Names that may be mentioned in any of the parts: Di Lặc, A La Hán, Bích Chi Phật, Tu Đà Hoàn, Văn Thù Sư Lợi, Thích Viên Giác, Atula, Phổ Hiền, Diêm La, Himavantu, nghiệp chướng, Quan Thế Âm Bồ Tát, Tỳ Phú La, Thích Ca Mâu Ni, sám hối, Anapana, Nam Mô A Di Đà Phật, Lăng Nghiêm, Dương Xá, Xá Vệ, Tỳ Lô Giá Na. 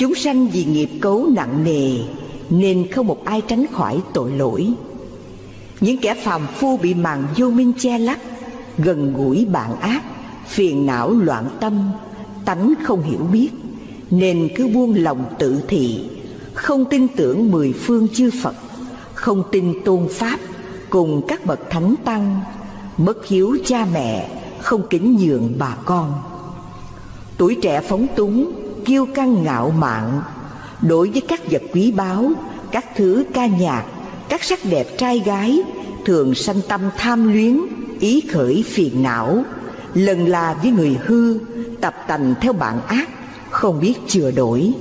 Chúng sanh vì nghiệp cấu nặng nề nên không một ai tránh khỏi tội lỗi. Những kẻ phàm phu bị màn vô minh che lấp, gần gũi bạn ác, phiền não loạn tâm, tánh không hiểu biết, nên cứ buông lòng tự thị, không tin tưởng mười phương chư Phật, không tin tôn Pháp cùng các bậc thánh tăng, bất hiếu cha mẹ, không kính nhường bà con. Tuổi trẻ phóng túng, kiêu căng ngạo mạn, đối với các vật quý báu, các thứ ca nhạc, các sắc đẹp trai gái, thường sanh tâm tham luyến, ý khởi phiền não, lần là với người hư, tập tành theo bạn ác, không biết chừa đổi,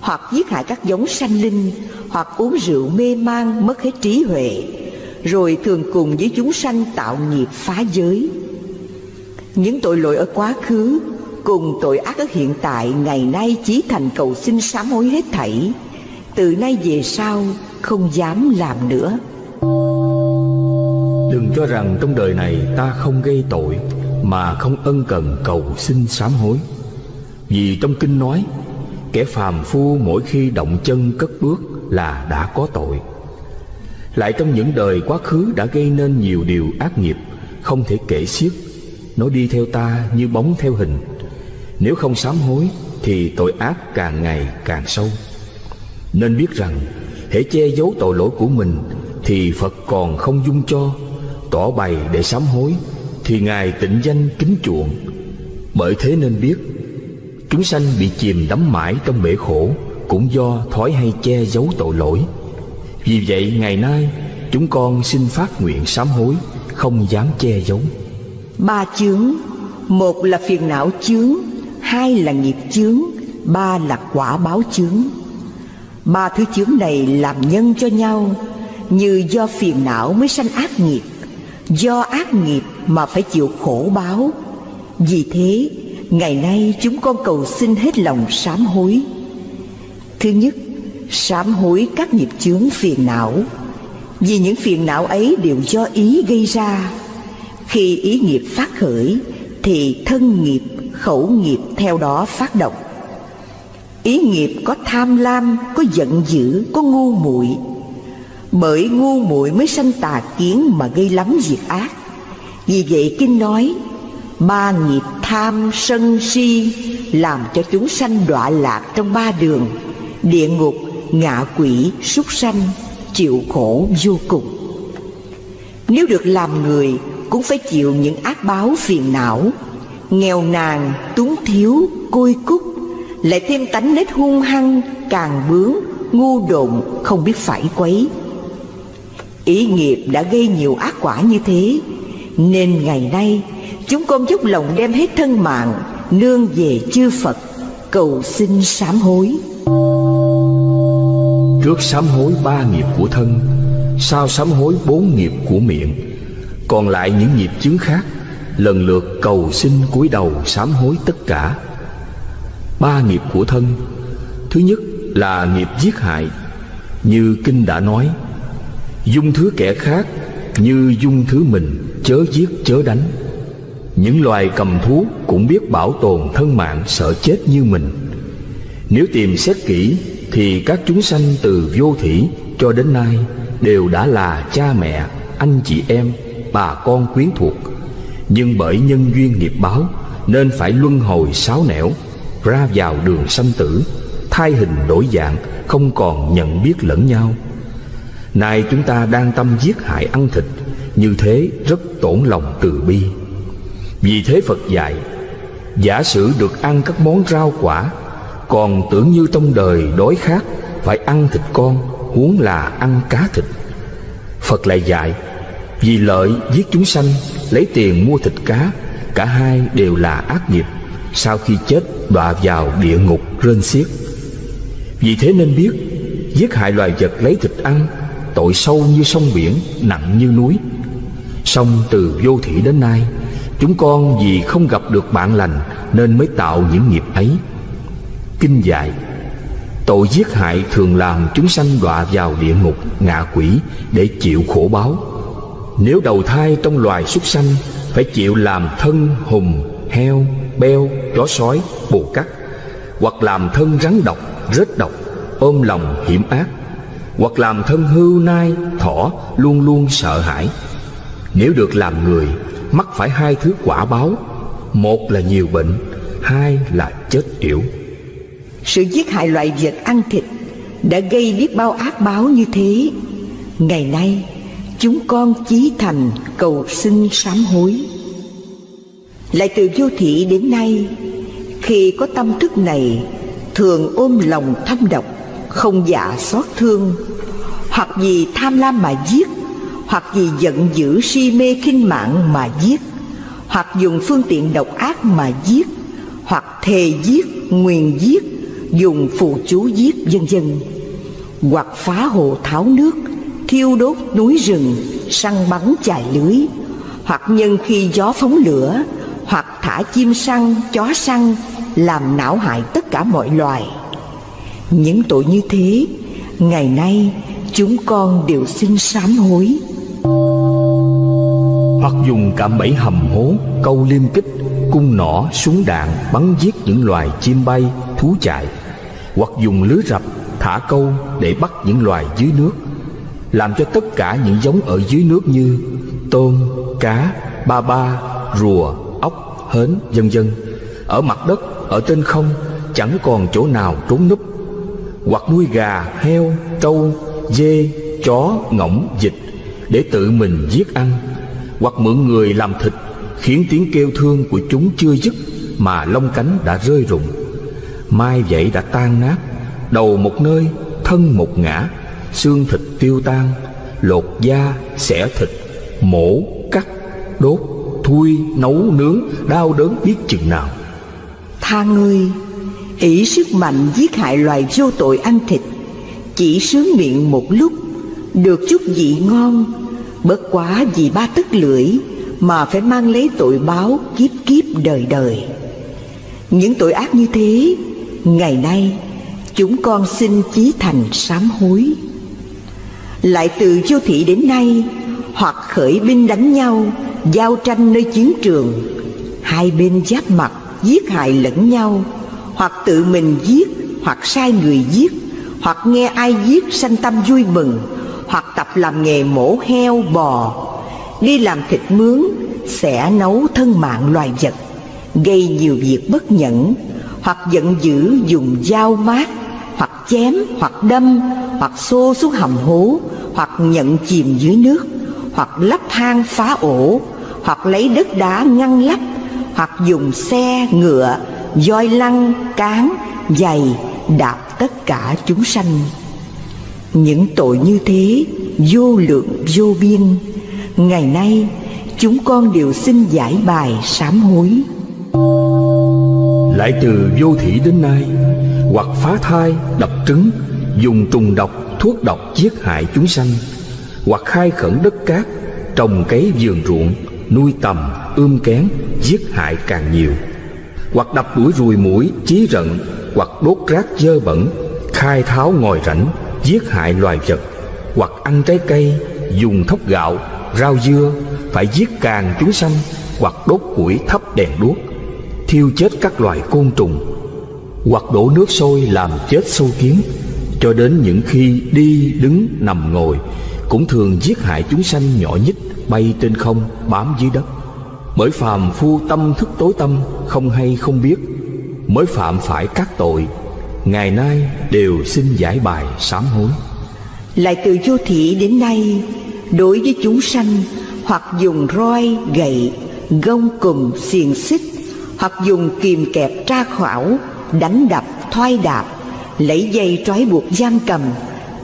hoặc giết hại các giống sanh linh, hoặc uống rượu mê man mất hết trí huệ, rồi thường cùng với chúng sanh tạo nghiệp phá giới. Những tội lỗi ở quá khứ cùng tội ác ở hiện tại ngày nay chí thành cầu xin sám hối hết thảy, từ nay về sau không dám làm nữa. Đừng cho rằng trong đời này ta không gây tội mà không ân cần cầu xin sám hối. Vì trong kinh nói, kẻ phàm phu mỗi khi động chân cất bước là đã có tội. Lại trong những đời quá khứ đã gây nên nhiều điều ác nghiệp không thể kể xiết, nó đi theo ta như bóng theo hình. Nếu không sám hối thì tội ác càng ngày càng sâu. Nên biết rằng hễ che giấu tội lỗi của mình thì Phật còn không dung cho, tỏ bày để sám hối thì Ngài tịnh danh kính chuộng. Bởi thế nên biết, chúng sanh bị chìm đắm mãi trong bể khổ cũng do thói hay che giấu tội lỗi. Vì vậy ngày nay chúng con xin phát nguyện sám hối, không dám che giấu. Ba chướng, một là phiền não chướng, hai là nghiệp chướng, ba là quả báo chướng. Ba thứ chướng này làm nhân cho nhau, như do phiền não mới sanh ác nghiệp, do ác nghiệp mà phải chịu khổ báo. Vì thế, ngày nay chúng con cầu xin hết lòng sám hối. Thứ nhất, sám hối các nghiệp chướng phiền não. Vì những phiền não ấy đều do ý gây ra. Khi ý nghiệp phát khởi thì thân nghiệp, khẩu nghiệp theo đó phát động. Ý nghiệp có tham lam, có giận dữ, có ngu muội. Bởi ngu muội mới sanh tà kiến mà gây lắm việc ác. Vì vậy kinh nói, ba nghiệp tham sân si làm cho chúng sanh đọa lạc trong ba đường: địa ngục, ngạ quỷ, súc sanh, chịu khổ vô cùng. Nếu được làm người cũng phải chịu những ác báo phiền não, nghèo nàn, túng thiếu, côi cút, lại thêm tánh nết hung hăng, càng bướng, ngu độn, không biết phải quấy. Ý nghiệp đã gây nhiều ác quả như thế, nên ngày nay chúng con dốc lòng đem hết thân mạng nương về chư Phật, cầu xin sám hối. Trước sám hối ba nghiệp của thân, sau sám hối bốn nghiệp của miệng, còn lại những nghiệp chướng khác lần lượt cầu xin cúi đầu sám hối tất cả. Ba nghiệp của thân, thứ nhất là nghiệp giết hại. Như kinh đã nói, dung thứ kẻ khác như dung thứ mình, chớ giết chớ đánh. Những loài cầm thú cũng biết bảo tồn thân mạng, sợ chết như mình. Nếu tìm xét kỹ thì các chúng sanh từ vô thủy cho đến nay đều đã là cha mẹ, anh chị em, bà con quyến thuộc, nhưng bởi nhân duyên nghiệp báo nên phải luân hồi sáu nẻo, ra vào đường sanh tử, thay hình đổi dạng, không còn nhận biết lẫn nhau. Nay chúng ta đang tâm giết hại ăn thịt, như thế rất tổn lòng từ bi. Vì thế Phật dạy, giả sử được ăn các món rau quả, còn tưởng như trong đời đói khát phải ăn thịt con, huống là ăn cá thịt. Phật lại dạy, vì lợi giết chúng sanh, lấy tiền mua thịt cá, cả hai đều là ác nghiệp, sau khi chết đọa vào địa ngục rên xiết. Vì thế nên biết, giết hại loài vật lấy thịt ăn, tội sâu như sông biển, nặng như núi. Song từ vô thủy đến nay, chúng con vì không gặp được bạn lành nên mới tạo những nghiệp ấy. Kinh dạy, tội giết hại thường làm chúng sanh đọa vào địa ngục, ngạ quỷ để chịu khổ báo. Nếu đầu thai trong loài súc sanh phải chịu làm thân hùng, heo, beo, chó sói, bồ cát, hoặc làm thân rắn độc, rết độc, ôm lòng hiểm ác, hoặc làm thân hươu nai, thỏ luôn luôn sợ hãi. Nếu được làm người, mắc phải hai thứ quả báo, một là nhiều bệnh, hai là chết yểu. Sự giết hại loài vật ăn thịt đã gây biết bao ác báo như thế. Ngày nay chúng con chí thành cầu xin sám hối. Lại từ vô thỉ đến nay, khi có tâm thức này, thường ôm lòng thâm độc, không dạ xót thương, hoặc vì tham lam mà giết, hoặc vì giận dữ si mê khinh mạng mà giết, hoặc dùng phương tiện độc ác mà giết, hoặc thề giết, nguyền giết, dùng phù chú giết, vân vân, hoặc phá hồ tháo nước, thiêu đốt núi rừng, săn bắn chài lưới, hoặc nhân khi gió phóng lửa, hoặc thả chim săn, chó săn, làm não hại tất cả mọi loài. Những tội như thế, ngày nay chúng con đều xin sám hối. Hoặc dùng cạm bẫy hầm hố, câu liêm kích, cung nỏ, súng đạn bắn giết những loài chim bay, thú chạy, hoặc dùng lưới rập, thả câu để bắt những loài dưới nước, làm cho tất cả những giống ở dưới nước như tôm, cá, ba ba, rùa, ốc, hến, vân vân, ở mặt đất, ở trên không, chẳng còn chỗ nào trốn núp, hoặc nuôi gà, heo, trâu, dê, chó, ngỗng, vịt để tự mình giết ăn, hoặc mượn người làm thịt, khiến tiếng kêu thương của chúng chưa dứt mà lông cánh đã rơi rụng, mai vậy đã tan nát, đầu một nơi, thân một ngã, xương thịt tiêu tan, lột da, xẻ thịt, mổ, cắt, đốt, thui, nấu, nướng, đau đớn biết chừng nào. Tha ngươi, ỷ sức mạnh giết hại loài vô tội ăn thịt, chỉ sướng miệng một lúc, được chút vị ngon, bất quá vì ba tấc lưỡi mà phải mang lấy tội báo kiếp kiếp đời đời. Những tội ác như thế, ngày nay chúng con xin chí thành sám hối. Lại từ vô thị đến nay, hoặc khởi binh đánh nhau, giao tranh nơi chiến trường, hai bên giáp mặt giết hại lẫn nhau, hoặc tự mình giết, hoặc sai người giết, hoặc nghe ai giết sanh tâm vui mừng, hoặc tập làm nghề mổ heo bò, đi làm thịt mướn, xẻ nấu thân mạng loài vật, gây nhiều việc bất nhẫn, hoặc giận dữ dùng dao mát, hoặc chém, hoặc đâm, hoặc xô xuống hầm hố, hoặc nhận chìm dưới nước, hoặc lắp hang phá ổ, hoặc lấy đất đá ngăn lắp, hoặc dùng xe, ngựa, voi lăn, cán, giày, đạp tất cả chúng sanh. Những tội như thế, vô lượng vô biên, ngày nay chúng con đều xin giải bài sám hối. Lại từ vô thủy đến nay, hoặc phá thai, đập trứng, dùng trùng độc, thuốc độc giết hại chúng sanh, hoặc khai khẩn đất cát, trồng cấy vườn ruộng, nuôi tầm, ươm kén, giết hại càng nhiều, hoặc đập đuổi ruồi muỗi, chí rận, hoặc đốt rác dơ bẩn, khai tháo ngòi rãnh, giết hại loài vật, hoặc ăn trái cây, dùng thóc gạo, rau dưa, phải giết càng chúng sanh, hoặc đốt củi thắp đèn đuốc, thiêu chết các loài côn trùng, hoặc đổ nước sôi làm chết sâu kiến, cho đến những khi đi, đứng, nằm, ngồi, cũng thường giết hại chúng sanh nhỏ nhít, bay trên không, bám dưới đất. Bởi phàm phu tâm thức tối tâm, không hay không biết, mới phạm phải các tội, ngày nay đều xin giải bài sám hối. Lại từ vô thỉ đến nay, đối với chúng sanh, hoặc dùng roi, gậy, gông cùm, xiềng xích, hoặc dùng kìm kẹp tra khảo, đánh đập, thoai đạp, lấy dây trói buộc giam cầm,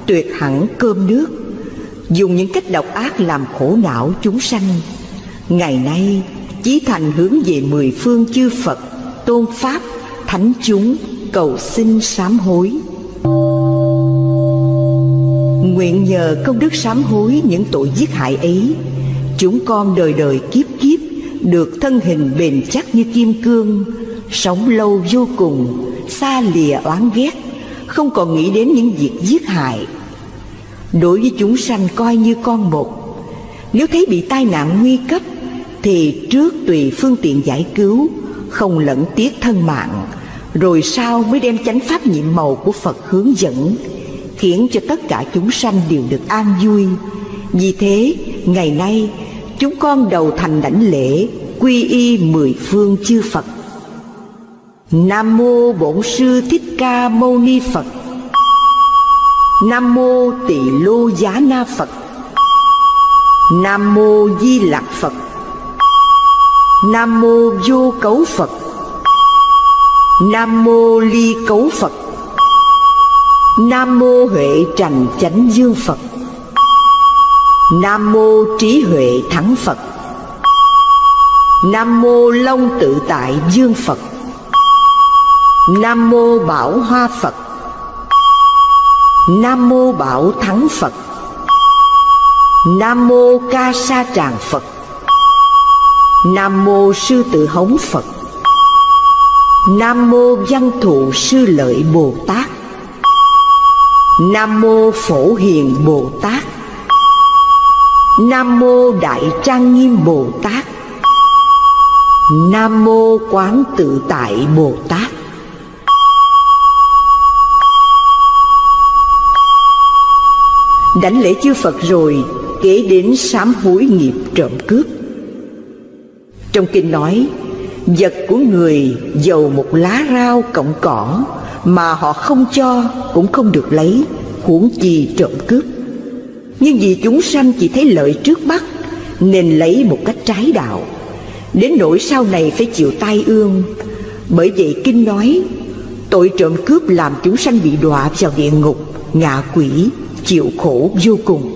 tuyệt hẳn cơm nước, dùng những cách độc ác làm khổ não chúng sanh. Ngày nay chí thành hướng về mười phương chư Phật, tôn Pháp, thánh chúng, cầu xin sám hối. Nguyện nhờ công đức sám hối những tội giết hại ấy, chúng con đời đời kiếp kiếp được thân hình bền chắc như kim cương, sống lâu vô cùng, xa lìa oán ghét, không còn nghĩ đến những việc giết hại. Đối với chúng sanh coi như con một, nếu thấy bị tai nạn nguy cấp thì trước tùy phương tiện giải cứu, không lẫn tiếc thân mạng, rồi sau mới đem chánh pháp nhiệm màu của Phật hướng dẫn, khiến cho tất cả chúng sanh đều được an vui. Vì thế, ngày nay, chúng con đầu thành đảnh lễ quy y mười phương chư Phật. Nam mô Bổn Sư Thích Ca Mâu Ni Phật. Nam mô Tỳ Lô Giá Na Phật. Nam mô Di Lặc Phật. Nam mô Vô Cấu Phật. Nam mô Ly Cấu Phật. Nam mô Huệ Trần Chánh Dương Phật. Nam mô Trí Huệ Thắng Phật. Nam mô Long Tự Tại Dương Phật. Nam mô Bảo Hoa Phật. Nam mô Bảo Thắng Phật. Nam mô Ca Sa Tràng Phật. Nam mô Sư Tử Hống Phật. Nam mô Văn Thù Sư Lợi Bồ Tát. Nam mô Phổ Hiền Bồ Tát. Nam mô Đại Trang Nghiêm Bồ Tát. Nam mô Quán Tự Tại Bồ Tát. Đảnh lễ chư Phật rồi, kế đến sám hối nghiệp trộm cướp. Trong kinh nói, vật của người dầu một lá rau cọng cỏ mà họ không cho cũng không được lấy, huống chi trộm cướp. Nhưng vì chúng sanh chỉ thấy lợi trước mắt nên lấy một cách trái đạo, đến nỗi sau này phải chịu tai ương. Bởi vậy kinh nói, tội trộm cướp làm chúng sanh bị đọa vào địa ngục, ngạ quỷ, chịu khổ vô cùng.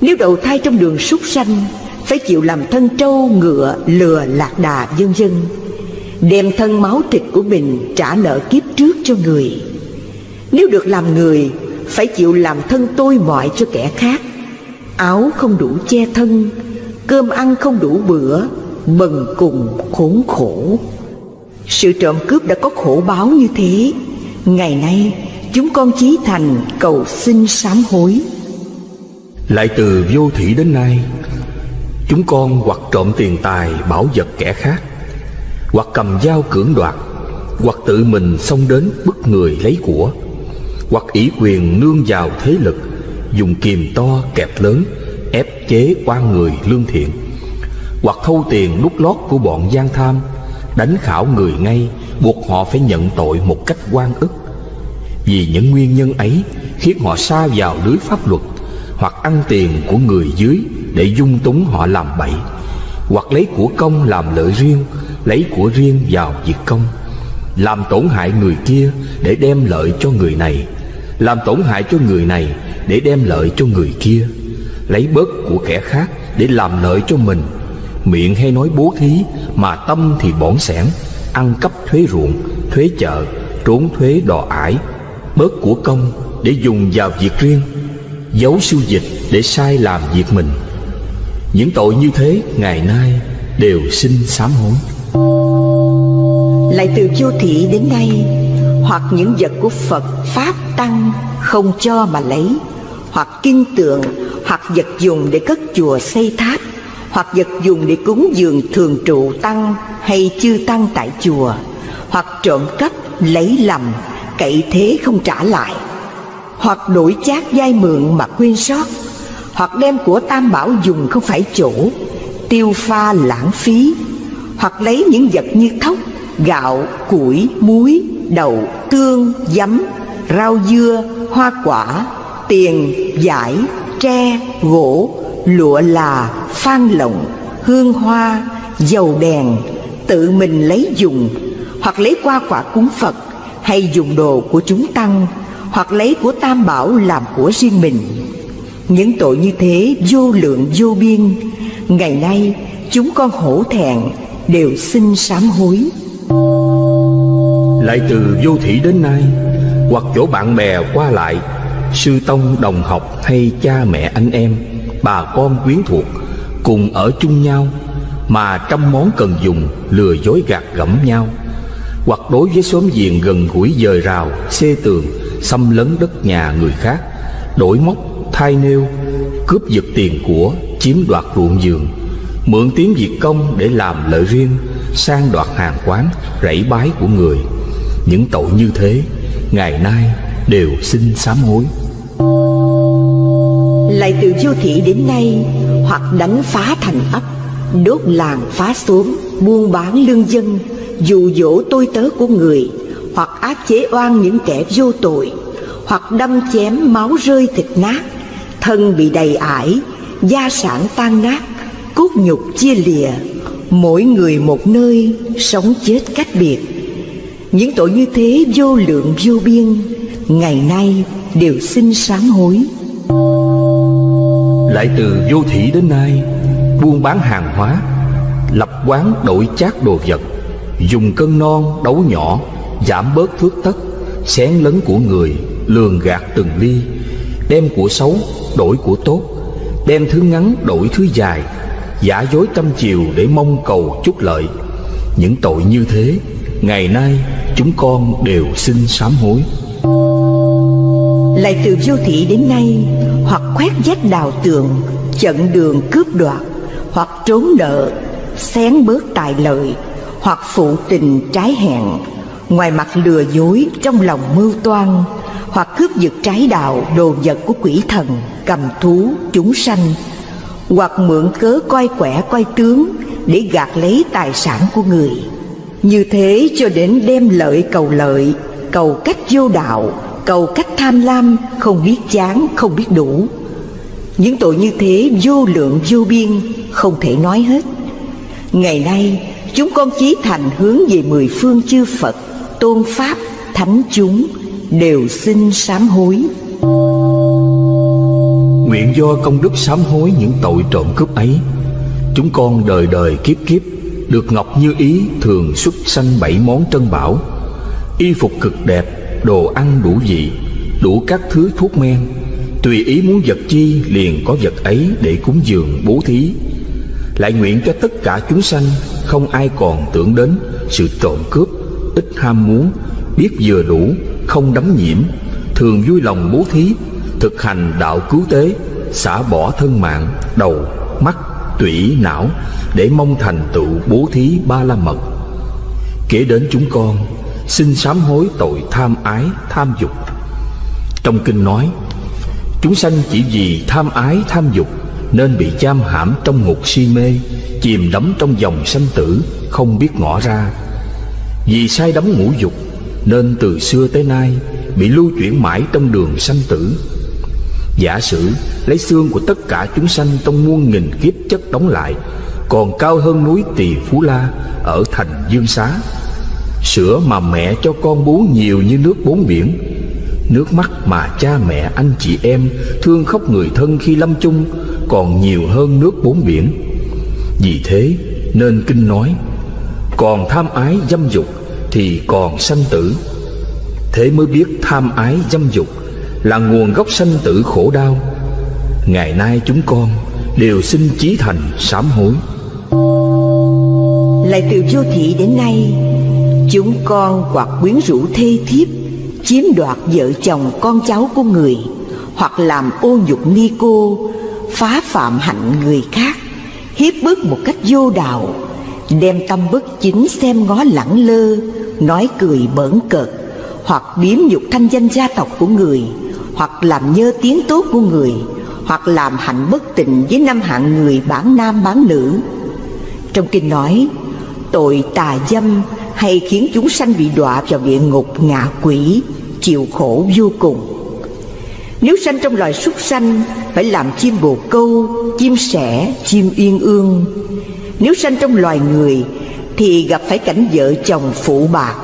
Nếu đầu thai trong đường súc sanh, phải chịu làm thân trâu, ngựa, lừa, lạc đà, vân vân, đem thân máu thịt của mình trả nợ kiếp trước cho người. Nếu được làm người, phải chịu làm thân tôi mọi cho kẻ khác. Áo không đủ che thân, cơm ăn không đủ bữa, bần cùng khốn khổ. Sự trộm cướp đã có khổ báo như thế. Ngày nay chúng con chí thành cầu xin sám hối. Lại từ vô thủy đến nay, chúng con hoặc trộm tiền tài bảo vật kẻ khác, hoặc cầm dao cưỡng đoạt, hoặc tự mình xông đến bức người lấy của, hoặc ỷ quyền nương vào thế lực, dùng kìm to kẹp lớn ép chế oan người lương thiện, hoặc thâu tiền đút lót của bọn gian tham, đánh khảo người ngay buộc họ phải nhận tội một cách oan ức. Vì những nguyên nhân ấy khiến họ sa vào lưới pháp luật, hoặc ăn tiền của người dưới để dung túng họ làm bậy, hoặc lấy của công làm lợi riêng, lấy của riêng vào việc công, làm tổn hại người kia để đem lợi cho người này, làm tổn hại cho người này để đem lợi cho người kia, lấy bớt của kẻ khác để làm lợi cho mình. Miệng hay nói bố thí mà tâm thì bỏn xẻn, ăn cắp thuế ruộng, thuế chợ, trốn thuế đò ải, bớt của công để dùng vào việc riêng, giấu sưu dịch để sai làm việc mình. Những tội như thế ngày nay đều xin sám hối. Lại từ vô thị đến nay, hoặc những vật của Phật Pháp Tăng không cho mà lấy, hoặc kinh tượng, hoặc vật dùng để cất chùa xây tháp, hoặc vật dùng để cúng dường thường trụ tăng hay chư tăng tại chùa, hoặc trộm cắp lấy lầm, cậy thế không trả lại, hoặc đổi chác vay mượn mà quên sót, hoặc đem của tam bảo dùng không phải chỗ, tiêu pha lãng phí, hoặc lấy những vật như thóc, gạo, củi, muối, đậu, tương, giấm, rau dưa, hoa quả, tiền, vải, tre, gỗ, lụa là, phan lộng, hương hoa, dầu đèn, tự mình lấy dùng, hoặc lấy qua quả cúng Phật hay dùng đồ của chúng tăng, hoặc lấy của tam bảo làm của riêng mình. Những tội như thế vô lượng vô biên. Ngày nay chúng con hổ thẹn đều xin sám hối. Lại từ vô thủy đến nay, hoặc chỗ bạn bè qua lại, sư tông đồng học hay cha mẹ anh em, bà con quyến thuộc cùng ở chung nhau mà trăm món cần dùng lừa dối gạt gẫm nhau, hoặc đối với xóm giềng gần gũi dời rào, xê tường, xâm lấn đất nhà người khác, đổi móc, thay nêu, cướp giật tiền của, chiếm đoạt ruộng vườn, mượn tiếng việc công để làm lợi riêng, sang đoạt hàng quán, rẫy bái của người, những tội như thế ngày nay đều xin sám hối. Lại từ Diêu Thị đến nay, hoặc đánh phá thành ấp, đốt làng phá xóm, buôn bán lương dân, dụ dỗ tôi tớ của người, hoặc áp chế oan những kẻ vô tội, hoặc đâm chém máu rơi thịt nát, thân bị đầy ải, gia sản tan nát, cốt nhục chia lìa, mỗi người một nơi, sống chết cách biệt. Những tội như thế vô lượng vô biên, ngày nay đều xin sám hối. Lại từ Vô Thị đến nay, buôn bán hàng hóa, lập quán đổi chác đồ vật, dùng cân non đấu nhỏ, giảm bớt thước tất, xén lấn của người, lường gạt từng ly, đem của xấu đổi của tốt, đem thứ ngắn đổi thứ dài, giả dối trăm chiều để mong cầu chút lợi. Những tội như thế ngày nay chúng con đều xin sám hối. Lại từ Vô Thị đến nay, hoặc khoét vách đào tường, chặn đường cướp đoạt, hoặc trốn nợ, xén bớt tài lợi, hoặc phụ tình trái hẹn, ngoài mặt lừa dối, trong lòng mưu toan, hoặc cướp giật trái đạo, đồ vật của quỷ thần, cầm thú, chúng sanh, hoặc mượn cớ coi quẻ coi tướng để gạt lấy tài sản của người. Như thế cho đến đem lợi, cầu cách vô đạo, cầu cách tham lam, không biết chán, không biết đủ. Những tội như thế vô lượng vô biên, không thể nói hết. Ngày nay chúng con chí thành hướng về mười phương chư Phật, tôn Pháp, thánh chúng, đều xin sám hối. Nguyện do công đức sám hối những tội trộm cướp ấy, chúng con đời đời kiếp kiếp được Ngọc Như Ý thường xuất sanh bảy món trân bảo, y phục cực đẹp, đồ ăn đủ vị, đủ các thứ thuốc men, tùy ý muốn vật chi liền có vật ấy để cúng dường bố thí. Lại nguyện cho tất cả chúng sanh không ai còn tưởng đến sự trộm cướp, ít ham muốn, biết vừa đủ, không đắm nhiễm, thường vui lòng bố thí, thực hành đạo cứu tế, xả bỏ thân mạng, đầu, mắt, tủy, não để mong thành tựu bố thí ba la mật. Kể đến chúng con xin sám hối tội tham ái, tham dục. Trong kinh nói, chúng sanh chỉ vì tham ái, tham dục nên bị giam hãm trong ngục si mê, chìm đắm trong dòng sanh tử, không biết ngõ ra. Vì say đắm ngũ dục nên từ xưa tới nay bị lưu chuyển mãi trong đường sanh tử. Giả sử lấy xương của tất cả chúng sanh trong muôn nghìn kiếp chất đóng lại, còn cao hơn núi Tỳ Phú La ở thành Dương Xá. Sữa mà mẹ cho con bú nhiều như nước bốn biển, nước mắt mà cha mẹ anh chị em thương khóc người thân khi lâm chung còn nhiều hơn nước bốn biển. Vì thế nên kinh nói, còn tham ái dâm dục thì còn sanh tử. Thế mới biết tham ái dâm dục là nguồn gốc sanh tử khổ đau. Ngày nay chúng con đều xin chí thành sám hối. Lại từ Vô Thị đến nay, chúng con hoặc quyến rũ thê thiếp, chiếm đoạt vợ chồng con cháu của người, hoặc làm ô nhục ni cô, phá phạm hạnh người khác, hiếp bức một cách vô đạo, đem tâm bất chính xem ngó lẳng lơ, nói cười bỡn cợt, hoặc biếm nhục thanh danh gia tộc của người, hoặc làm nhơ tiếng tốt của người, hoặc làm hạnh bất tịnh với năm hạng người bản nam bản nữ. Trong kinh nói, tội tà dâm hay khiến chúng sanh bị đọa vào địa ngục ngạ quỷ, chịu khổ vô cùng. Nếu sanh trong loài súc sanh, phải làm chim bồ câu, chim sẻ, chim uyên ương. Nếu sanh trong loài người, thì gặp phải cảnh vợ chồng phụ bạc.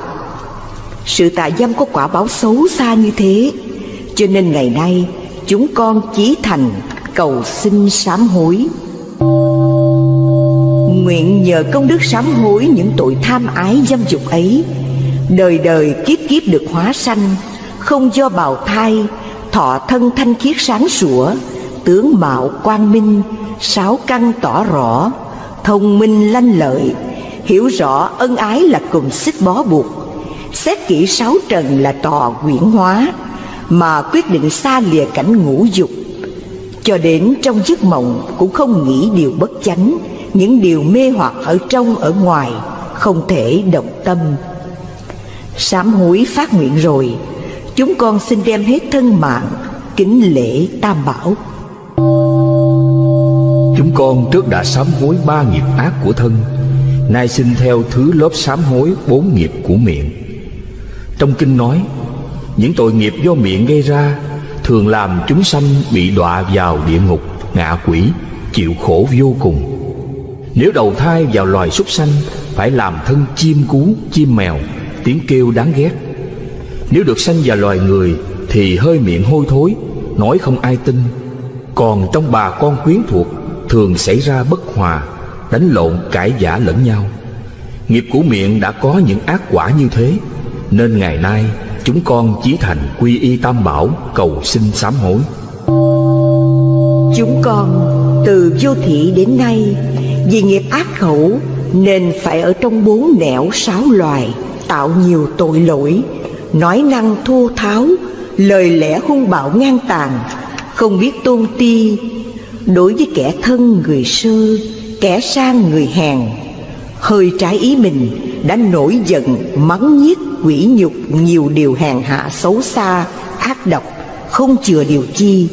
Sự tà dâm có quả báo xấu xa như thế, cho nên ngày nay chúng con chí thành cầu xin sám hối. Nguyện nhờ công đức sám hối những tội tham ái dâm dục ấy, đời đời kiếp kiếp được hóa sanh, không do bào thai, thọ thân thanh khiết sáng sủa, tướng mạo quang minh, sáu căn tỏ rõ, thông minh lanh lợi, hiểu rõ ân ái là cùng xích bó buộc, xét kỹ sáu trần là tò quyển hóa, mà quyết định xa lìa cảnh ngũ dục. Cho đến trong giấc mộng cũng không nghĩ điều bất chánh, những điều mê hoặc ở trong ở ngoài, không thể động tâm. Sám hối phát nguyện rồi, chúng con xin đem hết thân mạng kính lễ Tam Bảo. Chúng con trước đã sám hối 3 nghiệp ác của thân, nay xin theo thứ lớp sám hối 4 nghiệp của miệng. Trong kinh nói, những tội nghiệp do miệng gây ra thường làm chúng sanh bị đọa vào địa ngục, ngạ quỷ, chịu khổ vô cùng. Nếu đầu thai vào loài súc sanh, phải làm thân chim cú, chim mèo, tiếng kêu đáng ghét. Nếu được sanh vào loài người thì hơi miệng hôi thối, nói không ai tin. Còn trong bà con quyến thuộc thường xảy ra bất hòa, đánh lộn cãi vã lẫn nhau. Nghiệp của miệng đã có những ác quả như thế, nên ngày nay chúng con chí thành quy y Tam Bảo, cầu xin sám hối. Chúng con từ vô thỉ đến nay, vì nghiệp ác khẩu nên phải ở trong 4 nẻo 6 loài, tạo nhiều tội lỗi, nói năng thô tháo, lời lẽ hung bạo ngang tàn, không biết tôn ti đối với kẻ thân người sơ, kẻ sang người hèn. Hơi trái ý mình đã nổi giận, mắng nhiếc, quỷ nhục nhiều điều hèn hạ, xấu xa, ác độc, không chừa điều chi,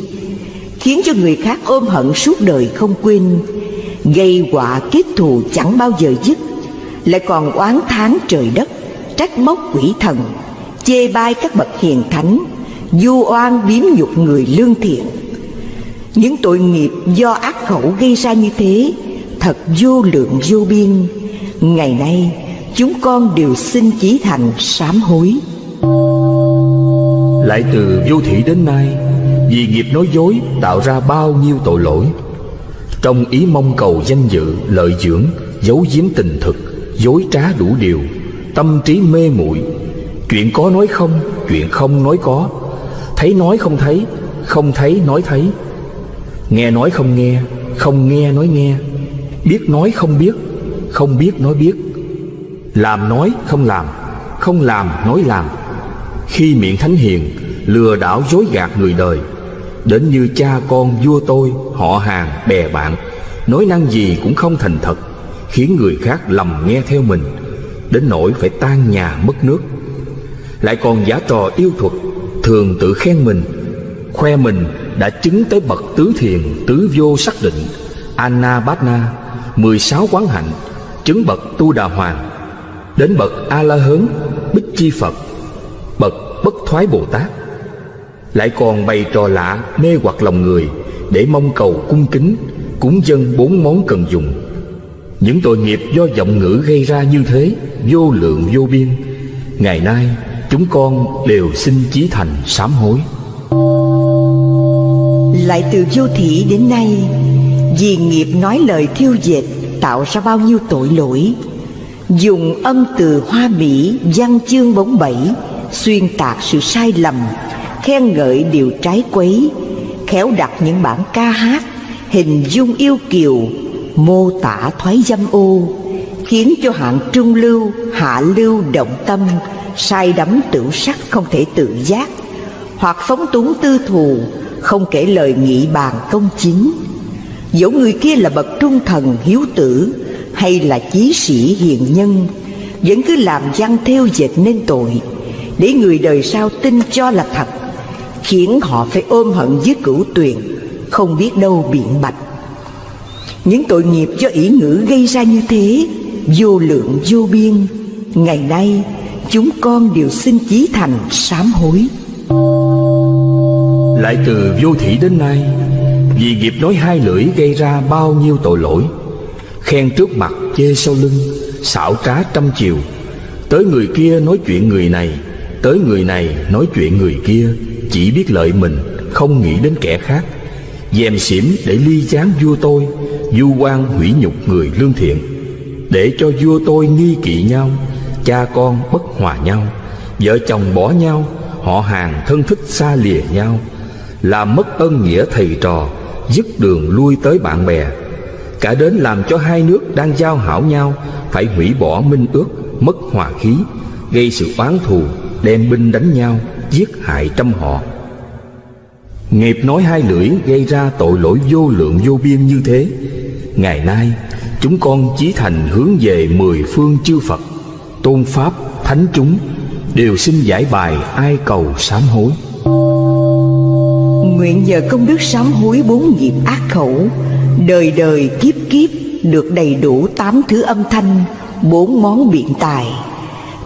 khiến cho người khác ôm hận suốt đời không quên, gây họa kiếp thù chẳng bao giờ dứt, lại còn oán thán trời đất, trách móc quỷ thần, chê bai các bậc hiền thánh, vu oan biếm nhục người lương thiện. Những tội nghiệp do ác khẩu gây ra như thế thật vô lượng vô biên. Ngày nay chúng con đều xin chí thành sám hối. Lại từ vô thủy đến nay, vì nghiệp nói dối tạo ra bao nhiêu tội lỗi. Trong ý mong cầu danh dự, lợi dưỡng, giấu giếm tình thực, dối trá đủ điều, tâm trí mê muội, chuyện có nói không, chuyện không nói có, thấy nói không thấy, không thấy nói thấy, nghe nói không nghe, không nghe nói nghe, biết nói không biết, không biết nói biết, làm nói không làm, không làm nói làm. Khi miệng thánh hiền lừa đảo dối gạt người đời, đến như cha con, vua tôi, họ hàng, bè bạn, nói năng gì cũng không thành thật, khiến người khác lầm nghe theo mình, đến nỗi phải tan nhà mất nước. Lại còn giả trò yêu thuật, thường tự khen mình, khoe mình đã chứng tới bậc tứ thiền, tứ vô sắc định, Anapana, 16 quán hạnh, chứng bậc Tu Đà Hoàn, đến bậc A La Hớn, Bích Chi Phật, bậc Bất Thoái Bồ Tát. Lại còn bày trò lạ mê hoặc lòng người để mong cầu cung kính, cúng dâng 4 món cần dùng. Những tội nghiệp do giọng ngữ gây ra như thế vô lượng vô biên. Ngày nay chúng con đều xin chí thành sám hối. Lại từ vô thỉ đến nay, vì nghiệp nói lời thiêu dệt tạo ra bao nhiêu tội lỗi. Dùng âm từ hoa mỹ, văn chương bóng bẩy, xuyên tạc sự sai lầm, khen ngợi điều trái quấy, khéo đặt những bản ca hát, hình dung yêu kiều, mô tả thoái dâm ô, khiến cho hạng trung lưu, hạ lưu động tâm, say đắm tửu sắc không thể tự giác, hoặc phóng túng tư thù, không kể lời nghị bàn công chính. Dẫu người kia là bậc trung thần hiếu tử hay là chí sĩ hiền nhân, vẫn cứ làm văn thêu dệt nên tội, để người đời sau tin cho là thật, khiến họ phải ôm hận dưới cửu tuyền, không biết đâu biện bạch. Những tội nghiệp do ý ngữ gây ra như thế vô lượng vô biên. Ngày nay chúng con đều xin chí thành sám hối. Lại từ vô thủy đến nay, vì nghiệp nói hai lưỡi gây ra bao nhiêu tội lỗi. Khen trước mặt, chê sau lưng, xảo trá trăm chiều, tới người kia nói chuyện người này, tới người này nói chuyện người kia, chỉ biết lợi mình, không nghĩ đến kẻ khác, dèm xỉm để ly gián vua tôi, vu oan hủy nhục người lương thiện, để cho vua tôi nghi kỵ nhau, cha con bất hòa nhau, vợ chồng bỏ nhau, họ hàng thân thích xa lìa nhau, làm mất ân nghĩa thầy trò, dứt đường lui tới bạn bè, cả đến làm cho hai nước đang giao hảo nhau phải hủy bỏ minh ước, mất hòa khí, gây sự oán thù, đem binh đánh nhau, giết hại trăm họ. Nghiệp nói hai lưỡi gây ra tội lỗi vô lượng vô biên như thế. Ngày nay chúng con chí thành hướng về 10 phương chư Phật, tôn pháp, thánh chúng, đều xin giải bài ai cầu sám hối. Nguyện nhờ công đức sám hối 4 nghiệp ác khẩu, đời đời kiếp kiếp được đầy đủ 8 thứ âm thanh, 4 món biện tài,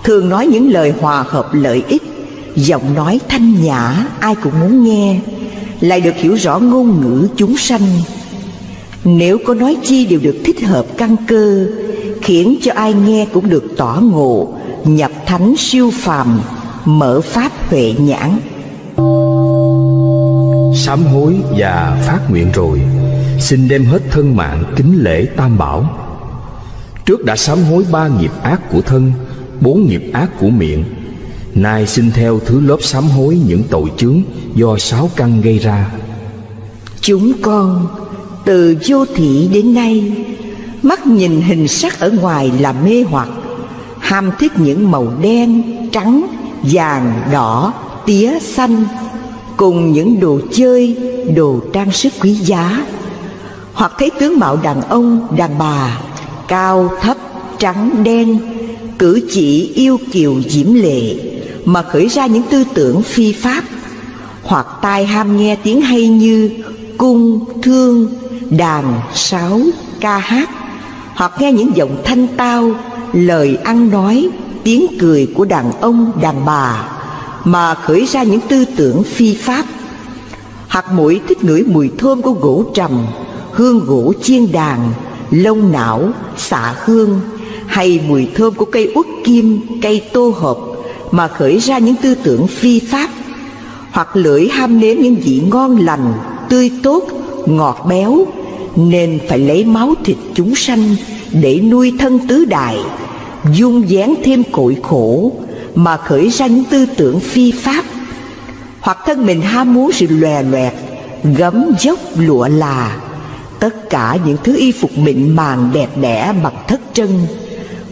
thường nói những lời hòa hợp lợi ích, giọng nói thanh nhã ai cũng muốn nghe, lại được hiểu rõ ngôn ngữ chúng sanh. Nếu có nói chi đều được thích hợp căn cơ, khiến cho ai nghe cũng được tỏ ngộ, nhập thánh siêu phàm, mở pháp huệ nhãn. Sám hối và phát nguyện rồi, xin đem hết thân mạng kính lễ Tam Bảo. Trước đã sám hối 3 nghiệp ác của thân, 4 nghiệp ác của miệng. Nay xin theo thứ lớp sám hối những tội chướng do 6 căn gây ra. Chúng con từ vô thị đến nay, mắt nhìn hình sắc ở ngoài là mê hoặc, ham thích những màu đen, trắng, vàng, đỏ, tía, xanh, cùng những đồ chơi, đồ trang sức quý giá. Hoặc thấy tướng mạo đàn ông, đàn bà, cao, thấp, trắng, đen, cử chỉ yêu kiều diễm lệ, mà khởi ra những tư tưởng phi pháp. Hoặc tai ham nghe tiếng hay như cung, thương, đàn, sáo, ca hát. Hoặc nghe những giọng thanh tao, lời ăn nói, tiếng cười của đàn ông, đàn bà, mà khởi ra những tư tưởng phi pháp. Hoặc mũi thích ngửi mùi thơm của gỗ trầm, hương gỗ chiên đàn, lông não, xạ hương, hay mùi thơm của cây uất kim, cây tô hợp, mà khởi ra những tư tưởng phi pháp. Hoặc lưỡi ham nếm những vị ngon lành, tươi tốt, ngọt béo, nên phải lấy máu thịt chúng sanh để nuôi thân tứ đại, dung dán thêm cội khổ, mà khởi ra những tư tưởng phi pháp. Hoặc thân mình ham muốn sự lòe loẹt, gấm dốc lụa là, tất cả những thứ y phục mịn màng đẹp đẽ bằng thất trân,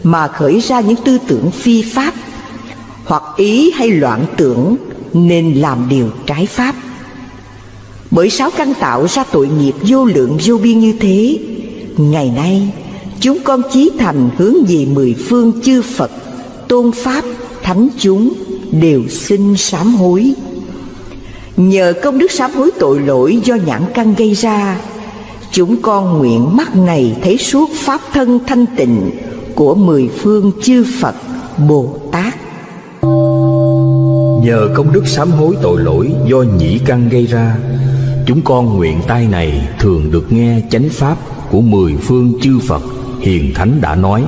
mà khởi ra những tư tưởng phi pháp. Hoặc ý hay loạn tưởng nên làm điều trái pháp. Bởi 6 căn tạo ra tội nghiệp vô lượng vô biên như thế, ngày nay chúng con chí thành hướng về 10 phương chư Phật, tôn Pháp, thánh chúng đều xin sám hối. Nhờ công đức sám hối tội lỗi do nhãn căn gây ra, chúng con nguyện mắt này thấy suốt pháp thân thanh tịnh của 10 phương chư Phật, Bồ Tát. Nhờ công đức sám hối tội lỗi do nhĩ căn gây ra, chúng con nguyện tai này thường được nghe chánh pháp của 10 phương chư Phật, hiền thánh đã nói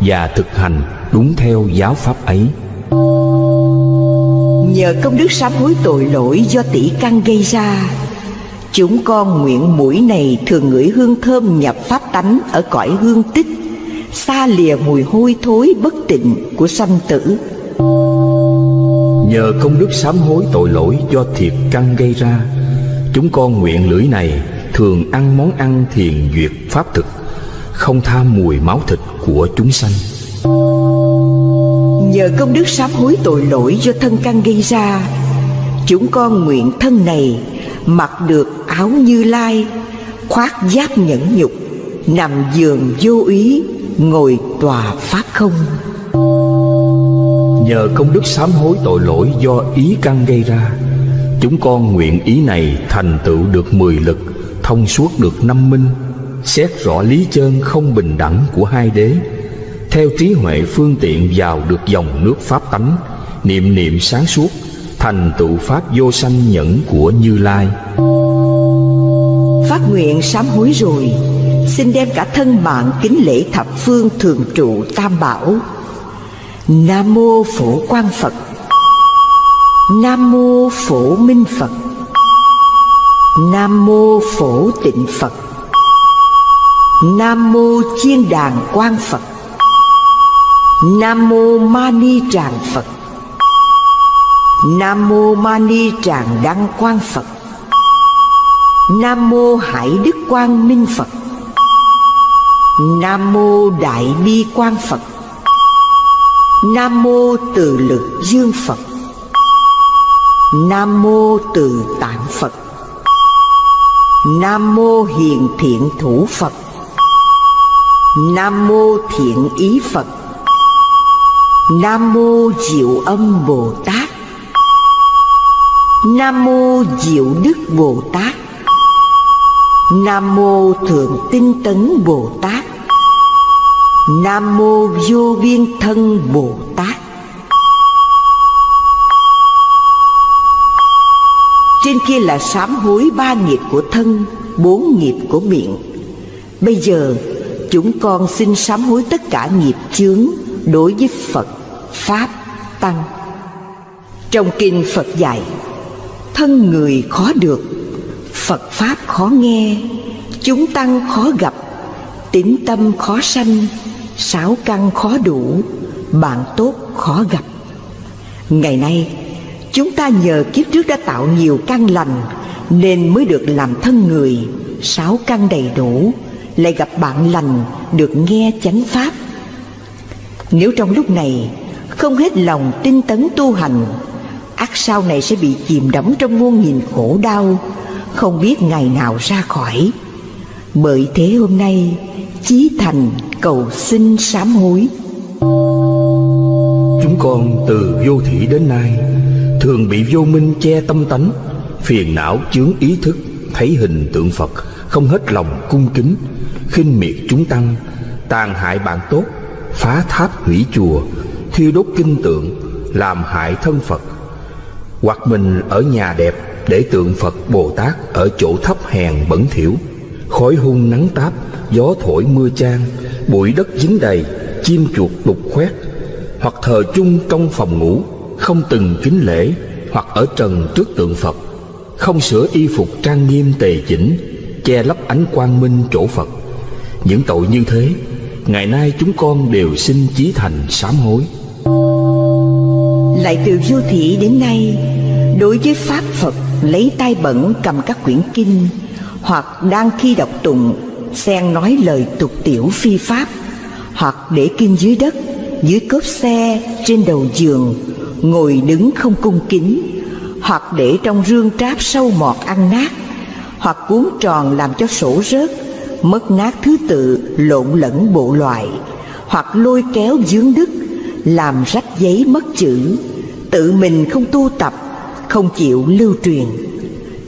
và thực hành đúng theo giáo pháp ấy. Nhờ công đức sám hối tội lỗi do tỷ căn gây ra, chúng con nguyện mũi này thường ngửi hương thơm nhập pháp tánh ở cõi hương tích, xa lìa mùi hôi thối bất tịnh của sanh tử. Nhờ công đức sám hối tội lỗi do thiệt căn gây ra, chúng con nguyện lưỡi này thường ăn món ăn thiền duyệt pháp thực, không tham mùi máu thịt của chúng sanh. Nhờ công đức sám hối tội lỗi do thân căn gây ra, chúng con nguyện thân này mặc được áo Như Lai, khoác giáp nhẫn nhục, nằm giường vô úy, ngồi tòa pháp không. Nhờ công đức sám hối tội lỗi do ý căn gây ra, chúng con nguyện ý này thành tựu được 10 lực, thông suốt được 5 minh, xét rõ lý chơn không bình đẳng của 2 đế, theo trí huệ phương tiện vào được dòng nước pháp tánh, niệm niệm sáng suốt, thành tựu pháp vô sanh nhẫn của Như Lai. Phát nguyện sám hối rồi, xin đem cả thân mạng kính lễ thập phương thường trụ Tam Bảo. Nam mô Phổ Quang Phật, Nam mô Phổ Minh Phật, Nam mô Phổ Tịnh Phật, Nam mô Chiên Đàn Quang Phật, Nam mô Mani Tràng Phật, Nam mô Mani Tràng Đăng Quang Phật, Nam mô Hải Đức Quang Minh Phật, Nam mô Đại Bi Quang Phật, Nam mô Từ Lực Dương Phật, Nam mô Từ Tạng Phật, Nam mô Hiền Thiện Thủ Phật, Nam mô Thiện Ý Phật, Nam mô Diệu Âm Bồ Tát. Nam mô Diệu Đức Bồ Tát. Nam mô Thượng Tinh Tấn Bồ Tát. Nam mô Vô Biên Thân Bồ Tát. Trên kia là sám hối 3 nghiệp của thân, 4 nghiệp của miệng. Bây giờ chúng con xin sám hối tất cả nghiệp chướng đối với Phật, Pháp, Tăng. Trong kinh Phật dạy: thân người khó được, Phật Pháp khó nghe, chúng tăng khó gặp, tín tâm khó sanh, 6 căn khó đủ, bạn tốt khó gặp. Ngày nay chúng ta nhờ kiếp trước đã tạo nhiều căn lành nên mới được làm thân người, 6 căn đầy đủ, lại gặp bạn lành, được nghe chánh pháp. Nếu trong lúc này không hết lòng tinh tấn tu hành, ắt sau này sẽ bị chìm đắm trong muôn nghìn khổ đau, không biết ngày nào ra khỏi. Bởi thế hôm nay chí thành cầu xin sám hối. Chúng con từ vô thủy đến nay thường bị vô minh che tâm tánh, phiền não chướng ý thức, thấy hình tượng Phật không hết lòng cung kính, khinh miệt chúng tăng, tàn hại bạn tốt, phá tháp hủy chùa, thiêu đốt kinh tượng, làm hại thân Phật. Hoặc mình ở nhà đẹp để tượng Phật Bồ Tát ở chỗ thấp hèn bẩn thỉu, khói hung nắng táp, gió thổi mưa chan, bụi đất dính đầy, chim chuột đục khoét. Hoặc thờ chung trong phòng ngủ, không từng kính lễ, hoặc ở trần trước tượng Phật, không sửa y phục trang nghiêm tề chỉnh, che lấp ánh quang minh chỗ Phật. Những tội như thế ngày nay chúng con đều xin chí thành sám hối. Lại từ vô thủy đến nay, đối với Pháp Phật lấy tay bẩn cầm các quyển kinh, hoặc đang khi đọc tụng xen nói lời tục tiểu phi pháp, hoặc để kinh dưới đất, dưới cốp xe, trên đầu giường, ngồi đứng không cung kính, hoặc để trong rương tráp sâu mọt ăn nát, hoặc cuốn tròn làm cho sổ rớt, mất nát thứ tự, lộn lẫn bộ loại, hoặc lôi kéo vướng đứt, làm rách giấy mất chữ, tự mình không tu tập, không chịu lưu truyền.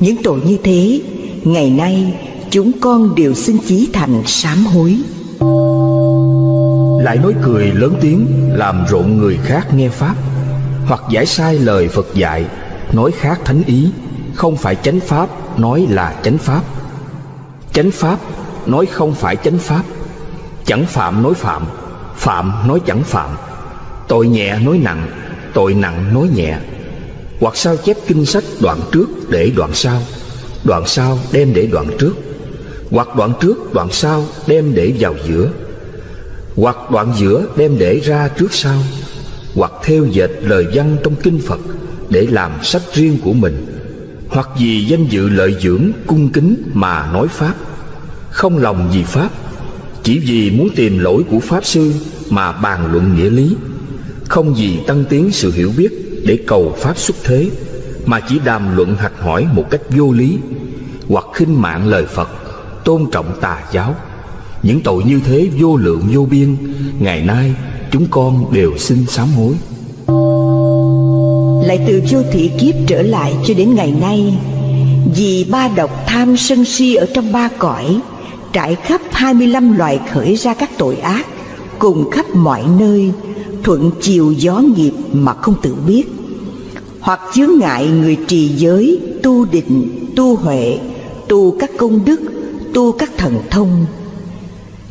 Những tội như thế ngày nay chúng con đều xin chí thành sám hối. Lại nói cười lớn tiếng, làm rộn người khác nghe pháp, hoặc giải sai lời Phật dạy, nói khác thánh ý, không phải chánh pháp nói là chánh pháp, chánh pháp nói không phải chánh pháp, chẳng phạm nói phạm, phạm nói chẳng phạm, tội nhẹ nói nặng, tội nặng nói nhẹ. Hoặc sao chép kinh sách đoạn trước để đoạn sau, đoạn sau đem để đoạn trước, hoặc đoạn trước đoạn sau đem để vào giữa, hoặc đoạn giữa đem để ra trước sau, hoặc theo dệt lời văn trong kinh Phật để làm sách riêng của mình, hoặc vì danh dự lợi dưỡng cung kính mà nói pháp, không lòng vì pháp, chỉ vì muốn tìm lỗi của pháp sư mà bàn luận nghĩa lý, không vì tăng tiến sự hiểu biết để cầu pháp xuất thế, mà chỉ đàm luận hạch hỏi một cách vô lý, hoặc khinh mạn lời Phật, tôn trọng tà giáo. Những tội như thế vô lượng vô biên, ngày nay chúng con đều xin sám hối. Lại từ vô thủy kiếp trở lại cho đến ngày nay, vì 3 độc tham sân si ở trong 3 cõi, trải khắp 25 loài khởi ra các tội ác, cùng khắp mọi nơi, thuận chiều gió nghiệp mà không tự biết. Hoặc chướng ngại người trì giới, tu định, tu huệ, tu các công đức, tu các thần thông.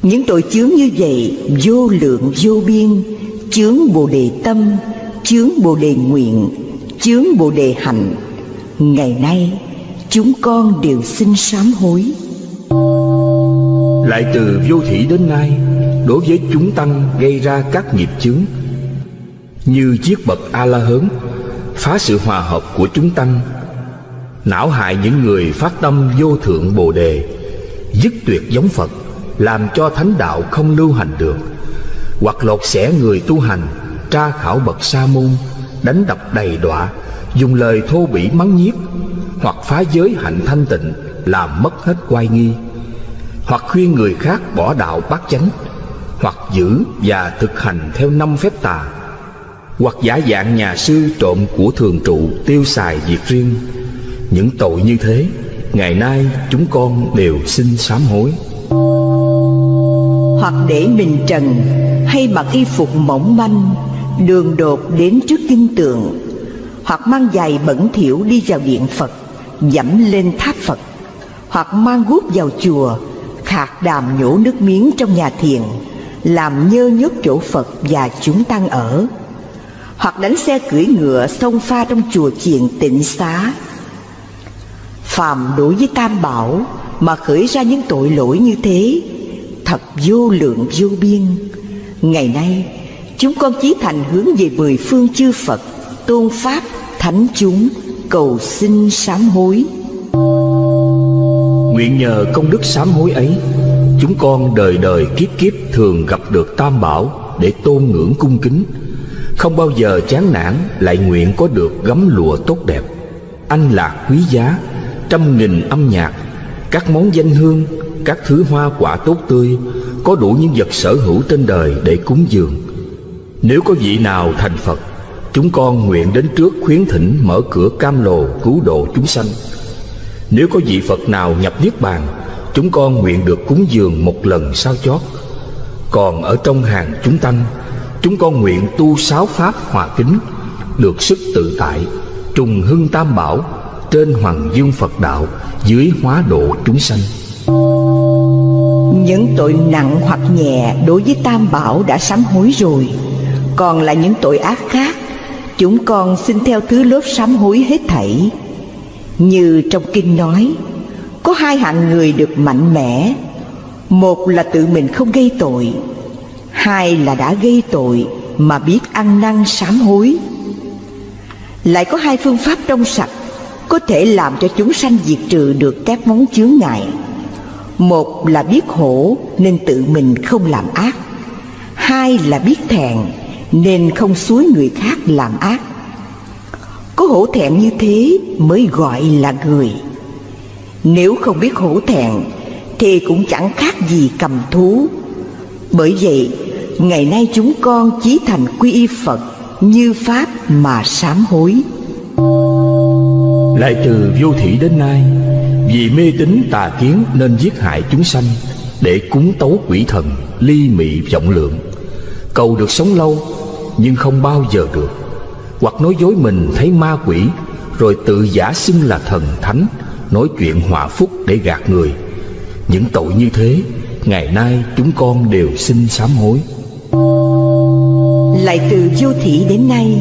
Những tội chướng như vậy vô lượng vô biên, chướng Bồ Đề tâm, chướng Bồ Đề nguyện, chướng Bồ Đề hạnh, ngày nay chúng con đều xin sám hối. Lại từ vô thủy đến nay, đối với chúng tăng gây ra các nghiệp chướng như chiếc bậc A-la-hớn, phá sự hòa hợp của chúng tăng, não hại những người phát tâm vô thượng Bồ Đề, dứt tuyệt giống Phật, làm cho thánh đạo không lưu hành được. Hoặc lột xẻ người tu hành, tra khảo bậc sa môn, đánh đập đầy đọa, dùng lời thô bỉ mắng nhiếc, hoặc phá giới hạnh thanh tịnh, làm mất hết oai nghi, hoặc khuyên người khác bỏ đạo bát chánh, hoặc giữ và thực hành theo 5 phép tà, hoặc giả dạng nhà sư trộm của thường trụ tiêu xài việc riêng. Những tội như thế, ngày nay chúng con đều xin sám hối. Hoặc để mình trần hay mặc y phục mỏng manh, đường đột đến trước kinh tượng, hoặc mang giày bẩn thỉu đi vào điện Phật, dẫm lên tháp Phật, hoặc mang guốc vào chùa, khạc đàm nhổ nước miếng trong nhà thiền, làm nhơ nhớp chỗ Phật và chúng tăng ở, hoặc đánh xe cưỡi ngựa xông pha trong chùa chiền tịnh xá. Phàm đối với tam bảo mà khởi ra những tội lỗi như thế, thật vô lượng vô biên. Ngày nay chúng con chí thành hướng về mười phương chư Phật, tôn Pháp, thánh chúng, cầu xin sám hối. Nguyện nhờ công đức sám hối ấy, chúng con đời đời kiếp kiếp thường gặp được tam bảo để tôn ngưỡng cung kính, không bao giờ chán nản, lại nguyện có được gấm lụa tốt đẹp, anh lạc quý giá, trăm nghìn âm nhạc, các món danh hương, các thứ hoa quả tốt tươi, có đủ những vật sở hữu trên đời để cúng dường. Nếu có vị nào thành Phật, chúng con nguyện đến trước khuyến thỉnh mở cửa cam lồ cứu độ chúng sanh. Nếu có vị Phật nào nhập niết bàn, chúng con nguyện được cúng dường một lần sao chót. Còn ở trong hàng chúng tăng, chúng con nguyện tu sáu pháp hòa kính, được sức tự tại, trùng hưng tam bảo, trên hoàng dương Phật đạo, dưới hóa độ chúng sanh. Những tội nặng hoặc nhẹ đối với tam bảo đã sám hối rồi, còn là những tội ác khác, chúng con xin theo thứ lớp sám hối hết thảy. Như trong kinh nói, có hai hạng người được mạnh mẽ: một là tự mình không gây tội, hai là đã gây tội mà biết ăn năn sám hối. Lại có hai phương pháp trong sạch có thể làm cho chúng sanh diệt trừ được các món chướng ngại. Một là biết hổ nên tự mình không làm ác, hai là biết thẹn nên không xúi người khác làm ác. Có hổ thẹn như thế mới gọi là người. Nếu không biết hổ thẹn thì cũng chẳng khác gì cầm thú. Bởi vậy, ngày nay chúng con chí thành quy y Phật như Pháp mà sám hối. Lại từ vô thủy đến nay, vì mê tín tà kiến nên giết hại chúng sanh để cúng tấu quỷ thần, ly mị vọng lượng, cầu được sống lâu nhưng không bao giờ được. Hoặc nói dối mình thấy ma quỷ rồi tự giả xưng là thần thánh, nói chuyện hòa phúc để gạt người. Những tội như thế, ngày nay chúng con đều xin sám hối. Lại từ vô thủy đến nay,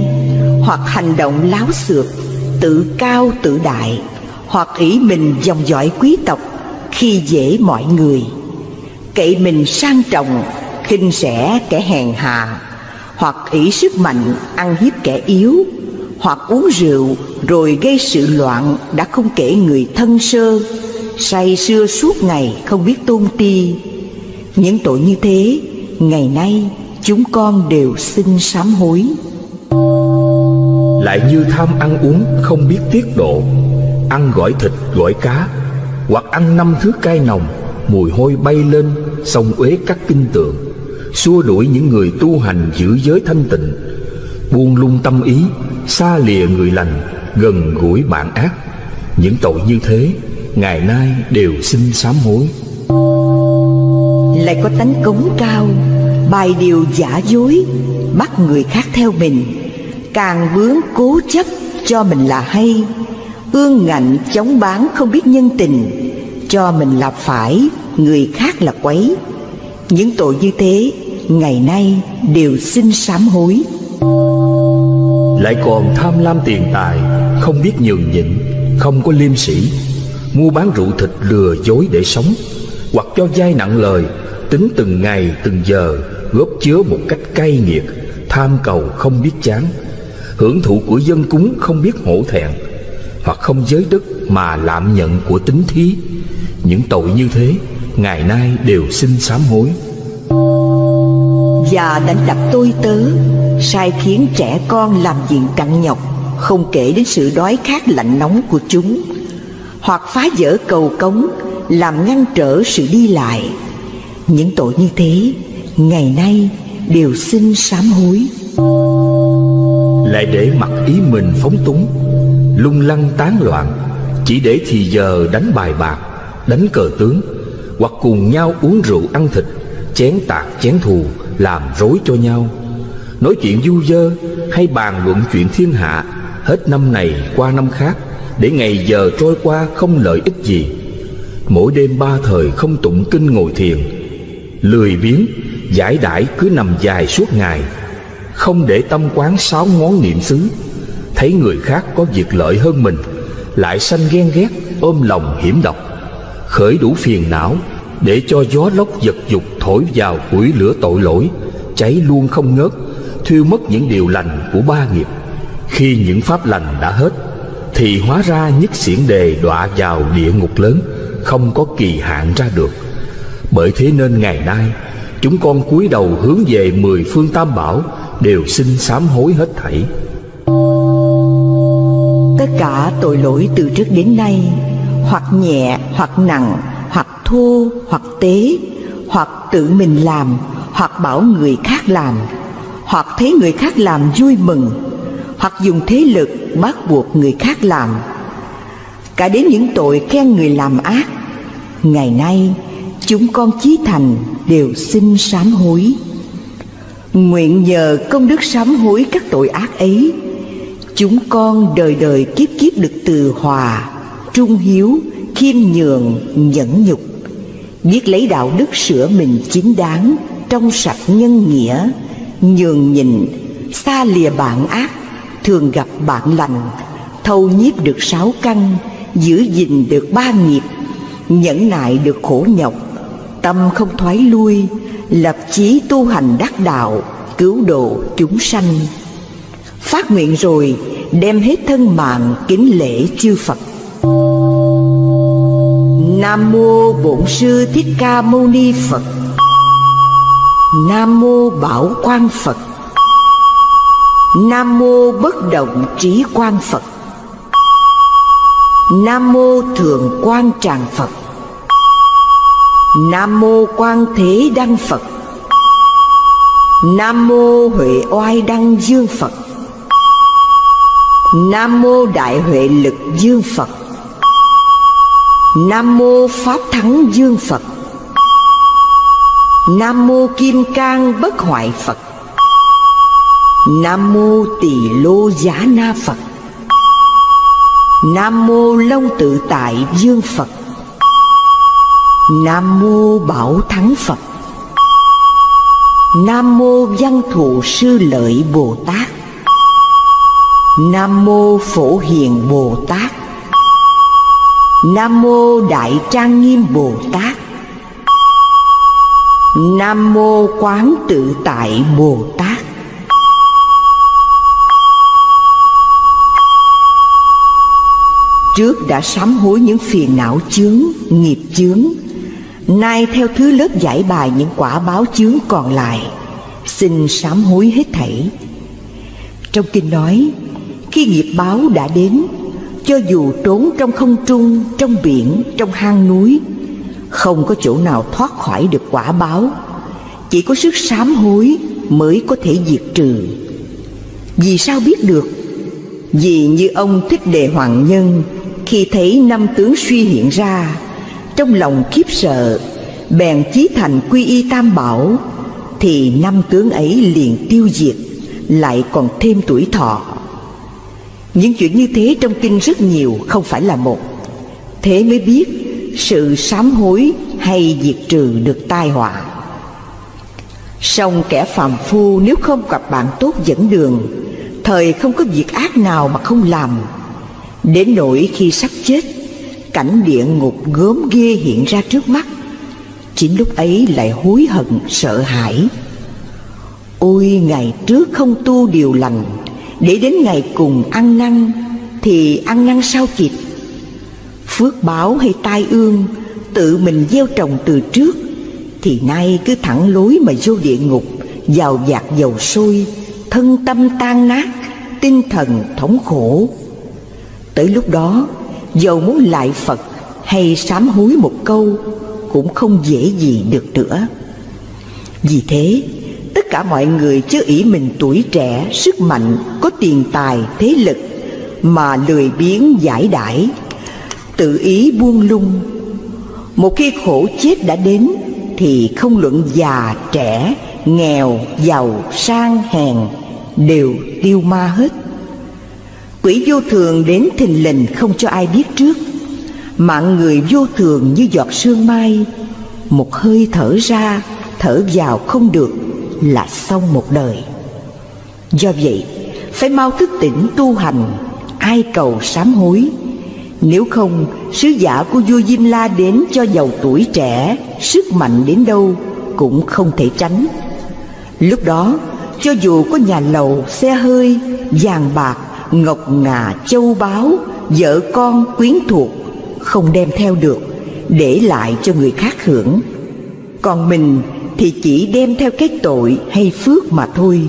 hoặc hành động láo xược, tự cao tự đại, hoặc ỷ mình dòng dõi quý tộc, khi dễ mọi người, cậy mình sang trọng, khinh rẻ kẻ hèn hạ, hoặc ỷ sức mạnh ăn hiếp kẻ yếu, hoặc uống rượu rồi gây sự loạn đã không kể người thân sơ, say sưa suốt ngày không biết tôn ti. Những tội như thế, ngày nay chúng con đều xin sám hối. Lại như tham ăn uống không biết tiết độ, ăn gỏi thịt gỏi cá, hoặc ăn 5 thứ cay nồng, mùi hôi bay lên, xông uế các kinh tượng, xua đuổi những người tu hành giữ giới thanh tịnh, buông lung tâm ý, xa lìa người lành, gần gũi bạn ác. Những tội như thế, ngày nay đều xin sám hối. Lại có tánh cống cao, bày điều giả dối, bắt người khác theo mình, càng bướng cố chấp cho mình là hay, ương ngạnh chống bán không biết nhân tình, cho mình là phải, người khác là quấy. Những tội như thế, ngày nay đều xin sám hối. Lại còn tham lam tiền tài, không biết nhường nhịn, không có liêm sĩ, mua bán rượu thịt lừa dối để sống, hoặc cho vay nặng lời, tính từng ngày từng giờ, góp chứa một cách cay nghiệt, tham cầu không biết chán, hưởng thụ của dân cúng không biết hổ thẹn, hoặc không giới đức mà lạm nhận của tín thí. Những tội như thế, ngày nay đều xin sám hối. Và đánh đập tôi tớ, sai khiến trẻ con làm việc cặn nhọc, không kể đến sự đói khát lạnh nóng của chúng, hoặc phá vỡ cầu cống, làm ngăn trở sự đi lại. Những tội như thế, ngày nay đều xin sám hối. lại để mặc ý mình phóng túng, lung lăng tán loạn, chỉ để thì giờ đánh bài bạc, đánh cờ tướng, hoặc cùng nhau uống rượu ăn thịt, chén tạc chén thù, làm rối cho nhau, nói chuyện du dơ hay bàn luận chuyện thiên hạ, hết năm này qua năm khác, để ngày giờ trôi qua không lợi ích gì. Mỗi đêm ba thời không tụng kinh ngồi thiền, lười biếng giải đãi cứ nằm dài suốt ngày, không để tâm quán sáu ngón niệm xứ, thấy người khác có việc lợi hơn mình lại sanh ghen ghét, ôm lòng hiểm độc, khởi đủ phiền não để cho gió lốc vật dục thổi vào củi lửa tội lỗi, cháy luôn không ngớt, thiêu mất những điều lành của ba nghiệp. Khi những pháp lành đã hết thì hóa ra nhất xiển đề đọa vào địa ngục lớn, không có kỳ hạn ra được. Bởi thế nên ngày nay chúng con cúi đầu hướng về mười phương Tam Bảo, đều xin sám hối hết thảy. Tất cả tội lỗi từ trước đến nay, hoặc nhẹ, hoặc nặng, hoặc thô, hoặc tế, hoặc tự mình làm, hoặc bảo người khác làm, hoặc thấy người khác làm vui mừng, hoặc dùng thế lực bắt buộc người khác làm, cả đến những tội khen người làm ác, ngày nay chúng con chí thành đều xin sám hối. Nguyện nhờ công đức sám hối các tội ác ấy, chúng con đời đời kiếp kiếp được từ hòa, trung hiếu, khiêm nhường, nhẫn nhục, biết lấy đạo đức sửa mình chính đáng, trong sạch nhân nghĩa, nhường nhịn, xa lìa bạn ác, thường gặp bạn lành, thâu nhiếp được sáu căn, giữ gìn được ba nghiệp, nhẫn nại được khổ nhọc, tâm không thoái lui, lập chí tu hành đắc đạo, cứu độ chúng sanh. Phát nguyện rồi đem hết thân mạng kính lễ chư Phật. Nam mô Bổn Sư Thích Ca Mâu Ni Phật. Nam mô Bảo Quang Phật. Nam mô Bất Động Trí Quang Phật. Nam mô Thượng Quang Tràng Phật. Nam mô Quan Thế Đăng Phật. Nam mô Huệ Oai Đăng Dương Phật. Nam mô Đại Huệ Lực Dương Phật. Nam mô Pháp Thắng Dương Phật. Nam mô Kim Cang Bất Hoại Phật. Nam mô Tỳ Lô Giá Na Phật. Nam mô Long Tự Tại Dương Phật. Nam mô Bảo Thắng Phật. Nam mô Văn Thù Sư Lợi Bồ Tát. Nam mô Phổ Hiền Bồ Tát. Nam mô Đại Trang Nghiêm Bồ Tát. Nam mô Quán Tự Tại Bồ Tát. Trước đã sám hối những phiền não chướng, nghiệp chướng, nay theo thứ lớp giải bài những quả báo chướng còn lại, xin sám hối hết thảy. Trong kinh nói, khi nghiệp báo đã đến, cho dù trốn trong không trung, trong biển, trong hang núi, không có chỗ nào thoát khỏi được quả báo, chỉ có sức sám hối mới có thể diệt trừ. Vì sao biết được? Vì như ông Thích Đề Hoàng Nhân, khi thấy năm tướng suy hiện ra, trong lòng khiếp sợ, bèn chí thành quy y Tam Bảo, thì năm tướng ấy liền tiêu diệt, lại còn thêm tuổi thọ. Những chuyện như thế trong kinh rất nhiều, không phải là một. Thế mới biết sự sám hối hay diệt trừ được tai họa. Song kẻ phàm phu nếu không gặp bạn tốt dẫn đường, thời không có việc ác nào mà không làm. Đến nỗi khi sắp chết, cảnh địa ngục gớm ghê hiện ra trước mắt, chính lúc ấy lại hối hận sợ hãi. Ôi, ngày trước không tu điều lành, để đến ngày cùng ăn năn thì ăn năn sao kịp. Phước báo hay tai ương tự mình gieo trồng từ trước, thì nay cứ thẳng lối mà vô địa ngục, vào vạc dầu sôi, thân tâm tan nát, tinh thần thống khổ. Tới lúc đó, dầu muốn lại Phật hay sám hối một câu cũng không dễ gì được nữa. Vì thế, tất cả mọi người chớ ỷ mình tuổi trẻ, sức mạnh, có tiền tài thế lực mà lười biếng giải đãi, tự ý buông lung. Một khi khổ chết đã đến thì không luận già trẻ, nghèo giàu sang hèn đều tiêu ma hết. Quỷ vô thường đến thình lình không cho ai biết trước. Mạng người vô thường như giọt sương mai, một hơi thở ra thở vào không được là xong một đời. Do vậy phải mau thức tỉnh tu hành, ai cầu sám hối. Nếu không, sứ giả của vua Diêm La đến cho giàu tuổi trẻ, sức mạnh đến đâu cũng không thể tránh. Lúc đó cho dù có nhà lầu, xe hơi, vàng bạc, ngọc ngà, châu báu, vợ con, quyến thuộc, không đem theo được, để lại cho người khác hưởng. Còn mình thì chỉ đem theo cái tội hay phước mà thôi.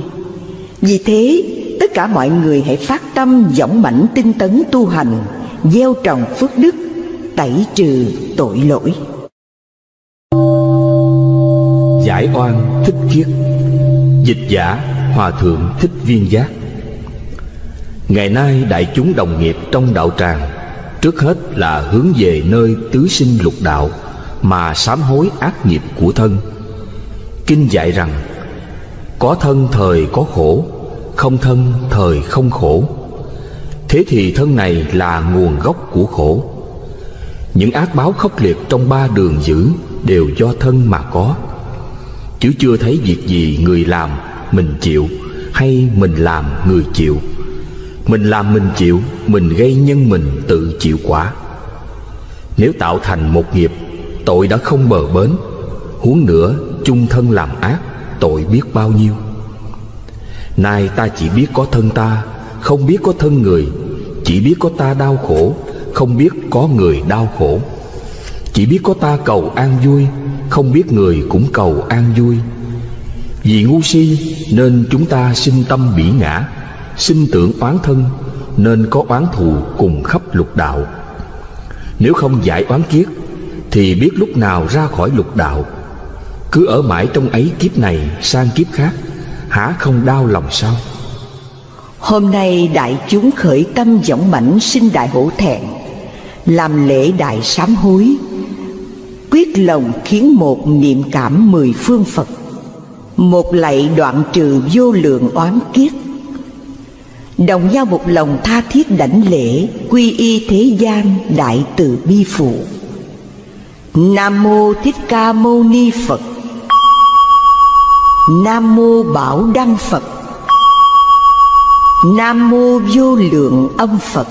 Vì thế tất cả mọi người hãy phát tâm dõng mãnh tinh tấn tu hành, gieo trồng phước đức, tẩy trừ tội lỗi. Giải oan Thích Khiết. Dịch giả Hòa thượng Thích Viên Giác. Ngày nay đại chúng đồng nghiệp trong đạo tràng trước hết là hướng về nơi tứ sinh lục đạo mà sám hối ác nghiệp của thân. Kinh dạy rằng có thân thời có khổ, không thân thời không khổ. Thế thì thân này là nguồn gốc của khổ. Những ác báo khốc liệt trong ba đường dữ đều do thân mà có. Chứ chưa thấy việc gì người làm mình chịu hay mình làm người chịu. Mình làm mình chịu, mình gây nhân mình tự chịu quả. Nếu tạo thành một nghiệp, tội đã không bờ bến, huống nữa chung thân làm ác, tội biết bao nhiêu. Nay ta chỉ biết có thân ta, không biết có thân người. Chỉ biết có ta đau khổ, không biết có người đau khổ. Chỉ biết có ta cầu an vui, không biết người cũng cầu an vui. Vì ngu si nên chúng ta sinh tâm bỉ ngã, sinh tưởng oán thân nên có oán thù cùng khắp lục đạo. Nếu không giải oán kiết thì biết lúc nào ra khỏi lục đạo. Cứ ở mãi trong ấy kiếp này sang kiếp khác, há không đau lòng sao? Hôm nay đại chúng khởi tâm dõng mãnh sinh đại hổ thẹn, làm lễ đại sám hối, quyết lòng khiến một niệm cảm mười phương Phật, một lạy đoạn trừ vô lượng oán kiết. Đồng nhau một lòng tha thiết đảnh lễ, quy y thế gian đại từ bi phụ. Nam mô Thích Ca Mâu Ni Phật. Nam mô Bảo Đăng Phật. Nam mô Vô Lượng Âm Phật.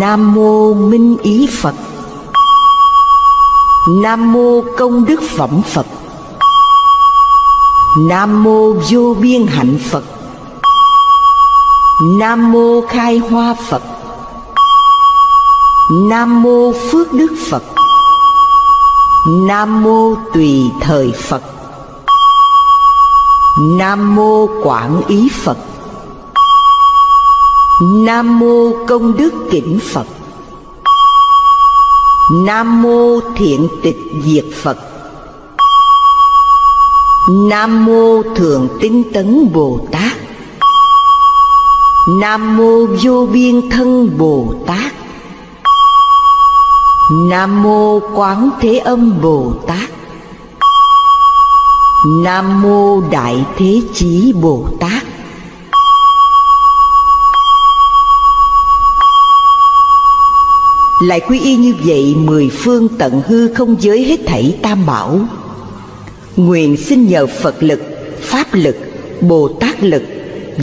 Nam mô Minh Ý Phật. Nam mô Công Đức Phẩm Phật. Nam mô Vô Biên Hạnh Phật. Nam mô Khai Hoa Phật. Nam mô Phước Đức Phật. Nam mô Tùy Thời Phật. Nam mô Quảng Ý Phật. Nam mô Công Đức Kỉnh Phật. Nam mô Thiện Tịch Diệt Phật. Nam mô Thường Tinh Tấn Bồ Tát. Nam mô Vô Biên Thân Bồ Tát. Nam mô Quán Thế Âm Bồ Tát. Nam mô Đại Thế Chí Bồ Tát. Lại quy y như vậy mười phương tận hư không giới hết thảy tam bảo, nguyện xin nhờ Phật lực, Pháp lực, Bồ Tát lực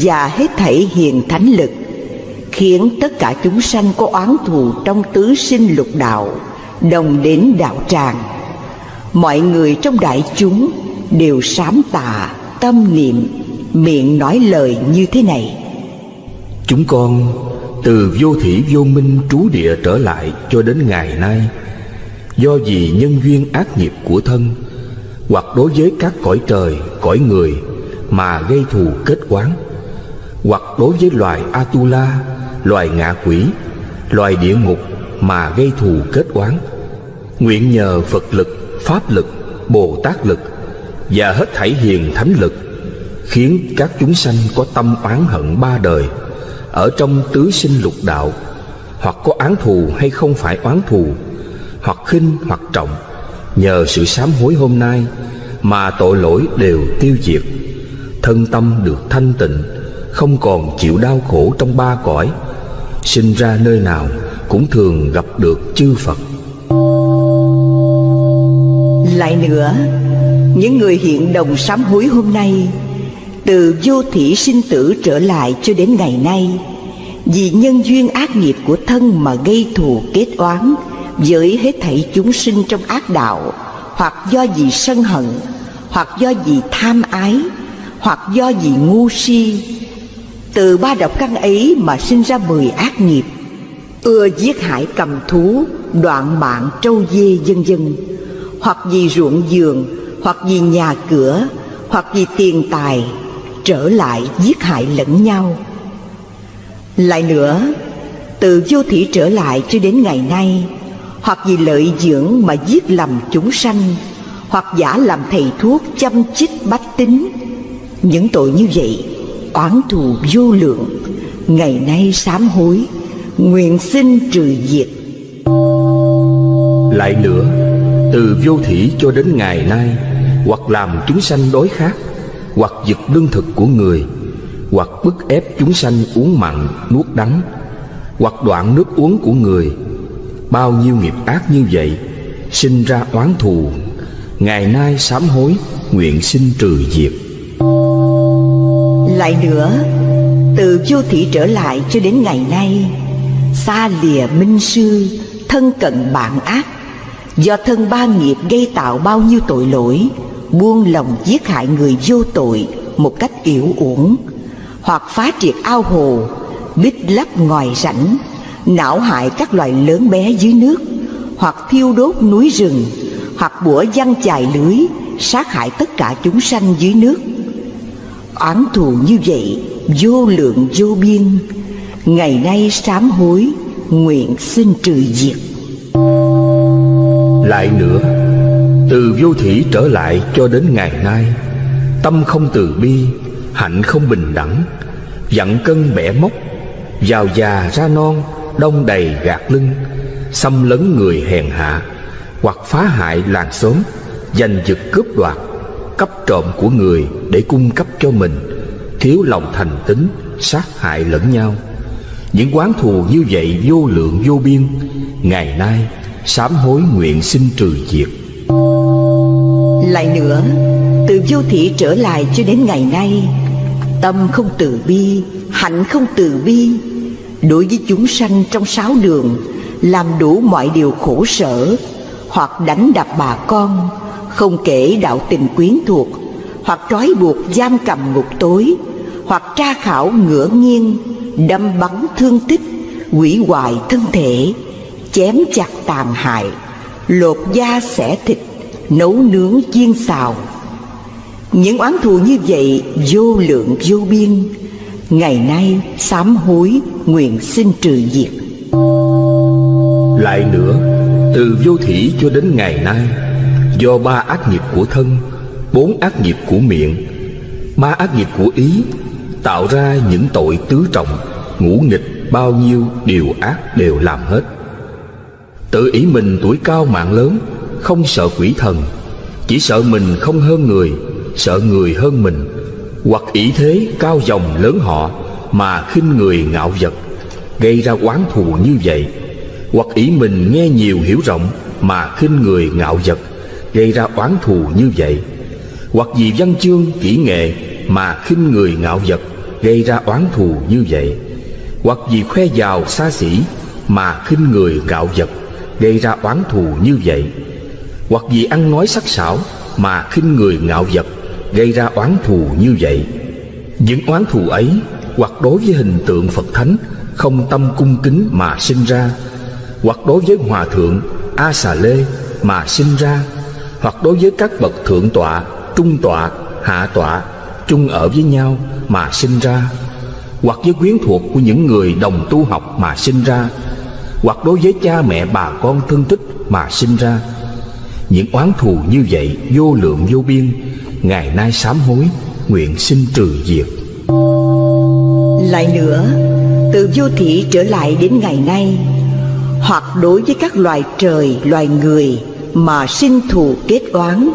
và hết thảy hiền thánh lực, khiến tất cả chúng sanh có oán thù trong tứ sinh lục đạo đồng đến đạo tràng. Mọi người trong đại chúng đều sám tà tâm niệm, miệng nói lời như thế này: Chúng con từ vô thủy vô minh trú địa trở lại cho đến ngày nay, do vì nhân duyên ác nghiệp của thân hoặc đối với các cõi trời cõi người mà gây thù kết oán, hoặc đối với loài Atula, loài ngạ quỷ, loài địa ngục mà gây thù kết oán, nguyện nhờ Phật lực, Pháp lực, Bồ Tát lực và hết thảy hiền thánh lực khiến các chúng sanh có tâm oán hận ba đời, ở trong tứ sinh lục đạo, hoặc có oán thù hay không phải oán thù, hoặc khinh hoặc trọng. Nhờ sự sám hối hôm nay mà tội lỗi đều tiêu diệt, thân tâm được thanh tịnh, không còn chịu đau khổ trong ba cõi. Sinh ra nơi nào cũng thường gặp được chư Phật. Lại nữa, những người hiện đồng sám hối hôm nay, từ vô thỉ sinh tử trở lại cho đến ngày nay, vì nhân duyên ác nghiệp của thân mà gây thù kết oán với hết thảy chúng sinh trong ác đạo, hoặc do vì sân hận, hoặc do vì tham ái, hoặc do vì ngu si. Từ ba độc căn ấy mà sinh ra 10 ác nghiệp: ưa giết hại cầm thú, đoạn mạng trâu dê vân vân. Hoặc vì ruộng vườn, hoặc vì nhà cửa, hoặc vì tiền tài, trở lại giết hại lẫn nhau. Lại nữa, từ vô thỉ trở lại cho đến ngày nay, hoặc vì lợi dưỡng mà giết lầm chúng sanh, hoặc giả làm thầy thuốc chăm chích bách tính. Những tội như vậy, oán thù vô lượng, ngày nay sám hối, nguyện xin trừ diệt. Lại nữa, từ vô thỉ cho đến ngày nay, hoặc làm chúng sanh đói khát, hoặc giật lương thực của người, hoặc bức ép chúng sanh uống mặn, nuốt đắng, hoặc đoạn nước uống của người. Bao nhiêu nghiệp ác như vậy, sinh ra oán thù, ngày nay sám hối, nguyện xin trừ diệt. Lại nữa, từ vô thỉ trở lại cho đến ngày nay, xa lìa minh sư, thân cận bạn ác, do thân ba nghiệp gây tạo bao nhiêu tội lỗi, buông lòng giết hại người vô tội một cách uổng uổng, hoặc phá triệt ao hồ, bít lấp ngoài rãnh, não hại các loài lớn bé dưới nước, hoặc thiêu đốt núi rừng, hoặc bủa văng chài lưới, sát hại tất cả chúng sanh dưới nước. Oán thù như vậy, vô lượng vô biên, ngày nay sám hối, nguyện xin trừ diệt. Lại nữa, từ vô thỉ trở lại cho đến ngày nay, tâm không từ bi, hạnh không bình đẳng, giận cân bẻ móc, giàu già ra non, đông đầy gạt lưng, xâm lấn người hèn hạ, hoặc phá hại làng xóm, giành giật cướp đoạt, cắp trộm của người để cung cấp cho mình, thiếu lòng thành tín, sát hại lẫn nhau. Những oán thù như vậy vô lượng vô biên, ngày nay sám hối, nguyện xin trừ diệt. Lại nữa, từ vô thỉ trở lại cho đến ngày nay, tâm không từ bi, hạnh không từ bi, đối với chúng sanh trong 6 đường, làm đủ mọi điều khổ sở, hoặc đánh đập bà con, không kể đạo tình quyến thuộc, hoặc trói buộc giam cầm ngục tối, hoặc tra khảo ngửa nghiêng, đâm bắn thương tích, hủy hoại thân thể, chém chặt tàn hại, lột da xẻ thịt, nấu nướng chiên xào. Những oán thù như vậy vô lượng vô biên, ngày nay sám hối, nguyện xin trừ diệt. Lại nữa, từ vô thỉ cho đến ngày nay, do 3 ác nghiệp của thân, 4 ác nghiệp của miệng, 3 ác nghiệp của ý, tạo ra những tội tứ trọng, ngũ nghịch, bao nhiêu điều ác đều làm hết. Tự ý mình tuổi cao mạng lớn, không sợ quỷ thần, chỉ sợ mình không hơn người, sợ người hơn mình, hoặc ý thế cao dòng lớn họ mà khinh người ngạo vật, gây ra oán thù như vậy. Hoặc ý mình nghe nhiều hiểu rộng mà khinh người ngạo vật, gây ra oán thù như vậy. Hoặc vì văn chương kỹ nghệ mà khinh người ngạo vật, gây ra oán thù như vậy. Hoặc vì khoe giàu xa xỉ mà khinh người ngạo vật, gây ra oán thù như vậy. Hoặc vì ăn nói sắc sảo mà khinh người ngạo vật, gây ra oán thù như vậy. Những oán thù ấy, hoặc đối với hình tượng Phật Thánh không tâm cung kính mà sinh ra, hoặc đối với Hòa Thượng A Xà Lê mà sinh ra, hoặc đối với các bậc thượng tọa, trung tọa, hạ tọa chung ở với nhau mà sinh ra, hoặc với quyến thuộc của những người đồng tu học mà sinh ra, hoặc đối với cha mẹ bà con thân thích mà sinh ra. Những oán thù như vậy vô lượng vô biên, ngày nay sám hối, nguyện sinh trừ diệt. Lại nữa, từ vô thỉ trở lại đến ngày nay, hoặc đối với các loài trời, loài người mà sinh thù kết oán,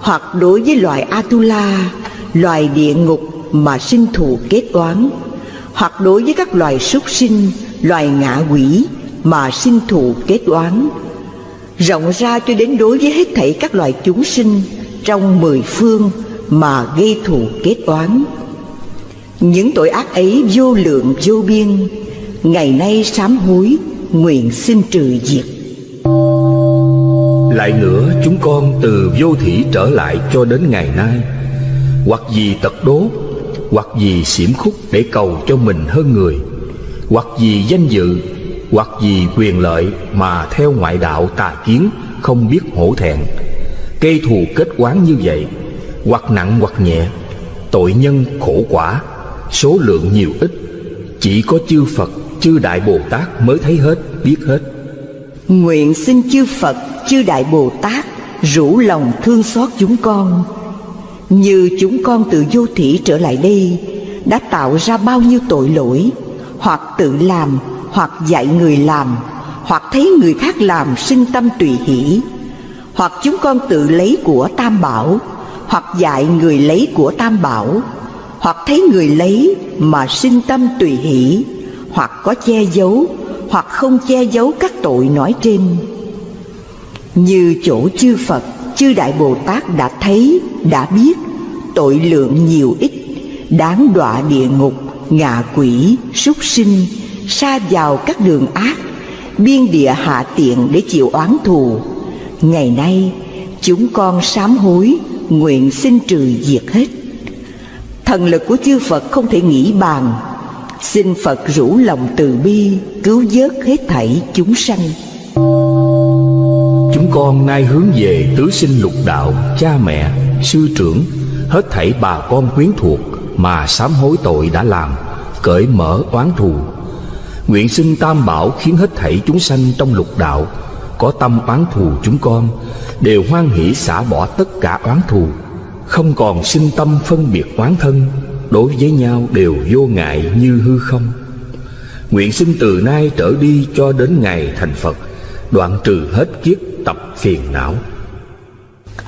hoặc đối với loài Atula, loài địa ngục mà sinh thù kết oán, hoặc đối với các loài súc sinh, loài ngạ quỷ mà sinh thù kết oán, rộng ra cho đến đối với hết thảy các loài chúng sinh trong mười phương mà gây thù kết oán. Những tội ác ấy vô lượng vô biên, ngày nay sám hối nguyện xin trừ diệt. Lại nữa, chúng con từ vô thỉ trở lại cho đến ngày nay, hoặc vì tật đố, hoặc vì xiểm khúc để cầu cho mình hơn người, hoặc vì danh dự, hoặc vì quyền lợi mà theo ngoại đạo tà kiến, không biết hổ thẹn, gây thù kết oán như vậy, hoặc nặng hoặc nhẹ, tội nhân khổ quả, số lượng nhiều ít, chỉ có chư Phật, chư Đại Bồ Tát mới thấy hết, biết hết. Nguyện xin chư Phật, chư Đại Bồ Tát rủ lòng thương xót chúng con. Như chúng con từ vô thỉ trở lại đây đã tạo ra bao nhiêu tội lỗi, hoặc tự làm, hoặc dạy người làm, hoặc thấy người khác làm sinh tâm tùy hỷ, hoặc chúng con tự lấy của Tam Bảo, hoặc dạy người lấy của Tam Bảo, hoặc thấy người lấy mà sinh tâm tùy hỷ, hoặc có che giấu, hoặc không che giấu các tội nói trên. Như chỗ chư Phật, chư Đại Bồ Tát đã thấy, đã biết tội lượng nhiều ít, đáng đọa địa ngục, ngạ quỷ, súc sinh, sa vào các đường ác, biên địa hạ tiện để chịu oán thù. Ngày nay chúng con sám hối nguyện xin trừ diệt hết. Thần lực của chư Phật không thể nghĩ bàn, xin Phật rủ lòng từ bi cứu vớt hết thảy chúng sanh. Chúng con nay hướng về tứ sinh lục đạo, cha mẹ, sư trưởng, hết thảy bà con quyến thuộc mà sám hối tội đã làm, cởi mở oán thù. Nguyện xin Tam Bảo khiến hết thảy chúng sanh trong lục đạo có tâm oán thù chúng con đều hoan hỷ xả bỏ tất cả oán thù, không còn sinh tâm phân biệt oán thân, đối với nhau đều vô ngại như hư không. Nguyện xin từ nay trở đi cho đến ngày thành Phật, đoạn trừ hết kiếp tập phiền não.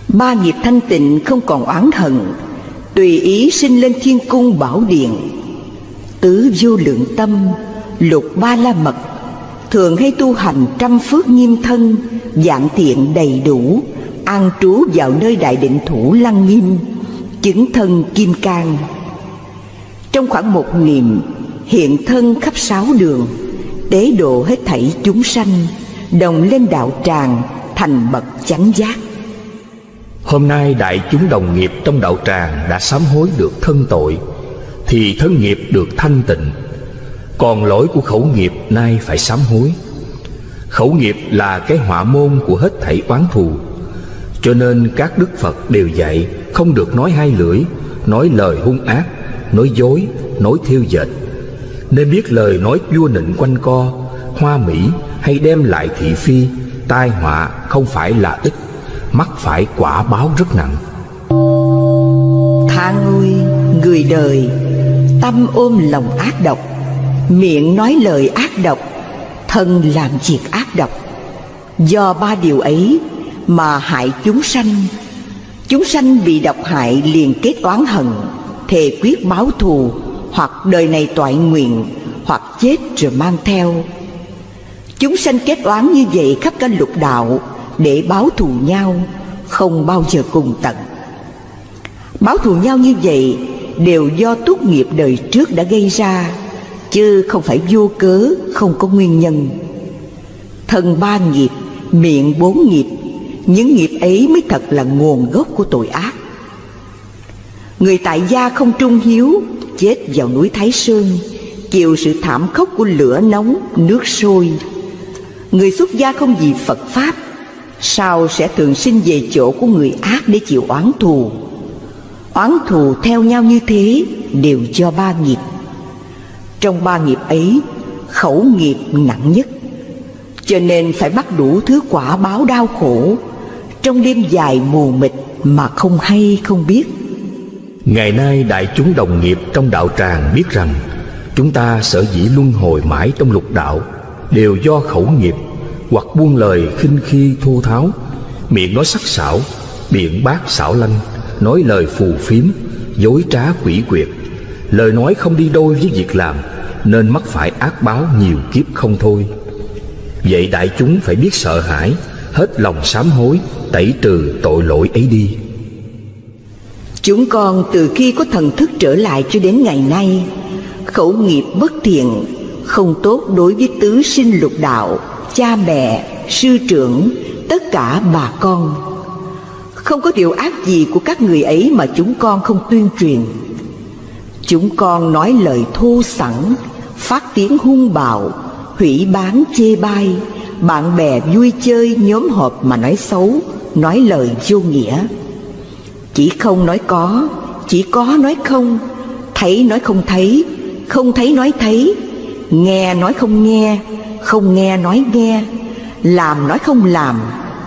Ba nghiệp thanh tịnh không còn oán hận, tùy ý sinh lên thiên cung bảo điện. Tứ vô lượng tâm, lục ba la mật, thường hay tu hành trăm phước nghiêm thân, dạng thiện đầy đủ, an trú vào nơi đại định thủ Lăng Nghiêm, chứng thân Kim Cang. Trong khoảng một niệm, hiện thân khắp sáu đường, tế độ hết thảy chúng sanh, đồng lên đạo tràng, thành bậc chánh giác. Hôm nay đại chúng đồng nghiệp trong đạo tràng đã sám hối được thân tội, thì thân nghiệp được thanh tịnh. Còn lỗi của khẩu nghiệp nay phải sám hối. Khẩu nghiệp là cái họa môn của hết thảy oán thù, cho nên các đức Phật đều dạy không được nói hai lưỡi, nói lời hung ác, nói dối, nói thêu dệt. Nên biết lời nói vua nịnh quanh co, hoa mỹ hay đem lại thị phi, tai họa không phải là ít, mắc phải quả báo rất nặng. Than ôi người đời, tâm ôm lòng ác độc, miệng nói lời ác độc, thân làm việc ác độc. Do ba điều ấy mà hại chúng sanh. Chúng sanh bị độc hại liền kết oán hận, thề quyết báo thù, hoặc đời này toại nguyện, hoặc chết rồi mang theo. Chúng sanh kết oán như vậy khắp cả lục đạo để báo thù nhau, không bao giờ cùng tận. Báo thù nhau như vậy đều do túc nghiệp đời trước đã gây ra, chứ không phải vô cớ, không có nguyên nhân. Thân ba nghiệp, miệng bốn nghiệp, những nghiệp ấy mới thật là nguồn gốc của tội ác. Người tại gia không trung hiếu, chết vào núi Thái Sơn, chịu sự thảm khốc của lửa nóng, nước sôi. Người xuất gia không vì Phật Pháp, sao sẽ thường sinh về chỗ của người ác để chịu oán thù. Oán thù theo nhau như thế đều do ba nghiệp. Trong ba nghiệp ấy, khẩu nghiệp nặng nhất, cho nên phải bắt đủ thứ quả báo đau khổ trong đêm dài mù mịt mà không hay không biết. Ngày nay đại chúng đồng nghiệp trong đạo tràng biết rằng chúng ta sở dĩ luân hồi mãi trong lục đạo đều do khẩu nghiệp, hoặc buông lời khinh khi thô tháo, miệng nói sắc sảo, biện bác xảo lanh, nói lời phù phiếm, dối trá quỷ quyệt. Lời nói không đi đôi với việc làm, nên mắc phải ác báo nhiều kiếp không thôi. Vậy đại chúng phải biết sợ hãi, hết lòng sám hối, tẩy trừ tội lỗi ấy đi. Chúng con từ khi có thần thức trở lại cho đến ngày nay, khẩu nghiệp bất thiện, không tốt đối với tứ sinh lục đạo, cha mẹ, sư trưởng, tất cả bà con. Không có điều ác gì của các người ấy mà chúng con không tuyên truyền. Chúng con nói lời thô sẵn, phát tiếng hung bạo, hủy báng chê bai, bạn bè vui chơi nhóm họp mà nói xấu, nói lời vô nghĩa. Chỉ không nói có, chỉ có nói không, thấy nói không thấy nói thấy, nghe nói không nghe nói nghe, làm nói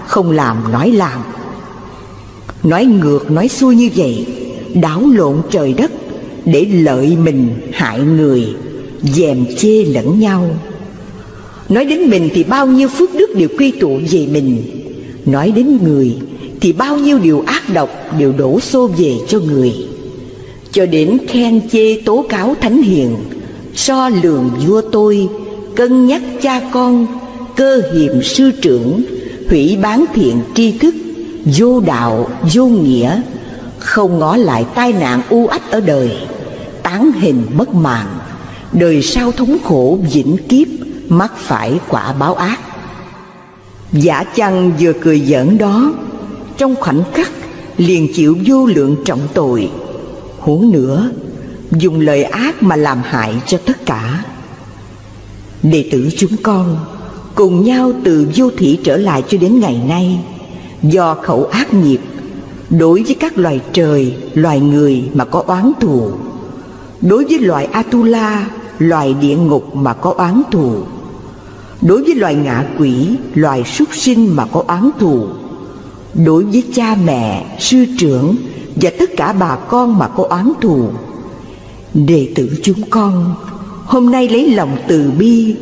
không làm nói làm. Nói ngược nói xuôi như vậy, đảo lộn trời đất, để lợi mình hại người, dèm chê lẫn nhau. Nói đến mình thì bao nhiêu phước đức đều quy tụ về mình, nói đến người thì bao nhiêu điều ác độc đều đổ xô về cho người. Cho đến khen chê tố cáo thánh hiền, so lường vua tôi, cân nhắc cha con, cơ hiểm sư trưởng, hủy bán thiện tri thức, vô đạo, vô nghĩa, không ngó lại tai nạn u ách ở đời, tán hình mất mạng, đời sau thống khổ vĩnh kiếp, mắc phải quả báo ác. Giả chăng vừa cười giỡn đó, trong khoảnh khắc liền chịu vô lượng trọng tội. Huống nữa, dùng lời ác mà làm hại cho tất cả. Đệ tử chúng con cùng nhau từ vô thủy trở lại cho đến ngày nay, do khẩu ác nghiệp đối với các loài trời, loài người mà có oán thù, đối với loài Atula, loài địa ngục mà có oán thù, đối với loài ngạ quỷ, loài súc sinh mà có oán thù, đối với cha mẹ, sư trưởng và tất cả bà con mà có oán thù. Đệ tử chúng con hôm nay lấy lòng từ bi,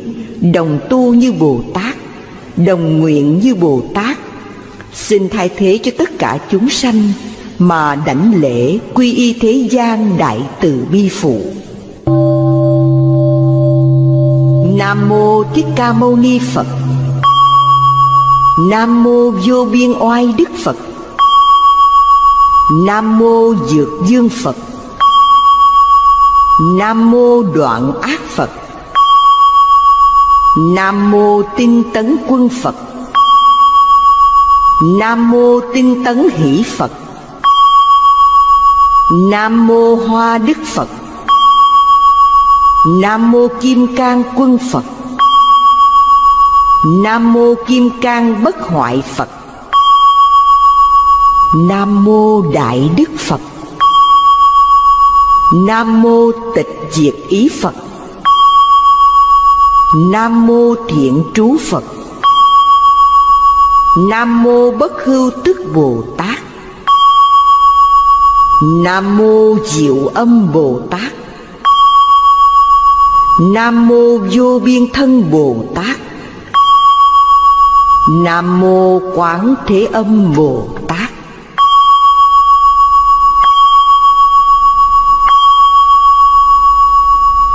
đồng tu như Bồ Tát, đồng nguyện như Bồ Tát, xin thay thế cho tất cả chúng sanh mà đảnh lễ quy y thế gian đại từ bi phụ. Nam mô Thích Ca Mâu Ni Phật. Nam mô Vô Biên Oai Đức Phật. Nam mô Dược Dương Phật. Nam mô Đoạn Ác Phật. Nam mô Tinh Tấn Quân Phật. Nam mô Tinh Tấn Hỷ Phật. Nam mô Hoa Đức Phật. Nam mô Kim Cang Quân Phật. Nam mô Kim Cang Bất Hoại Phật. Nam mô Đại Đức Phật. Nam mô Tịch Diệt Ý Phật. Nam mô Thiện Trú Phật. Nam mô Bất Hưu Tức Bồ Tát. Nam mô Diệu Âm Bồ Tát. Nam mô Vô Biên Thân Bồ Tát. Nam mô Quán Thế Âm Bồ Tát.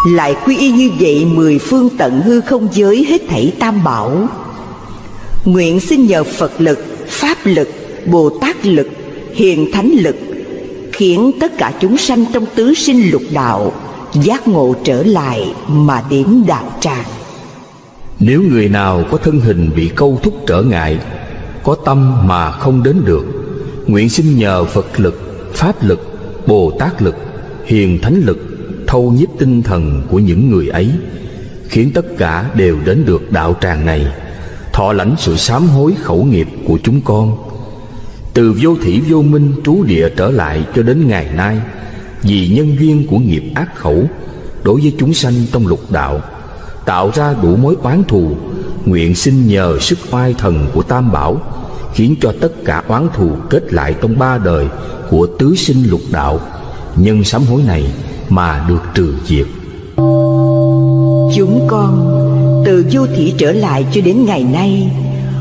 Lại quy y như vậy mười phương tận hư không giới hết thảy tam bảo, nguyện xin nhờ Phật lực, Pháp lực, Bồ Tát lực, Hiền Thánh lực, khiến tất cả chúng sanh trong tứ sinh lục đạo giác ngộ trở lại mà đến đạo tràng. Nếu người nào có thân hình bị câu thúc trở ngại, có tâm mà không đến được, nguyện xin nhờ Phật lực, Pháp lực, Bồ Tát lực, Hiền Thánh lực thâu nhiếp tinh thần của những người ấy, khiến tất cả đều đến được đạo tràng này, thọ lãnh sự sám hối khẩu nghiệp của chúng con. Từ vô thủy vô minh trú địa trở lại cho đến ngày nay, vì nhân duyên của nghiệp ác khẩu đối với chúng sanh trong lục đạo, tạo ra đủ mối oán thù, nguyện xin nhờ sức oai thần của Tam Bảo, khiến cho tất cả oán thù kết lại trong ba đời của tứ sinh lục đạo nhân sám hối này mà được trừ diệt. Chúng con từ vô thỉ trở lại cho đến ngày nay,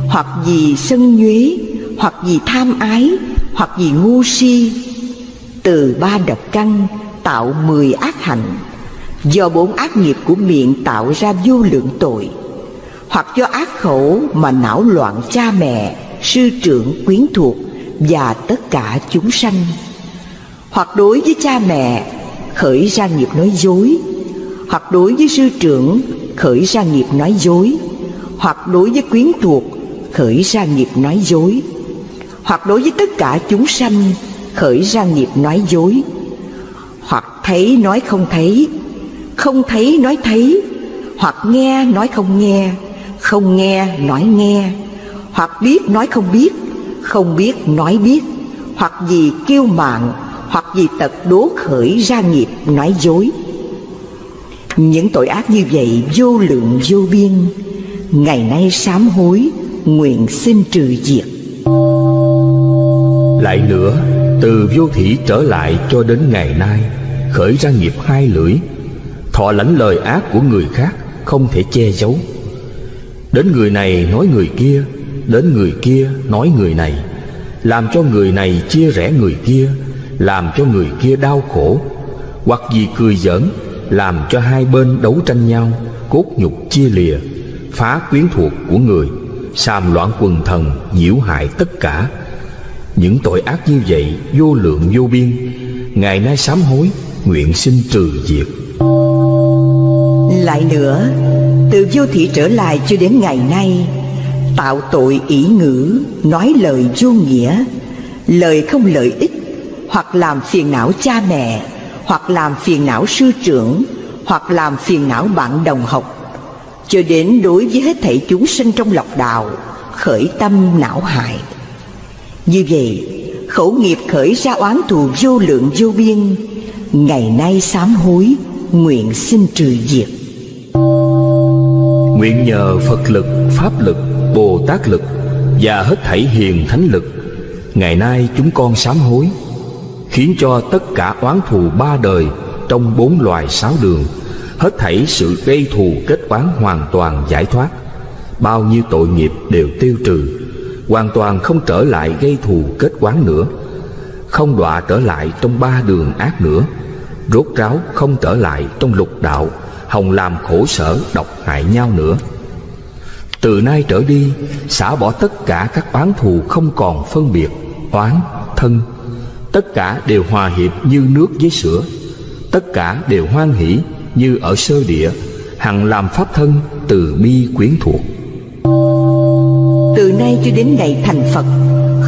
hoặc vì sân nhuế, hoặc vì tham ái, hoặc vì ngu si, từ 3 độc căn tạo 10 ác hạnh, do 4 ác nghiệp của miệng tạo ra vô lượng tội, hoặc do ác khẩu mà não loạn cha mẹ, sư trưởng, quyến thuộc và tất cả chúng sanh, hoặc đối với cha mẹ khởi ra nghiệp nói dối, hoặc đối với sư trưởng khởi ra nghiệp nói dối, hoặc đối với quyến thuộc khởi ra nghiệp nói dối, hoặc đối với tất cả chúng sanh khởi ra nghiệp nói dối, hoặc thấy nói không thấy, không thấy nói thấy, hoặc nghe nói không nghe, không nghe nói nghe, hoặc biết nói không biết, không biết nói biết, hoặc vì kiêu mạn, hoặc vì tật đố khởi ra nghiệp nói dối. Những tội ác như vậy vô lượng vô biên, ngày nay sám hối nguyện xin trừ diệt. Lại nữa, từ vô thỉ trở lại cho đến ngày nay khởi ra nghiệp hai lưỡi, thọ lãnh lời ác của người khác không thể che giấu. Đến người này nói người kia, đến người kia nói người này, làm cho người này chia rẽ người kia, làm cho người kia đau khổ, hoặc vì cười giỡn, làm cho hai bên đấu tranh nhau, cốt nhục chia lìa, phá quyến thuộc của người, xàm loạn quần thần, nhiễu hại tất cả. Những tội ác như vậy vô lượng vô biên, ngày nay sám hối nguyện xin trừ diệt. Lại nữa, từ vô thỉ trở lại cho đến ngày nay tạo tội ỷ ngữ, nói lời vô nghĩa, lời không lợi ích, hoặc làm phiền não cha mẹ, hoặc làm phiền não sư trưởng, hoặc làm phiền não bạn đồng học, cho đến đối với hết thảy chúng sinh trong lọc đạo khởi tâm não hại. Như vậy khẩu nghiệp khởi ra oán thù vô lượng vô biên, ngày nay sám hối nguyện xin trừ diệt. Nguyện nhờ Phật lực, Pháp lực, Bồ Tát lực và hết thảy hiền thánh lực, ngày nay chúng con sám hối, khiến cho tất cả oán thù 3 đời trong 4 loài 6 đường, hết thảy sự gây thù kết oán hoàn toàn giải thoát, bao nhiêu tội nghiệp đều tiêu trừ, hoàn toàn không trở lại gây thù kết oán nữa, không đọa trở lại trong 3 đường ác nữa, rốt ráo không trở lại trong lục đạo, hòng làm khổ sở độc hại nhau nữa. Từ nay trở đi, xả bỏ tất cả các oán thù, không còn phân biệt oán, thân, tất cả đều hòa hiệp như nước với sữa, tất cả đều hoan hỷ như ở sơ địa, hằng làm pháp thân từ bi quyến thuộc. Từ nay cho đến ngày thành Phật,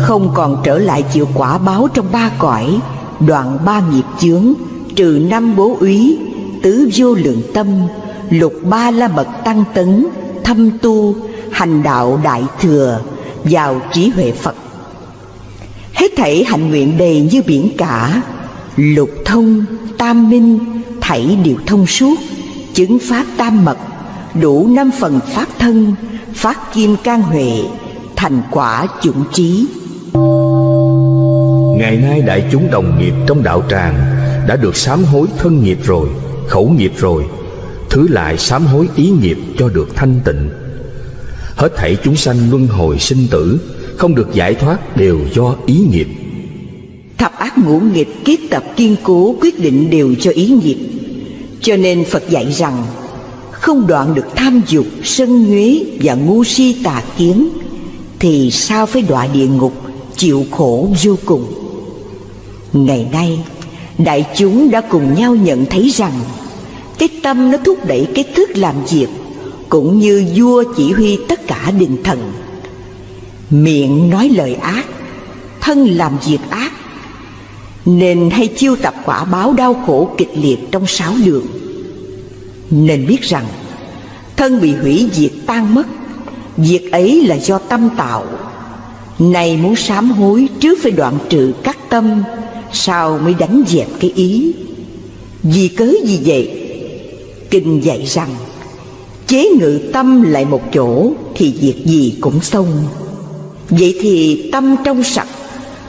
không còn trở lại chịu quả báo trong 3 cõi, đoạn 3 nghiệp chướng, trừ 5 bố úy, tứ vô lượng tâm, lục ba la mật tăng tấn, thâm tu, hành đạo đại thừa, vào trí huệ Phật. Hết thảy hạnh nguyện đầy như biển cả, lục thông, tam minh, thảy đều thông suốt, chứng pháp tam mật, đủ 5 phần pháp thân, phát kim can huệ, thành quả chủng trí. Ngày nay đại chúng đồng nghiệp trong đạo tràng đã được sám hối thân nghiệp rồi, khẩu nghiệp rồi, thứ lại sám hối ý nghiệp cho được thanh tịnh. Hết thảy chúng sanh luân hồi sinh tử không được giải thoát đều do ý nghiệp. Thập ác ngũ nghịch kết tập kiên cố quyết định đều cho ý nghiệp. Cho nên Phật dạy rằng không đoạn được tham dục, sân nhuế và ngu si tà kiến, thì sao phải đọa địa ngục chịu khổ vô cùng. Ngày nay đại chúng đã cùng nhau nhận thấy rằng cái tâm nó thúc đẩy cái thức làm việc, cũng như vua chỉ huy tất cả đình thần. Miệng nói lời ác, thân làm việc ác, nên hay chiêu tập quả báo đau khổ kịch liệt trong 6 đường. Nên biết rằng thân bị hủy diệt tan mất, việc ấy là do tâm tạo. Này muốn sám hối, trước phải đoạn trừ các tâm, sau mới đánh dẹp cái ý. Vì cớ gì vậy? Kinh dạy rằng chế ngự tâm lại một chỗ thì việc gì cũng xong. Vậy thì tâm trong sạch,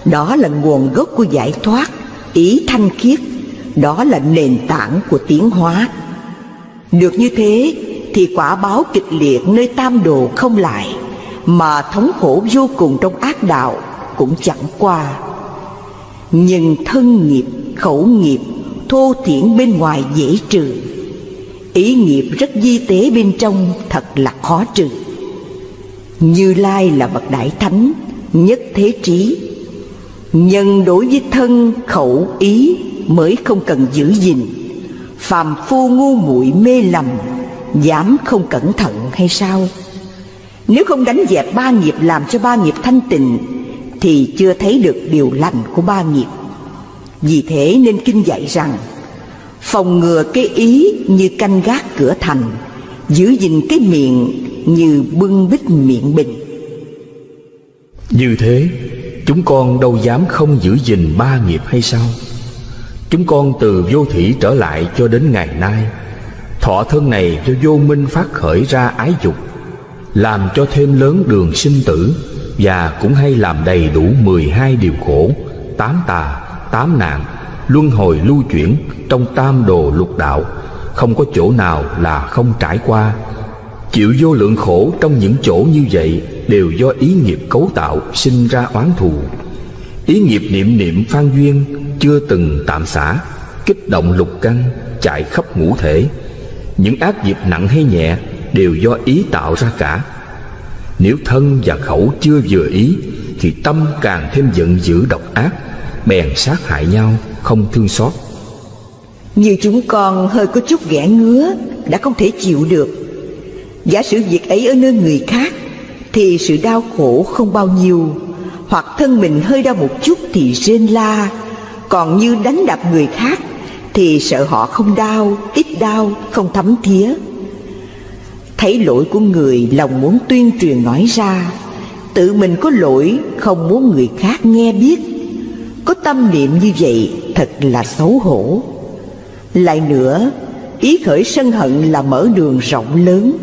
đó là nguồn gốc của giải thoát, ý thanh khiết, Đó là nền tảng của tiến hóa. Được như thế thì quả báo kịch liệt nơi tam đồ không lại, mà thống khổ vô cùng trong ác đạo cũng chẳng qua. Nhưng thân nghiệp, khẩu nghiệp, thô thiển bên ngoài dễ trừ, ý nghiệp rất vi tế bên trong thật là khó trừ. Như Lai là bậc đại thánh, nhất thế trí, nhân đối với thân, khẩu, ý mới không cần giữ gìn. Phàm phu ngu muội mê lầm, dám không cẩn thận hay sao? Nếu không đánh dẹp ba nghiệp làm cho ba nghiệp thanh tịnh, thì chưa thấy được điều lành của ba nghiệp. Vì thế nên kinh dạy rằng, phòng ngừa cái ý như canh gác cửa thành, giữ gìn cái miệng như bưng bít miệng bình. Như thế, chúng con đâu dám không giữ gìn ba nghiệp hay sao? Chúng con từ vô thủy trở lại cho đến ngày nay, thọ thân này do vô minh phát khởi ra ái dục, làm cho thêm lớn đường sinh tử, và cũng hay làm đầy đủ 12 điều khổ, 8 tà, 8 nạn, luân hồi lưu chuyển trong tam đồ lục đạo, không có chỗ nào là không trải qua. Chịu vô lượng khổ trong những chỗ như vậy đều do ý nghiệp cấu tạo, sinh ra oán thù. Ý nghiệp niệm niệm phan duyên chưa từng tạm xả, kích động lục căn, chạy khắp ngũ thể. Những ác nghiệp nặng hay nhẹ đều do ý tạo ra cả. Nếu thân và khẩu chưa vừa ý thì tâm càng thêm giận dữ độc ác, bèn sát hại nhau, không thương xót. Như chúng con hơi có chút ghẻ ngứa đã không thể chịu được, giả sử việc ấy ở nơi người khác thì sự đau khổ không bao nhiêu, hoặc thân mình hơi đau một chút thì rên la. Còn như đánh đập người khác thì sợ họ không đau, ít đau, không thấm thía. Thấy lỗi của người, lòng muốn tuyên truyền nói ra. Tự mình có lỗi, không muốn người khác nghe biết. Có tâm niệm như vậy thật là xấu hổ. Lại nữa, ý khởi sân hận là mở đường rộng lớn,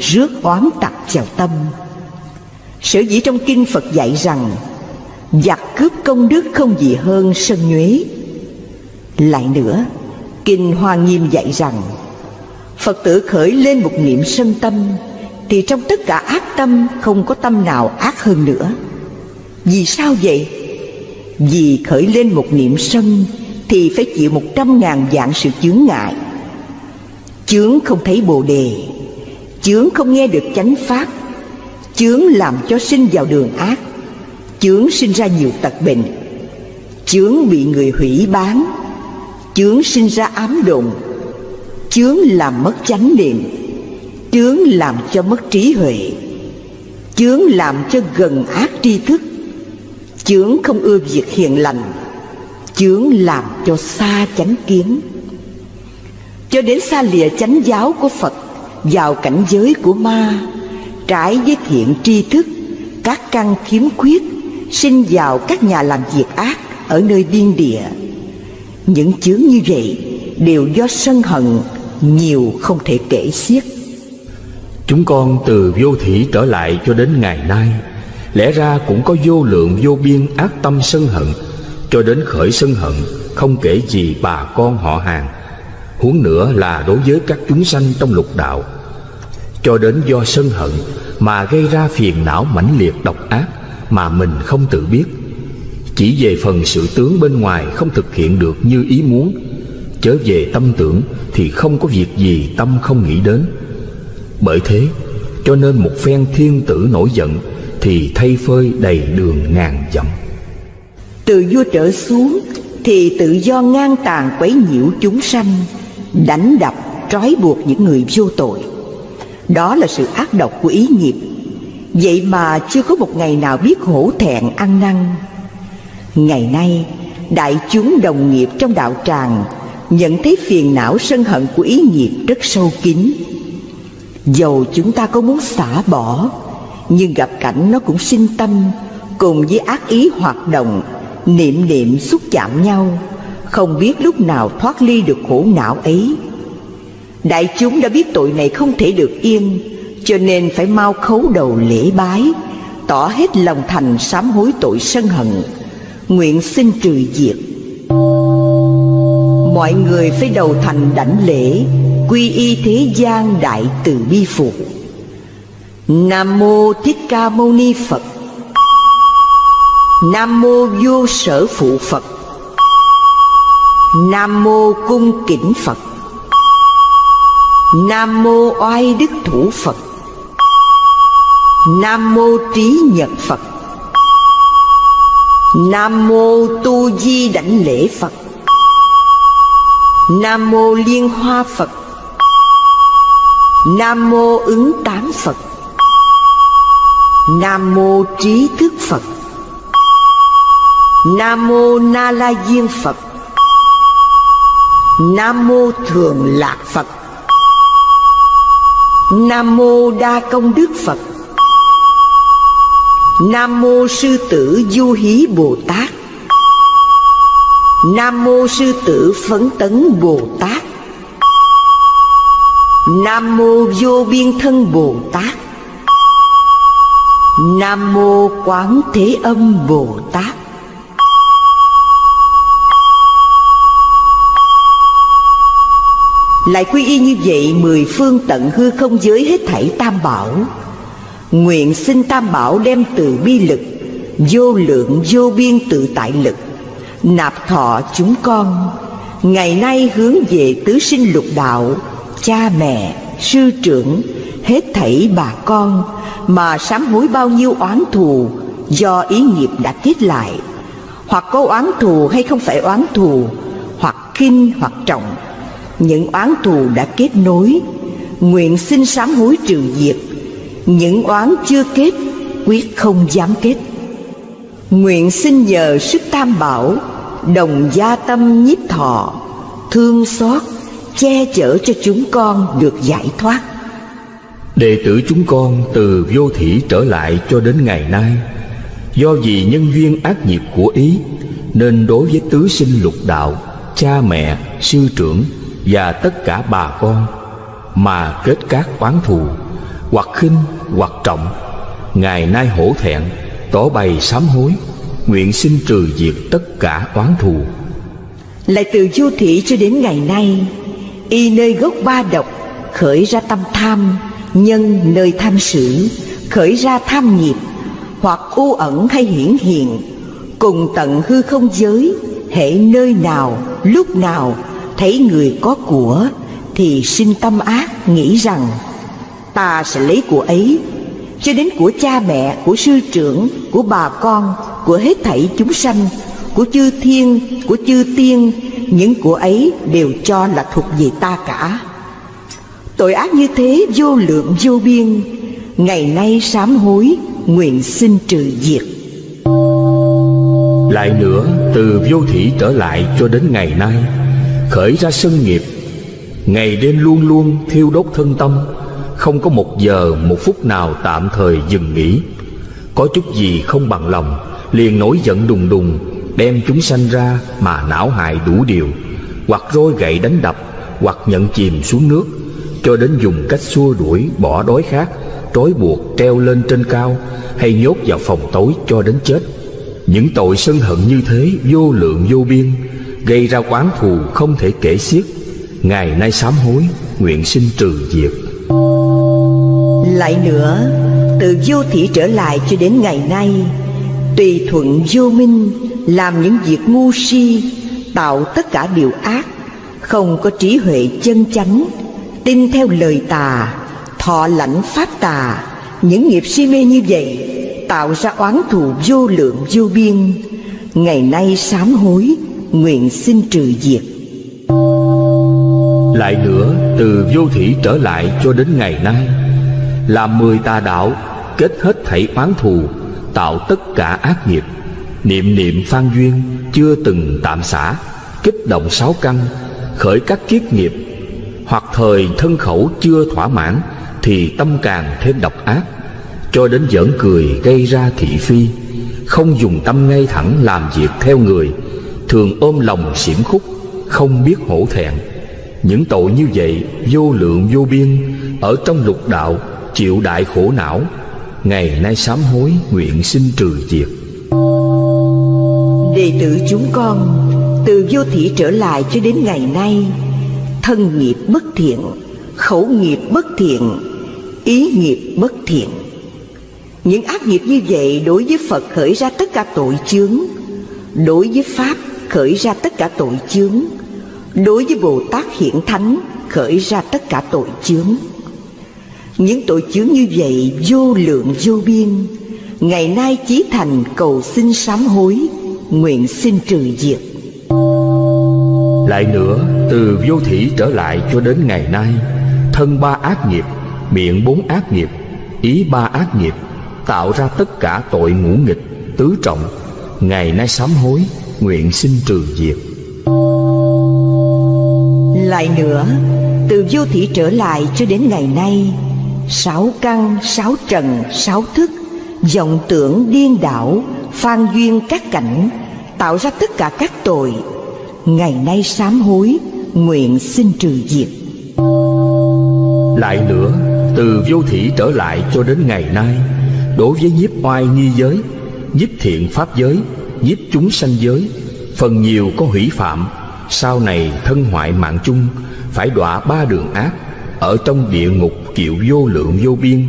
rước oán tặc vào tâm. Sở dĩ trong kinh Phật dạy rằng giặc cướp công đức không gì hơn sân nhuế. Lại nữa, kinh Hoa Nghiêm dạy rằng Phật tử khởi lên một niệm sân tâm thì trong tất cả ác tâm không có tâm nào ác hơn nữa. Vì sao vậy? Vì khởi lên một niệm sân thì phải chịu 100.000 dạng sự chướng ngại. Chướng không thấy Bồ Đề, chướng không nghe được chánh pháp, chướng làm cho sinh vào đường ác, chướng sinh ra nhiều tật bệnh, chướng bị người hủy bán, chướng sinh ra ám độn, chướng làm mất chánh niệm, chướng làm cho mất trí huệ, chướng làm cho gần ác tri thức, chướng không ưa việc hiền lành, chướng làm cho xa chánh kiến. Cho đến xa lìa chánh giáo của Phật, vào cảnh giới của ma, trái với thiện tri thức, các căn khiếm khuyết, sinh vào các nhà làm việc ác ở nơi điên địa. Những chướng như vậy đều do sân hận, nhiều không thể kể xiết. Chúng con từ vô thủy trở lại cho đến ngày nay, lẽ ra cũng có vô lượng vô biên ác tâm sân hận, cho đến khởi sân hận không kể gì bà con họ hàng, huống nữa là đối với các chúng sanh trong lục đạo. Cho đến do sân hận mà gây ra phiền não mãnh liệt độc ác mà mình không tự biết. Chỉ về phần sự tướng bên ngoài không thực hiện được như ý muốn, chớ về tâm tưởng thì không có việc gì tâm không nghĩ đến. Bởi thế cho nên một phen thiên tử nổi giận thì thay phơi đầy đường ngàn dặm. Từ vua trở xuống thì tự do ngang tàn quấy nhiễu chúng sanh, đánh đập trói buộc những người vô tội. Đó là sự ác độc của ý nghiệp. Vậy mà chưa có một ngày nào biết hổ thẹn ăn năn. Ngày nay đại chúng đồng nghiệp trong đạo tràng nhận thấy phiền não sân hận của ý nghiệp rất sâu kín. Dầu chúng ta có muốn xả bỏ, nhưng gặp cảnh nó cũng sinh tâm, cùng với ác ý hoạt động, niệm niệm xúc chạm nhau, không biết lúc nào thoát ly được khổ não ấy. Đại chúng đã biết tội này không thể được yên, cho nên phải mau khấu đầu lễ bái, tỏ hết lòng thành sám hối tội sân hận, nguyện xin trừ diệt. mọi người phải đầu thành đảnh lễ, quy y thế gian đại từ bi phục. Nam mô Thích Ca Mâu Ni Phật. Nam mô Vô Sở Phụ Phật. Nam mô Cung Kính Phật. Nam mô Oai Đức Thủ Phật. Nam mô Trí Nhật Phật. Nam mô Tu Di Đảnh Lễ Phật. Nam mô Liên Hoa Phật. Nam mô Ứng Tán Phật. Nam mô Trí Thức Phật. Nam mô Na La Diên Phật. Nam mô Thường Lạc Phật. Nam mô Đa Công Đức Phật. Nam mô Sư Tử Du Hí Bồ Tát. Nam mô Sư Tử Phấn Tấn Bồ Tát. Nam mô Vô Biên Thân Bồ Tát. Nam mô Quán Thế Âm Bồ Tát. Lại quy y như vậy, mười phương tận hư không giới hết thảy tam bảo, nguyện xin tam bảo đem từ bi lực, vô lượng vô biên tự tại lực, nạp thọ chúng con ngày nay hướng về tứ sinh lục đạo, cha mẹ, sư trưởng, hết thảy bà con mà sám hối bao nhiêu oán thù do ý nghiệp đã kết lại, hoặc có oán thù hay không phải oán thù, hoặc khinh hoặc trọng, những oán thù đã kết nối, nguyện xin sám hối trừ diệt. Những oán chưa kết, quyết không dám kết. Nguyện xin nhờ sức tam bảo, đồng gia tâm nhiếp thọ, thương xót, che chở cho chúng con được giải thoát. Đệ tử chúng con từ vô thỉ trở lại cho đến ngày nay, do vì nhân duyên ác nghiệp của ý, nên đối với tứ sinh lục đạo, cha mẹ, sư trưởng và tất cả bà con mà kết các oán thù, hoặc khinh hoặc trọng, ngày nay hổ thẹn tỏ bày sám hối, nguyện xin trừ diệt tất cả oán thù. Lại từ vô thủy cho đến ngày nay, y nơi gốc ba độc khởi ra tâm tham, nhân nơi tham sử khởi ra tham nghiệp, hoặc u ẩn hay hiển hiện, cùng tận hư không giới, hễ nơi nào lúc nào thấy người có của thì sinh tâm ác, nghĩ rằng ta sẽ lấy của ấy, cho đến của cha mẹ, của sư trưởng, của bà con, của hết thảy chúng sanh, của chư thiên, của chư tiên, những của ấy đều cho là thuộc về ta cả. Tội ác như thế vô lượng vô biên, ngày nay sám hối, nguyện xin trừ diệt. Lại nữa, từ vô thủy trở lại cho đến ngày nay, khởi ra sân nghiệp, ngày đêm luôn luôn thiêu đốt thân tâm, không có một giờ một phút nào tạm thời dừng nghỉ. Có chút gì không bằng lòng liền nổi giận đùng đùng, đem chúng sanh ra mà não hại đủ điều, hoặc roi gậy đánh đập, hoặc nhận chìm xuống nước, cho đến dùng cách xua đuổi, bỏ đói khát, trói buộc, treo lên trên cao, hay nhốt vào phòng tối cho đến chết. Những tội sân hận như thế vô lượng vô biên, gây ra oán thù không thể kể xiết, ngày nay sám hối, nguyện xin trừ diệt. Lại nữa, từ vô thủy trở lại cho đến ngày nay, tùy thuận vô minh, làm những việc ngu si, tạo tất cả điều ác, không có trí huệ chân chánh, tin theo lời tà, thọ lãnh pháp tà, những nghiệp si mê như vậy tạo ra oán thù vô lượng vô biên, ngày nay sám hối, nguyện xin trừ diệt. Lại nữa, từ vô thủy trở lại cho đến ngày nay, làm 10 tà đạo, kết hết thảy oán thù, tạo tất cả ác nghiệp, niệm niệm phan duyên chưa từng tạm xả, kích động 6 căn, khởi các kiết nghiệp, hoặc thời thân khẩu chưa thỏa mãn thì tâm càng thêm độc ác, cho đến giỡn cười gây ra thị phi, không dùng tâm ngay thẳng làm việc theo người, thường ôm lòng xiểm khúc, không biết hổ thẹn. Những tội như vậy vô lượng vô biên, ở trong lục đạo chịu đại khổ não, ngày nay sám hối, nguyện xin trừ diệt. Đệ tử chúng con từ vô thỉ trở lại cho đến ngày nay, thân nghiệp bất thiện, khẩu nghiệp bất thiện, ý nghiệp bất thiện. Những ác nghiệp như vậy đối với Phật khởi ra tất cả tội chướng, đối với Pháp khởi ra tất cả tội chướng, đối với Bồ Tát Hiển Thánh khởi ra tất cả tội chướng. Những tội chướng như vậy vô lượng vô biên, ngày nay chí thành cầu xin sám hối, nguyện xin trừ diệt. Lại nữa, từ vô thỉ trở lại cho đến ngày nay, thân ba ác nghiệp, miệng bốn ác nghiệp, ý ba ác nghiệp, tạo ra tất cả tội ngũ nghịch, tứ trọng, ngày nay sám hối, nguyện xin trừ diệt. Lại nữa, từ vô thỉ trở lại cho đến ngày nay, sáu căn, sáu trần, sáu thức, vọng tưởng điên đảo, phan duyên các cảnh, tạo ra tất cả các tội, ngày nay sám hối, nguyện xin trừ diệt. Lại nữa, từ vô thỉ trở lại cho đến ngày nay, đối với nhiếp oai nghi giới, nhiếp thiện pháp giới, nhiếp chúng sanh giới, phần nhiều có hủy phạm, sau này thân hoại mạng chung, phải đọa ba đường ác, ở trong địa ngục chịu vô lượng vô biên,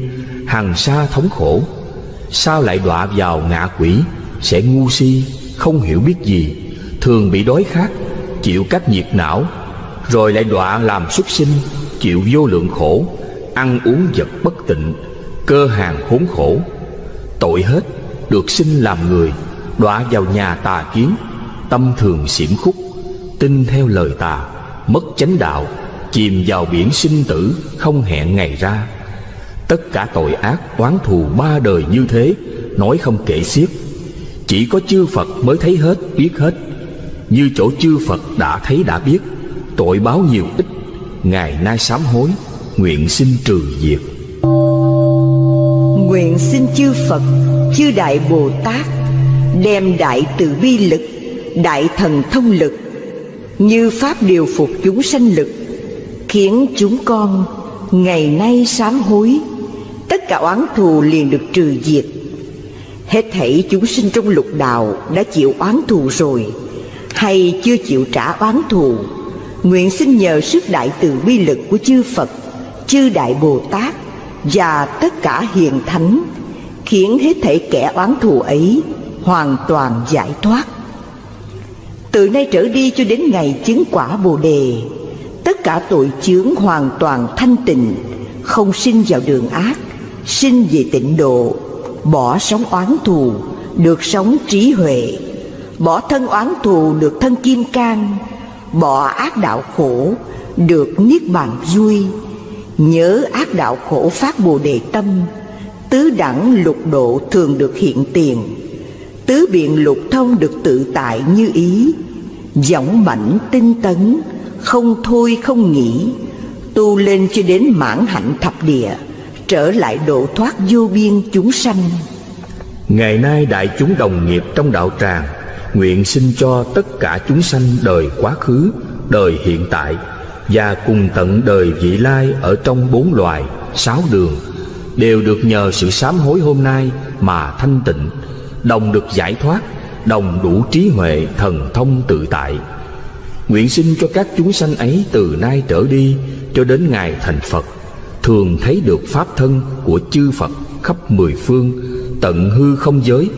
hằng sa thống khổ. Sao lại đọa vào ngạ quỷ, sẽ ngu si, không hiểu biết gì, thường bị đói khát, chịu các nhiệt não, rồi lại đọa làm súc sinh, chịu vô lượng khổ, ăn uống vật bất tịnh, cơ hàng khốn khổ. Tội hết, được sinh làm người, đọa vào nhà tà kiến, tâm thường xiểm khúc, tin theo lời tà, mất chánh đạo, chìm vào biển sinh tử, không hẹn ngày ra. Tất cả tội ác oán thù ba đời như thế, nói không kể xiết. Chỉ có chư Phật mới thấy hết, biết hết. Như chỗ chư Phật đã thấy đã biết, tội báo nhiều ít, ngày nay sám hối, nguyện xin trừ diệt. Nguyện xin chư Phật, chư Đại Bồ Tát đem đại từ bi lực, đại thần thông lực, như pháp điều phục chúng sanh lực, khiến chúng con ngày nay sám hối, tất cả oán thù liền được trừ diệt. Hết thảy chúng sinh trong lục đạo đã chịu oán thù rồi hay chưa chịu trả oán thù, nguyện xin nhờ sức đại từ bi lực của chư Phật, chư Đại Bồ Tát và tất cả hiền thánh, khiến hết thảy kẻ oán thù ấy hoàn toàn giải thoát. Từ nay trở đi cho đến ngày chứng quả Bồ Đề, tất cả tội chướng hoàn toàn thanh tịnh, không sinh vào đường ác, sinh về tịnh độ, bỏ sống oán thù, được sống trí huệ, bỏ thân oán thù, được thân kim cang, bỏ ác đạo khổ, được niết bàn vui, nhớ ác đạo khổ phát Bồ Đề tâm, tứ đẳng lục độ thường được hiện tiền, tứ biện lục thông được tự tại như ý, dõng mãnh tinh tấn, không thôi không nghỉ, tu lên cho đến mãn hạnh thập địa, trở lại độ thoát vô biên chúng sanh. Ngày nay đại chúng đồng nghiệp trong đạo tràng, nguyện xin cho tất cả chúng sanh đời quá khứ, đời hiện tại và cùng tận đời vị lai ở trong bốn loài, sáu đường, đều được nhờ sự sám hối hôm nay mà thanh tịnh, đồng được giải thoát, đồng đủ trí huệ thần thông tự tại. Nguyện xin cho các chúng sanh ấy từ nay trở đi cho đến ngày thành Phật, thường thấy được pháp thân của chư Phật khắp mười phương, tận hư không giới,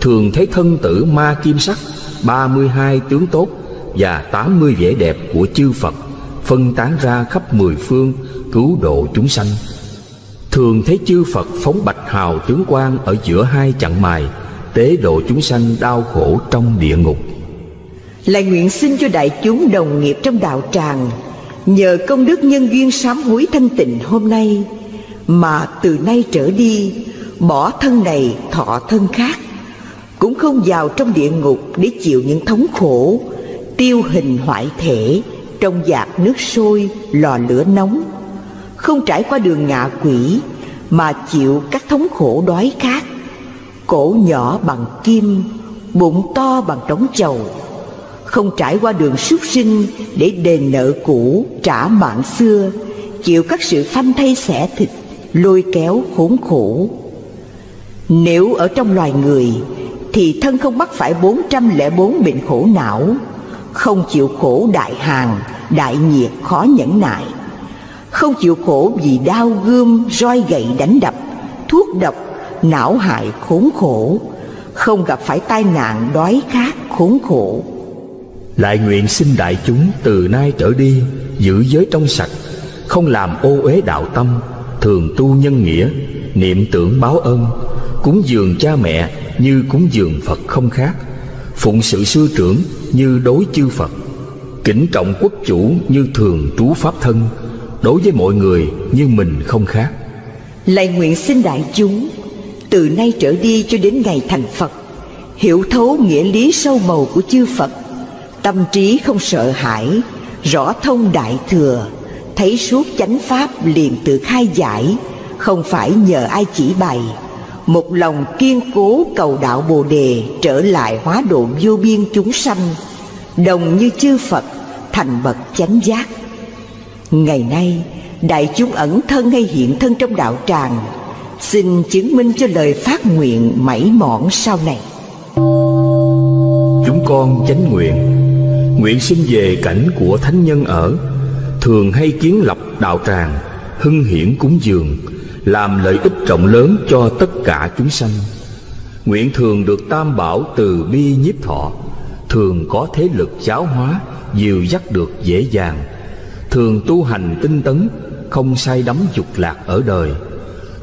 thường thấy thân tử ma kim sắc, 32 tướng tốt và 80 vẻ đẹp của chư Phật phân tán ra khắp mười phương cứu độ chúng sanh. Thường thấy chư Phật phóng bạch hào tướng quang ở giữa hai chặng mài, tế độ chúng sanh đau khổ trong địa ngục. Lại nguyện xin cho đại chúng đồng nghiệp trong đạo tràng, nhờ công đức nhân duyên sám hối thanh tịnh hôm nay, mà từ nay trở đi bỏ thân này thọ thân khác, cũng không vào trong địa ngục để chịu những thống khổ, tiêu hình hoại thể trong vạc nước sôi, lò lửa nóng, không trải qua đường ngạ quỷ mà chịu các thống khổ đói khát, cổ nhỏ bằng kim, bụng to bằng trống chầu, không trải qua đường súc sinh để đền nợ cũ, trả mạng xưa, chịu các sự phanh thây xẻ thịt, lôi kéo khốn khổ. Nếu ở trong loài người thì thân không mắc phải 404 bệnh khổ não, không chịu khổ đại hàn, đại nhiệt khó nhẫn nại, không chịu khổ vì đao gươm, roi gậy đánh đập, thuốc độc, não hại khốn khổ, không gặp phải tai nạn đói khát khốn khổ. Lại nguyện xin đại chúng từ nay trở đi giữ giới trong sạch, không làm ô uế đạo tâm, thường tu nhân nghĩa, niệm tưởng báo ơn, cúng dường cha mẹ như cúng dường Phật không khác, phụng sự sư trưởng như đối chư Phật, kính trọng quốc chủ như thường trú pháp thân, đối với mọi người như mình không khác. Lại nguyện xin đại chúng từ nay trở đi cho đến ngày thành Phật, hiểu thấu nghĩa lý sâu màu của chư Phật, tâm trí không sợ hãi, rõ thông đại thừa, thấy suốt chánh pháp liền tự khai giải, không phải nhờ ai chỉ bày, một lòng kiên cố cầu đạo Bồ Đề, trở lại hóa độ vô biên chúng sanh, đồng như chư Phật thành bậc chánh giác. Ngày nay đại chúng ẩn thân hay hiện thân trong đạo tràng, xin chứng minh cho lời phát nguyện mảy mỏn sau này. Chúng con chánh nguyện, nguyện xin về cảnh của thánh nhân ở, thường hay kiến lập đạo tràng, hưng hiển cúng dường, làm lợi ích rộng lớn cho tất cả chúng sanh. Nguyện thường được tam bảo từ bi nhiếp thọ, thường có thế lực giáo hóa, dìu dắt được dễ dàng, thường tu hành tinh tấn, không say đắm dục lạc ở đời,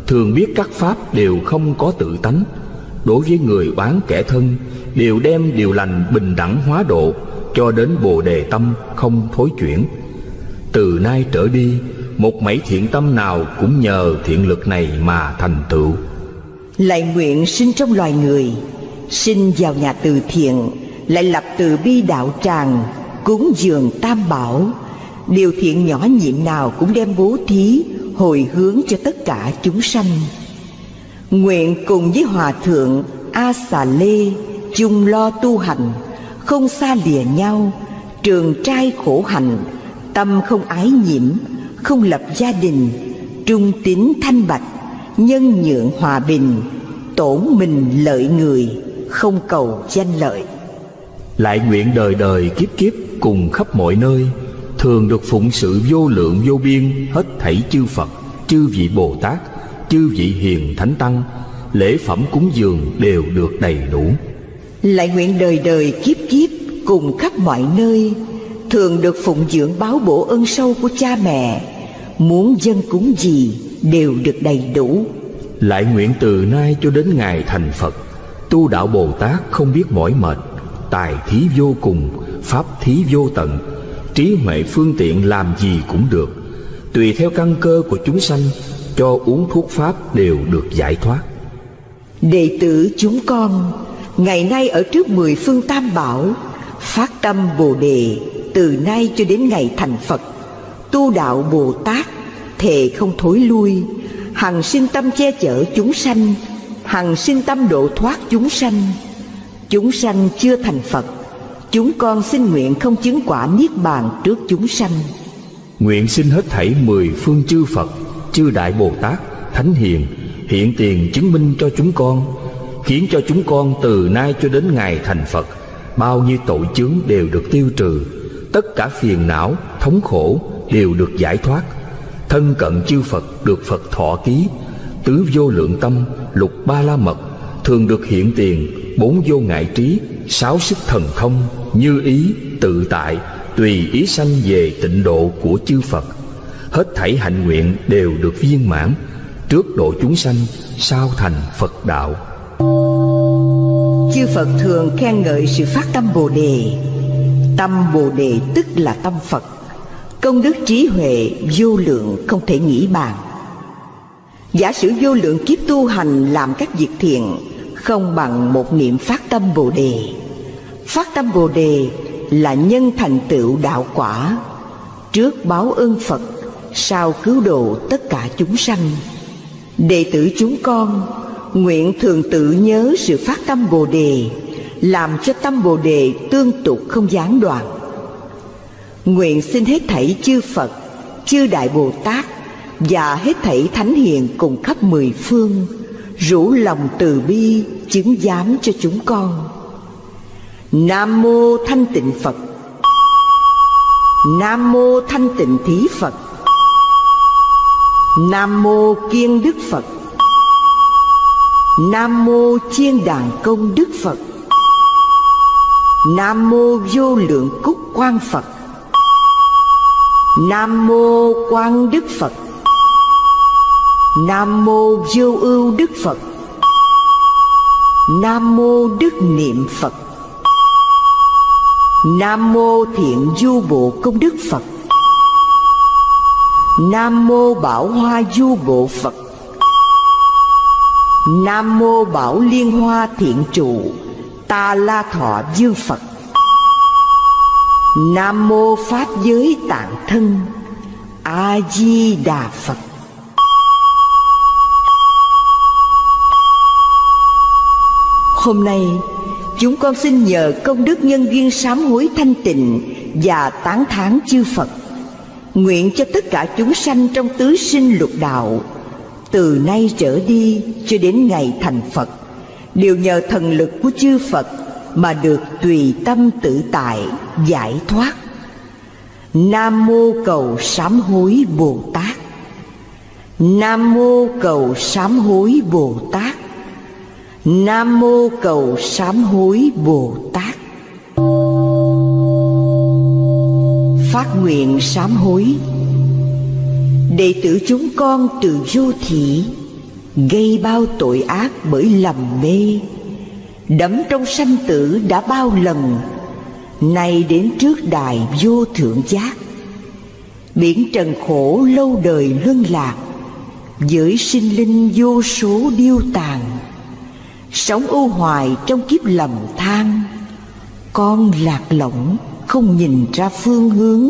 thường biết các pháp đều không có tự tánh, đối với người oán kẻ thân đều đem điều lành bình đẳng hóa độ, cho đến Bồ Đề tâm không thối chuyển. Từ nay trở đi, một mảy thiện tâm nào cũng nhờ thiện lực này mà thành tựu. Lại nguyện sinh trong loài người, sinh vào nhà từ thiện, lại lập từ bi đạo tràng, cúng dường tam bảo, điều thiện nhỏ nhiệm nào cũng đem bố thí hồi hướng cho tất cả chúng sanh. Nguyện cùng với Hòa Thượng A Xà Lê chung lo tu hành, không xa lìa nhau, trường trai khổ hạnh, tâm không ái nhiễm, không lập gia đình, trung tín thanh bạch, nhân nhượng hòa bình, tổn mình lợi người, không cầu danh lợi. Lại nguyện đời đời kiếp kiếp cùng khắp mọi nơi, thường được phụng sự vô lượng vô biên hết thảy chư Phật, chư vị Bồ Tát, chư vị hiền thánh tăng, lễ phẩm cúng dường đều được đầy đủ. Lại nguyện đời đời kiếp kiếp cùng khắp mọi nơi, thường được phụng dưỡng báo bổ ơn sâu của cha mẹ, muốn dâng cúng gì đều được đầy đủ. Lại nguyện từ nay cho đến ngày thành Phật, tu đạo Bồ Tát không biết mỏi mệt, tài thí vô cùng, pháp thí vô tận, trí huệ phương tiện làm gì cũng được, tùy theo căn cơ của chúng sanh, cho uống thuốc pháp đều được giải thoát. Đệ tử chúng con ngày nay ở trước mười phương tam bảo, phát tâm Bồ Đề, từ nay cho đến ngày thành Phật, tu đạo Bồ Tát, thề không thối lui, hằng sinh tâm che chở chúng sanh, hằng sinh tâm độ thoát chúng sanh. Chúng sanh chưa thành Phật, chúng con xin nguyện không chứng quả niết bàn trước chúng sanh. Nguyện xin hết thảy mười phương chư Phật, chư Đại Bồ Tát, Thánh Hiền, hiện tiền chứng minh cho chúng con, khiến cho chúng con từ nay cho đến ngày thành Phật, bao nhiêu tội chướng đều được tiêu trừ, tất cả phiền não, thống khổ đều được giải thoát, thân cận chư Phật được Phật thọ ký, tứ vô lượng tâm, lục ba la mật, thường được hiện tiền, bốn vô ngại trí, sáu sức thần thông, như ý, tự tại, tùy ý sanh về tịnh độ của chư Phật. Hết thảy hạnh nguyện đều được viên mãn, trước độ chúng sanh, sau thành Phật đạo. Chư Phật thường khen ngợi sự phát tâm Bồ Đề. Tâm Bồ Đề tức là tâm Phật, công đức trí huệ vô lượng không thể nghĩ bàn. Giả sử vô lượng kiếp tu hành làm các việc thiện, không bằng một niệm phát tâm Bồ Đề. Phát tâm Bồ Đề là nhân thành tựu đạo quả, trước báo ơn Phật, sau cứu độ tất cả chúng sanh. Đệ tử chúng con nguyện thường tự nhớ sự phát tâm Bồ Đề, làm cho tâm Bồ Đề tương tục không gián đoạn. Nguyện xin hết thảy chư Phật, chư Đại Bồ Tát và hết thảy Thánh Hiền cùng khắp mười phương rủ lòng từ bi chứng giám cho chúng con. Nam mô Thanh Tịnh Phật. Nam mô Thanh Tịnh Thí Phật. Nam mô Kiên Đức Phật. Nam mô Chiên Đàn Công Đức Phật. Nam mô Vô Lượng Cúc Quang Phật. Nam mô Quang Đức Phật. Nam mô Vô Ưu Đức Phật. Nam mô Đức Niệm Phật. Nam mô Thiện Du Bộ Công Đức Phật. Nam mô Bảo Hoa Du Bộ Phật. Nam mô Bảo Liên Hoa Thiện Trụ Ta La Thọ Dương Phật. Nam mô Pháp Giới Tạng Thân A Di Đà Phật. Hôm nay chúng con xin nhờ công đức nhân duyên sám hối thanh tịnh và tán thán chư Phật, nguyện cho tất cả chúng sanh trong tứ sinh lục đạo, từ nay trở đi cho đến ngày thành Phật, đều nhờ thần lực của chư Phật mà được tùy tâm tự tại giải thoát. Nam mô cầu sám hối Bồ Tát. Nam mô cầu sám hối Bồ Tát. Nam mô cầu sám hối Bồ Tát. Phát nguyện sám hối. Đệ tử chúng con từ vô thị gây bao tội ác bởi lầm mê, đắm trong sanh tử đã bao lần, nay đến trước đài vô thượng giác. Biển trần khổ lâu đời luân lạc, với sinh linh vô số điêu tàn, sống ưu hoài trong kiếp lầm than. Con lạc lõng không nhìn ra phương hướng,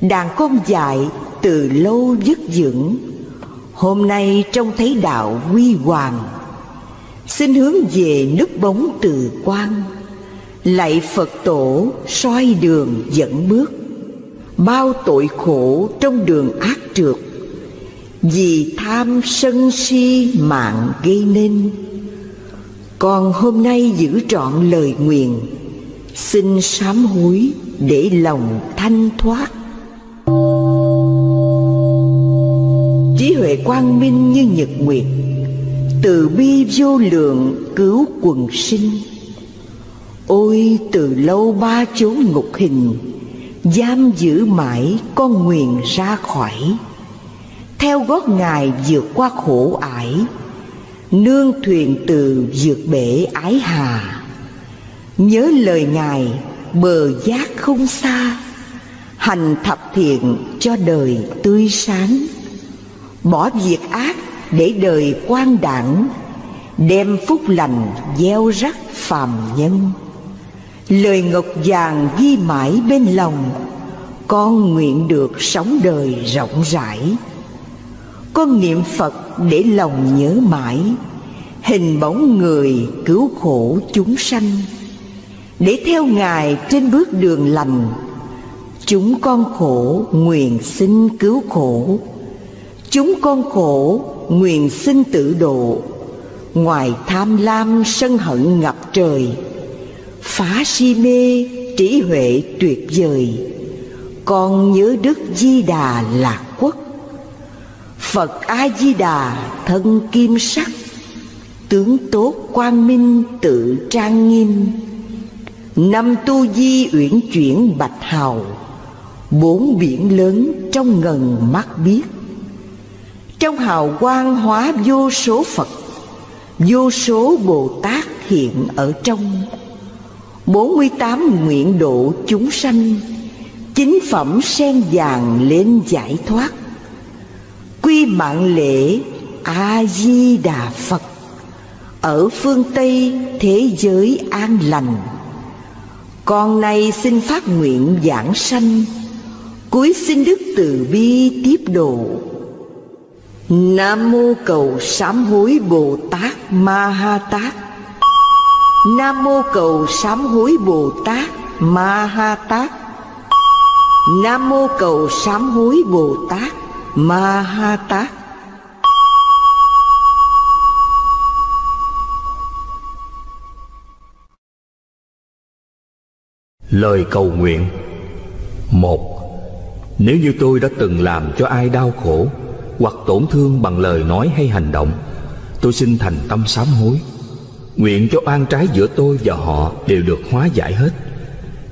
đàn con dại từ lâu dứt dưỡng, hôm nay trông thấy đạo huy hoàng. Xin hướng về núp bóng từ quan, lạy Phật tổ soi đường dẫn bước. Bao tội khổ trong đường ác trượt, vì tham sân si mạng gây nên. Còn hôm nay giữ trọn lời nguyện, xin sám hối để lòng thanh thoát. Trí huệ quang minh như nhật nguyệt, từ bi vô lượng cứu quần sinh. Ôi từ lâu ba chốn ngục hình, giam giữ mãi con nguyện ra khỏi. Theo gót ngài vượt qua khổ ải, nương thuyền từ vượt bể ái hà. Nhớ lời ngài bờ giác không xa, hành thập thiện cho đời tươi sáng. Bỏ việc ác để đời quang đẳng, đem phúc lành gieo rắc phàm nhân. Lời ngọc vàng ghi mãi bên lòng, con nguyện được sống đời rộng rãi. Con niệm Phật để lòng nhớ mãi, hình bóng người cứu khổ chúng sanh. Để theo ngài trên bước đường lành, chúng con khổ nguyện xin cứu khổ. Chúng con khổ nguyện xin tự độ, ngoài tham lam sân hận ngập trời. Phá si mê trí huệ tuyệt vời, con nhớ đức Di Đà lạc quốc. Phật A Di Đà thân kim sắc, tướng tốt quang minh tự trang nghiêm. Năm tu di uyển chuyển bạch hào, bốn biển lớn trong ngần mắt biết. Trong hào quang hóa vô số Phật, vô số Bồ Tát hiện ở trong. 48 nguyện độ chúng sanh, chính phẩm sen vàng lên giải thoát. Quy mạng lễ A Di Đà Phật, ở phương Tây thế giới an lành. Con nay xin phát nguyện giảng sanh, cúi xin đức từ bi tiếp độ. Nam mô cầu sám hối Bồ Tát Ma Ha Tát. Nam mô cầu sám hối Bồ Tát Ma Ha Tát. Nam mô cầu sám hối Bồ Tát Ma Ha Tát. Lời cầu nguyện. 1. Nếu như tôi đã từng làm cho ai đau khổ hoặc tổn thương bằng lời nói hay hành động, tôi xin thành tâm sám hối, nguyện cho oan trái giữa tôi và họ đều được hóa giải hết.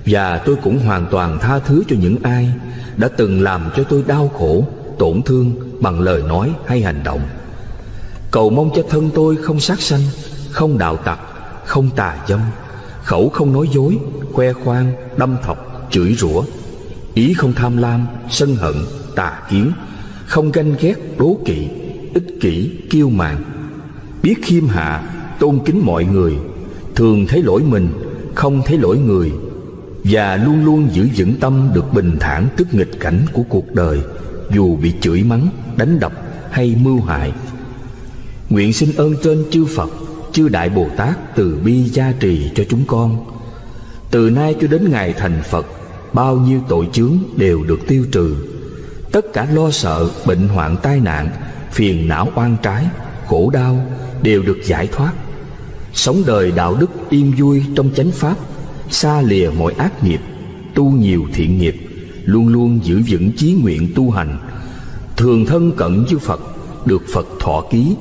Và tôi cũng hoàn toàn tha thứ cho những ai đã từng làm cho tôi đau khổ, tổn thương bằng lời nói hay hành động. Cầu mong cho thân tôi không sát sanh, không đạo tặc, không tà dâm, khẩu không nói dối, khoe khoang, đâm thọc, chửi rủa, ý không tham lam, sân hận, tà kiến, không ganh ghét, đố kỵ, ích kỷ, kiêu mạn, biết khiêm hạ, tôn kính mọi người, thường thấy lỗi mình, không thấy lỗi người, và luôn luôn giữ vững tâm được bình thản trước nghịch cảnh của cuộc đời, dù bị chửi mắng, đánh đập hay mưu hại. Nguyện xin ơn trên chư Phật, chư Đại Bồ Tát từ bi gia trì cho chúng con. Từ nay cho đến ngày thành Phật, bao nhiêu tội chướng đều được tiêu trừ. Tất cả lo sợ, bệnh hoạn, tai nạn, phiền não oan trái, khổ đau đều được giải thoát. Sống đời đạo đức yên vui trong chánh pháp, xa lìa mọi ác nghiệp, tu nhiều thiện nghiệp, luôn luôn giữ vững chí nguyện tu hành, thường thân cận chư Phật, được Phật thọ ký,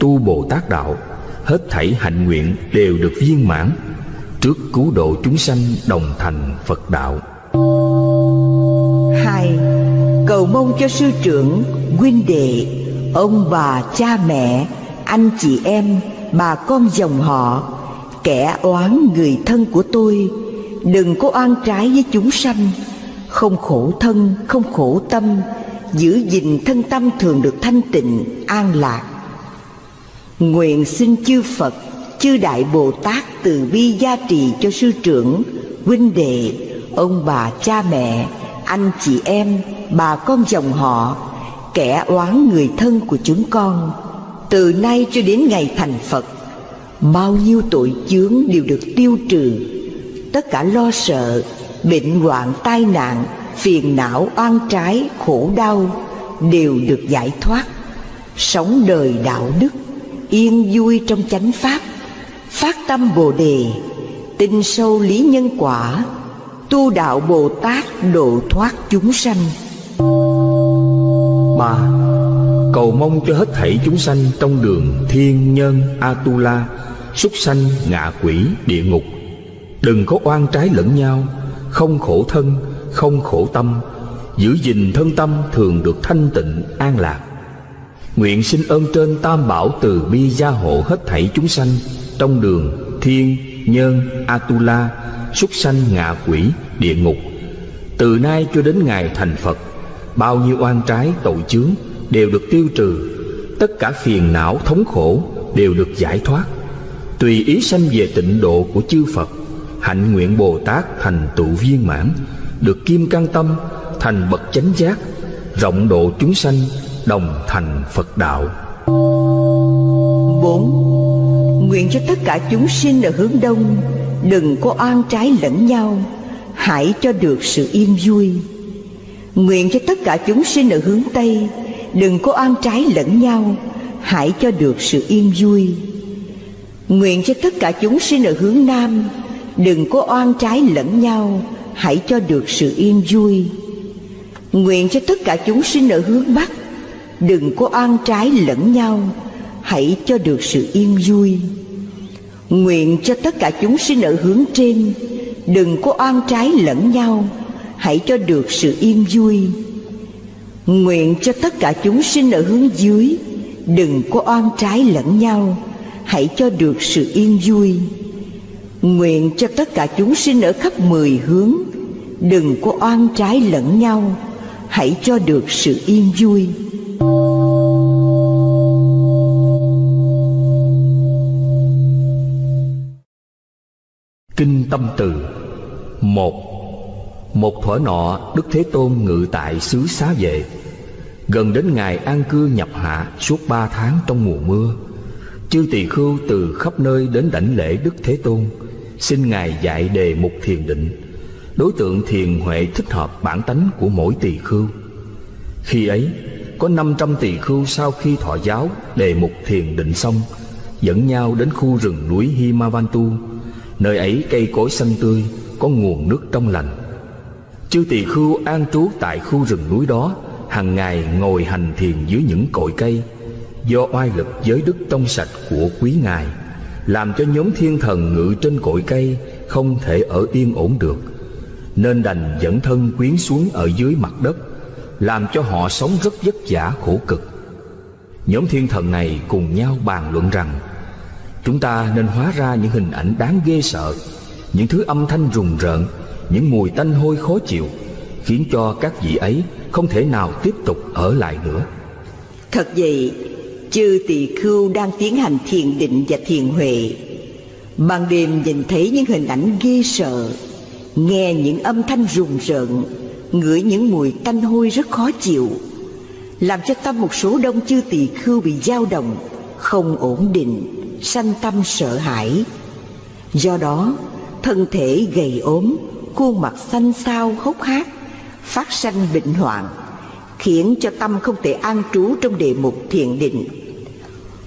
tu Bồ Tát đạo, hết thảy hạnh nguyện đều được viên mãn, trước cứu độ chúng sanh đồng thành Phật đạo. 2. Cầu mong cho sư trưởng, huynh đệ, ông bà cha mẹ, anh chị em, bà con dòng họ, kẻ oán người thân của tôi đừng có oan trái với chúng sanh, không khổ thân, không khổ tâm, giữ gìn thân tâm thường được thanh tịnh, an lạc. Nguyện xin chư Phật, chư Đại Bồ Tát từ bi gia trì cho sư trưởng, huynh đệ, ông bà cha mẹ, anh chị em, bà con dòng họ, kẻ oán người thân của chúng con, từ nay cho đến ngày thành Phật, bao nhiêu tội chướng đều được tiêu trừ. Tất cả lo sợ, bệnh hoạn, tai nạn, phiền não, oan trái, khổ đau đều được giải thoát. Sống đời đạo đức, yên vui trong chánh pháp, phát tâm Bồ Đề, tin sâu lý nhân quả, tu đạo Bồ Tát độ thoát chúng sanh. 3. Cầu mong cho hết thảy chúng sanh trong đường thiên nhân Atula, súc sanh, ngạ quỷ, địa ngục, đừng có oan trái lẫn nhau, không khổ thân, không khổ tâm, giữ gìn thân tâm thường được thanh tịnh, an lạc. Nguyện xin ơn trên Tam Bảo từ bi gia hộ hết thảy chúng sanh trong đường thiên nhân Atula, súc sanh, ngạ quỷ, địa ngục, từ nay cho đến ngày thành Phật, bao nhiêu oan trái tội chướng đều được tiêu trừ. Tất cả phiền não thống khổ đều được giải thoát, tùy ý sanh về tịnh độ của chư Phật. Hạnh nguyện Bồ Tát thành tựu viên mãn, được kim cang tâm, thành bậc chánh giác, rộng độ chúng sanh đồng thành Phật đạo. 4. Nguyện cho tất cả chúng sinh ở hướng Đông đừng có oan trái lẫn nhau, hãy cho được sự yên vui. Nguyện cho tất cả chúng sinh ở hướng Tây đừng có oan trái lẫn nhau, hãy cho được sự yên vui. Nguyện cho tất cả chúng sinh ở hướng Nam đừng có oan trái lẫn nhau, hãy cho được sự yên vui. Nguyện cho tất cả chúng sinh ở hướng Bắc đừng có oan trái lẫn nhau, hãy cho được sự yên vui. Nguyện cho tất cả chúng sinh ở hướng trên đừng có oan trái lẫn nhau, hãy cho được sự yên vui. Nguyện cho tất cả chúng sinh ở hướng dưới đừng có oan trái lẫn nhau, hãy cho được sự yên vui. Nguyện cho tất cả chúng sinh ở khắp 10 hướng đừng có oan trái lẫn nhau, hãy cho được sự yên vui. 1. Một thuở nọ, Đức Thế Tôn ngự tại xứ Xá Vệ. Gần đến ngày an cư nhập hạ suốt 3 tháng trong mùa mưa, chư tỳ khưu từ khắp nơi đến đảnh lễ Đức Thế Tôn, xin Ngài dạy đề mục thiền định, đối tượng thiền huệ thích hợp bản tánh của mỗi tỳ khưu. Khi ấy, có 500 tỳ khưu sau khi thọ giáo đề mục thiền định xong, dẫn nhau đến khu rừng núi Himavantu. Nơi ấy cây cối xanh tươi, có nguồn nước trong lành. Chư tỳ khưu an trú tại khu rừng núi đó, hằng ngày ngồi hành thiền dưới những cội cây. Do oai lực giới đức trong sạch của quý ngài, làm cho nhóm thiên thần ngự trên cội cây không thể ở yên ổn được, nên đành dẫn thân quyến xuống ở dưới mặt đất, làm cho họ sống rất vất vả khổ cực. Nhóm thiên thần này cùng nhau bàn luận rằng, chúng ta nên hóa ra những hình ảnh đáng ghê sợ, những thứ âm thanh rùng rợn, những mùi tanh hôi khó chịu, khiến cho các vị ấy không thể nào tiếp tục ở lại nữa. Thật vậy, chư tỳ khưu đang tiến hành thiền định và thiền huệ, ban đêm nhìn thấy những hình ảnh ghê sợ, nghe những âm thanh rùng rợn, ngửi những mùi tanh hôi rất khó chịu, làm cho tâm một số đông chư tỳ khưu bị dao động, không ổn định, sanh tâm sợ hãi. Do đó, thân thể gầy ốm, khuôn mặt xanh xao hốc hác, phát sanh bệnh hoạn, khiến cho tâm không thể an trú trong đề mục thiền định.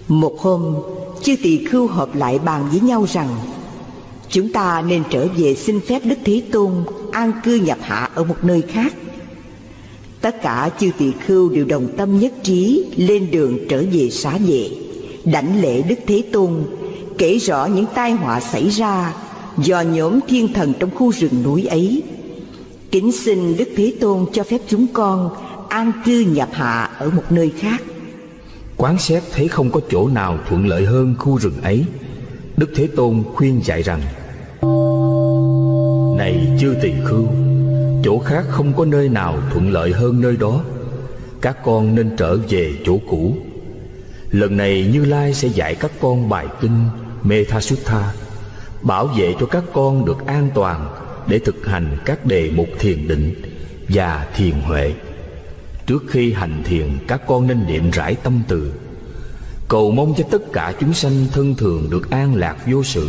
Một hôm, chư tỳ khưu họp lại bàn với nhau rằng, chúng ta nên trở về xin phép Đức Thế Tôn an cư nhập hạ ở một nơi khác. Tất cả chư tỳ khưu đều đồng tâm nhất trí lên đường trở về Xá Vệ, đảnh lễ Đức Thế Tôn, kể rõ những tai họa xảy ra do nhóm thiên thần trong khu rừng núi ấy. Kính xin Đức Thế Tôn cho phép chúng con an cư nhập hạ ở một nơi khác. Quán xét thấy không có chỗ nào thuận lợi hơn khu rừng ấy, Đức Thế Tôn khuyên dạy rằng, này chư tỳ khưu, chỗ khác không có nơi nào thuận lợi hơn nơi đó, các con nên trở về chỗ cũ. Lần này Như Lai sẽ dạy các con bài kinh Mê Tha Sutta, bảo vệ cho các con được an toàn để thực hành các đề mục thiền định và thiền huệ. Trước khi hành thiền, các con nên niệm rải tâm từ, cầu mong cho tất cả chúng sanh thân thường được an lạc vô sự,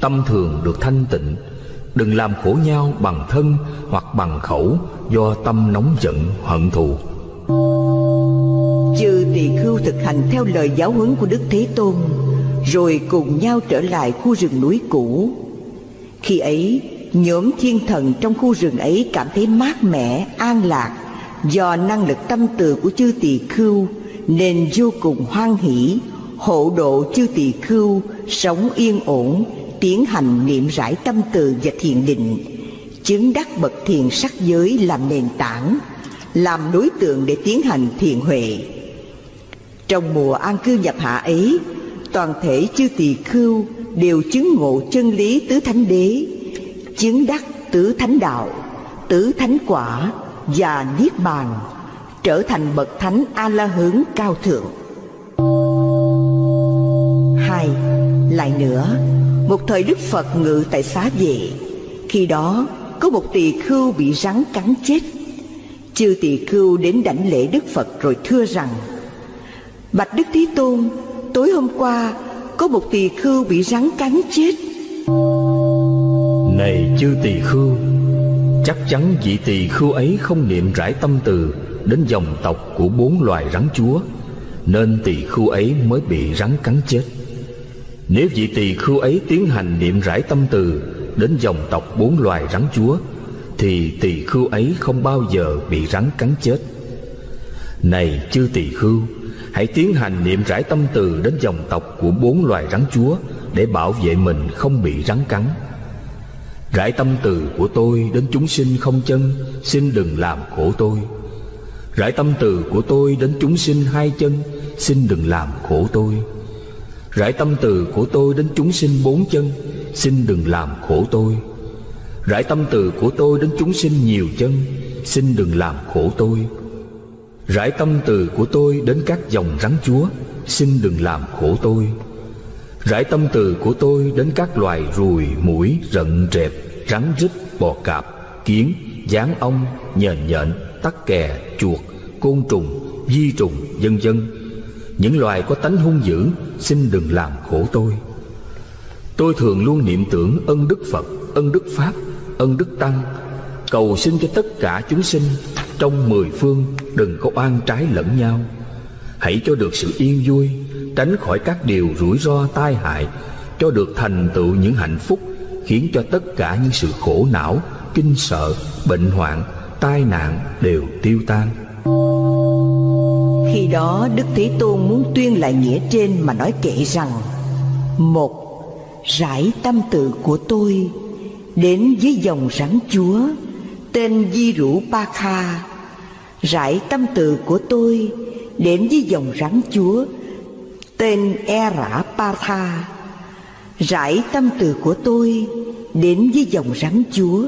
tâm thường được thanh tịnh, đừng làm khổ nhau bằng thân hoặc bằng khẩu do tâm nóng giận hận thù. Chư tỳ khưu thực hành theo lời giáo huấn của Đức Thế Tôn, rồi cùng nhau trở lại khu rừng núi cũ. Khi ấy, nhóm thiên thần trong khu rừng ấy cảm thấy mát mẻ, an lạc, do năng lực tâm từ của chư tỳ khưu nên vô cùng hoan hỷ, hộ độ chư tỳ khưu sống yên ổn, tiến hành niệm rải tâm từ và thiền định, chứng đắc bậc thiền sắc giới làm nền tảng, làm đối tượng để tiến hành thiền huệ. Trong mùa an cư nhập hạ ấy, toàn thể chư tỳ khưu đều chứng ngộ chân lý tứ thánh đế, chứng đắc tứ thánh đạo, tứ thánh quả và niết bàn, trở thành bậc thánh A La Hán cao thượng. Hai, lại nữa, một thời Đức Phật ngự tại Xá Vệ, khi đó có một tỳ khưu bị rắn cắn chết. Chư tỳ khưu đến đảnh lễ Đức Phật rồi thưa rằng, bạch Đức Thế Tôn, tối hôm qua có một tỳ khưu bị rắn cắn chết. Này chư tỳ khưu, chắc chắn vị tỳ khưu ấy không niệm rải tâm từ đến dòng tộc của 4 loài rắn chúa, nên tỳ khưu ấy mới bị rắn cắn chết. Nếu vị tỳ khưu ấy tiến hành niệm rải tâm từ đến dòng tộc 4 loài rắn chúa, thì tỳ khưu ấy không bao giờ bị rắn cắn chết. Này chư tỳ khưu, hãy tiến hành niệm rải tâm từ đến dòng tộc của 4 loài rắn chúa để bảo vệ mình không bị rắn cắn. Rải tâm từ của tôi đến chúng sinh không chân, xin đừng làm khổ tôi. Rải tâm từ của tôi đến chúng sinh hai chân, xin đừng làm khổ tôi. Rải tâm từ của tôi đến chúng sinh 4 chân, xin đừng làm khổ tôi. Rải tâm từ của tôi đến chúng sinh nhiều chân, xin đừng làm khổ tôi. Rải tâm từ của tôi đến các dòng rắn chúa, xin đừng làm khổ tôi. Rải tâm từ của tôi đến các loài ruồi, muỗi, rận rẹp, rắn rít, bò cạp, kiến, gián ong, nhện nhện, tắc kè, chuột, côn trùng, vi trùng, vân vân. Những loài có tánh hung dữ, xin đừng làm khổ tôi. Tôi thường luôn niệm tưởng ân đức Phật, ân đức Pháp, ân đức Tăng, cầu xin cho tất cả chúng sinh trong 10 phương đừng có oan trái lẫn nhau, hãy cho được sự yên vui, tránh khỏi các điều rủi ro tai hại, cho được thành tựu những hạnh phúc, khiến cho tất cả những sự khổ não kinh sợ, bệnh hoạn, tai nạn đều tiêu tan. Khi đó Đức Thế Tôn muốn tuyên lại nghĩa trên mà nói kệ rằng: một, rải tâm tự của tôi đến với dòng rắn chúa tên Di Rũ Pa Kha, rải tâm tự của tôi đến với dòng rắn chúa tên E Rã Pa Tha, rải tâm từ của tôi đến với dòng rắn chúa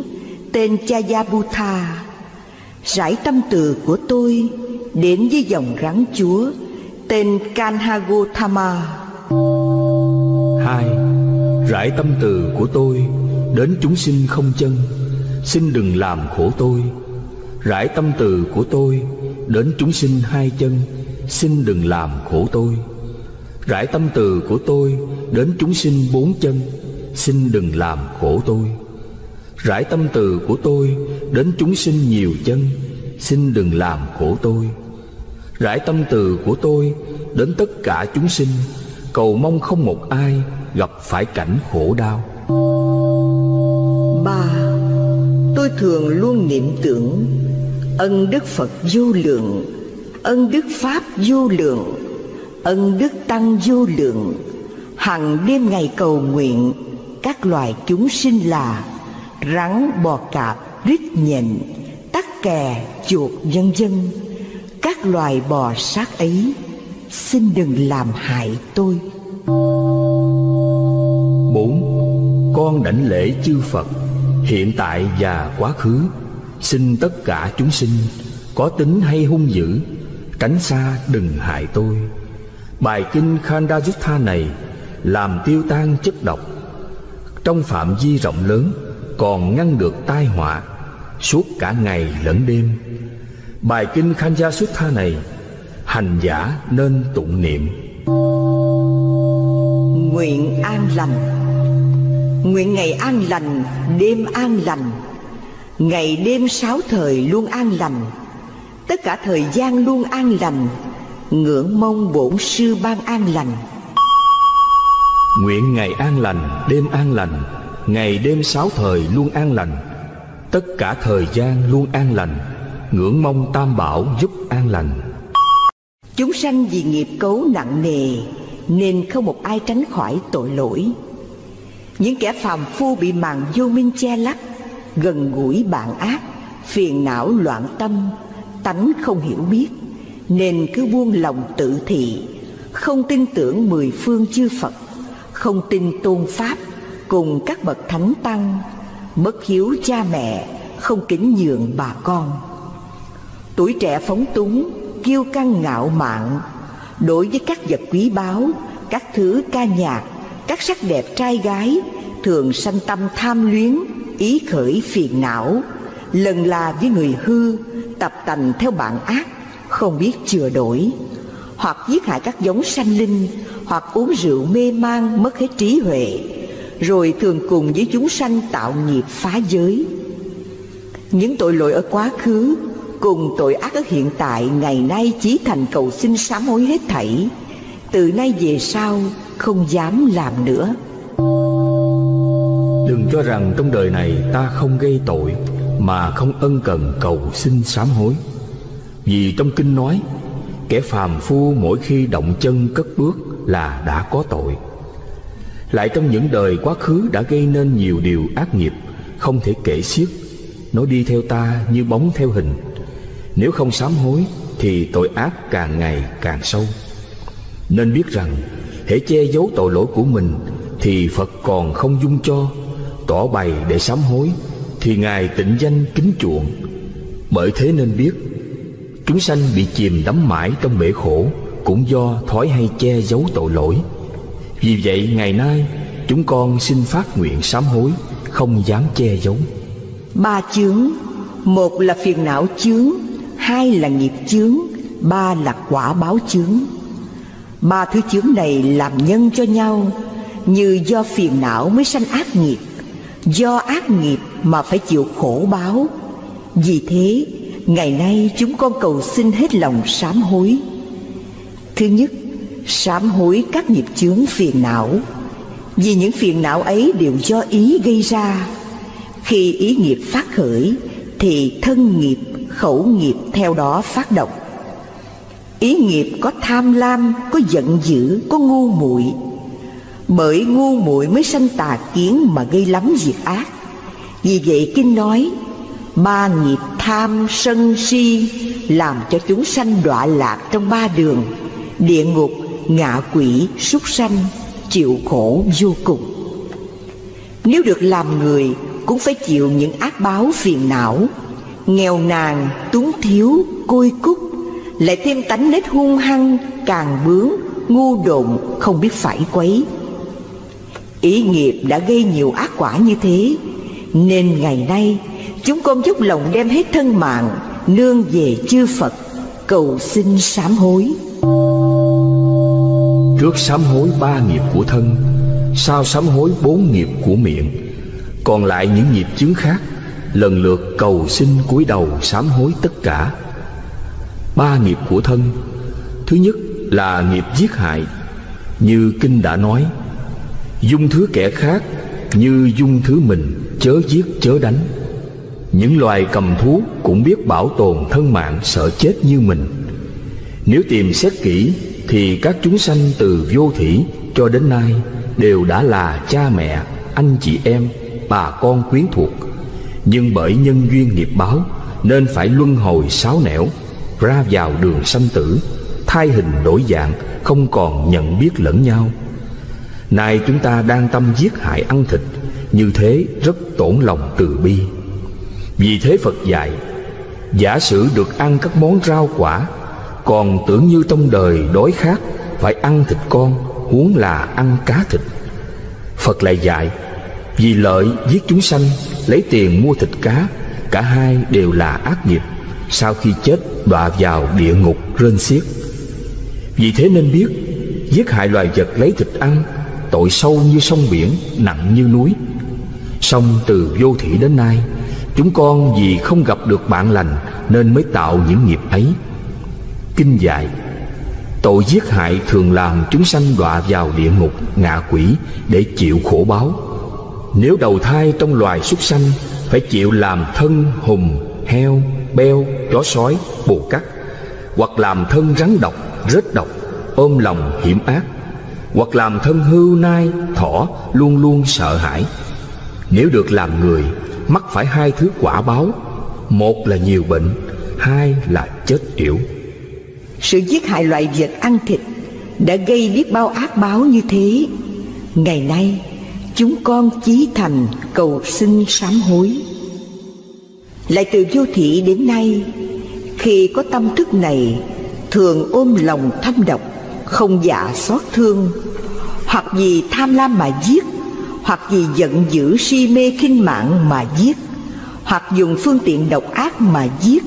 tên Chaya Butha, rải tâm từ của tôi đến với dòng rắn chúa tên Kanhagothama. Hai, rải tâm từ của tôi đến chúng sinh không chân, xin đừng làm khổ tôi. Rải tâm từ của tôi đến chúng sinh hai chân, xin đừng làm khổ tôi. Rải tâm từ của tôi đến chúng sinh bốn chân, xin đừng làm khổ tôi. Rải tâm từ của tôi đến chúng sinh nhiều chân, xin đừng làm khổ tôi. Rải tâm từ của tôi đến tất cả chúng sinh, cầu mong không một ai gặp phải cảnh khổ đau. Ba, tôi thường luôn niệm tưởng ân đức Phật vô lượng, ân đức Pháp vô lượng, ân đức Tăng vô lượng, hằng đêm ngày cầu nguyện các loài chúng sinh là rắn, bò cạp, rít nhện, tắc kè, chuột vân vân. Các loài bò sát ấy xin đừng làm hại tôi. 4. Con đảnh lễ chư Phật hiện tại và quá khứ, xin tất cả chúng sinh có tính hay hung dữ tránh xa đừng hại tôi. Bài kinh Khandayutha này làm tiêu tan chất độc trong phạm vi rộng lớn, còn ngăn được tai họa suốt cả ngày lẫn đêm. Bài kinh Khandayutha này hành giả nên tụng niệm. Nguyện an lành. Nguyện ngày an lành, đêm an lành, ngày đêm sáu thời luôn an lành, tất cả thời gian luôn an lành, ngưỡng mong bổn sư ban an lành. Nguyện ngày an lành, đêm an lành, ngày đêm sáu thời luôn an lành, tất cả thời gian luôn an lành, ngưỡng mong tam bảo giúp an lành. Chúng sanh vì nghiệp cấu nặng nề nên không một ai tránh khỏi tội lỗi. Những kẻ phàm phu bị màn vô minh che lấp, gần gũi bạn ác, phiền não loạn tâm, tánh không hiểu biết, nên cứ buông lòng tự thị, không tin tưởng mười phương chư Phật, không tin tôn Pháp cùng các bậc thánh tăng, bất hiếu cha mẹ, không kính nhường bà con. Tuổi trẻ phóng túng, kiêu căng ngạo mạn, đối với các vật quý báu, các thứ ca nhạc, các sắc đẹp trai gái, thường sanh tâm tham luyến, ý khởi phiền não, lần là với người hư, tập tành theo bạn ác, không biết chừa đổi, hoặc giết hại các giống sanh linh, hoặc uống rượu mê man mất hết trí huệ, rồi thường cùng với chúng sanh tạo nghiệp phá giới. Những tội lỗi ở quá khứ cùng tội ác ở hiện tại ngày nay chí thành cầu xin sám hối hết thảy, từ nay về sau không dám làm nữa. Đừng cho rằng trong đời này ta không gây tội mà không ân cần cầu xin sám hối. Vì trong kinh nói, kẻ phàm phu mỗi khi động chân cất bước là đã có tội. Lại trong những đời quá khứ đã gây nên nhiều điều ác nghiệp không thể kể xiết, nó đi theo ta như bóng theo hình. Nếu không sám hối thì tội ác càng ngày càng sâu. Nên biết rằng hễ che giấu tội lỗi của mình thì Phật còn không dung cho, tỏ bày để sám hối thì Ngài tịnh danh kính chuộng. Bởi thế nên biết chúng sanh bị chìm đắm mãi trong bể khổ cũng do thói hay che giấu tội lỗi. Vì vậy ngày nay chúng con xin phát nguyện sám hối, không dám che giấu. Ba chướng, một là phiền não chướng, hai là nghiệp chướng, ba là quả báo chướng. Ba thứ chướng này làm nhân cho nhau, như do phiền não mới sanh ác nghiệp, do ác nghiệp mà phải chịu khổ báo. Vì thế ngày nay chúng con cầu xin hết lòng sám hối. Thứ nhất, sám hối các nghiệp chướng phiền não, vì những phiền não ấy đều do ý gây ra. Khi ý nghiệp phát khởi thì thân nghiệp, khẩu nghiệp theo đó phát động. Ý nghiệp có tham lam, có giận dữ, có ngu muội. Bởi ngu muội mới sanh tà kiến mà gây lắm việc ác. Vì vậy kinh nói ba nghiệp tham sân si làm cho chúng sanh đọa lạc trong ba đường: địa ngục, ngạ quỷ, súc sanh, chịu khổ vô cùng. Nếu được làm người cũng phải chịu những ác báo phiền não, nghèo nàn, túng thiếu, côi cút, lại thêm tánh nết hung hăng, càng bướng, ngu độn, không biết phải quấy. Ý nghiệp đã gây nhiều ác quả như thế, nên ngày nay chúng con dốc lòng đem hết thân mạng nương về chư Phật cầu xin sám hối. Trước sám hối ba nghiệp của thân, sau sám hối bốn nghiệp của miệng, còn lại những nghiệp chướng khác lần lượt cầu xin cúi đầu sám hối tất cả. Ba nghiệp của thân, thứ nhất là nghiệp giết hại. Như kinh đã nói, dung thứ kẻ khác như dung thứ mình, chớ giết chớ đánh. Những loài cầm thú cũng biết bảo tồn thân mạng, sợ chết như mình. Nếu tìm xét kỹ thì các chúng sanh từ vô thủy cho đến nay đều đã là cha mẹ, anh chị em, bà con quyến thuộc, nhưng bởi nhân duyên nghiệp báo nên phải luân hồi sáu nẻo, ra vào đường sanh tử, thay hình đổi dạng, không còn nhận biết lẫn nhau. Nay chúng ta đang tâm giết hại ăn thịt, như thế rất tổn lòng từ bi. Vì thế Phật dạy, giả sử được ăn các món rau quả, còn tưởng như trong đời đói khát phải ăn thịt con, huống là ăn cá thịt. Phật lại dạy, vì lợi giết chúng sanh, lấy tiền mua thịt cá, cả hai đều là ác nghiệp, sau khi chết đọa vào địa ngục rên xiết. Vì thế nên biết, giết hại loài vật lấy thịt ăn, tội sâu như sông biển, nặng như núi. Song từ vô thủy đến nay, chúng con vì không gặp được bạn lành nên mới tạo những nghiệp ấy. Kinh dạy, tội giết hại thường làm chúng sanh đọa vào địa ngục, ngạ quỷ để chịu khổ báo. Nếu đầu thai trong loài súc sanh, phải chịu làm thân hùng, heo, beo, chó sói, bồ cát, hoặc làm thân rắn độc, rết độc, ôm lòng hiểm ác, hoặc làm thân hươu nai, thỏ, luôn luôn sợ hãi. Nếu được làm người, mắc phải hai thứ quả báo, một là nhiều bệnh, hai là chết yểu. Sự giết hại loài vật ăn thịt đã gây biết bao ác báo như thế. Ngày nay chúng con chí thành cầu xin sám hối. Lại từ vô thị đến nay, khi có tâm thức này, thường ôm lòng thâm độc, không dạ xót thương, hoặc vì tham lam mà giết, hoặc vì giận dữ si mê khinh mạng mà giết, hoặc dùng phương tiện độc ác mà giết,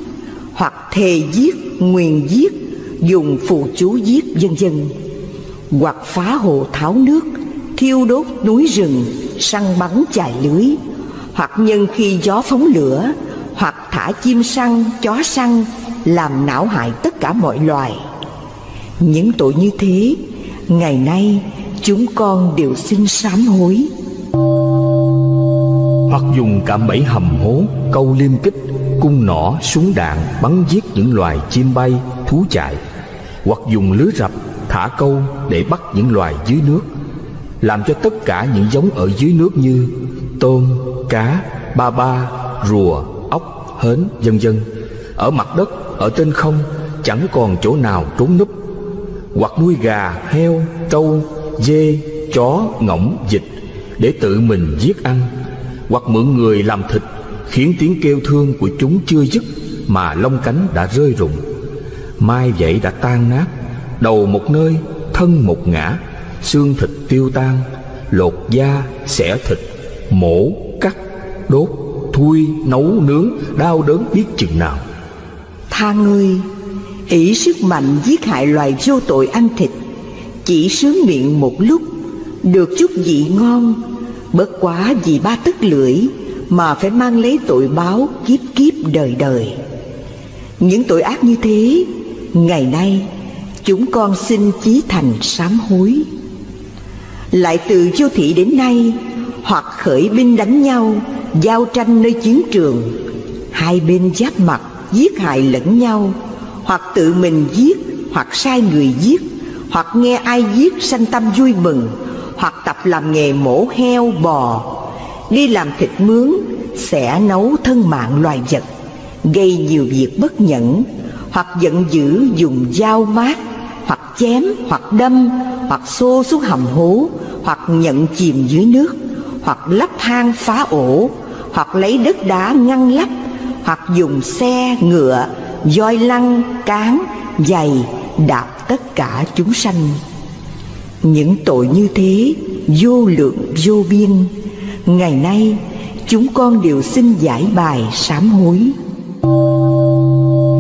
hoặc thề giết, nguyền giết, dùng phù chú giết vân vân, hoặc phá hồ tháo nước, thiêu đốt núi rừng, săn bắn chài lưới, hoặc nhân khi gió phóng lửa, hoặc thả chim săn, chó săn, làm não hại tất cả mọi loài. Những tội như thế, ngày nay chúng con đều xin sám hối. Hoặc dùng cạm bẫy hầm hố, câu liêm kích, cung nỏ, súng đạn bắn giết những loài chim bay, thú chạy, hoặc dùng lưới rập, thả câu để bắt những loài dưới nước, làm cho tất cả những giống ở dưới nước như tôm, cá, ba ba, rùa, ốc, hến, vân vân, ở mặt đất, ở trên không, chẳng còn chỗ nào trốn núp, hoặc nuôi gà, heo, trâu, dê, chó, ngỗng, vịt để tự mình giết ăn, hoặc mượn người làm thịt, khiến tiếng kêu thương của chúng chưa dứt mà lông cánh đã rơi rụng, mai vậy đã tan nát, đầu một nơi, thân một ngã, xương thịt tiêu tan, lột da, xẻ thịt, mổ, cắt, đốt, thui, nấu, nướng, đau đớn biết chừng nào. Tha ngươi, ỷ sức mạnh giết hại loài vô tội ăn thịt, chỉ sướng miệng một lúc, được chút vị ngon, bất quá vì ba tấc lưỡi mà phải mang lấy tội báo kiếp kiếp đời đời. Những tội ác như thế, ngày nay chúng con xin chí thành sám hối. Lại từ vô thị đến nay, hoặc khởi binh đánh nhau, giao tranh nơi chiến trường, hai bên giáp mặt giết hại lẫn nhau, hoặc tự mình giết, hoặc sai người giết, hoặc nghe ai giết sanh tâm vui mừng, hoặc tập làm nghề mổ heo bò, đi làm thịt mướn, xẻ nấu thân mạng loài vật, gây nhiều việc bất nhẫn, hoặc giận dữ dùng dao mát, hoặc chém, hoặc đâm, hoặc xô xuống hầm hố, hoặc nhận chìm dưới nước, hoặc lấp hang phá ổ, hoặc lấy đất đá ngăn lấp, hoặc dùng xe, ngựa, voi lăn, cán, giày đạp tất cả chúng sanh. Những tội như thế vô lượng vô biên. Ngày nay chúng con đều xin giải bài sám hối.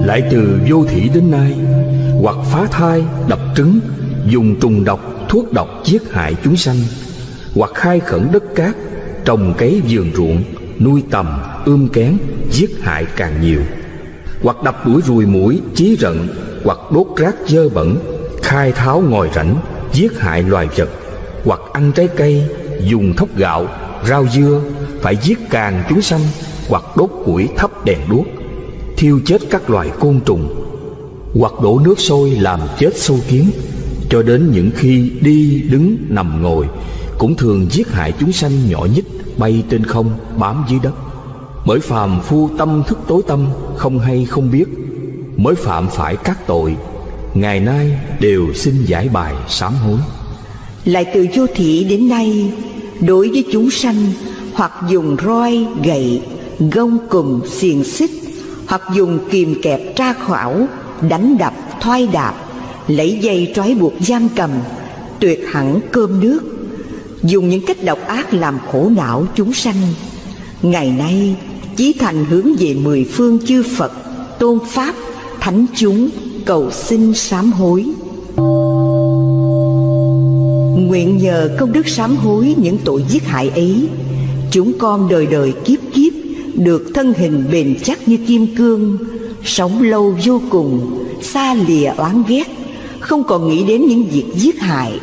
Lại từ vô thủy đến nay, hoặc phá thai, đập trứng, dùng trùng độc, thuốc độc giết hại chúng sanh, hoặc khai khẩn đất cát, trồng cấy vườn ruộng, nuôi tầm, ươm kén, giết hại càng nhiều, hoặc đập đuổi ruồi muỗi, chí rận, hoặc đốt rác dơ bẩn, khai tháo ngòi rãnh, giết hại loài vật, hoặc ăn trái cây, dùng thóc gạo, rau dưa, phải giết càng chúng sanh, hoặc đốt củi thắp đèn đuốc, thiêu chết các loài côn trùng, hoặc đổ nước sôi làm chết sâu kiến, cho đến những khi đi, đứng, nằm, ngồi, cũng thường giết hại chúng sanh nhỏ nhất, bay trên không, bám dưới đất. Bởi phàm phu tâm thức tối tâm, không hay không biết, mới phạm phải các tội. Ngày nay đều xin giải bài sám hối. Lại từ vô thủy đến nay, đối với chúng sanh, hoặc dùng roi, gậy, gông cùm, xiềng xích, hoặc dùng kìm kẹp tra khảo, đánh đập, thoai đạp, lấy dây trói buộc giam cầm, tuyệt hẳn cơm nước, dùng những cách độc ác làm khổ não chúng sanh. Ngày nay chí thành hướng về mười phương chư Phật, tôn Pháp, thánh chúng, cầu xin sám hối. Nguyện nhờ công đức sám hối những tội giết hại ấy, chúng con đời đời kiếp kiếp được thân hình bền chắc như kim cương, sống lâu vô cùng, xa lìa oán ghét, không còn nghĩ đến những việc giết hại.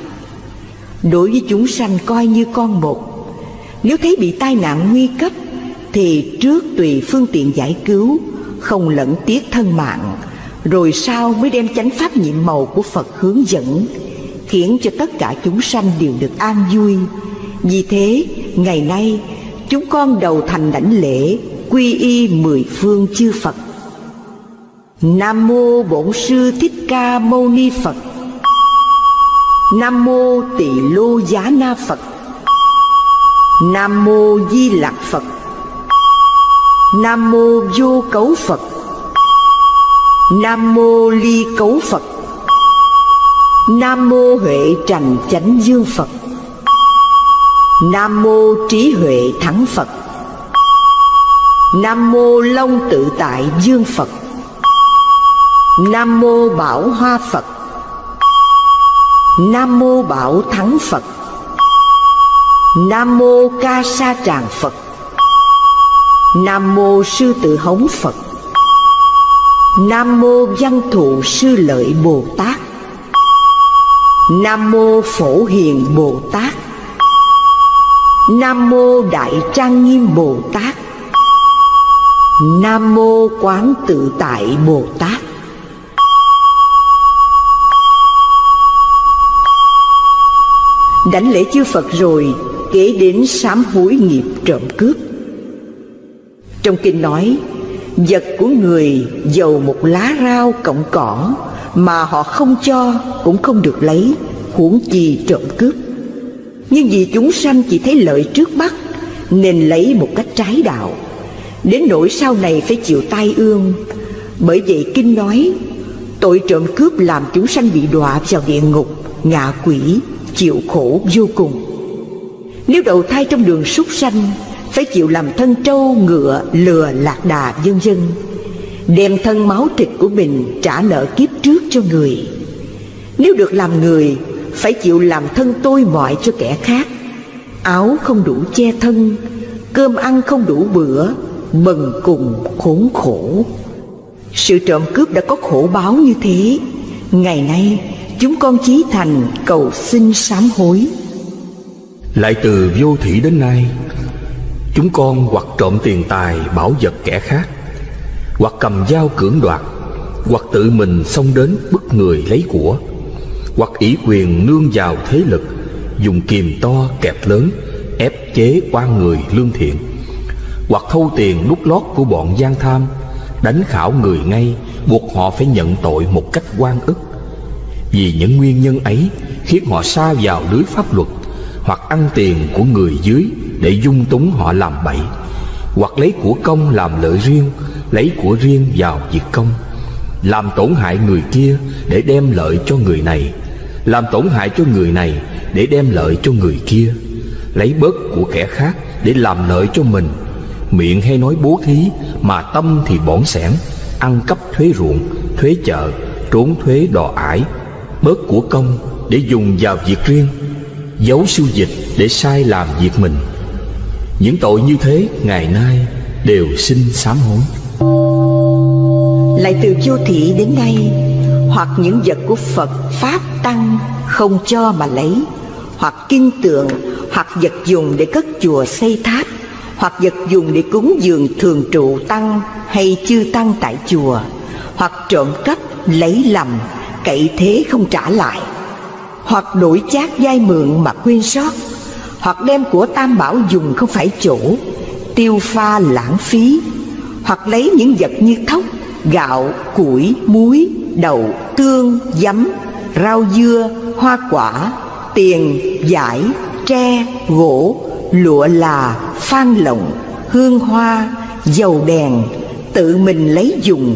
Đối với chúng sanh coi như con một, nếu thấy bị tai nạn nguy cấp thì trước tùy phương tiện giải cứu, không lẫn tiếc thân mạng, rồi sau mới đem chánh pháp nhiệm màu của Phật hướng dẫn, khiến cho tất cả chúng sanh đều được an vui. Vì thế ngày nay chúng con đầu thành đảnh lễ quy y mười phương chư Phật. Nam mô Bổn Sư Thích Ca Mâu Ni Phật. Nam mô Tỳ Lô Giá Na Phật. Nam mô Di Lặc Phật. Nam mô Vô Cấu Phật. Nam mô Ly Cấu Phật. Nam mô Huệ Trần Chánh Dương Phật. Nam mô Trí Huệ Thắng Phật. Nam mô Long Tự Tại Dương Phật. Nam mô Bảo Hoa Phật. Nam mô Bảo Thắng Phật. Nam mô Ca Sa Tràng Phật. Nam mô Sư Tử Hống Phật. Nam mô Văn Thù Sư Lợi Bồ Tát. Nam mô Phổ Hiền Bồ Tát. Nam mô Đại Trang Nghiêm Bồ Tát. Nam mô Quán Tự Tại Bồ Tát. Đảnh lễ chư Phật rồi, kế đến sám hối nghiệp trộm cướp. Trong kinh nói, vật của người dầu một lá rau cọng cỏ mà họ không cho cũng không được lấy, huống chi trộm cướp. Nhưng vì chúng sanh chỉ thấy lợi trước mắt nên lấy một cách trái đạo, đến nỗi sau này phải chịu tai ương. Bởi vậy kinh nói, tội trộm cướp làm chúng sanh bị đọa vào địa ngục, ngạ quỷ, chịu khổ vô cùng. Nếu đầu thai trong đường súc sanh, phải chịu làm thân trâu, ngựa, lừa, lạc đà, vân vân, đem thân máu thịt của mình trả nợ kiếp trước cho người. Nếu được làm người, phải chịu làm thân tôi mọi cho kẻ khác, áo không đủ che thân, cơm ăn không đủ bữa, bần cùng khốn khổ. Sự trộm cướp đã có khổ báo như thế, ngày nay chúng con chí thành cầu xin sám hối. Lại từ vô thủy đến nay, Chúng con hoặc trộm tiền tài bảo vật kẻ khác, hoặc cầm dao cưỡng đoạt, hoặc tự mình xông đến bức người lấy của, hoặc ỷ quyền nương vào thế lực, dùng kìm to kẹp lớn ép chế oan người lương thiện, hoặc thâu tiền đút lót của bọn gian tham, đánh khảo người ngay, buộc họ phải nhận tội một cách oan ức. Vì những nguyên nhân ấy khiến họ sa vào lưới pháp luật, hoặc ăn tiền của người dưới để dung túng họ làm bậy, hoặc lấy của công làm lợi riêng, lấy của riêng vào việc công, làm tổn hại người kia để đem lợi cho người này, làm tổn hại cho người này để đem lợi cho người kia, lấy bớt của kẻ khác để làm lợi cho mình. Miệng hay nói bố thí, mà tâm thì bỏn xẻn, ăn cắp thuế ruộng, thuế chợ, trốn thuế đò ải, bớt của công để dùng vào việc riêng, giấu siêu dịch để sai làm việc mình. Những tội như thế ngày nay đều xin sám hối. Lại từ vô thị đến nay, hoặc những vật của Phật, Pháp, Tăng không cho mà lấy, hoặc kim tượng, hoặc vật dùng để cất chùa xây tháp, hoặc vật dùng để cúng dường thường trụ tăng hay chư tăng tại chùa, hoặc trộm cắp lấy lầm, cậy thế không trả lại, hoặc đổi chác vay mượn mà quên sót, hoặc đem của tam bảo dùng không phải chỗ, tiêu pha lãng phí, hoặc lấy những vật như thóc, gạo, củi, muối, đậu, tương, giấm, rau dưa, hoa quả, tiền, vải, tre, gỗ, lụa là, phan lộng, hương hoa, dầu đèn, tự mình lấy dùng,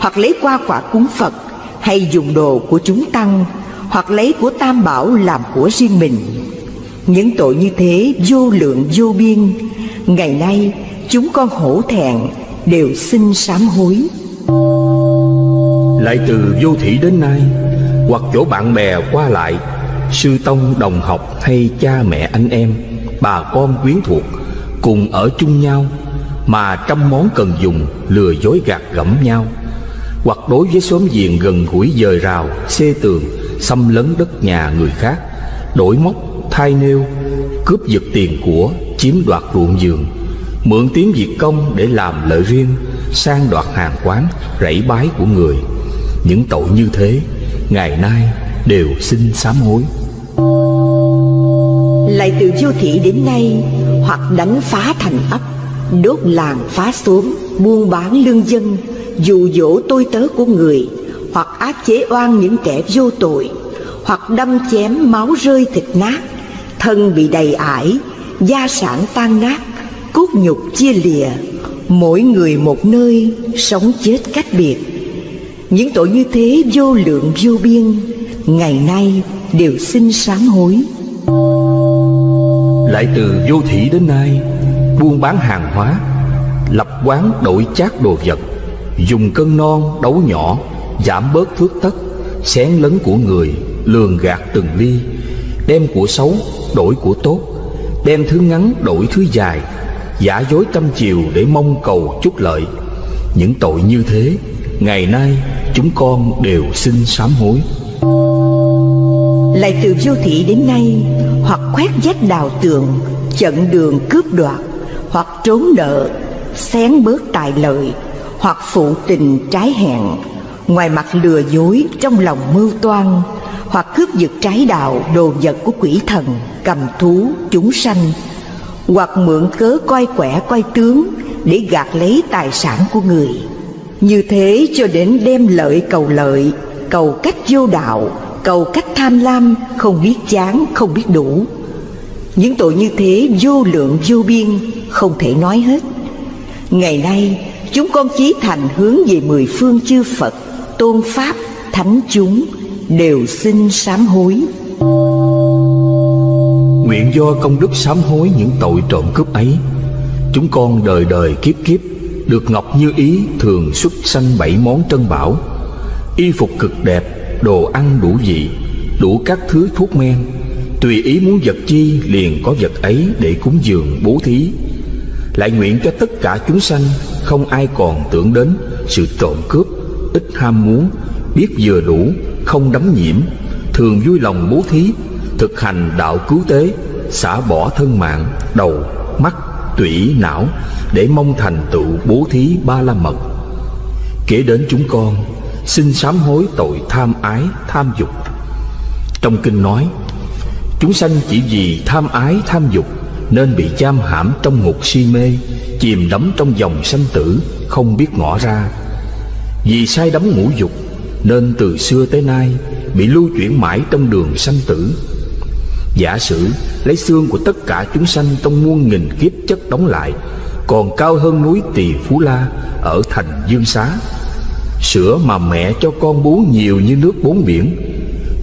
hoặc lấy qua quả cúng Phật hay dùng đồ của chúng tăng, hoặc lấy của tam bảo làm của riêng mình. Những tội như thế vô lượng vô biên, ngày nay chúng con hổ thẹn đều xin sám hối. Lại từ vô thủy đến nay, hoặc chỗ bạn bè qua lại, sư tông đồng học hay cha mẹ anh em, bà con quyến thuộc cùng ở chung nhau, mà trăm món cần dùng lừa dối gạt gẫm nhau, hoặc đối với xóm giềng gần gũi dời rào, xê tường, xâm lấn đất nhà người khác, đổi móc, thay nêu, cướp giật tiền của, chiếm đoạt ruộng vườn, mượn tiếng việc công để làm lợi riêng, sang đoạt hàng quán, rẫy bái của người. Những tội như thế ngày nay đều xin sám hối. Lại từ vô thị đến nay, hoặc đánh phá thành ấp, đốt làng phá xóm, buôn bán lương dân, dụ dỗ tôi tớ của người, hoặc áp chế oan những kẻ vô tội, hoặc đâm chém máu rơi thịt nát, thân bị đầy ải, gia sản tan nát, cốt nhục chia lìa, mỗi người một nơi, sống chết cách biệt. Những tội như thế vô lượng vô biên, ngày nay đều xin sám hối. Lại từ vô thị đến nay, buôn bán hàng hóa, lập quán đổi chác đồ vật, dùng cân non đấu nhỏ, giảm bớt phước tất, xén lấn của người, lường gạt từng ly, đem của xấu đổi của tốt, đem thứ ngắn đổi thứ dài, giả dối trăm chiều để mong cầu chút lợi. Những tội như thế ngày nay chúng con đều xin sám hối. Lại từ vô thị đến nay, hoặc khoét vách đào tường, chặn đường cướp đoạt, hoặc trốn nợ, xén bớt tài lợi, hoặc phụ tình trái hẹn, ngoài mặt lừa dối, trong lòng mưu toan, hoặc cướp giật trái đạo, đồ vật của quỷ thần, cầm thú, chúng sanh, hoặc mượn cớ coi quẻ coi tướng để gạt lấy tài sản của người. Như thế cho đến đem lợi, cầu cách vô đạo, cầu cách tham lam, không biết chán, không biết đủ. Những tội như thế vô lượng vô biên, không thể nói hết. Ngày nay chúng con chí thành hướng về mười phương chư Phật, tôn Pháp, thánh chúng, đều xin sám hối. Nguyện do công đức sám hối những tội trộm cướp ấy, chúng con đời đời kiếp kiếp được ngọc như ý thường xuất sanh bảy món trân bảo, y phục cực đẹp, đồ ăn đủ vị, đủ các thứ thuốc men, tùy ý muốn vật chi liền có vật ấy để cúng dường bố thí. Lại nguyện cho tất cả chúng sanh không ai còn tưởng đến sự trộm cướp, ít ham muốn, biết vừa đủ, không đắm nhiễm, thường vui lòng bố thí, thực hành đạo cứu tế, xả bỏ thân mạng, đầu, mắt, tủy, não để mong thành tựu bố thí ba la mật. Kể đến chúng con xin sám hối tội tham ái, tham dục. Trong kinh nói, chúng sanh chỉ vì tham ái, tham dục nên bị giam hãm trong ngục si mê, chìm đắm trong dòng sanh tử, không biết ngỏ ra. Vì say đắm ngũ dục nên từ xưa tới nay bị lưu chuyển mãi trong đường sanh tử. Giả sử lấy xương của tất cả chúng sanh trong muôn nghìn kiếp chất đóng lại, còn cao hơn núi Tỳ Phú La ở thành Dương Xá. Sữa mà mẹ cho con bú nhiều như nước bốn biển,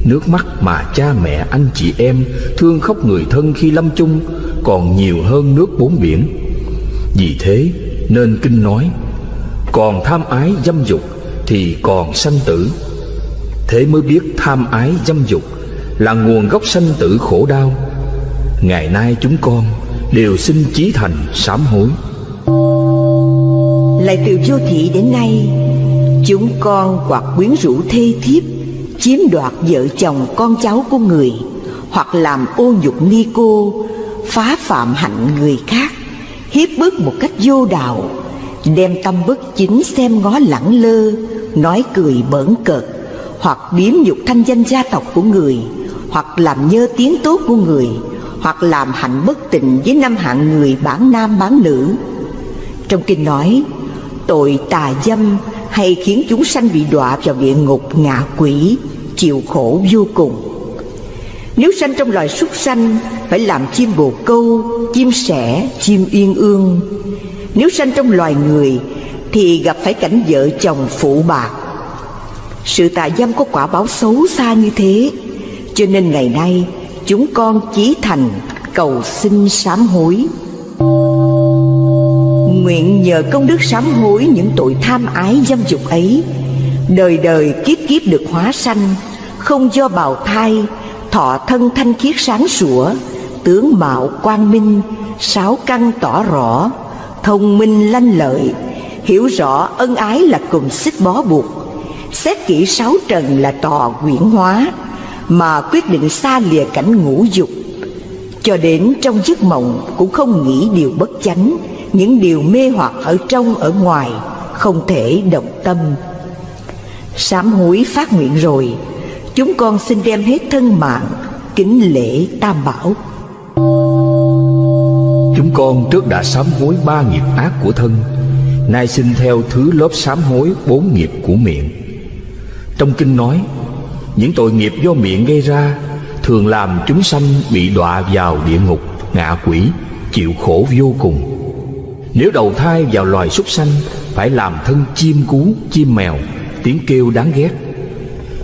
nước mắt mà cha mẹ anh chị em thương khóc người thân khi lâm chung còn nhiều hơn nước bốn biển. Vì thế nên kinh nói, còn tham ái dâm dục thì còn sanh tử. Thế mới biết tham ái dâm dục là nguồn gốc sanh tử khổ đau. Ngày nay chúng con đều xin chí thành sám hối. Lại từ vô thị đến nay, chúng con hoặc quyến rũ thê thiếp, chiếm đoạt vợ chồng con cháu của người, hoặc làm ô nhục ni cô, phá phạm hạnh người khác, hiếp bức một cách vô đạo, đem tâm bất chính xem ngó lẳng lơ, nói cười bỡn cợt, hoặc biếm nhục thanh danh gia tộc của người, hoặc làm nhơ tiếng tốt của người, hoặc làm hạnh bất tịnh với năm hạng người bản nam bán nữ. Trong kinh nói, tội tà dâm hay khiến chúng sanh bị đọa vào địa ngục ngạ quỷ, chịu khổ vô cùng. Nếu sanh trong loài súc sanh, phải làm chim bồ câu, chim sẻ, chim uyên ương. Nếu sanh trong loài người, thì gặp phải cảnh vợ chồng phụ bạc. Sự tà dâm có quả báo xấu xa như thế, cho nên ngày nay chúng con chí thành cầu xin sám hối. Nguyện nhờ công đức sám hối những tội tham ái dâm dục ấy, đời đời kiếp kiếp được hóa sanh, không do bào thai, thọ thân thanh khiết sáng sủa, tướng mạo quang minh, sáu căn tỏ rõ, thông minh lanh lợi, hiểu rõ ân ái là cùng xích bó buộc, xét kỹ sáu trần là tò quyển hóa, mà quyết định xa lìa cảnh ngũ dục. Cho đến trong giấc mộng cũng không nghĩ điều bất chánh, những điều mê hoặc ở trong ở ngoài, không thể động tâm. Sám hối phát nguyện rồi, chúng con xin đem hết thân mạng kính lễ Tam Bảo. Chúng con trước đã sám hối ba nghiệp ác của thân, nay xin theo thứ lớp sám hối bốn nghiệp của miệng. Trong kinh nói, những tội nghiệp do miệng gây ra thường làm chúng sanh bị đọa vào địa ngục, ngạ quỷ, chịu khổ vô cùng. Nếu đầu thai vào loài súc sanh, phải làm thân chim cú, chim mèo, tiếng kêu đáng ghét.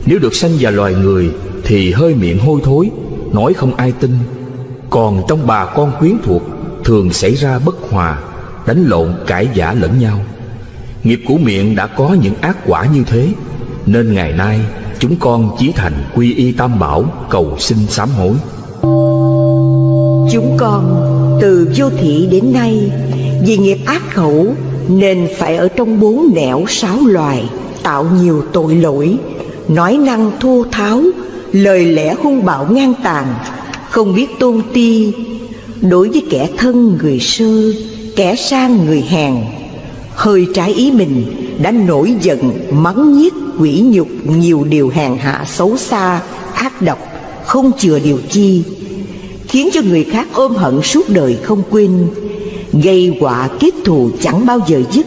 Nếu được sanh vào loài người thì hơi miệng hôi thối, nói không ai tin. Còn trong bà con quyến thuộc thường xảy ra bất hòa, đánh lộn cãi vã lẫn nhau. Nghiệp của miệng đã có những ác quả như thế, nên ngày nay chúng con chí thành quy y Tam Bảo cầu xin sám hối. Chúng con từ vô thị đến nay vì nghiệp ác khẩu nên phải ở trong bốn nẻo sáu loài, tạo nhiều tội lỗi, nói năng thô tháo, lời lẽ hung bạo ngang tàn, không biết tôn ti đối với kẻ thân người sơ, kẻ sang người hèn, hơi trái ý mình đã nổi giận, mắng nhiếc, quỷ nhục nhiều điều hèn hạ xấu xa, ác độc, không chừa điều chi, khiến cho người khác ôm hận suốt đời không quên, gây họa kiết thù chẳng bao giờ dứt,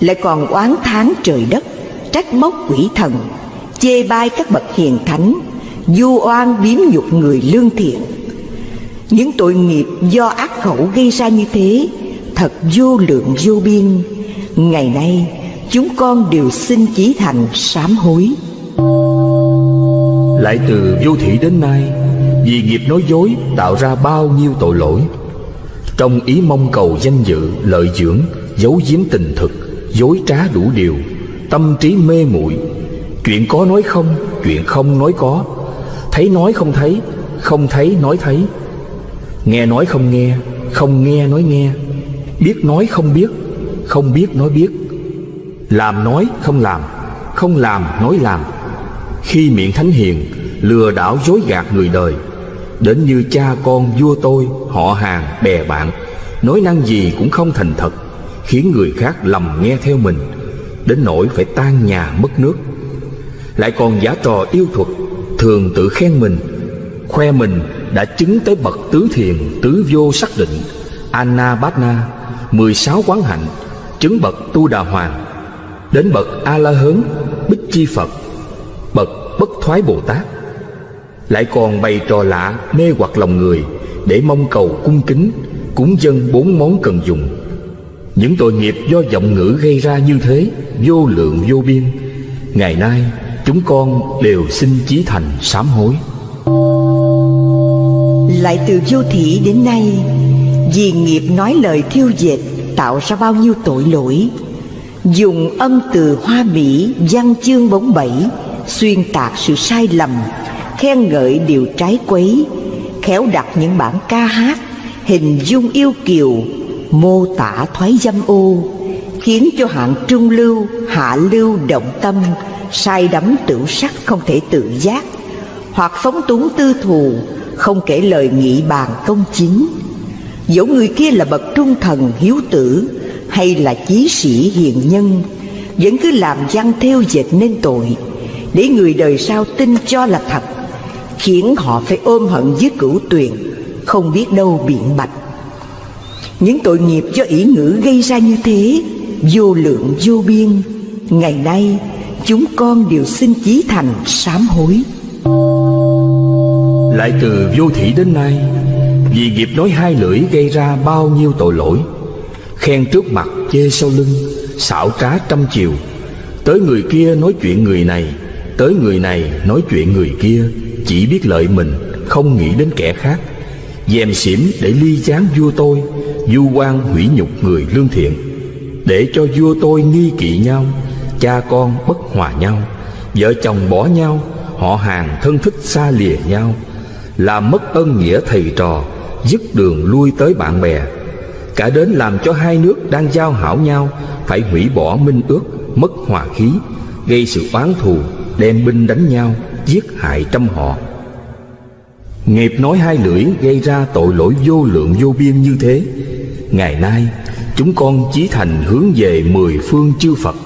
lại còn oán thán trời đất, trách móc quỷ thần, chê bai các bậc hiền thánh, du oan biếm nhục người lương thiện. Những tội nghiệp do ác khẩu gây ra như thế thật vô lượng vô biên. Ngày nay chúng con đều xin chí thành sám hối. Lại từ vô thị đến nay, vì nghiệp nói dối tạo ra bao nhiêu tội lỗi. Trong ý mong cầu danh dự, lợi dưỡng, giấu giếm tình thực, dối trá đủ điều, tâm trí mê muội, chuyện có nói không, chuyện không nói có, thấy nói không thấy, không thấy nói thấy, nghe nói không nghe, không nghe nói nghe, biết nói không biết, không biết nói biết, làm nói không làm, không làm nói làm. Khi miệng thánh hiền lừa đảo dối gạt người đời, đến như cha con vua tôi, họ hàng bè bạn, nói năng gì cũng không thành thật, khiến người khác lầm nghe theo mình, đến nỗi phải tan nhà mất nước. Lại còn giả trò yêu thuật, thường tự khen mình, khoe mình đã chứng tới bậc tứ thiền, tứ vô sắc định, Anapana, 16 quán hạnh, chứng bậc Tu Đà Hoàn, đến bậc A La Hớn, Bích Chi Phật, bậc Bất Thoái Bồ Tát. Lại còn bày trò lạ mê hoặc lòng người để mong cầu cung kính, cúng dâng 4 món cần dùng. Những tội nghiệp do vọng ngữ gây ra như thế vô lượng vô biên. Ngày nay chúng con đều xin chí thành sám hối. Lại từ vô thủy đến nay, vì nghiệp nói lời thiêu dệt tạo ra bao nhiêu tội lỗi, dùng âm từ hoa mỹ, văn chương bóng bẩy, xuyên tạc sự sai lầm, khen ngợi điều trái quấy, khéo đặt những bản ca hát, hình dung yêu kiều, mô tả thoái dâm ô, khiến cho hạng trung lưu, hạ lưu động tâm, say đắm tửu sắc không thể tự giác, hoặc phóng túng tư thù, không kể lời nghị bàn công chính. Dẫu người kia là bậc trung thần hiếu tử hay là chí sĩ hiền nhân, vẫn cứ làm văn thêu dệt nên tội, để người đời sau tin cho là thật, khiến họ phải ôm hận với cửu tuyền, không biết đâu biện bạch. Những tội nghiệp do ý ngữ gây ra như thế vô lượng vô biên. Ngày nay chúng con đều xin chí thành sám hối. Lại từ vô thủy đến nay, vì nghiệp nói hai lưỡi gây ra bao nhiêu tội lỗi, khen trước mặt, chê sau lưng, xảo trá trăm chiều, tới người kia nói chuyện người này, tới người này nói chuyện người kia, chỉ biết lợi mình, không nghĩ đến kẻ khác, dèm xỉm để ly gián vua tôi, vu oan hủy nhục người lương thiện, để cho vua tôi nghi kỵ nhau, cha con bất hòa nhau, vợ chồng bỏ nhau, họ hàng thân thích xa lìa nhau, làm mất ân nghĩa thầy trò, dứt đường lui tới bạn bè, cả đến làm cho hai nước đang giao hảo nhau phải hủy bỏ minh ước, mất hòa khí, gây sự oán thù, đem binh đánh nhau, giết hại trăm họ. Nghiệp nói hai lưỡi gây ra tội lỗi vô lượng vô biên như thế. Ngày nay chúng con chí thành hướng về mười phương chư Phật,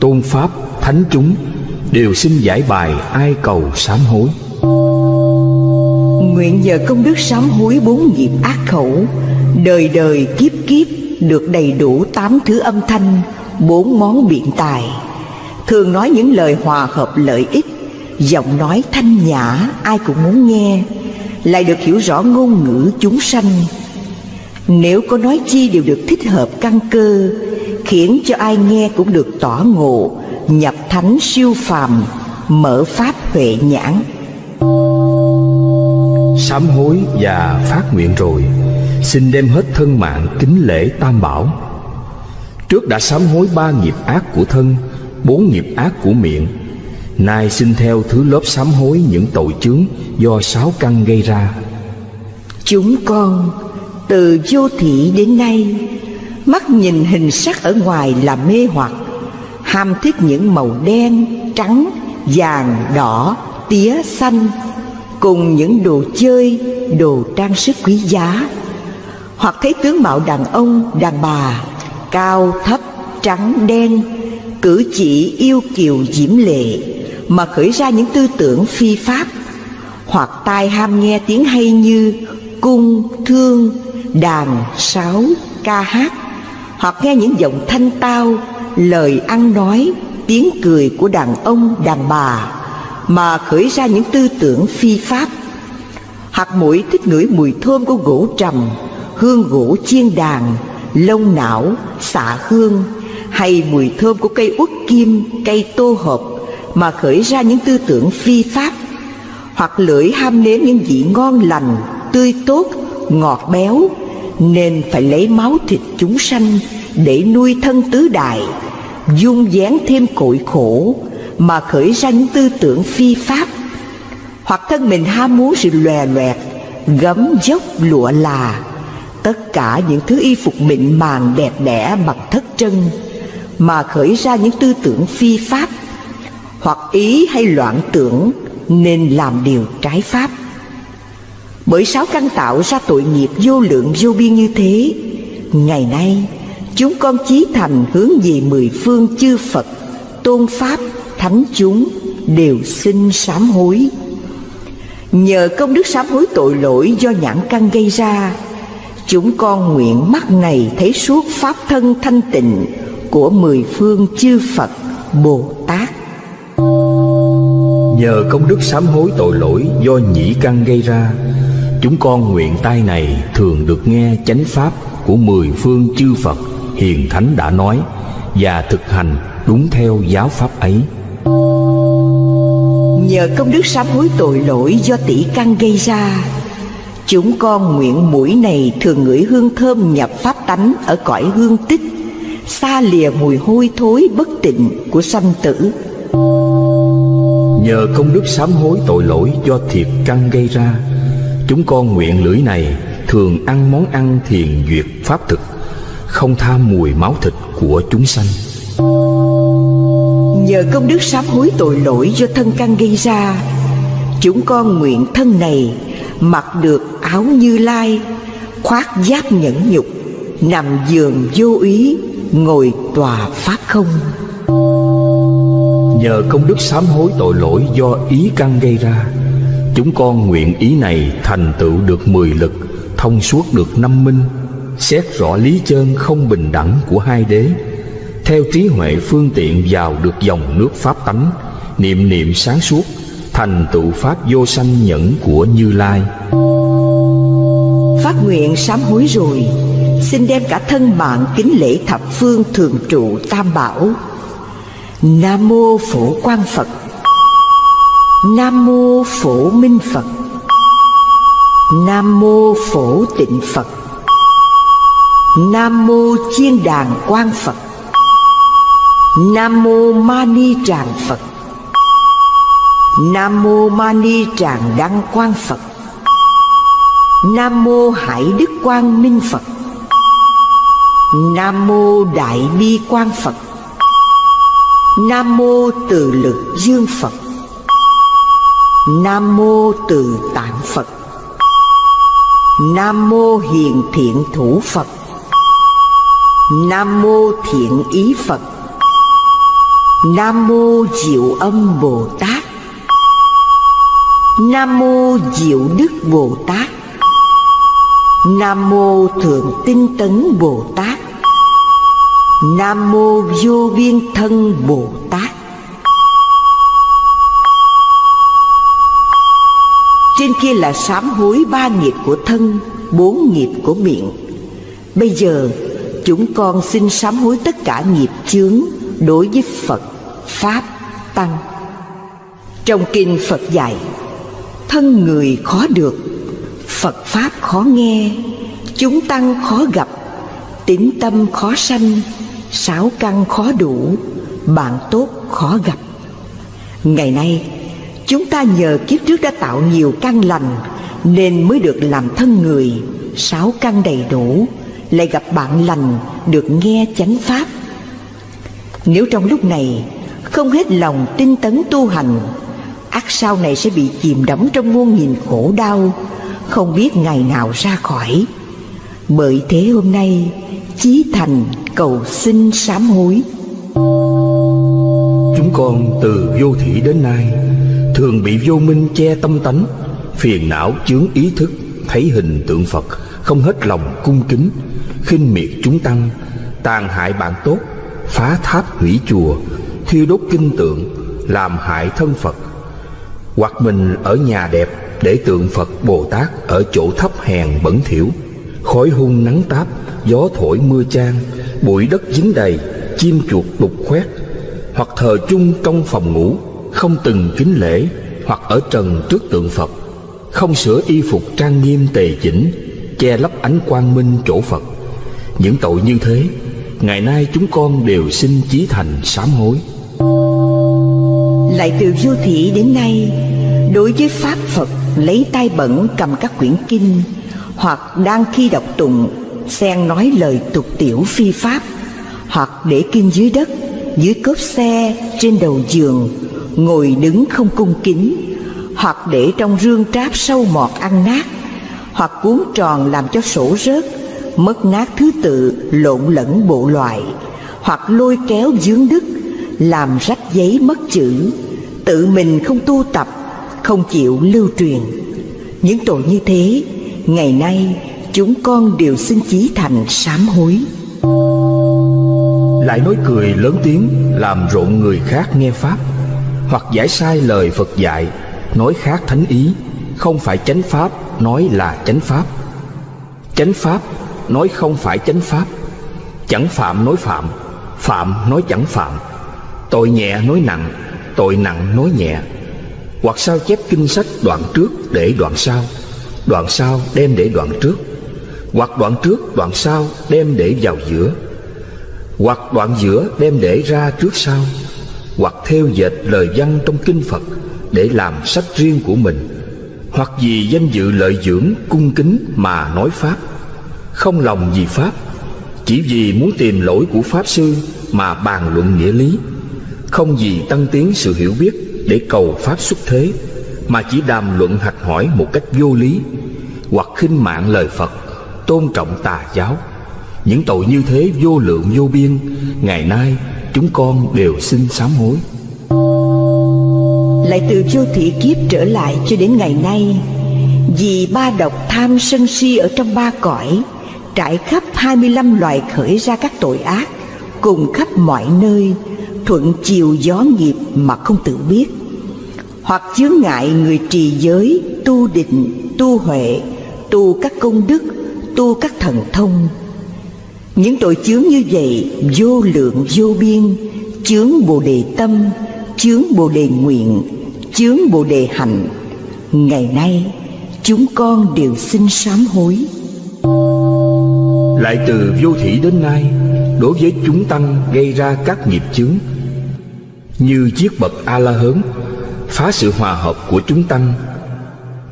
tôn Pháp, thánh chúng, đều xin giải bài ai cầu sám hối. Nguyện nhờ công đức sám hối 4 nghiệp ác khẩu, đời đời kiếp kiếp được đầy đủ 8 thứ âm thanh, 4 món biện tài, thường nói những lời hòa hợp lợi ích, giọng nói thanh nhã ai cũng muốn nghe, lại được hiểu rõ ngôn ngữ chúng sanh. Nếu có nói chi đều được thích hợp căn cơ, khiến cho ai nghe cũng được tỏ ngộ, nhập thánh siêu phàm, mở pháp huệ nhãn. Sám hối và phát nguyện rồi, xin đem hết thân mạng kính lễ Tam Bảo. Trước đã sám hối 3 nghiệp ác của thân, 4 nghiệp ác của miệng. Nay xin theo thứ lớp sám hối những tội chướng do 6 căn gây ra. Chúng con từ vô thủy đến nay, mắt nhìn hình sắc ở ngoài là mê hoặc, ham thích những màu đen, trắng, vàng, đỏ, tía, xanh, cùng những đồ chơi, đồ trang sức quý giá, hoặc thấy tướng mạo đàn ông, đàn bà, cao, thấp, trắng, đen, cử chỉ yêu kiều diễm lệ, mà khởi ra những tư tưởng phi pháp, hoặc tai ham nghe tiếng hay như cung, thương, đàn, sáo, ca hát, hoặc nghe những giọng thanh tao, lời ăn nói, tiếng cười của đàn ông, đàn bà, mà khởi ra những tư tưởng phi pháp, hoặc mũi thích ngửi mùi thơm của gỗ trầm, hương gỗ chiên đàn, lông não, xạ hương, hay mùi thơm của cây uất kim, cây tô hợp, mà khởi ra những tư tưởng phi pháp, hoặc lưỡi ham nếm những vị ngon lành, tươi tốt, ngọt béo, nên phải lấy máu thịt chúng sanh để nuôi thân tứ đại, dung dán thêm cội khổ, mà khởi ra những tư tưởng phi pháp, hoặc thân mình ham muốn sự lòe loẹt, gấm dốc lụa là, tất cả những thứ y phục mịn màng đẹp đẽ bằng thất trân, mà khởi ra những tư tưởng phi pháp, hoặc ý hay loạn tưởng nên làm điều trái pháp. Bởi 6 căn tạo ra tội nghiệp vô lượng vô biên như thế, Ngày nay chúng con chí thành hướng về mười phương chư Phật, tôn Pháp, thánh chúng, đều xin sám hối. Nhờ công đức sám hối tội lỗi do nhãn căn gây ra, chúng con nguyện mắt này thấy suốt pháp thân thanh tịnh của mười phương chư Phật, Bồ Tát. Nhờ công đức sám hối tội lỗi do nhĩ căn gây ra, chúng con nguyện tai này thường được nghe chánh pháp của mười phương chư Phật, hiền thánh đã nói và thực hành đúng theo giáo pháp ấy. Nhờ công đức sám hối tội lỗi do tỷ căn gây ra, chúng con nguyện mũi này thường ngửi hương thơm nhập pháp tánh ở cõi hương tích, xa lìa mùi hôi thối bất tịnh của sanh tử. Nhờ công đức sám hối tội lỗi do thiệt căn gây ra, chúng con nguyện lưỡi này thường ăn món ăn thiền duyệt pháp thực, không tham mùi máu thịt của chúng sanh. Nhờ công đức sám hối tội lỗi do thân căn gây ra, chúng con nguyện thân này mặc được áo Như Lai, khoác giáp nhẫn nhục, nằm giường vô úy, ngồi tòa pháp không. Nhờ công đức sám hối tội lỗi do ý căn gây ra, chúng con nguyện ý này thành tựu được 10 lực, thông suốt được 5 minh, xét rõ lý chơn không bình đẳng của 2 đế, theo trí huệ phương tiện vào được dòng nước pháp tánh, niệm niệm sáng suốt, thành tựu pháp vô sanh nhẫn của Như Lai. Phát nguyện sám hối rồi, xin đem cả thân mạng kính lễ thập phương thường trụ Tam Bảo. Nam mô Phổ Quang Phật, Nam mô Phổ Minh Phật, Nam mô Phổ Tịnh Phật, Nam mô Chiên Đàn Quang Phật, Nam mô Mani Tràng Phật, Nam mô Mani Tràng Đăng Quang Phật, Nam mô Hải Đức Quang Minh Phật, Nam mô Đại Bi Quang Phật, Nam mô Từ Lực Dương Phật, Nam mô Từ Tạng Phật, Nam mô Hiền Thiện Thủ Phật, Nam mô Thiện Ý Phật, Nam mô Diệu Âm Bồ Tát, Nam mô Diệu Đức Bồ Tát, Nam mô Thượng Tinh Tấn Bồ Tát, Nam mô Vô Biên Thân Bồ Tát. Trên kia là sám hối 3 nghiệp của thân, 4 nghiệp của miệng. Bây giờ chúng con xin sám hối tất cả nghiệp chướng đối với Phật, Pháp, Tăng. Trong kinh Phật dạy: thân người khó được, Phật Pháp khó nghe, chúng tăng khó gặp, tín tâm khó sanh, 6 căn khó đủ, bạn tốt khó gặp. Ngày nay chúng ta nhờ kiếp trước đã tạo nhiều căn lành nên mới được làm thân người, 6 căn đầy đủ, lại gặp bạn lành, được nghe chánh pháp. Nếu trong lúc này không hết lòng tinh tấn tu hành, ắt sau này sẽ bị chìm đắm trong muôn nghìn khổ đau, không biết ngày nào ra khỏi. Bởi thế hôm nay chí thành cầu xin sám hối. Chúng con từ vô thủy đến nay thường bị vô minh che tâm tánh, phiền não chướng ý thức, thấy hình tượng Phật không hết lòng cung kính, khinh miệt chúng tăng, tàn hại bạn tốt, phá tháp hủy chùa, thiêu đốt kinh tượng, làm hại thân Phật. Hoặc mình ở nhà đẹp để tượng Phật Bồ Tát ở chỗ thấp hèn bẩn thỉu, khói hung nắng táp, gió thổi mưa chan, bụi đất dính đầy, chim chuột đục khoét. Hoặc thờ chung trong phòng ngủ, không từng kính lễ, hoặc ở trần trước tượng Phật, không sửa y phục trang nghiêm tề chỉnh, che lấp ánh quang minh chỗ Phật. Những tội như thế, ngày nay chúng con đều xin chí thành sám hối. Lại từ vô thủy đến nay, đối với Pháp Phật lấy tay bẩn cầm các quyển kinh, hoặc đang khi đọc tụng xen nói lời tục tiểu phi pháp, hoặc để kinh dưới đất, dưới cốp xe, trên đầu giường, ngồi đứng không cung kính, hoặc để trong rương tráp sâu mọt ăn nát, hoặc cuốn tròn làm cho sổ rớt, mất nát thứ tự lộn lẫn bộ loại, hoặc lôi kéo vướng đức, làm rách giấy mất chữ, tự mình không tu tập, không chịu lưu truyền. Những tội như thế, ngày nay chúng con đều xin chí thành sám hối. Lại nói cười lớn tiếng, làm rộn người khác nghe pháp, hoặc giải sai lời Phật dạy, nói khác thánh ý, không phải chánh pháp, nói là chánh pháp. Chánh pháp, nói không phải chánh pháp. Chẳng phạm nói phạm, phạm nói chẳng phạm. Tội nhẹ nói nặng, tội nặng nói nhẹ. Hoặc sao chép kinh sách đoạn trước để đoạn sau, đoạn sau đem để đoạn trước, hoặc đoạn trước đoạn sau đem để vào giữa, hoặc đoạn giữa đem để ra trước sau, hoặc theo dệt lời văn trong kinh Phật để làm sách riêng của mình, hoặc vì danh dự lợi dưỡng cung kính mà nói pháp, không lòng vì pháp, chỉ vì muốn tìm lỗi của pháp sư mà bàn luận nghĩa lý, không vì tăng tiến sự hiểu biết để cầu pháp xuất thế, mà chỉ đàm luận hạch hỏi một cách vô lý, hoặc khinh mạn lời Phật, tôn trọng tà giáo. Những tội như thế vô lượng vô biên, ngày nay chúng con đều xin sám hối. Lại từ vô thủy kiếp trở lại cho đến ngày nay, vì ba độc tham sân si ở trong ba cõi, trải khắp 25 loài khởi ra các tội ác, cùng khắp mọi nơi, thuận chiều gió nghiệp mà không tự biết, hoặc chướng ngại người trì giới, tu định, tu huệ, tu các công đức, tu các thần thông. Những tội chướng như vậy vô lượng vô biên, chướng Bồ Đề tâm, chướng Bồ Đề nguyện, chướng Bồ Đề hạnh. Ngày nay chúng con đều xin sám hối. Lại từ vô thủy đến nay, đối với chúng tăng gây ra các nghiệp chướng như chiếc bậc A-la-hớn, phá sự hòa hợp của chúng tăng,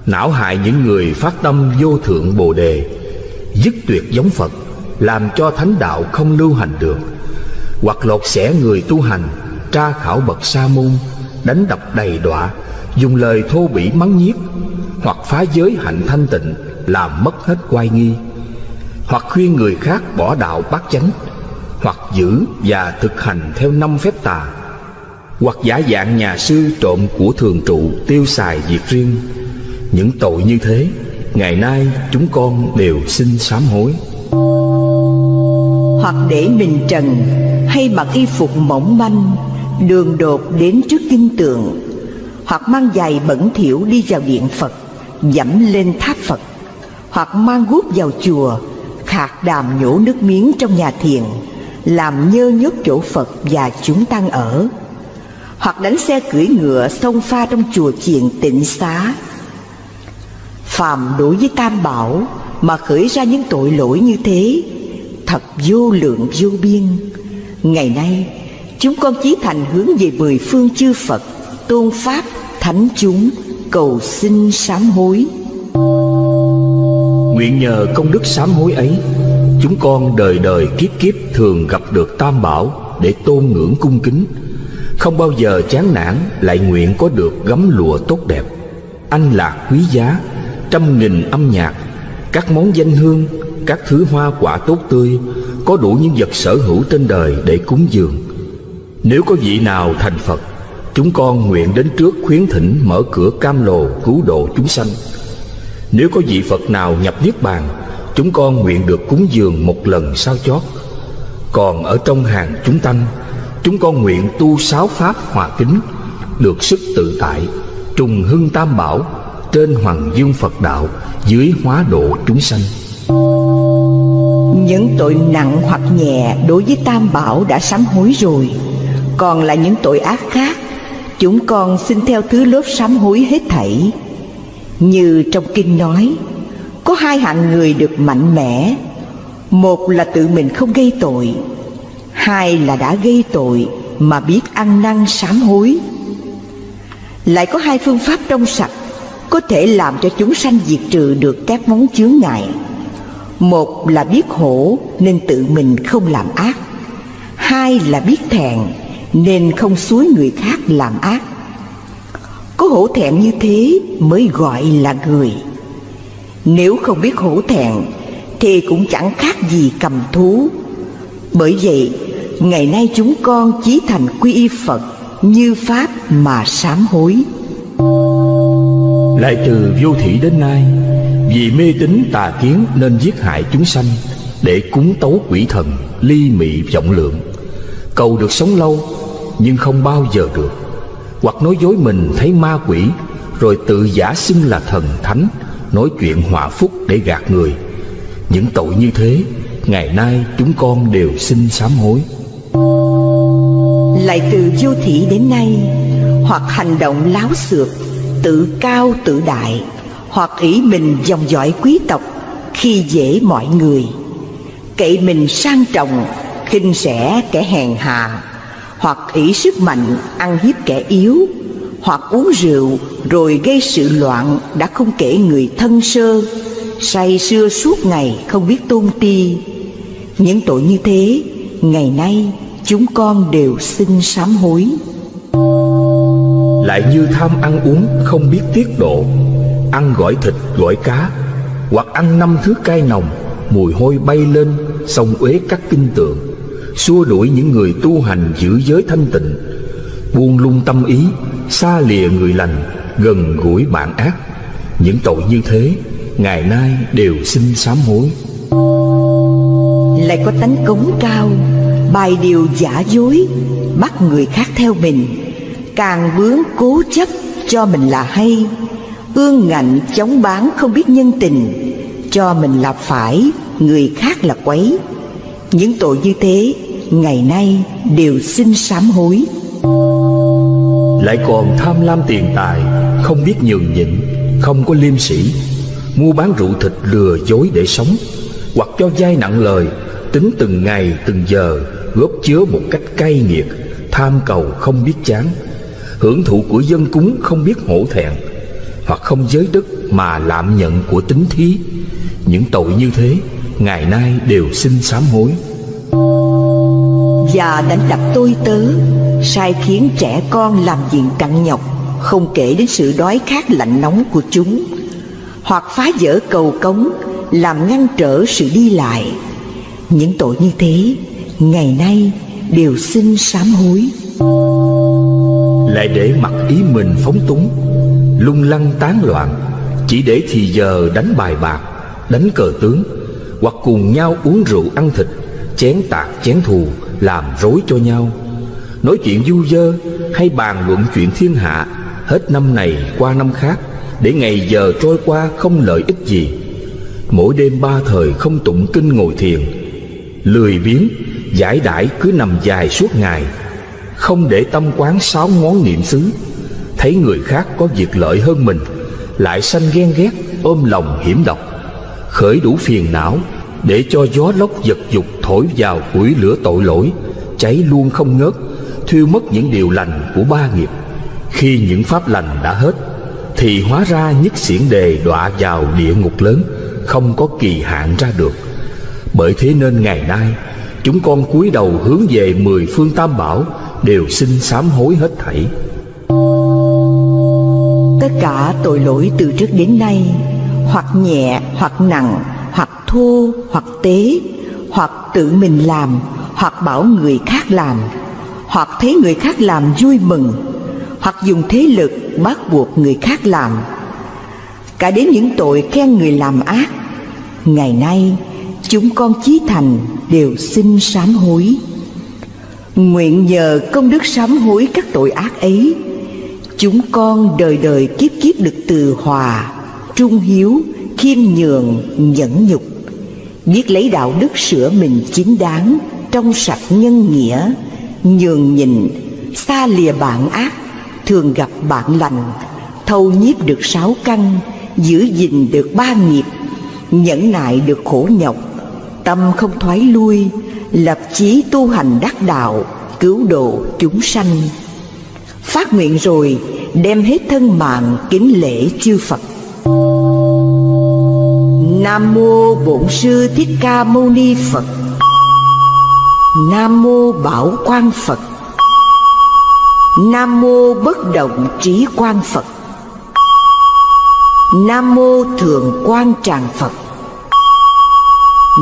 não hại những người phát tâm vô thượng Bồ Đề, dứt tuyệt giống Phật, làm cho thánh đạo không lưu hành được, hoặc lột xẻ người tu hành, tra khảo bậc sa môn, đánh đập đầy đọa, dùng lời thô bỉ mắng nhiếc, hoặc phá giới hạnh thanh tịnh, làm mất hết oai nghi, hoặc khuyên người khác bỏ đạo bát chánh, hoặc giữ và thực hành theo 5 phép tà, hoặc giả dạng nhà sư trộm của thường trụ, tiêu xài việc riêng. Những tội như thế, ngày nay chúng con đều xin sám hối. Hoặc để mình trần, hay mặc y phục mỏng manh, đường đột đến trước kinh tượng, hoặc mang giày bẩn thỉu đi vào điện Phật, dẫm lên tháp Phật, hoặc mang guốc vào chùa, khạc đàm nhổ nước miếng trong nhà thiền, làm nhơ nhốt chỗ Phật và chúng tăng ở, hoặc đánh xe cưỡi ngựa xông pha trong chùa chiền tịnh xá. Phàm đối với tam bảo mà khởi ra những tội lỗi như thế, thật vô lượng vô biên. Ngày nay chúng con chí thành hướng về 10 phương chư Phật, tôn pháp, thánh chúng, cầu xin sám hối. Nguyện nhờ công đức sám hối ấy, chúng con đời đời kiếp kiếp thường gặp được tam bảo để tôn ngưỡng cung kính, không bao giờ chán nản, lại nguyện có được gấm lụa tốt đẹp, anh lạc quý giá, trăm nghìn âm nhạc, các món danh hương, các thứ hoa quả tốt tươi, có đủ những vật sở hữu trên đời để cúng dường. Nếu có vị nào thành Phật, chúng con nguyện đến trước khuyến thỉnh mở cửa cam lồ cứu độ chúng sanh. Nếu có vị Phật nào nhập niết bàn, chúng con nguyện được cúng dường một lần sao chót. Còn ở trong hàng chúng tăng, chúng con nguyện tu 6 pháp hòa kính, được sức tự tại, trùng hưng tam bảo, trên hoàng dương Phật đạo, dưới hóa độ chúng sanh. Những tội nặng hoặc nhẹ đối với tam bảo đã sám hối rồi, còn là những tội ác khác, chúng con xin theo thứ lớp sám hối hết thảy. Như trong kinh nói, có 2 hạng người được mạnh mẽ, một là tự mình không gây tội, 2 là đã gây tội mà biết ăn năn sám hối. Lại có 2 phương pháp trong sạch có thể làm cho chúng sanh diệt trừ được các món chướng ngại. Một là biết hổ nên tự mình không làm ác, 2 là biết thẹn nên không xúi người khác làm ác. Có hổ thẹn như thế mới gọi là người. Nếu không biết hổ thẹn thì cũng chẳng khác gì cầm thú. Bởi vậy, ngày nay chúng con chí thành quy y Phật như Pháp mà sám hối. Lại từ vô thủy đến nay, vì mê tín tà kiến nên giết hại chúng sanh để cúng tấu quỷ thần, ly mị vọng lượng, cầu được sống lâu nhưng không bao giờ được, hoặc nói dối mình thấy ma quỷ rồi tự giả xưng là thần thánh, nói chuyện hòa phúc để gạt người. Những tội như thế, ngày nay chúng con đều xin sám hối. Lại từ vô thủy đến nay, hoặc hành động láo xược, tự cao tự đại, hoặc ý mình dòng dõi quý tộc, khi dễ mọi người, cậy mình sang trọng, khinh rẻ kẻ hèn hạ, hoặc ý sức mạnh ăn hiếp kẻ yếu, hoặc uống rượu rồi gây sự loạn đã không kể người thân sơ, say sưa suốt ngày không biết tôn ti. Những tội như thế, ngày nay chúng con đều xin sám hối. Lại như tham ăn uống không biết tiết độ, ăn gỏi thịt gỏi cá, hoặc ăn 5 thứ cay nồng, mùi hôi bay lên, xông uế các kinh tượng, xua đuổi những người tu hành giữ giới thanh tịnh, buông lung tâm ý, xa lìa người lành, gần gũi bạn ác. Những tội như thế, ngày nay đều xin sám hối. Lại có tánh cống cao, bày điều giả dối, bắt người khác theo mình, càng bướng cố chấp cho mình là hay, ương ngạnh chống bán không biết nhân tình, cho mình là phải, người khác là quấy. Những tội như thế, ngày nay đều xin sám hối. Lại còn tham lam tiền tài, không biết nhường nhịn, không có liêm sĩ, mua bán rượu thịt lừa dối để sống, hoặc cho vay nặng lời, tính từng ngày từng giờ, góp chứa một cách cay nghiệt, tham cầu không biết chán, hưởng thụ của dân cúng không biết hổ thẹn, hoặc không giới đức mà lạm nhận của tín thí. Những tội như thế, ngày nay đều xin sám hối. Và đánh đập tôi tớ, sai khiến trẻ con làm việc cặn nhọc, không kể đến sự đói khát lạnh nóng của chúng, hoặc phá vỡ cầu cống, làm ngăn trở sự đi lại. Những tội như thế, ngày nay đều xin sám hối. Lại để mặc ý mình phóng túng, lung lăng tán loạn, chỉ để thì giờ đánh bài bạc, đánh cờ tướng, hoặc cùng nhau uống rượu ăn thịt, chén tạc chén thù, làm rối cho nhau, nói chuyện du dơ hay bàn luận chuyện thiên hạ, hết năm này qua năm khác, để ngày giờ trôi qua không lợi ích gì. Mỗi đêm 3 thời không tụng kinh ngồi thiền, lười biếng giải đãi cứ nằm dài suốt ngày, không để tâm quán 6 ngón niệm xứ, thấy người khác có việc lợi hơn mình lại sanh ghen ghét, ôm lòng hiểm độc, khởi đủ phiền não để cho gió lốc vật dục thổi vào củi lửa tội lỗi, cháy luôn không ngớt, thiêu mất những điều lành của 3 nghiệp. Khi những pháp lành đã hết thì hóa ra nhất xiển đề, đọa vào địa ngục lớn, không có kỳ hạn ra được. Bởi thế nên ngày nay chúng con cúi đầu hướng về 10 phương Tam Bảo, đều xin sám hối hết thảy. Tất cả tội lỗi từ trước đến nay, hoặc nhẹ, hoặc nặng, hoặc thô, hoặc tế, hoặc tự mình làm, hoặc bảo người khác làm, hoặc thấy người khác làm vui mừng, hoặc dùng thế lực bắt buộc người khác làm, cả đến những tội khen người làm ác, ngày nay chúng con chí thành đều xin sám hối. Nguyện nhờ công đức sám hối các tội ác ấy, chúng con đời đời kiếp kiếp được từ hòa, trung hiếu, khiêm nhường, nhẫn nhục, biết lấy đạo đức sửa mình chính đáng, trong sạch nhân nghĩa, nhường nhịn, xa lìa bạn ác, thường gặp bạn lành, thâu nhiếp được 6 căn, giữ gìn được 3 nghiệp, nhẫn nại được khổ nhọc, tâm không thoái lui, lập chí tu hành đắc đạo, cứu độ chúng sanh. Phát nguyện rồi đem hết thân mạng kính lễ chư Phật. Nam mô Bổn Sư Thích Ca Mâu Ni Phật. Nam mô Bảo Quang Phật. Nam mô Bất Động Trí Quang Phật. Nam mô Thượng Quan Tràng Phật.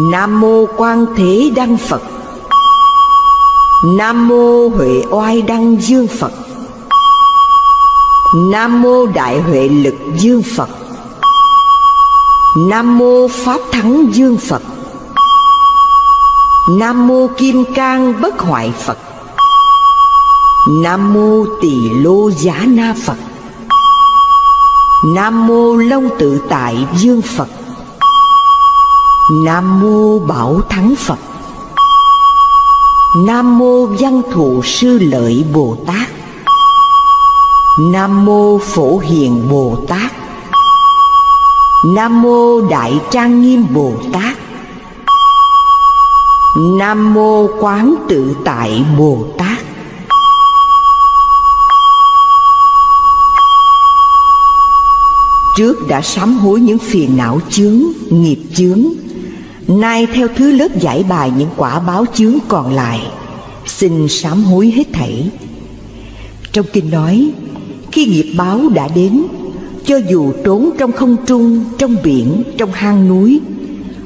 Nam mô Quan Thế Đăng Phật. Nam mô Huệ Oai Đăng Dương Phật. Nam mô Đại Huệ Lực Dương Phật. Nam mô Pháp Thắng Dương Phật. Nam mô Kim Cang Bất Hoại Phật. Nam mô Tỳ Lô Giá Na Phật. Nam mô Long Tự Tại Dương Phật. Nam mô Bảo Thắng Phật. Nam mô Văn Thù Sư Lợi Bồ Tát. Nam mô Phổ Hiền Bồ Tát. Nam mô Đại Trang Nghiêm Bồ Tát. Nam mô Quán Tự Tại Bồ Tát. Trước đã sám hối những phiền não chướng, nghiệp chướng, nay theo thứ lớp giải bài những quả báo chướng còn lại, xin sám hối hết thảy. Trong kinh nói, khi nghiệp báo đã đến, cho dù trốn trong không trung, trong biển, trong hang núi,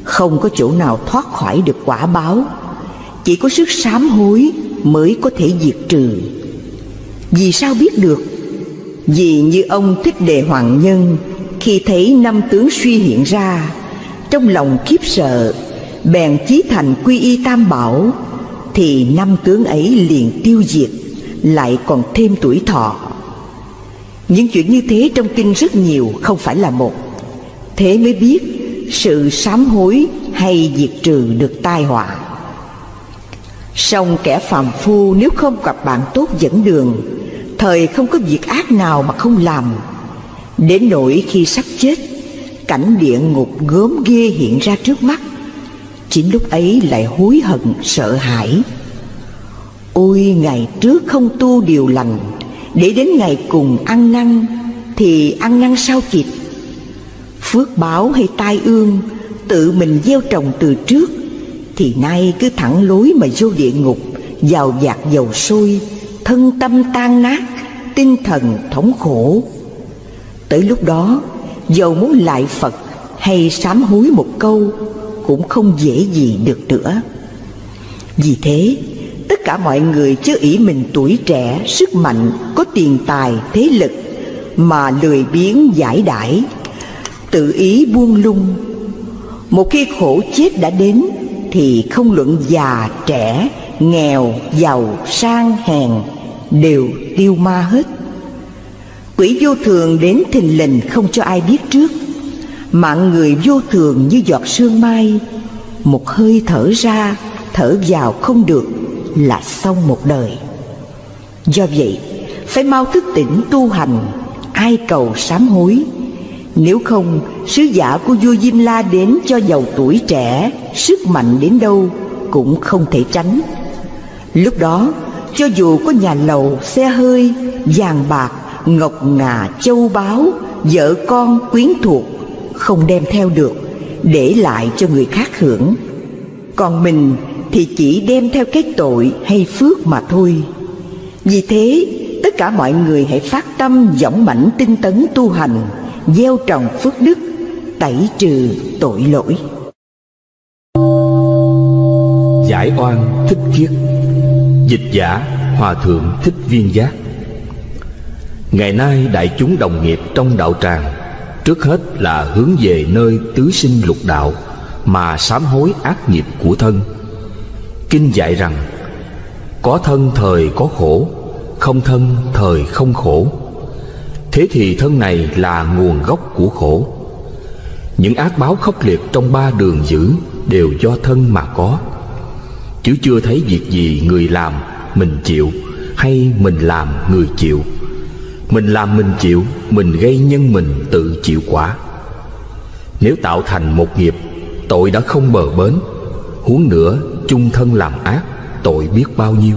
không có chỗ nào thoát khỏi được quả báo. Chỉ có sức sám hối mới có thể diệt trừ. Vì sao biết được? Vì như ông Thích Đề Hoàng Nhân, khi thấy năm tướng suy hiện ra, trong lòng khiếp sợ, bèn chí thành quy y Tam Bảo, thì năm tướng ấy liền tiêu diệt, lại còn thêm tuổi thọ. Những chuyện như thế trong kinh rất nhiều, không phải là một. Thế mới biết sự sám hối hay diệt trừ được tai họa. Song kẻ phàm phu nếu không gặp bạn tốt dẫn đường, thời không có việc ác nào mà không làm. Đến nỗi khi sắp chết, cảnh địa ngục gớm ghê hiện ra trước mắt, chính lúc ấy lại hối hận sợ hãi. Ôi, ngày trước không tu điều lành, để đến ngày cùng ăn năn thì ăn năn sao kịp. Phước báo hay tai ương tự mình gieo trồng từ trước, thì nay cứ thẳng lối mà vô địa ngục, vào vạc dầu sôi, thân tâm tan nát, tinh thần thống khổ. Tới lúc đó, dầu muốn lại Phật hay sám hối một câu cũng không dễ gì được nữa. Vì thế, tất cả mọi người chớ ỷ mình tuổi trẻ, sức mạnh, có tiền tài, thế lực mà lười biếng giải đãi, tự ý buông lung. Một khi khổ chết đã đến thì không luận già, trẻ, nghèo, giàu, sang, hèn đều tiêu ma hết. Quỷ vô thường đến thình lình không cho ai biết trước. Mạng người vô thường như giọt sương mai, một hơi thở ra, thở vào không được là xong một đời. Do vậy, phải mau thức tỉnh tu hành, ai cầu sám hối. Nếu không, sứ giả của vua Diêm La đến cho giàu tuổi trẻ, sức mạnh đến đâu cũng không thể tránh. Lúc đó, cho dù có nhà lầu, xe hơi, vàng bạc, ngọc ngà, châu báu, vợ con, quyến thuộc, không đem theo được, để lại cho người khác hưởng. Còn mình thì chỉ đem theo cái tội hay phước mà thôi. Vì thế, tất cả mọi người hãy phát tâm dõng mãnh tinh tấn tu hành, gieo trồng phước đức, tẩy trừ tội lỗi. Giải oan Thích Khiết. Dịch giả Hòa Thượng Thích Viên Giác. Ngày nay đại chúng đồng nghiệp trong đạo tràng, trước hết là hướng về nơi tứ sinh lục đạo mà sám hối ác nghiệp của thân. Kinh dạy rằng, có thân thời có khổ, không thân thời không khổ. Thế thì thân này là nguồn gốc của khổ. Những ác báo khốc liệt trong ba đường dữ đều do thân mà có. Chứ chưa thấy việc gì người làm mình chịu, hay mình làm người chịu. Mình làm mình chịu, mình gây nhân mình tự chịu quả. Nếu tạo thành một nghiệp, tội đã không bờ bến, huống nữa chung thân làm ác, tội biết bao nhiêu.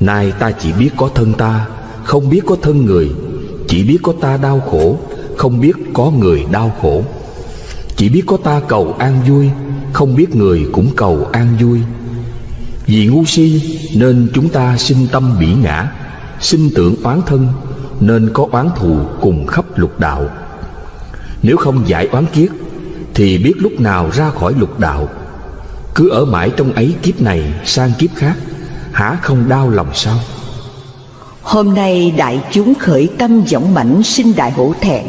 Nay ta chỉ biết có thân ta, không biết có thân người. Chỉ biết có ta đau khổ, không biết có người đau khổ. Chỉ biết có ta cầu an vui, không biết người cũng cầu an vui. Vì ngu si nên chúng ta sinh tâm bỉ ngã, sinh tưởng oán thân nên có oán thù cùng khắp lục đạo. Nếu không giải oán kiết thì biết lúc nào ra khỏi lục đạo. Cứ ở mãi trong ấy kiếp này sang kiếp khác, há không đau lòng sao? Hôm nay đại chúng khởi tâm võng mãnh xin đại hổ thẹn,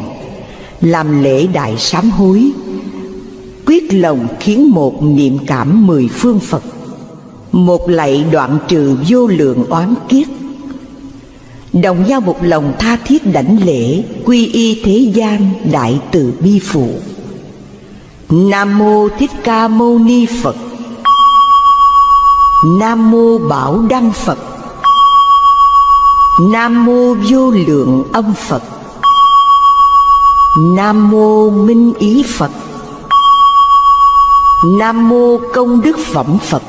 làm lễ đại sám hối, quyết lòng khiến một niệm cảm mười phương Phật, một lạy đoạn trừ vô lượng oán kiết. Đồng nhau một lòng tha thiết đảnh lễ, quy y thế gian đại từ bi phụ. Nam mô Thích Ca Mâu Ni Phật. Nam mô Bảo Đăng Phật. Nam mô Vô Lượng Âm Phật. Nam mô Minh Ý Phật. Nam mô Công Đức Phẩm Phật.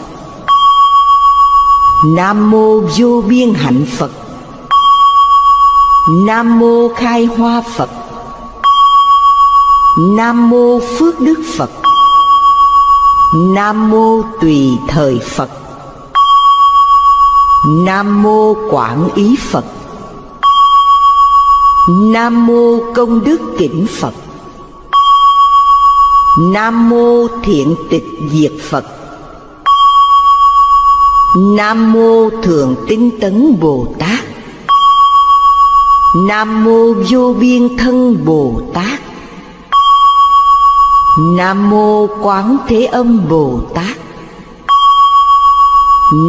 Nam mô Vô Biên Hạnh Phật. Nam mô Khai Hoa Phật. Nam mô Phước Đức Phật. Nam mô Tùy Thời Phật. Nam mô Quảng Ý Phật. Nam mô Công Đức Kỉnh Phật. Nam mô Thiện Tịch Diệt Phật. Nam mô Thường Tinh Tấn Bồ Tát. Nam mô Vô Biên Thân Bồ Tát. Nam mô Quán Thế Âm Bồ Tát.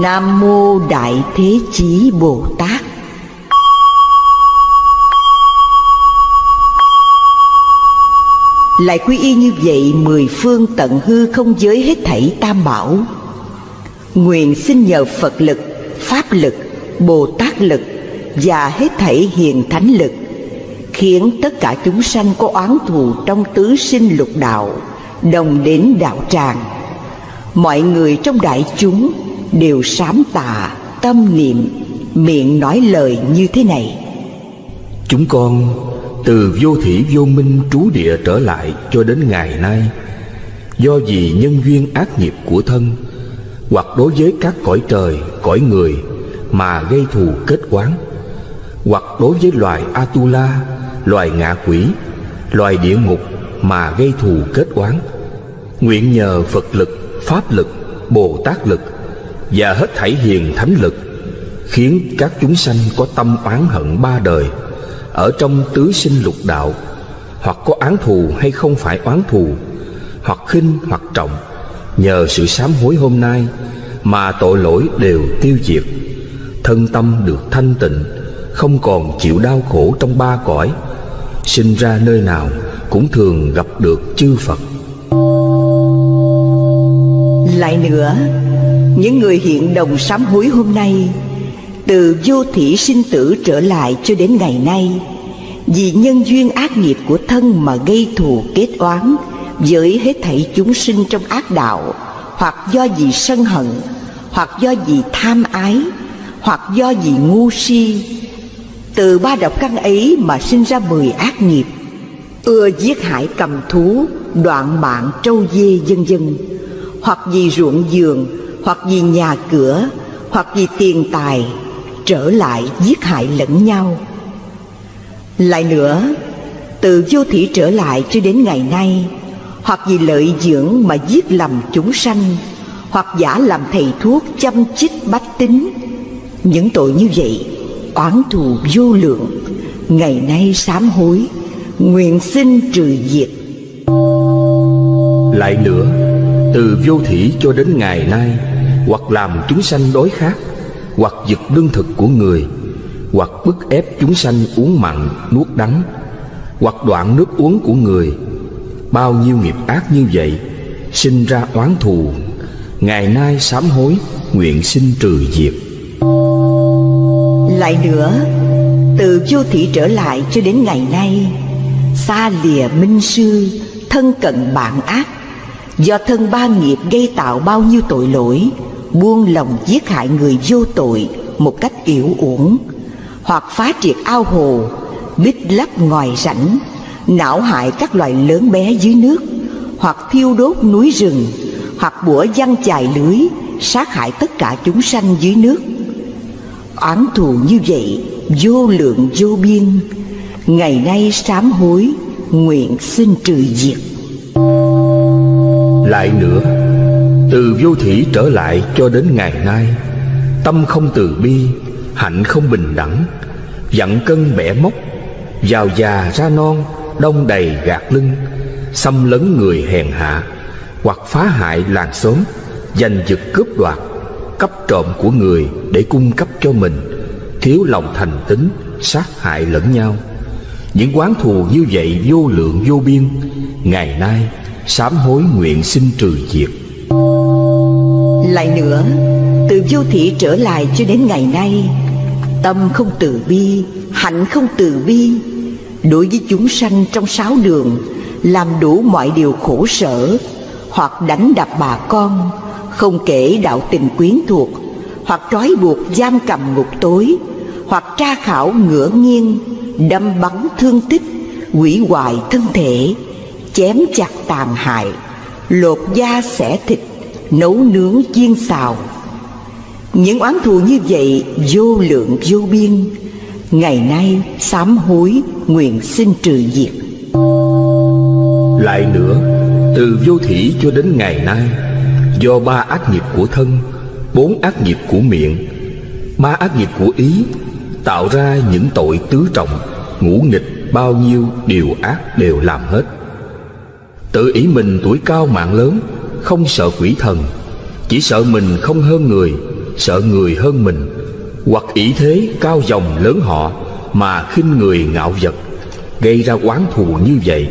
Nam mô Đại Thế Chí Bồ Tát. Lại quy y như vậy mười phương tận hư không giới hết thảy tam bảo, nguyện xin nhờ Phật lực, Pháp lực, Bồ Tát lực và hết thảy hiền thánh lực, khiến tất cả chúng sanh có oán thù trong tứ sinh lục đạo đồng đến đạo tràng. Mọi người trong đại chúng đều sám tà tâm niệm, miệng nói lời như thế này: Chúng con từ vô thủy vô minh trú địa trở lại cho đến ngày nay, do vì nhân duyên ác nghiệp của thân hoặc đối với các cõi trời, cõi người mà gây thù kết oán, hoặc đối với loài Atula, loài ngạ quỷ, loài địa ngục mà gây thù kết oán, nguyện nhờ Phật lực, Pháp lực, Bồ Tát lực và hết thảy hiền thánh lực, khiến các chúng sanh có tâm oán hận ba đời ở trong tứ sinh lục đạo, hoặc có oán thù hay không phải oán thù, hoặc khinh hoặc trọng, nhờ sự sám hối hôm nay mà tội lỗi đều tiêu diệt, thân tâm được thanh tịnh, không còn chịu đau khổ trong ba cõi, sinh ra nơi nào cũng thường gặp được chư Phật. Lại nữa, những người hiện đồng sám hối hôm nay, từ vô thủy sinh tử trở lại cho đến ngày nay, vì nhân duyên ác nghiệp của thân mà gây thù kết oán với hết thảy chúng sinh trong ác đạo, hoặc do vì sân hận, hoặc do vì tham ái, hoặc do vì ngu si, từ ba độc căn ấy mà sinh ra 10 ác nghiệp: ưa giết hại cầm thú, đoạn mạng trâu dê vân vân, hoặc vì ruộng vườn, hoặc vì nhà cửa, hoặc vì tiền tài, trở lại giết hại lẫn nhau. Lại nữa, từ vô thủy trở lại cho đến ngày nay, hoặc vì lợi dưỡng mà giết lầm chúng sanh, hoặc giả làm thầy thuốc châm chích bách tính. Những tội như vậy, oán thù vô lượng, ngày nay sám hối, nguyện xin trừ diệt. Lại nữa, từ vô thủy cho đến ngày nay, hoặc làm chúng sanh đói khát, hoặc giật lương thực của người, hoặc bức ép chúng sanh uống mặn, nuốt đắng, hoặc đoạn nước uống của người. Bao nhiêu nghiệp ác như vậy, sinh ra oán thù, ngày nay sám hối, nguyện xin trừ diệt. Lại nữa, từ vô thủy trở lại cho đến ngày nay, xa lìa minh sư, thân cận bạn ác, do thân ba nghiệp gây tạo bao nhiêu tội lỗi, buông lòng giết hại người vô tội một cách uổng uổng, hoặc phá triệt ao hồ, bít lấp ngòi rãnh, não hại các loài lớn bé dưới nước, hoặc thiêu đốt núi rừng, hoặc bủa giăng chài lưới, sát hại tất cả chúng sanh dưới nước. Oán thù như vậy, vô lượng vô biên, ngày nay sám hối, nguyện xin trừ diệt. Lại nữa, từ vô thủy trở lại cho đến ngày nay, tâm không từ bi, hạnh không bình đẳng, dặn cân bẻ móc, giàu già ra non, đông đầy gạt lưng, xâm lấn người hèn hạ, hoặc phá hại làng xóm, giành giật cướp đoạt, cắp trộm của người để cung cấp cho mình, thiếu lòng thành tín, sát hại lẫn nhau. Những oán thù như vậy vô lượng vô biên, ngày nay sám hối nguyện xin trừ diệt. Lại nữa, từ vô thủy trở lại cho đến ngày nay, tâm không từ bi, hạnh không từ bi, đối với chúng sanh trong sáu đường, làm đủ mọi điều khổ sở, hoặc đánh đập bà con, không kể đạo tình quyến thuộc, hoặc trói buộc giam cầm ngục tối, hoặc tra khảo ngửa nghiêng, đâm bắn thương tích, hủy hoại thân thể, chém chặt tàn hại, lột da xẻ thịt, nấu nướng chiên xào. Những oán thù như vậy vô lượng vô biên, ngày nay sám hối nguyện xin trừ diệt. Lại nữa, từ vô thủy cho đến ngày nay, do ba ác nghiệp của thân, bốn ác nghiệp của miệng, ba ác nghiệp của ý, tạo ra những tội tứ trọng, ngũ nghịch, bao nhiêu điều ác đều làm hết. Tự ý mình tuổi cao mạng lớn, không sợ quỷ thần, chỉ sợ mình không hơn người, sợ người hơn mình, hoặc ý thế cao dòng lớn họ mà khinh người ngạo vật, gây ra oán thù như vậy.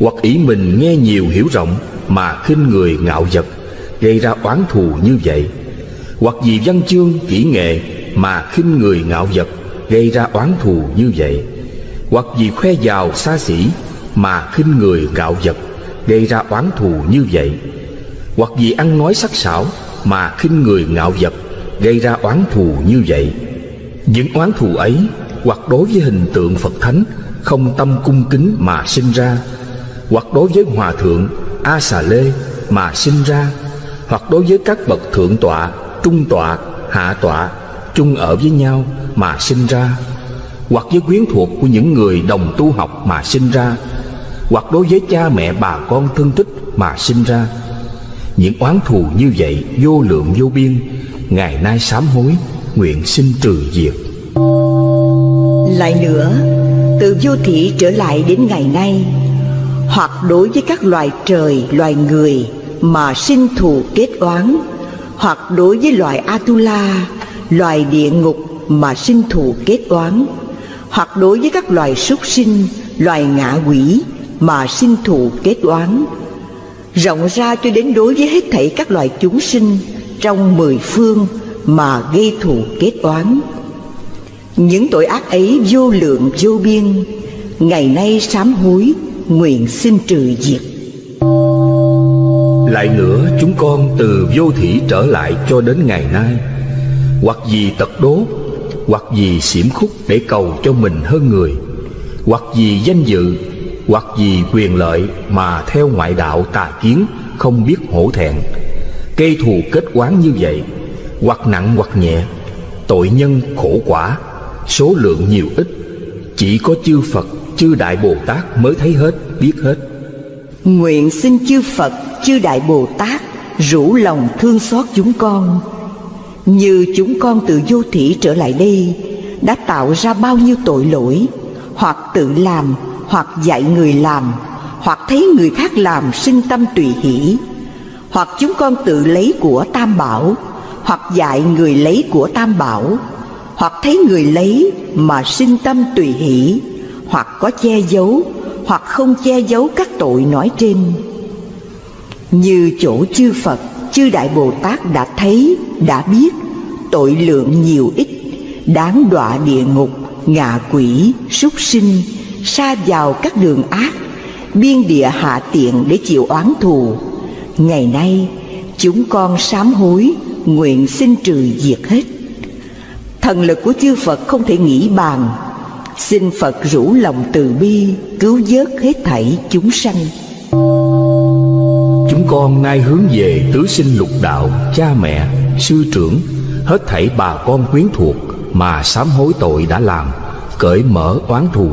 Hoặc ý mình nghe nhiều hiểu rộng mà khinh người ngạo vật, gây ra oán thù như vậy. Hoặc vì văn chương kỹ nghệ mà khinh người ngạo vật, gây ra oán thù như vậy. Hoặc vì khoe giàu xa xỉ mà khinh người ngạo vật, gây ra oán thù như vậy. Hoặc vì ăn nói sắc sảo mà khinh người ngạo vật, gây ra oán thù như vậy. Những oán thù ấy, hoặc đối với hình tượng Phật Thánh không tâm cung kính mà sinh ra, hoặc đối với Hòa Thượng A Xà Lê mà sinh ra, hoặc đối với các bậc Thượng Tọa, Trung Tọa, Hạ Tọa chung ở với nhau mà sinh ra, hoặc với quyến thuộc của những người đồng tu học mà sinh ra, hoặc đối với cha mẹ bà con thân thích mà sinh ra. Những oán thù như vậy vô lượng vô biên, ngày nay sám hối nguyện xin trừ diệt. Lại nữa, từ vô thủy trở lại đến ngày nay, hoặc đối với các loài trời, loài người mà sinh thù kết oán, hoặc đối với loài Atula, loài địa ngục mà sinh thù kết oán, hoặc đối với các loài súc sinh, loài ngạ quỷ mà sinh thù kết oán, rộng ra cho đến đối với hết thảy các loài chúng sinh trong mười phương mà gây thù kết oán. Những tội ác ấy vô lượng vô biên, ngày nay sám hối nguyện xin trừ diệt. Lại nữa, chúng con từ vô thủy trở lại cho đến ngày nay, hoặc vì tật đố, hoặc vì xiểm khúc để cầu cho mình hơn người, hoặc vì danh dự, hoặc vì quyền lợi mà theo ngoại đạo tà kiến không biết hổ thẹn, gây thù kết oán như vậy. Hoặc nặng hoặc nhẹ, tội nhân khổ quả, số lượng nhiều ít, chỉ có chư Phật, chư Đại Bồ Tát mới thấy hết, biết hết. Nguyện xin chư Phật, chư Đại Bồ Tát rủ lòng thương xót chúng con. Như chúng con từ vô thủy trở lại đây đã tạo ra bao nhiêu tội lỗi, hoặc tự làm, hoặc dạy người làm, hoặc thấy người khác làm sinh tâm tùy hỷ, hoặc chúng con tự lấy của Tam Bảo, hoặc dạy người lấy của Tam Bảo, hoặc thấy người lấy mà sinh tâm tùy hỷ, hoặc có che giấu, hoặc không che giấu các tội nói trên. Như chỗ chư Phật, chư Đại Bồ Tát đã thấy, đã biết tội lượng nhiều ít, đáng đọa địa ngục, ngạ quỷ, súc sinh, sa vào các đường ác, biên địa hạ tiện để chịu oán thù. Ngày nay chúng con sám hối nguyện xin trừ diệt hết. Thần lực của chư Phật không thể nghĩ bàn, xin Phật rủ lòng từ bi cứu vớt hết thảy chúng sanh. Chúng con nay hướng về tứ sinh lục đạo, cha mẹ, sư trưởng, hết thảy bà con quyến thuộc mà sám hối tội đã làm, cởi mở oán thù.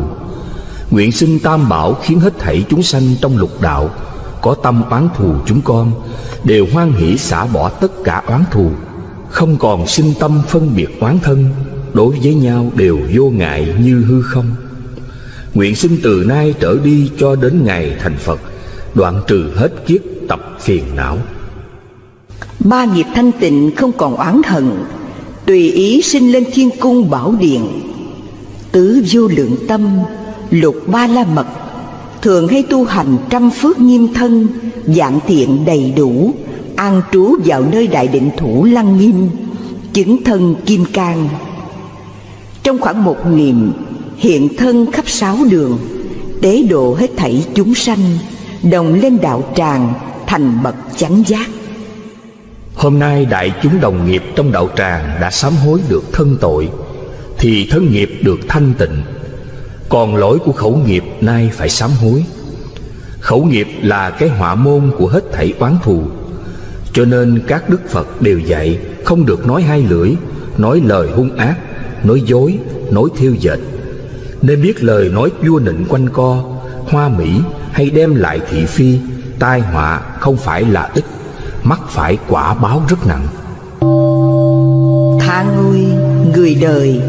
Nguyện xin Tam Bảo khiến hết thảy chúng sanh trong lục đạo, có tâm oán thù chúng con đều hoan hỷ xả bỏ tất cả oán thù, không còn sinh tâm phân biệt oán thân, đối với nhau đều vô ngại như hư không. Nguyện xin từ nay trở đi cho đến ngày thành Phật, đoạn trừ hết kiếp tập phiền não. Ba nghiệp thanh tịnh không còn oán hận, tùy ý sinh lên thiên cung bảo điện. Tứ vô lượng tâm, lục ba la mật, thường hay tu hành trăm phước nghiêm thân, dạng thiện đầy đủ, an trú vào nơi đại định thủ Lăng Nghiêm, chứng thân Kim Cang. Trong khoảng một niệm, hiện thân khắp sáu đường, tế độ hết thảy chúng sanh, đồng lên đạo tràng, thành bậc chánh giác. Hôm nay đại chúng đồng nghiệp trong đạo tràng đã sám hối được thân tội, thì thân nghiệp được thanh tịnh. Còn lỗi của khẩu nghiệp nay phải sám hối. Khẩu nghiệp là cái họa môn của hết thảy oán thù, cho nên các đức Phật đều dạy không được nói hai lưỡi, nói lời hung ác, nói dối, nói thêu dệt. Nên biết lời nói vua nịnh quanh co, hoa mỹ hay đem lại thị phi, tai họa không phải là ít, mắc phải quả báo rất nặng. Tha ngươi người đời,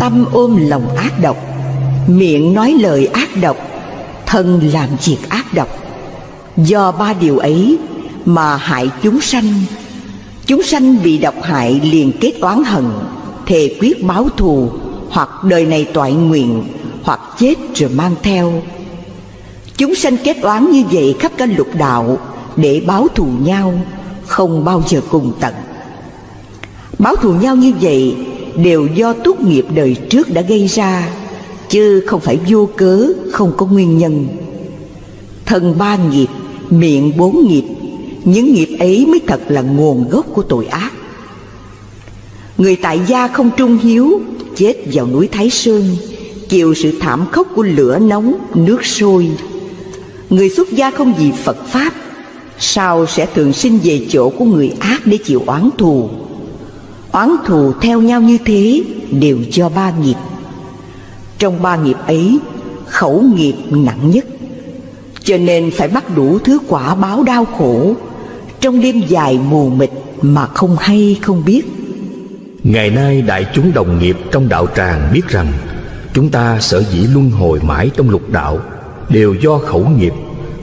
tâm ôm lòng ác độc, miệng nói lời ác độc, thân làm việc ác độc. Do ba điều ấy mà hại chúng sanh. Chúng sanh bị độc hại liền kết oán hận, thề quyết báo thù, hoặc đời này toại nguyện, hoặc chết rồi mang theo. Chúng sanh kết oán như vậy khắp cả lục đạo, để báo thù nhau, không bao giờ cùng tận. Báo thù nhau như vậy đều do túc nghiệp đời trước đã gây ra, chứ không phải vô cớ, không có nguyên nhân. Thân ba nghiệp, miệng bốn nghiệp, những nghiệp ấy mới thật là nguồn gốc của tội ác. Người tại gia không trung hiếu, chết vào núi Thái Sơn, chịu sự thảm khốc của lửa nóng, nước sôi. Người xuất gia không vì Phật Pháp, sao sẽ thường sinh về chỗ của người ác để chịu oán thù. Oán thù theo nhau như thế đều do ba nghiệp. Trong ba nghiệp ấy, khẩu nghiệp nặng nhất, cho nên phải bắt đủ thứ quả báo đau khổ trong đêm dài mù mịt mà không hay không biết. Ngày nay đại chúng đồng nghiệp trong đạo tràng biết rằng chúng ta sở dĩ luân hồi mãi trong lục đạo đều do khẩu nghiệp,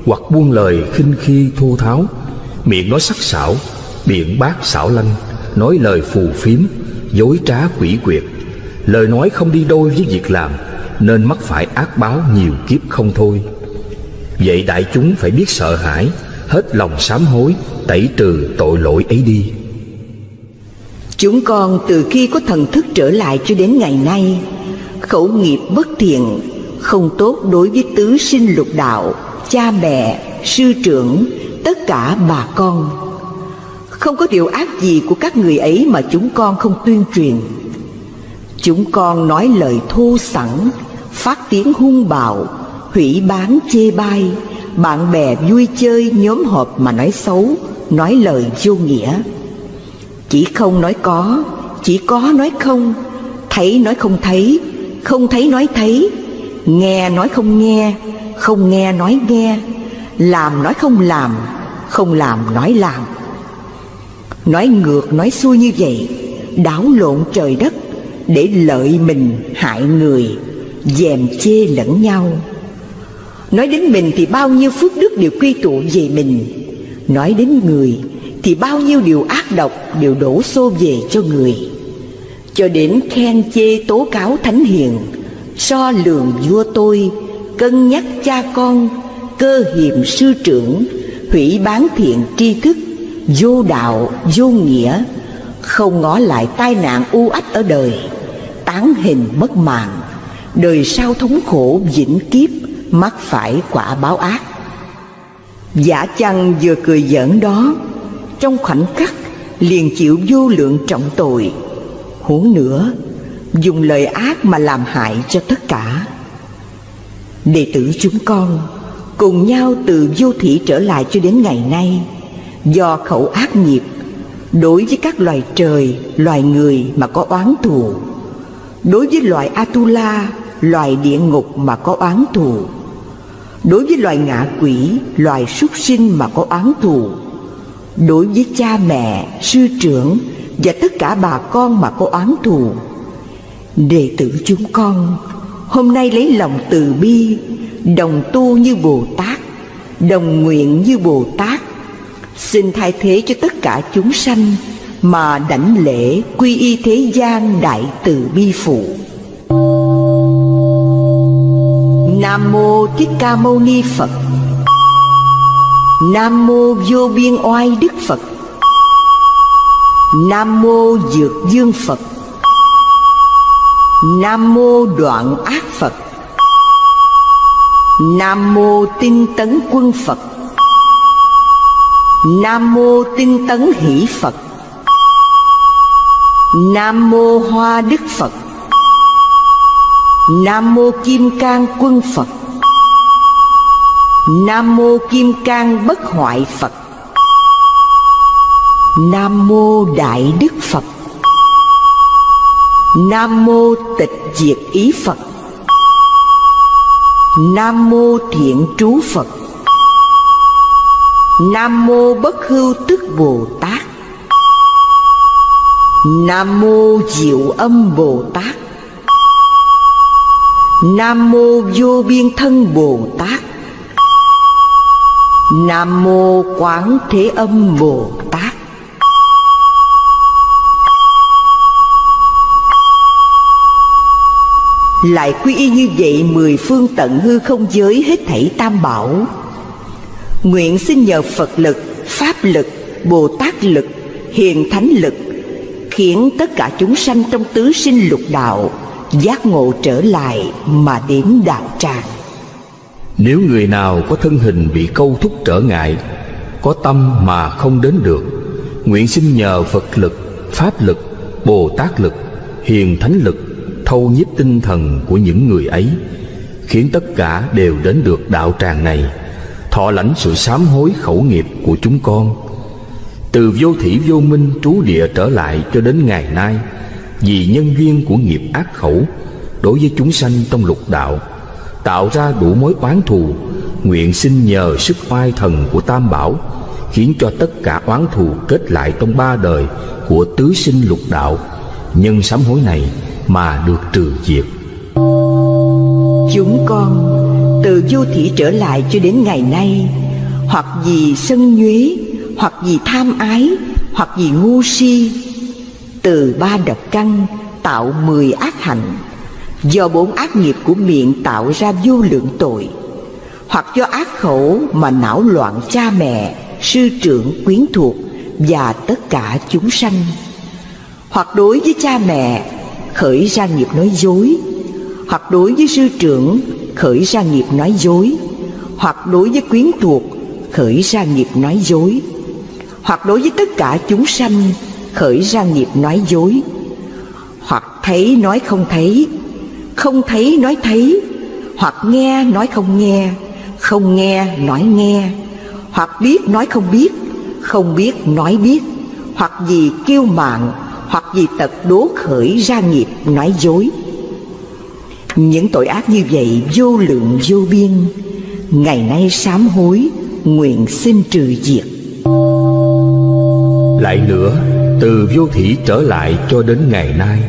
hoặc buông lời khinh khi thô tháo, miệng nói sắc sảo, biện bác xảo lanh, nói lời phù phiếm, dối trá quỷ quyệt. Lời nói không đi đôi với việc làm, nên mắc phải ác báo nhiều kiếp không thôi. Vậy đại chúng phải biết sợ hãi, hết lòng sám hối, tẩy trừ tội lỗi ấy đi. Chúng con từ khi có thần thức trở lại cho đến ngày nay, khẩu nghiệp bất thiện, không tốt đối với tứ sinh lục đạo, cha mẹ, sư trưởng, tất cả bà con. Không có điều ác gì của các người ấy mà chúng con không tuyên truyền. Chúng con nói lời thô sẵn, phát tiếng hung bạo, hủy báng chê bai, bạn bè vui chơi nhóm họp mà nói xấu, nói lời vô nghĩa. Chỉ không nói có, chỉ có nói không, thấy nói không thấy nói thấy, nghe nói không nghe nói nghe, làm nói không làm nói làm. Nói ngược nói xuôi như vậy, đảo lộn trời đất, để lợi mình hại người, dèm chê lẫn nhau. Nói đến mình thì bao nhiêu phước đức đều quy tụ về mình, nói đến người thì bao nhiêu điều ác độc đều đổ xô về cho người. Cho đến khen chê tố cáo thánh hiền, so lường vua tôi, cân nhắc cha con, cơ hiềm sư trưởng, hủy bán thiện tri thức, vô đạo, vô nghĩa, không ngó lại tai nạn u ách ở đời, tán hình mất mạng, đời sau thống khổ vĩnh kiếp, mắc phải quả báo ác. Giả chăng vừa cười giỡn đó, trong khoảnh khắc liền chịu vô lượng trọng tội. Huống nữa, dùng lời ác mà làm hại cho tất cả. Đệ tử chúng con cùng nhau từ vô thủy trở lại cho đến ngày nay, do khẩu ác nghiệp đối với các loài trời, loài người mà có oán thù, đối với loài Atula, loài địa ngục mà có oán thù, Đối với loài ngạ quỷ, loài súc sinh mà có oán thù, đối với cha mẹ, sư trưởng và tất cả bà con mà có oán thù, đệ tử chúng con hôm nay lấy lòng từ bi, đồng tu như Bồ Tát, đồng nguyện như Bồ Tát, xin thay thế cho tất cả chúng sanh mà đảnh lễ quy y thế gian đại từ bi phụ. Nam mô Thích Ca Mâu Ni Phật. Nam mô Vô Biên Oai Đức Phật. Nam mô Dược Dương Phật. Nam mô Đoạn Ác Phật. Nam mô Tinh Tấn Quân Phật. Nam mô Tinh Tấn Hỷ Phật. Nam mô Hoa Đức Phật. Nam mô Kim Cang Quân Phật. Nam mô Kim Cang Bất Hoại Phật. Nam mô Đại Đức Phật. Nam mô Tịch Diệt Ý Phật. Nam mô Thiện Trú Phật. Nam mô Bất Hưu Tức Bồ Tát. Nam mô Diệu Âm Bồ Tát. Nam mô Vô Biên Thân Bồ Tát. Nam mô Quán Thế Âm Bồ Tát. Lại quy y như vậy mười phương tận hư không giới hết thảy tam bảo, nguyện xin nhờ Phật lực, Pháp lực, Bồ Tát lực, Hiền Thánh lực khiến tất cả chúng sanh trong tứ sinh lục đạo giác ngộ trở lại mà đến đạo tràng. Nếu người nào có thân hình bị câu thúc trở ngại, có tâm mà không đến được, nguyện xin nhờ Phật lực, Pháp lực, Bồ Tát lực, Hiền Thánh lực thâu nhiếp tinh thần của những người ấy, khiến tất cả đều đến được đạo tràng này, thọ lãnh sự sám hối khẩu nghiệp của chúng con. Từ vô thủy vô minh trú địa trở lại cho đến ngày nay, vì nhân duyên của nghiệp ác khẩu đối với chúng sanh trong lục đạo tạo ra đủ mối oán thù, nguyện xin nhờ sức oai thần của Tam Bảo khiến cho tất cả oán thù kết lại trong ba đời của tứ sinh lục đạo nhân sám hối này mà được trừ diệt. Chúng con từ vô thủy trở lại cho đến ngày nay, hoặc vì sân nhuế, hoặc vì tham ái, hoặc vì ngu si, từ ba độc căn tạo 10 ác hạnh, do 4 ác nghiệp của miệng tạo ra vô lượng tội, hoặc do ác khẩu mà não loạn cha mẹ, sư trưởng quyến thuộc và tất cả chúng sanh, hoặc đối với cha mẹ khởi ra nghiệp nói dối, hoặc đối với sư trưởng khởi ra nghiệp nói dối, hoặc đối với quyến thuộc khởi ra nghiệp nói dối, hoặc đối với tất cả chúng sanh khởi ra nghiệp nói dối, hoặc thấy nói không thấy, không thấy nói thấy, hoặc nghe nói không nghe, không nghe nói nghe, hoặc biết nói không biết, không biết nói biết, hoặc vì kiêu mạn, hoặc vì tật đố khởi ra nghiệp nói dối. Những tội ác như vậy vô lượng vô biên, ngày nay sám hối, nguyện xin trừ diệt. Lại nữa, từ vô thủy trở lại cho đến ngày nay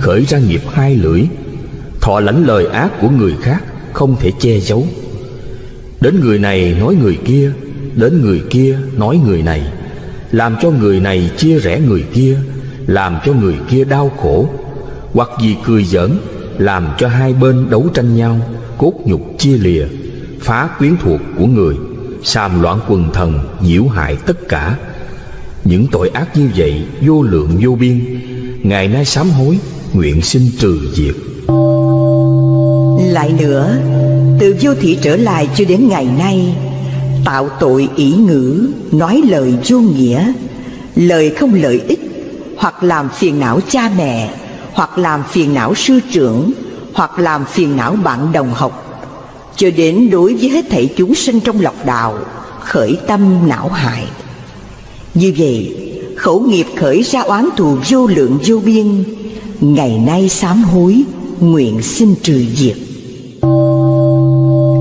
khởi ra nghiệp hai lưỡi, thọ lãnh lời ác của người khác không thể che giấu. Đến người này nói người kia, đến người kia nói người này, làm cho người này chia rẽ người kia, làm cho người kia đau khổ, hoặc vì cười giỡn làm cho hai bên đấu tranh nhau, cốt nhục chia lìa, phá quyến thuộc của người, xàm loạn quần thần, nhiễu hại tất cả. Những tội ác như vậy vô lượng vô biên, ngày nay sám hối, nguyện xin trừ diệt. Lại nữa, từ vô thủy trở lại cho đến ngày nay tạo tội ỷ ngữ, nói lời vô nghĩa, lời không lợi ích, hoặc làm phiền não cha mẹ, hoặc làm phiền não sư trưởng, hoặc làm phiền não bạn đồng học, cho đến đối với hết thảy chúng sinh trong lục đạo khởi tâm não hại. Như vậy, khẩu nghiệp khởi ra oán thù vô lượng vô biên, ngày nay sám hối, nguyện xin trừ diệt.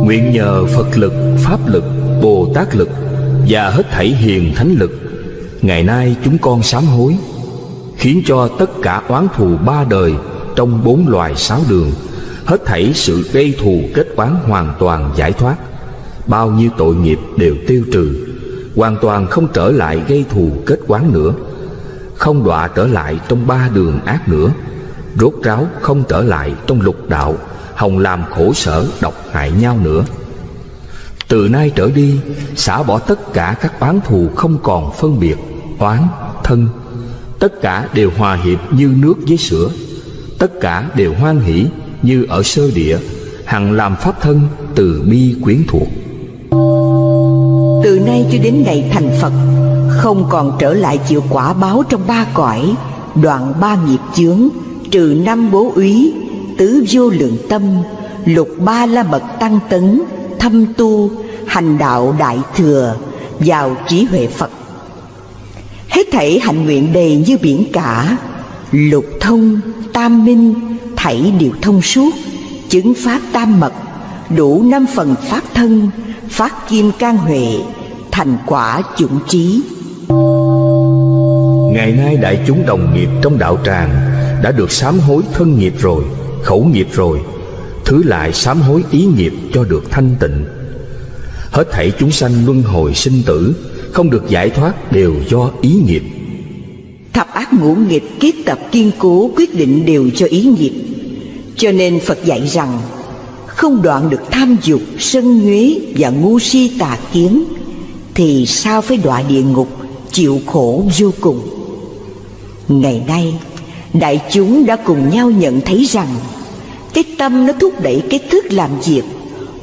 Nguyện nhờ Phật lực, Pháp lực, Bồ Tát lực và hết thảy hiền thánh lực, ngày nay chúng con sám hối, khiến cho tất cả oán thù ba đời trong bốn loài sáu đường, hết thảy sự gây thù kết oán hoàn toàn giải thoát, bao nhiêu tội nghiệp đều tiêu trừ, hoàn toàn không trở lại gây thù kết oán nữa, không đọa trở lại trong ba đường ác nữa, rốt ráo không trở lại trong lục đạo, hòng làm khổ sở độc hại nhau nữa. Từ nay trở đi, xả bỏ tất cả các oán thù, không còn phân biệt oán, thân, tất cả đều hòa hiệp như nước với sữa, tất cả đều hoan hỷ như ở sơ địa, hằng làm pháp thân từ bi quyến thuộc. Từ nay cho đến ngày thành Phật, không còn trở lại chịu quả báo trong ba cõi, đoạn ba nghiệp chướng, trừ năm bố úy, tứ vô lượng tâm, lục ba la mật tăng tấn, thâm tu, hành đạo đại thừa, vào trí huệ Phật. Hết thảy hạnh nguyện đầy như biển cả, lục thông, tam minh, thảy đều thông suốt, chứng pháp tam mật, đủ năm phần pháp thân, phát kim cang huệ, thành quả chủng trí. Ngày nay đại chúng đồng nghiệp trong đạo tràng đã được sám hối thân nghiệp rồi, khẩu nghiệp rồi, thứ lại sám hối ý nghiệp cho được thanh tịnh. Hết thảy chúng sanh luân hồi sinh tử, không được giải thoát đều do ý nghiệp. Thập ác ngũ nghiệp kết tập kiên cố, quyết định đều cho ý nghiệp. Cho nên Phật dạy rằng, không đoạn được tham dục, sân nhuế và ngu si tà kiến, thì sao phải đọa địa ngục, chịu khổ vô cùng. Ngày nay, đại chúng đã cùng nhau nhận thấy rằng, cái tâm nó thúc đẩy cái thức làm việc,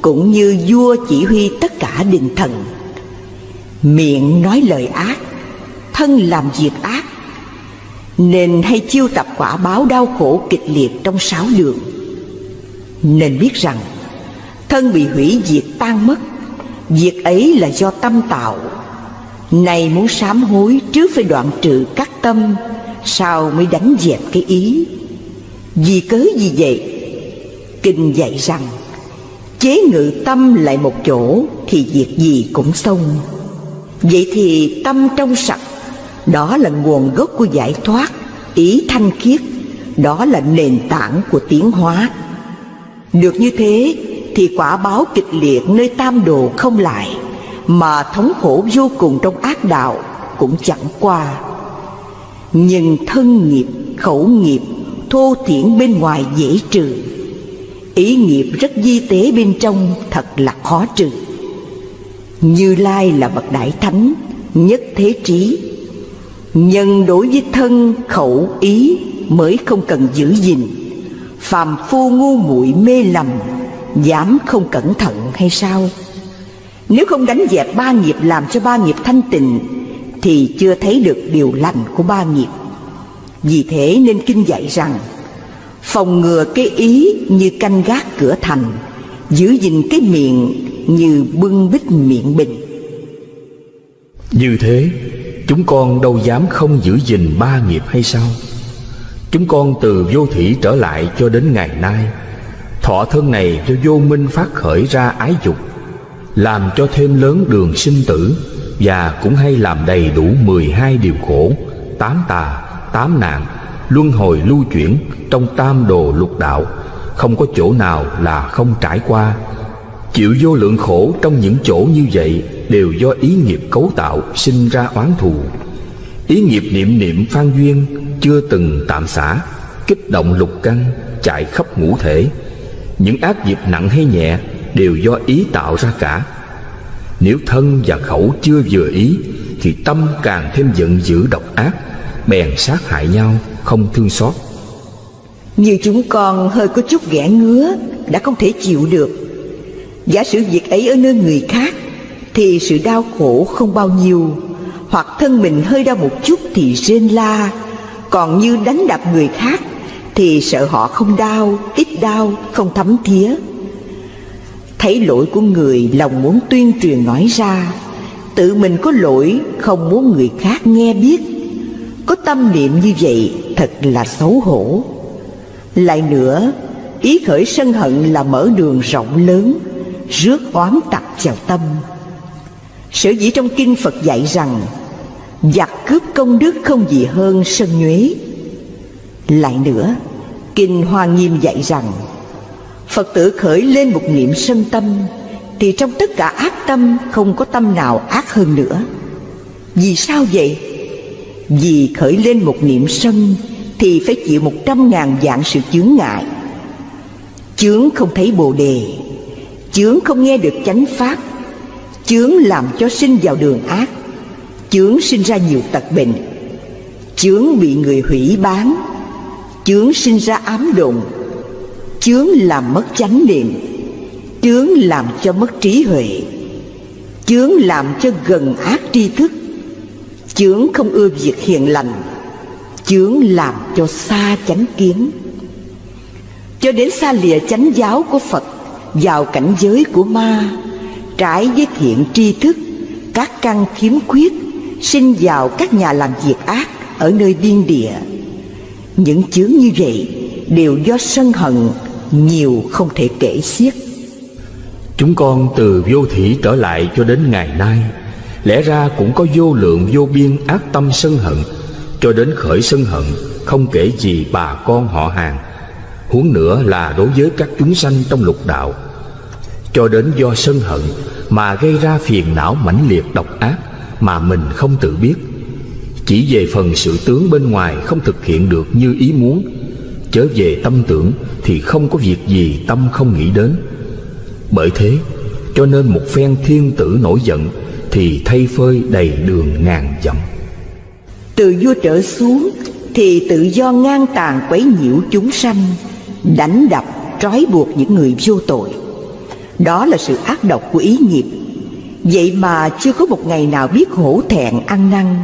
cũng như vua chỉ huy tất cả đình thần. Miệng nói lời ác, thân làm việc ác, nên hay chiêu tập quả báo đau khổ kịch liệt trong sáu đường. Nên biết rằng, thân bị hủy diệt tan mất, việc ấy là do tâm tạo. Này muốn sám hối, trước phải đoạn trừ các tâm, sau mới đánh dẹp cái ý. Vì cớ gì vậy? Kinh dạy rằng, chế ngự tâm lại một chỗ thì việc gì cũng xong. Vậy thì tâm trong sạch, đó là nguồn gốc của giải thoát, ý thanh khiết, đó là nền tảng của tiến hóa. Được như thế thì quả báo kịch liệt nơi tam đồ không lại, mà thống khổ vô cùng trong ác đạo cũng chẳng qua. Nhưng thân nghiệp, khẩu nghiệp, thô thiển bên ngoài dễ trừ, ý nghiệp rất vi tế bên trong thật là khó trừ. Như Lai là bậc đại thánh, nhất thế trí, nhân đối với thân, khẩu, ý mới không cần giữ gìn. Phàm phu ngu muội mê lầm, dám không cẩn thận hay sao? Nếu không đánh dẹp ba nghiệp, làm cho ba nghiệp thanh tịnh, thì chưa thấy được điều lành của ba nghiệp. Vì thế nên kinh dạy rằng, phòng ngừa cái ý như canh gác cửa thành, giữ gìn cái miệng như bưng bít miệng bình. Như thế, chúng con đâu dám không giữ gìn ba nghiệp hay sao? Chúng con từ vô thủy trở lại cho đến ngày nay, thọ thân này do vô minh phát khởi ra ái dục, làm cho thêm lớn đường sinh tử, và cũng hay làm đầy đủ 12 điều khổ, 8 tà, 8 nạn, luân hồi lưu chuyển trong tam đồ lục đạo, không có chỗ nào là không trải qua. Chịu vô lượng khổ trong những chỗ như vậy đều do ý nghiệp cấu tạo, sinh ra oán thù. Ý nghiệp niệm niệm phan duyên, chưa từng tạm xả, kích động lục căn, chạy khắp ngũ thể. Những ác nghiệp nặng hay nhẹ đều do ý tạo ra cả. Nếu thân và khẩu chưa vừa ý, thì tâm càng thêm giận dữ độc ác, bèn sát hại nhau, không thương xót. Như chúng con hơi có chút ghẻ ngứa, đã không thể chịu được. Giả sử việc ấy ở nơi người khác, thì sự đau khổ không bao nhiêu, hoặc thân mình hơi đau một chút thì rên la. Còn như đánh đập người khác, thì sợ họ không đau, ít đau, không thấm thía. Thấy lỗi của người, lòng muốn tuyên truyền nói ra. Tự mình có lỗi, không muốn người khác nghe biết. Có tâm niệm như vậy, thật là xấu hổ. Lại nữa, ý khởi sân hận là mở đường rộng lớn, rước oán tặc vào tâm. Sở dĩ trong kinh Phật dạy rằng giặc cướp công đức không gì hơn sân nhuế. Lại nữa, kinh Hoa Nghiêm dạy rằng Phật tử khởi lên một niệm sân tâm thì trong tất cả ác tâm không có tâm nào ác hơn nữa. Vì sao vậy? Vì khởi lên một niệm sân thì phải chịu 100.000 dạng sự chướng ngại. Chướng không thấy Bồ Đề, chướng không nghe được chánh pháp, chướng làm cho sinh vào đường ác, chướng sinh ra nhiều tật bệnh, chướng bị người hủy bán, chướng sinh ra ám độn, chướng làm mất chánh niệm, chướng làm cho mất trí huệ, chướng làm cho gần ác tri thức, chướng không ưa việc hiền lành, chướng làm cho xa chánh kiến, cho đến xa lìa chánh giáo của Phật, vào cảnh giới của ma, trái với thiện tri thức, các căn khiếm khuyết, sinh vào các nhà làm việc ác ở nơi biên địa. Những chướng như vậy đều do sân hận, nhiều không thể kể xiết. Chúng con từ vô thủy trở lại cho đến ngày nay, lẽ ra cũng có vô lượng vô biên ác tâm sân hận, cho đến khởi sân hận không kể gì bà con họ hàng, huống nữa là đối với các chúng sanh trong lục đạo. Cho đến do sân hận mà gây ra phiền não mãnh liệt độc ác mà mình không tự biết. Chỉ về phần sự tướng bên ngoài không thực hiện được như ý muốn, chớ về tâm tưởng thì không có việc gì tâm không nghĩ đến. Bởi thế cho nên một phen thiên tử nổi giận thì thay phơi đầy đường ngàn dặm. Từ vua trở xuống thì tự do ngang tàn quấy nhiễu chúng sanh, đánh đập trói buộc những người vô tội. Đó là sự ác độc của ý nghiệp. Vậy mà chưa có một ngày nào biết hổ thẹn ăn năn.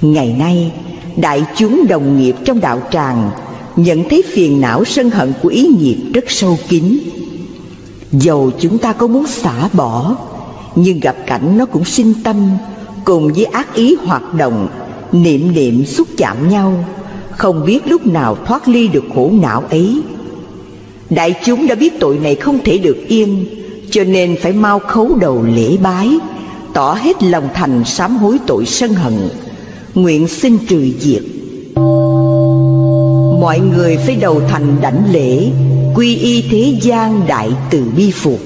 Ngày nay đại chúng đồng nghiệp trong đạo tràng nhận thấy phiền não sân hận của ý nghiệp rất sâu kín. Dầu chúng ta có muốn xả bỏ, nhưng gặp cảnh nó cũng sinh tâm, cùng với ác ý hoạt động, niệm niệm xúc chạm nhau, không biết lúc nào thoát ly được khổ não ấy. Đại chúng đã biết tội này không thể được yên, cho nên phải mau khấu đầu lễ bái, tỏ hết lòng thành sám hối tội sân hận, nguyện xin trừ diệt. Mọi người phải đầu thành đảnh lễ, quy y thế gian đại từ bi phụ.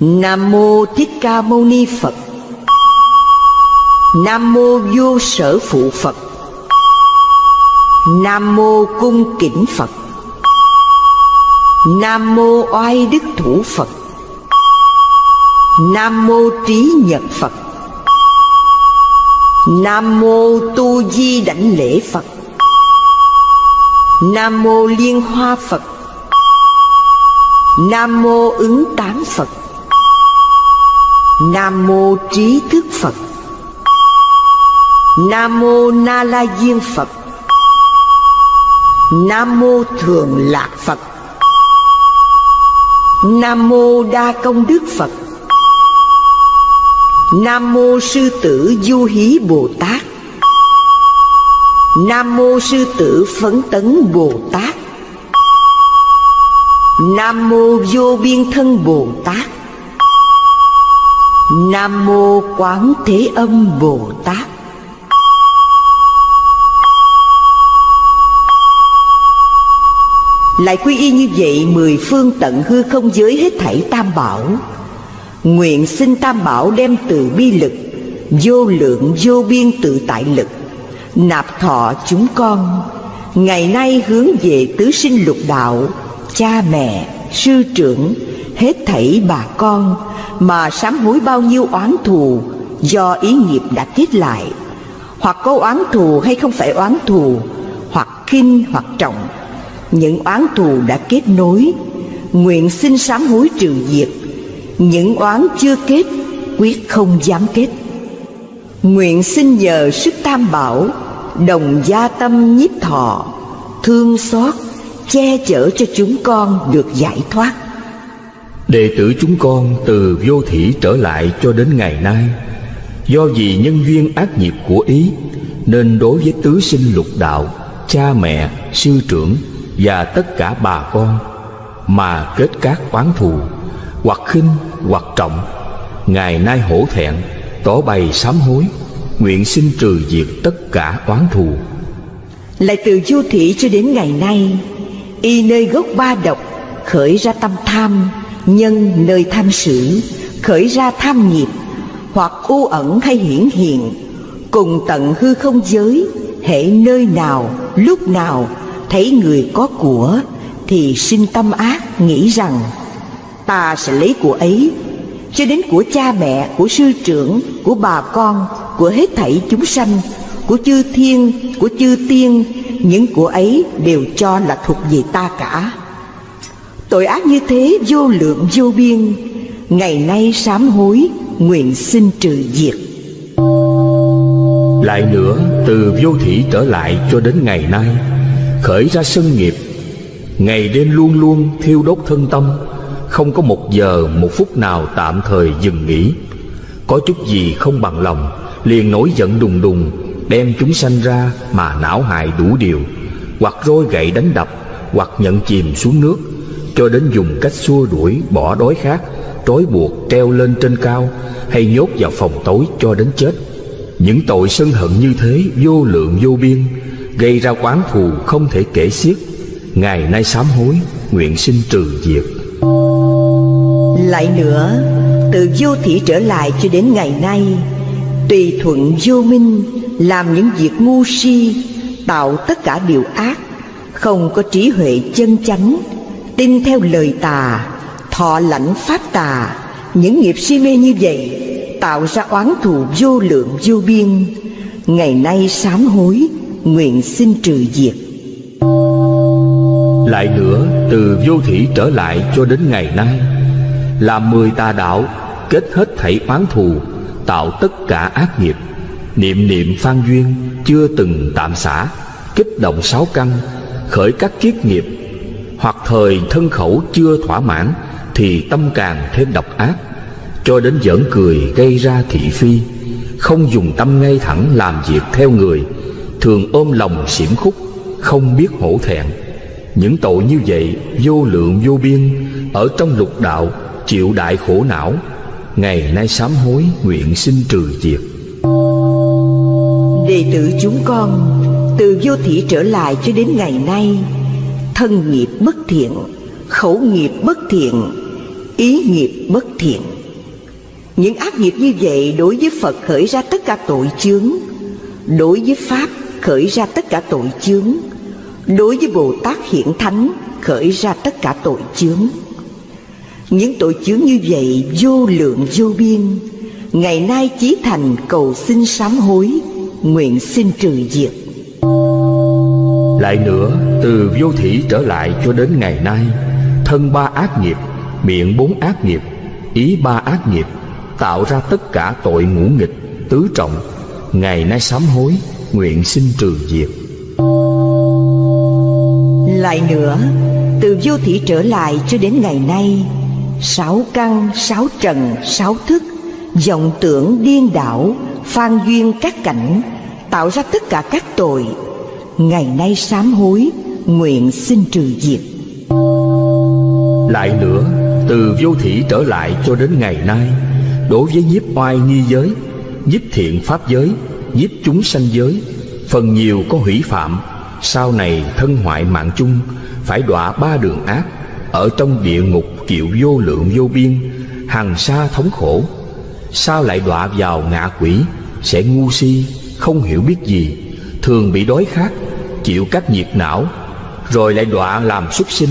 Nam mô Thích Ca Mâu Ni Phật. Nam mô Vô Sở Phụ Phật. Nam mô Cung Kính Phật. Nam mô Oai Đức Thủ Phật. Nam mô Trí Nhật Phật. Nam mô Tu Di Đảnh Lễ Phật. Nam mô Liên Hoa Phật. Nam mô Ứng Tán Phật. Nam mô Trí Thức Phật. Nam mô Na La Diên Phật. Nam mô Thường Lạc Phật. Nam mô Đa Công Đức Phật. Nam mô Sư Tử Du Hí Bồ Tát. Nam mô Sư Tử Phấn Tấn Bồ Tát. Nam mô Vô Biên Thân Bồ Tát. Nam mô Quán Thế Âm Bồ Tát. Lại quy y như vậy mười phương tận hư không giới hết thảy tam bảo, nguyện xin tam bảo đem từ bi lực, vô lượng vô biên tự tại lực, nạp thọ chúng con ngày nay hướng về tứ sinh lục đạo, cha mẹ, sư trưởng, hết thảy bà con mà sám hối bao nhiêu oán thù do ý nghiệp đã kết lại, hoặc có oán thù hay không phải oán thù, hoặc khinh hoặc trọng, những oán thù đã kết nối, nguyện xin sám hối trừ diệt. Những oán chưa kết, quyết không dám kết. Nguyện xin nhờ sức tam bảo, đồng gia tâm nhiếp thọ, thương xót, che chở cho chúng con được giải thoát. Đệ tử chúng con từ vô thủy trở lại cho đến ngày nay, do vì nhân duyên ác nghiệp của ý, nên đối với tứ sinh lục đạo, cha mẹ, sư trưởng và tất cả bà con mà kết các oán thù, hoặc khinh hoặc trọng, ngày nay hổ thẹn, tỏ bày sám hối, nguyện xin trừ diệt tất cả oán thù. Lại từ vô thủy cho đến ngày nay, y nơi gốc ba độc, khởi ra tâm tham, nhân nơi tham sử, khởi ra tham nghiệp, hoặc u ẩn hay hiển hiện, cùng tận hư không giới, hễ nơi nào, lúc nào, thấy người có của, thì sinh tâm ác nghĩ rằng, ta sẽ lấy của ấy, cho đến của cha mẹ, của sư trưởng, của bà con, của hết thảy chúng sanh, của chư thiên, của chư tiên, những của ấy đều cho là thuộc về ta cả. Tội ác như thế vô lượng vô biên, ngày nay sám hối, nguyện xin trừ diệt. Lại nữa, từ vô thủy trở lại cho đến ngày nay, khởi ra sân nghiệp, ngày đêm luôn luôn thiêu đốt thân tâm, không có một giờ một phút nào tạm thời dừng nghỉ. Có chút gì không bằng lòng liền nổi giận đùng đùng, đem chúng sanh ra mà não hại đủ điều, hoặc roi gậy đánh đập, hoặc nhận chìm xuống nước, cho đến dùng cách xua đuổi bỏ đói khát, trói buộc treo lên trên cao, hay nhốt vào phòng tối cho đến chết. Những tội sân hận như thế vô lượng vô biên, gây ra oán thù không thể kể xiết, ngày nay sám hối, nguyện xin trừ diệt. Lại nữa, từ vô thủy trở lại cho đến ngày nay, tùy thuận vô minh, làm những việc ngu si, tạo tất cả điều ác, không có trí huệ chân chánh, tin theo lời tà, thọ lãnh pháp tà, những nghiệp si mê như vậy, tạo ra oán thù vô lượng vô biên, ngày nay sám hối, nguyện xin trừ diệt. Lại nữa, từ vô thủy trở lại cho đến ngày nay, làm 10 tà đạo, kết hết thảy oán thù, tạo tất cả ác nghiệp, niệm niệm phan duyên, chưa từng tạm xả, kích động 6 căn, khởi các kiết nghiệp, hoặc thời thân khẩu chưa thỏa mãn, thì tâm càng thêm độc ác, cho đến giỡn cười gây ra thị phi, không dùng tâm ngay thẳng làm việc theo người, thường ôm lòng xiểm khúc, không biết hổ thẹn. Những tội như vậy vô lượng vô biên, ở trong lục đạo chịu đại khổ não, ngày nay sám hối, nguyện xin trừ diệt. Đệ tử chúng con, từ vô thủy trở lại cho đến ngày nay, thân nghiệp bất thiện, khẩu nghiệp bất thiện, ý nghiệp bất thiện. Những ác nghiệp như vậy đối với Phật khởi ra tất cả tội chướng, đối với Pháp khởi ra tất cả tội chướng, đối với Bồ Tát Hiển Thánh khởi ra tất cả tội chướng. Những tội chướng như vậy vô lượng vô biên, ngày nay chí thành cầu xin sám hối, nguyện xin trừ diệt. Lại nữa, từ vô thủy trở lại cho đến ngày nay, thân 3 ác nghiệp, miệng 4 ác nghiệp, ý 3 ác nghiệp, tạo ra tất cả tội ngũ nghịch, tứ trọng, ngày nay sám hối, nguyện xin trừ diệt. Lại nữa, từ vô thủy trở lại cho đến ngày nay, 6 căn, 6 trần, 6 thức, vọng tưởng điên đảo, phan duyên các cảnh, tạo ra tất cả các tội, ngày nay sám hối, nguyện xin trừ diệt. Lại nữa, từ vô thủy trở lại cho đến ngày nay, đối với nhiếp oai nghi giới, nhiếp thiện pháp giới, nhiếp chúng sanh giới, phần nhiều có hủy phạm, sau này thân hoại mạng chung, phải đọa 3 đường ác, ở trong địa ngục chịu vô lượng vô biên, hằng sa thống khổ. Sao lại đọa vào ngạ quỷ, sẽ ngu si, không hiểu biết gì, thường bị đói khát, chịu các nhiệt não, rồi lại đọa làm súc sinh,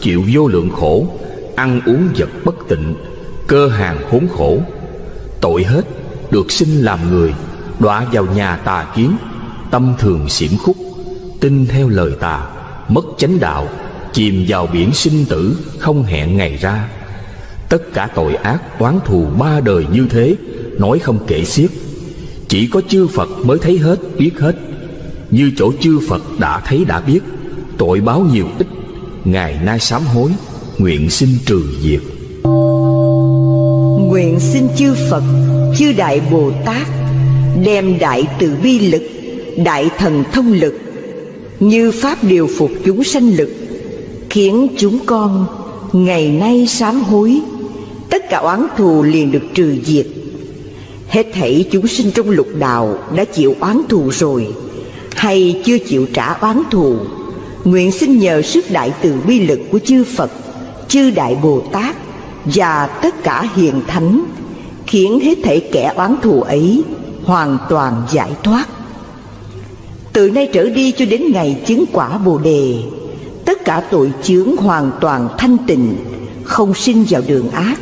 chịu vô lượng khổ, ăn uống vật bất tịnh, cơ hàng khốn khổ. Tội hết, được sinh làm người, đọa vào nhà tà kiến, tâm thường xiểm khúc, tin theo lời tà, mất chánh đạo, chìm vào biển sinh tử, không hẹn ngày ra. Tất cả tội ác oán thù 3 đời như thế, nói không kể xiết, chỉ có chư Phật mới thấy hết, biết hết. Như chỗ chư Phật đã thấy đã biết, tội báo nhiều ít, ngày nay sám hối, nguyện xin trừ diệt. Nguyện xin chư Phật, chư Đại Bồ Tát đem đại từ bi lực, đại thần thông lực, như pháp điều phục chúng sanh lực, khiến chúng con ngày nay sám hối, tất cả oán thù liền được trừ diệt. Hết thảy chúng sinh trong lục đạo đã chịu oán thù rồi hay chưa chịu trả oán thù, nguyện xin nhờ sức đại từ bi lực của chư Phật, chư Đại Bồ Tát và tất cả hiền thánh, khiến hết thảy kẻ oán thù ấy hoàn toàn giải thoát. Từ nay trở đi cho đến ngày chứng quả Bồ Đề, tất cả tội chướng hoàn toàn thanh tịnh, không sinh vào đường ác,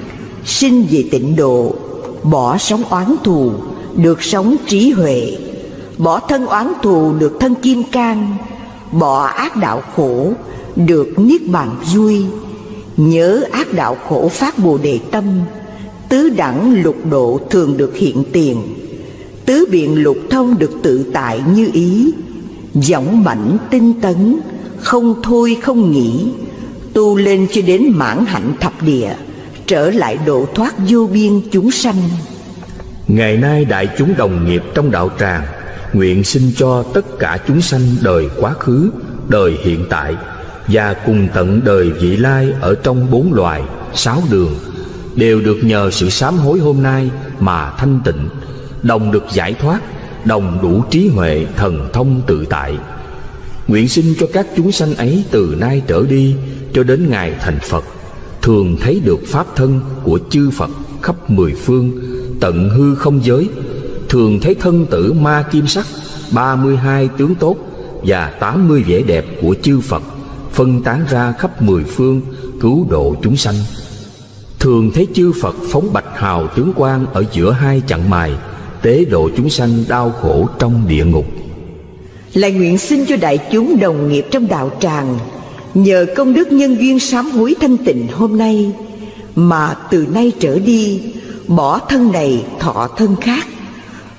sinh về tịnh độ, bỏ sống oán thù, được sống trí huệ, bỏ thân oán thù, được thân kim cang, bỏ ác đạo khổ, được niết bàn vui, nhớ ác đạo khổ phát Bồ Đề tâm, tứ đẳng lục độ thường được hiện tiền, tứ biện lục thông được tự tại như ý, dõng mãnh tinh tấn, không thôi không nghỉ, tu lên cho đến mãn hạnh thập địa, trở lại độ thoát vô biên chúng sanh. Ngày nay đại chúng đồng nghiệp trong đạo tràng, nguyện xin cho tất cả chúng sanh đời quá khứ, đời hiện tại và cùng tận đời vị lai ở trong 4 loài, 6 đường, đều được nhờ sự sám hối hôm nay mà thanh tịnh, đồng được giải thoát, đồng đủ trí huệ thần thông tự tại. Nguyện xin cho các chúng sanh ấy từ nay trở đi cho đến ngày thành Phật, thường thấy được pháp thân của chư Phật khắp 10 phương, tận hư không giới, thường thấy thân tử ma kim sắc, 32 tướng tốt và 80 vẻ đẹp của chư Phật phân tán ra khắp 10 phương cứu độ chúng sanh. Thường thấy chư Phật phóng bạch hào tướng quang ở giữa hai chặng mài, tế độ chúng sanh đau khổ trong địa ngục. Lại nguyện xin cho đại chúng đồng nghiệp trong đạo tràng, nhờ công đức nhân duyên sám hối thanh tịnh hôm nay mà từ nay trở đi bỏ thân này thọ thân khác,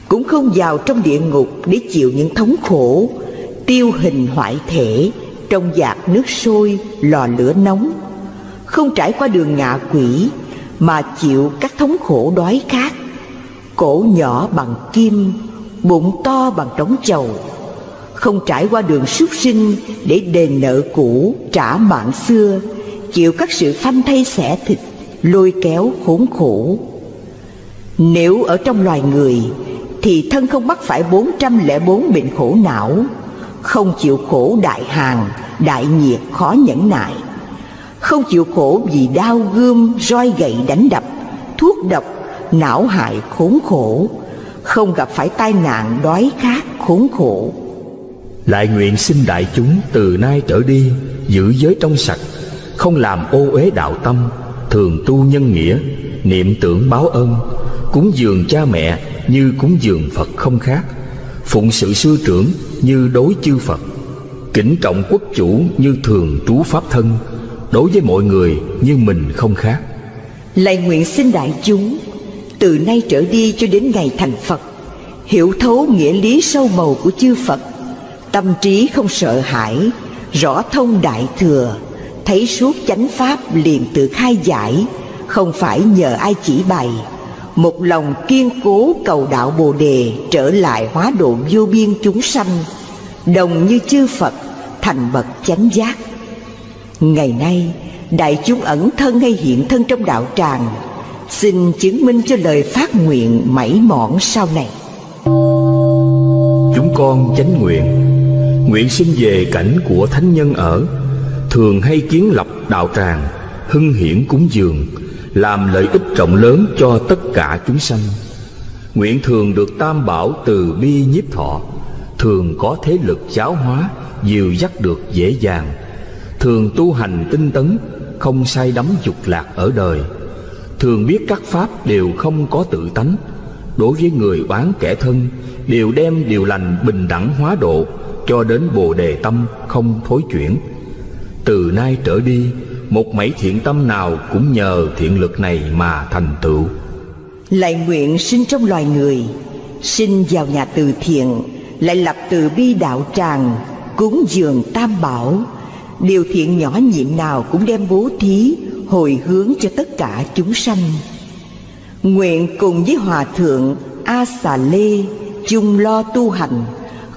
cũng không vào trong địa ngục để chịu những thống khổ tiêu hình hoại thể trong vạc nước sôi lò lửa nóng, không trải qua đường ngạ quỷ mà chịu các thống khổ đói khát, cổ nhỏ bằng kim, bụng to bằng trống chầu, không trải qua đường súc sinh để đền nợ cũ trả mạng xưa, chịu các sự phanh thây xẻ thịt, lôi kéo khốn khổ. Nếu ở trong loài người thì thân không mắc phải 404 bệnh khổ não, không chịu khổ đại hàn, đại nhiệt khó nhẫn nại, không chịu khổ vì đao gươm, roi gậy đánh đập, thuốc độc, não hại khốn khổ, không gặp phải tai nạn đói khát khốn khổ. Lại nguyện xin đại chúng từ nay trở đi giữ giới trong sạch, không làm ô uế đạo tâm, thường tu nhân nghĩa, niệm tưởng báo ân, cúng dường cha mẹ như cúng dường Phật không khác, phụng sự sư trưởng như đối chư Phật, kính trọng quốc chủ như thường trú pháp thân, đối với mọi người như mình không khác. Lại nguyện xin đại chúng từ nay trở đi cho đến ngày thành Phật, hiểu thấu nghĩa lý sâu màu của chư Phật, tâm trí không sợ hãi, rõ thông đại thừa, thấy suốt chánh pháp liền tự khai giải, không phải nhờ ai chỉ bày, một lòng kiên cố cầu đạo Bồ Đề, trở lại hóa độ vô biên chúng sanh, đồng như chư Phật thành bậc chánh giác. Ngày nay đại chúng ẩn thân hay hiện thân trong đạo tràng, xin chứng minh cho lời phát nguyện mảy mỏn sau này. Chúng con chánh nguyện, nguyện xin về cảnh của thánh nhân ở, thường hay kiến lập đạo tràng, hưng hiển cúng dường, làm lợi ích rộng lớn cho tất cả chúng sanh. Nguyện thường được tam bảo từ bi nhiếp thọ, thường có thế lực giáo hóa, dìu dắt được dễ dàng, thường tu hành tinh tấn, không say đắm dục lạc ở đời, thường biết các pháp đều không có tự tánh, đối với người oán kẻ thân đều đem điều lành bình đẳng hóa độ, cho đến Bồ Đề tâm không thối chuyển. Từ nay trở đi, một mảy thiện tâm nào cũng nhờ thiện lực này mà thành tựu. Lại nguyện sinh trong loài người, sinh vào nhà từ thiện, lại lập từ bi đạo tràng, cúng dường tam bảo, điều thiện nhỏ nhiệm nào cũng đem bố thí hồi hướng cho tất cả chúng sanh. Nguyện cùng với Hòa Thượng A Xà Lê chung lo tu hành,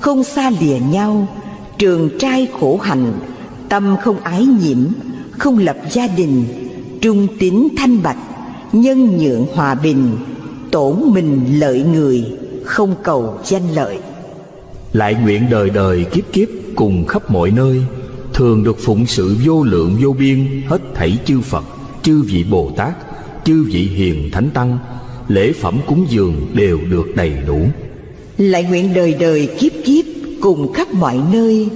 không xa lìa nhau, trường trai khổ hạnh, tâm không ái nhiễm, không lập gia đình, trung tín thanh bạch, nhân nhượng hòa bình, tổn mình lợi người, không cầu danh lợi. Lại nguyện đời đời kiếp kiếp cùng khắp mọi nơi, thường được phụng sự vô lượng vô biên hết thảy chư Phật, chư vị Bồ Tát, chư vị hiền thánh tăng, lễ phẩm cúng dường đều được đầy đủ. Lại nguyện đời đời kiếp kiếp cùng khắp mọi nơi,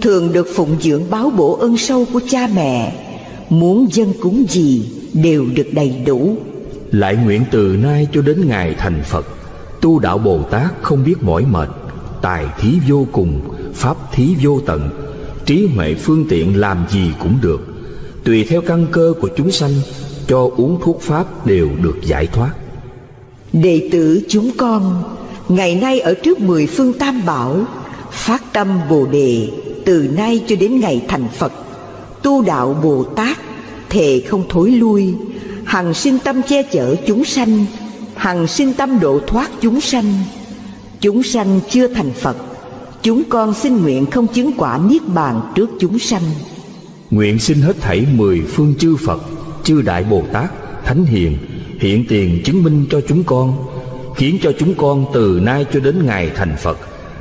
thường được phụng dưỡng báo bổ ơn sâu của cha mẹ, muốn dâng cúng gì đều được đầy đủ. Lại nguyện từ nay cho đến ngày thành Phật, tu đạo Bồ Tát không biết mỏi mệt, tài thí vô cùng, pháp thí vô tận, trí huệ phương tiện làm gì cũng được, tùy theo căn cơ của chúng sanh, cho uống thuốc pháp đều được giải thoát. Đệ tử chúng con ngày nay ở trước mười phương Tam Bảo, phát tâm Bồ Đề, từ nay cho đến ngày thành Phật, tu đạo Bồ Tát, thề không thối lui, hằng sinh tâm che chở chúng sanh, hằng sinh tâm độ thoát chúng sanh. Chúng sanh chưa thành Phật, chúng con xin nguyện không chứng quả niết bàn trước chúng sanh. Nguyện xin hết thảy mười phương chư Phật, chư Đại Bồ Tát, Thánh Hiền hiện tiền chứng minh cho chúng con, khiến cho chúng con từ nay cho đến ngày thành Phật,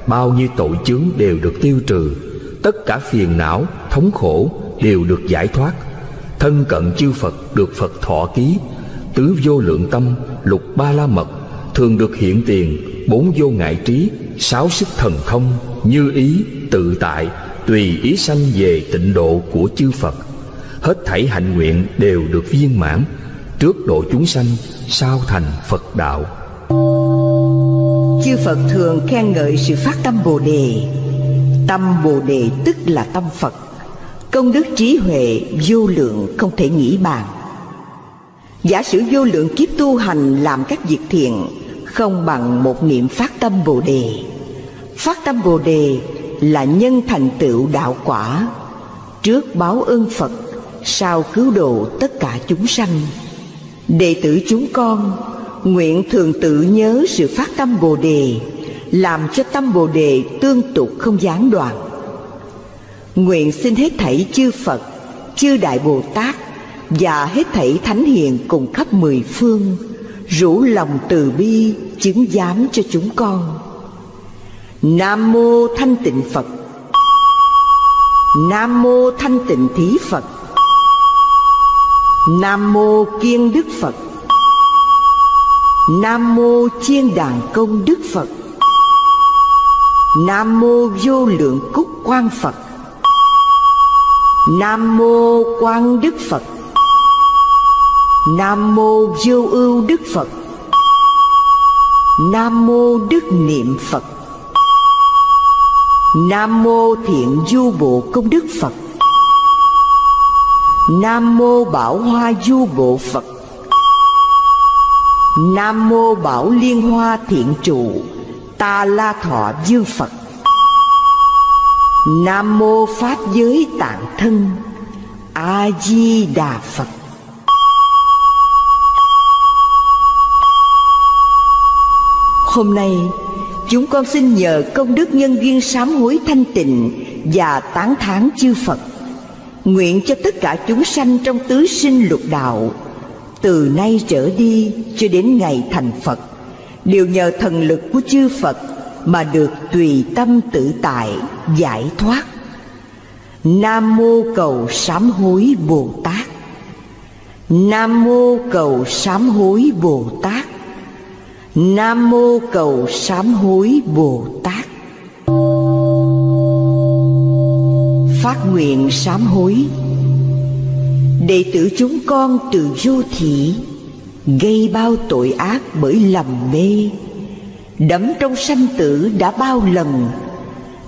bao nhiêu tội chướng đều được tiêu trừ, tất cả phiền não, thống khổ đều được giải thoát. Thân cận chư Phật được Phật thọ ký, tứ vô lượng tâm, lục ba la mật, thường được hiện tiền, bốn vô ngại trí, sáu sức thần thông, như ý, tự tại, tùy ý sanh về tịnh độ của chư Phật. Hết thảy hạnh nguyện đều được viên mãn, trước độ chúng sanh, sau thành Phật đạo. Chư Phật thường khen ngợi sự phát tâm Bồ Đề. Tâm Bồ Đề tức là tâm Phật, công đức trí huệ vô lượng không thể nghĩ bàn. Giả sử vô lượng kiếp tu hành làm các việc thiện, không bằng một niệm phát tâm Bồ Đề. Phát tâm Bồ Đề là nhân thành tựu đạo quả, trước báo ơn Phật, sau cứu độ tất cả chúng sanh. Đệ tử chúng con nguyện thường tự nhớ sự phát tâm Bồ Đề, làm cho tâm Bồ Đề tương tục không gián đoạn. Nguyện xin hết thảy chư Phật, chư Đại Bồ Tát và hết thảy Thánh Hiền cùng khắp mười phương rủ lòng từ bi chứng giám cho chúng con. Nam mô Thanh Tịnh Phật. Nam mô Thanh Tịnh Thí Phật. Nam mô Kiên Đức Phật. Nam mô Chiên Đàn Công Đức Phật. Nam mô Vô Lượng Cúc Quang Phật. Nam mô Quang Đức Phật. Nam mô Vô Ưu Đức Phật. Nam mô Đức Niệm Phật. Nam mô Thiện Du Bộ Công Đức Phật. Nam mô Bảo Hoa Du Bộ Phật. Nam mô Bảo Liên Hoa Thiện Trụ Ta La Thọ Dương Phật. Nam mô Pháp Giới Tạng Thân A Di Đà Phật. Hôm nay chúng con xin nhờ công đức nhân duyên sám hối thanh tịnh và tán thán chư Phật, nguyện cho tất cả chúng sanh trong tứ sinh lục đạo, từ nay trở đi cho đến ngày thành Phật, đều nhờ thần lực của chư Phật mà được tùy tâm tự tại giải thoát. Nam mô cầu sám hối Bồ Tát. Nam mô cầu sám hối Bồ Tát. Nam mô cầu sám hối Bồ Tát. Phát nguyện sám hối. Đệ tử chúng con từ vô thị gây bao tội ác bởi lầm mê, đắm trong sanh tử đã bao lần,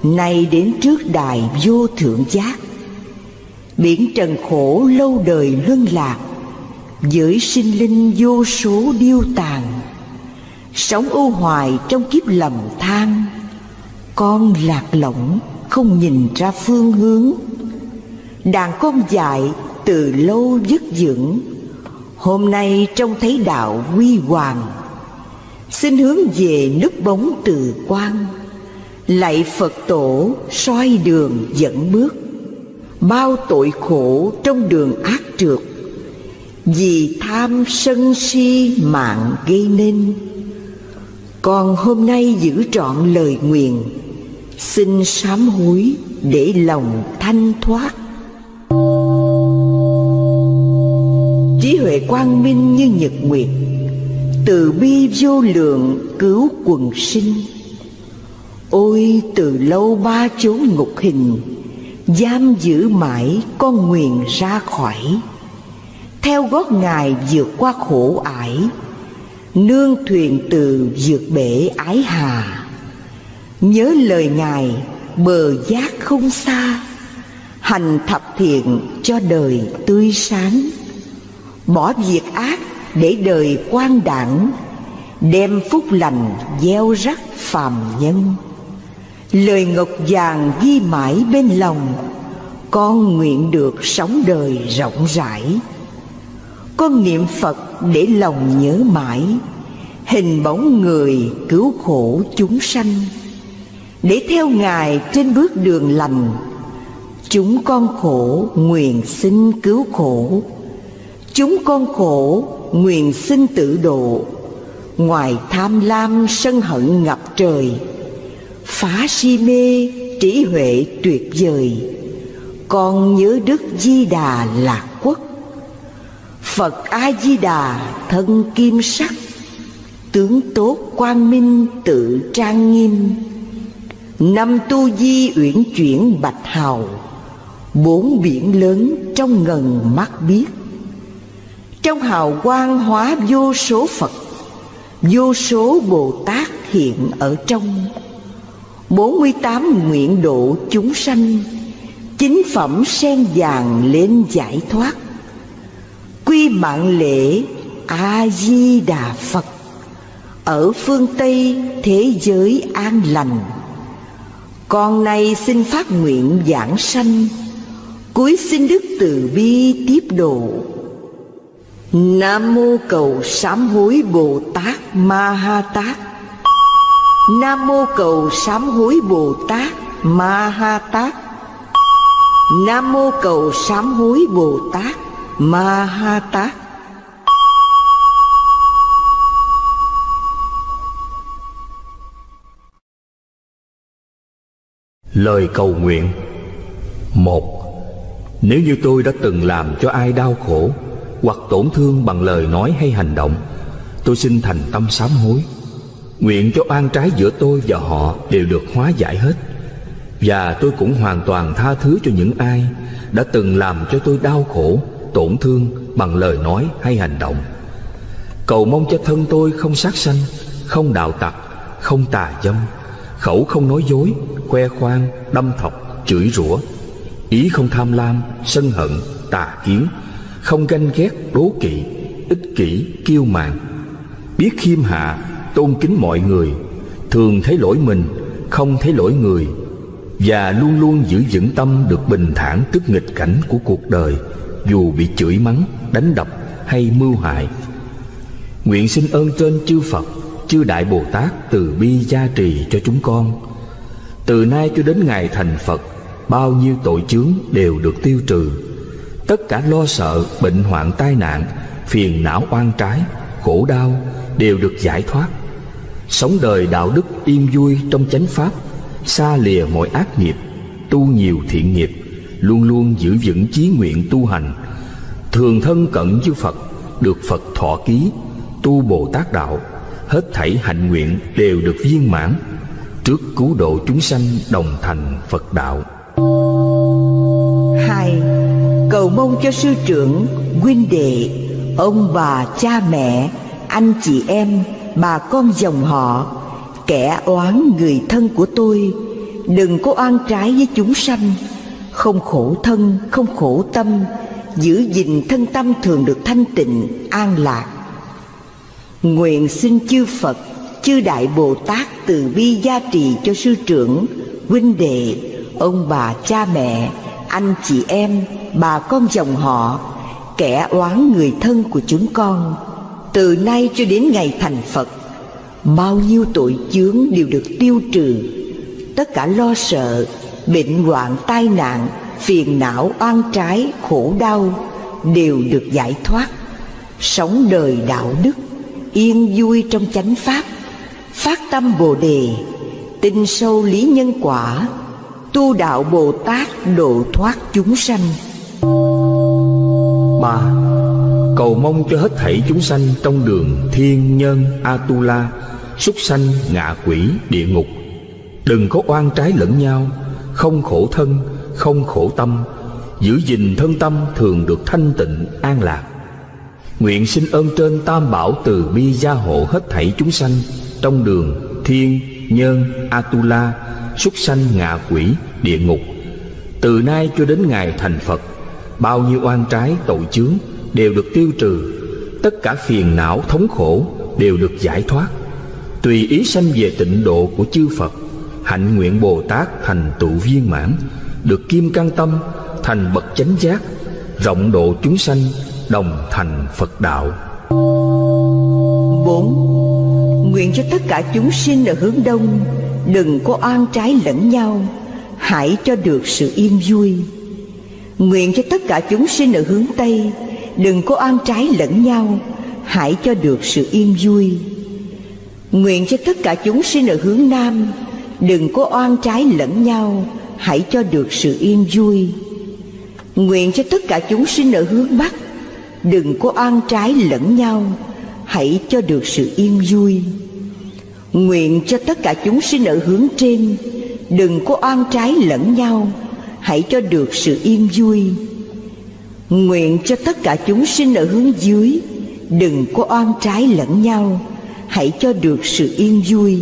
nay đến trước đài vô thượng giác. Biển trần khổ lâu đời luân lạc, với sinh linh vô số điêu tàn, sống ưu hoài trong kiếp lầm than, con lạc lõng không nhìn ra phương hướng. Đàn con dại từ lâu dứt dưỡng, hôm nay trông thấy đạo huy hoàng, xin hướng về núp bóng từ quang, lạy Phật tổ soi đường dẫn bước. Bao tội khổ trong đường ác trượt, vì tham sân si mạng gây nên. Con hôm nay giữ trọn lời nguyện, xin sám hối để lòng thanh thoát. Trí huệ quang minh như nhật nguyệt, từ bi vô lượng cứu quần sinh. Ôi từ lâu ba chốn ngục hình, giam giữ mãi con nguyện ra khỏi. Theo gót Ngài vượt qua khổ ải, nương thuyền từ vượt bể ái hà. Nhớ lời Ngài bờ giác không xa, hành thập thiện cho đời tươi sáng. Bỏ việc ác để đời quang đãng, đem phúc lành gieo rắc phàm nhân. Lời ngọc vàng ghi mãi bên lòng, con nguyện được sống đời rộng rãi. Con niệm Phật để lòng nhớ mãi, hình bóng người cứu khổ chúng sanh. Để theo Ngài trên bước đường lành, chúng con khổ nguyện xin cứu khổ. Chúng con khổ nguyện xin tự độ, ngoài tham lam sân hận ngập trời. Phá si mê trí huệ tuyệt vời, con nhớ Đức Di Đà Lạc Quốc. Phật A Di Đà thân kim sắc, tướng tốt quang minh tự trang nghiêm. Năm tu di uyển chuyển bạch hào, bốn biển lớn trong ngần mắt biết. Trong hào quang hóa vô số Phật, vô số Bồ Tát hiện ở trong. 48 nguyện độ chúng sanh, chính phẩm sen vàng lên giải thoát. Quy mạng lễ A Di Đà Phật, ở phương Tây thế giới an lành. Con nay xin phát nguyện giảng sanh, cúi xin Đức từ bi tiếp độ. Nam mô cầu sám hối Bồ Tát Ma Ha Tát. Nam mô cầu sám hối Bồ Tát Ma Ha Tát. Nam mô cầu sám hối Bồ Tát Ma Ha Tát. Lời cầu nguyện. 1. Nếu như tôi đã từng làm cho ai đau khổ hoặc tổn thương bằng lời nói hay hành động, tôi xin thành tâm sám hối, nguyện cho oan trái giữa tôi và họ đều được hóa giải hết. Và tôi cũng hoàn toàn tha thứ cho những ai đã từng làm cho tôi đau khổ, tổn thương bằng lời nói hay hành động. Cầu mong cho thân tôi không sát sanh, không đạo tặc, không tà dâm, khẩu không nói dối, khoe khoang, đâm thọc, chửi rủa, ý không tham lam, sân hận, tà kiến, không ganh ghét, đố kỵ, ích kỷ, kiêu mạn, biết khiêm hạ, tôn kính mọi người, thường thấy lỗi mình, không thấy lỗi người, và luôn luôn giữ vững tâm được bình thản trước nghịch cảnh của cuộc đời, dù bị chửi mắng, đánh đập hay mưu hại. Nguyện xin ơn trên chư Phật, chư Đại Bồ Tát từ bi gia trì cho chúng con. Từ nay cho đến ngày thành Phật, bao nhiêu tội chướng đều được tiêu trừ. Tất cả lo sợ, bệnh hoạn, tai nạn, phiền não oan trái, khổ đau đều được giải thoát. Sống đời đạo đức yên vui trong chánh pháp, xa lìa mọi ác nghiệp, tu nhiều thiện nghiệp, luôn luôn giữ vững chí nguyện tu hành, thường thân cận với Phật, được Phật thọ ký, tu Bồ Tát đạo, hết thảy hạnh nguyện đều được viên mãn, trước cứu độ chúng sanh đồng thành Phật đạo. 2. Cầu mong cho sư trưởng, huynh đệ, ông bà, cha mẹ, anh chị em, bà con dòng họ, kẻ oán người thân của tôi đừng có oan trái với chúng sanh, không khổ thân, không khổ tâm, giữ gìn thân tâm thường được thanh tịnh, an lạc. Nguyện xin chư Phật, chư Đại Bồ Tát từ bi gia trì cho sư trưởng, huynh đệ, ông bà, cha mẹ, anh chị em, bà con dòng họ, kẻ oán người thân của chúng con. Từ nay cho đến ngày thành Phật, bao nhiêu tội chướng đều được tiêu trừ. Tất cả lo sợ, bệnh hoạn, tai nạn, phiền não, oan trái, khổ đau đều được giải thoát. sống đời đạo đức, yên vui trong chánh pháp, phát tâm Bồ đề, tin sâu lý nhân quả, tu đạo Bồ Tát độ thoát chúng sanh. 3. Cầu mong cho hết thảy chúng sanh trong đường thiên nhân Atula, súc sanh ngạ quỷ địa ngục, đừng có oan trái lẫn nhau, không khổ thân, không khổ tâm, giữ gìn thân tâm thường được thanh tịnh an lạc. Nguyện xin ơn trên Tam Bảo từ bi gia hộ hết thảy chúng sanh trong đường thiên nhân Atula, súc sanh ngạ quỷ địa ngục, từ nay cho đến ngày thành Phật, bao nhiêu oan trái tội chướng đều được tiêu trừ, tất cả phiền não thống khổ đều được giải thoát, tùy ý sanh về tịnh độ của chư Phật. Hạnh nguyện Bồ Tát thành tựu viên mãn, được kim cang tâm, thành bậc chánh giác, rộng độ chúng sanh, đồng thành Phật đạo. 4. Nguyện cho tất cả chúng sinh ở hướng Đông đừng có oan trái lẫn nhau, hãy cho được sự yên vui. Nguyện cho tất cả chúng sinh ở hướng Tây đừng có oan trái lẫn nhau, hãy cho được sự yên vui. Nguyện cho tất cả chúng sinh ở hướng Nam đừng có oan trái lẫn nhau, hãy cho được sự yên vui. Nguyện cho tất cả chúng sinh ở hướng Bắc đừng có oan trái lẫn nhau, hãy cho được sự yên vui. Nguyện cho tất cả chúng sinh ở hướng trên đừng có oan trái lẫn nhau, hãy cho được sự yên vui. Nguyện cho tất cả chúng sinh ở hướng dưới đừng có oan trái lẫn nhau, hãy cho được sự yên vui.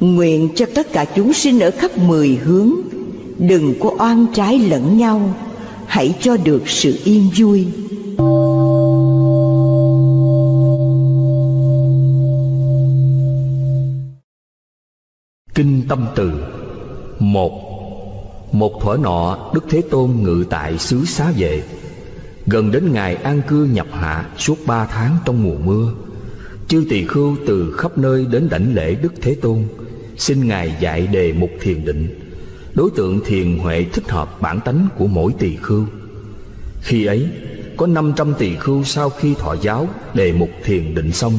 Nguyện cho tất cả chúng sinh ở khắp 10 hướng đừng có oan trái lẫn nhau, hãy cho được sự yên vui. Kinh Tâm Từ. 1. Một thuở nọ, Đức Thế Tôn ngự tại xứ Xá Vệ, gần đến ngày an cư nhập hạ suốt 3 tháng trong mùa mưa. Chư tỳ khưu từ khắp nơi đến đảnh lễ Đức Thế Tôn, xin Ngài dạy đề mục thiền định, đối tượng thiền huệ thích hợp bản tánh của mỗi tỳ khưu. Khi ấy, có 500 tỳ khưu sau khi thọ giáo đề mục thiền định xong,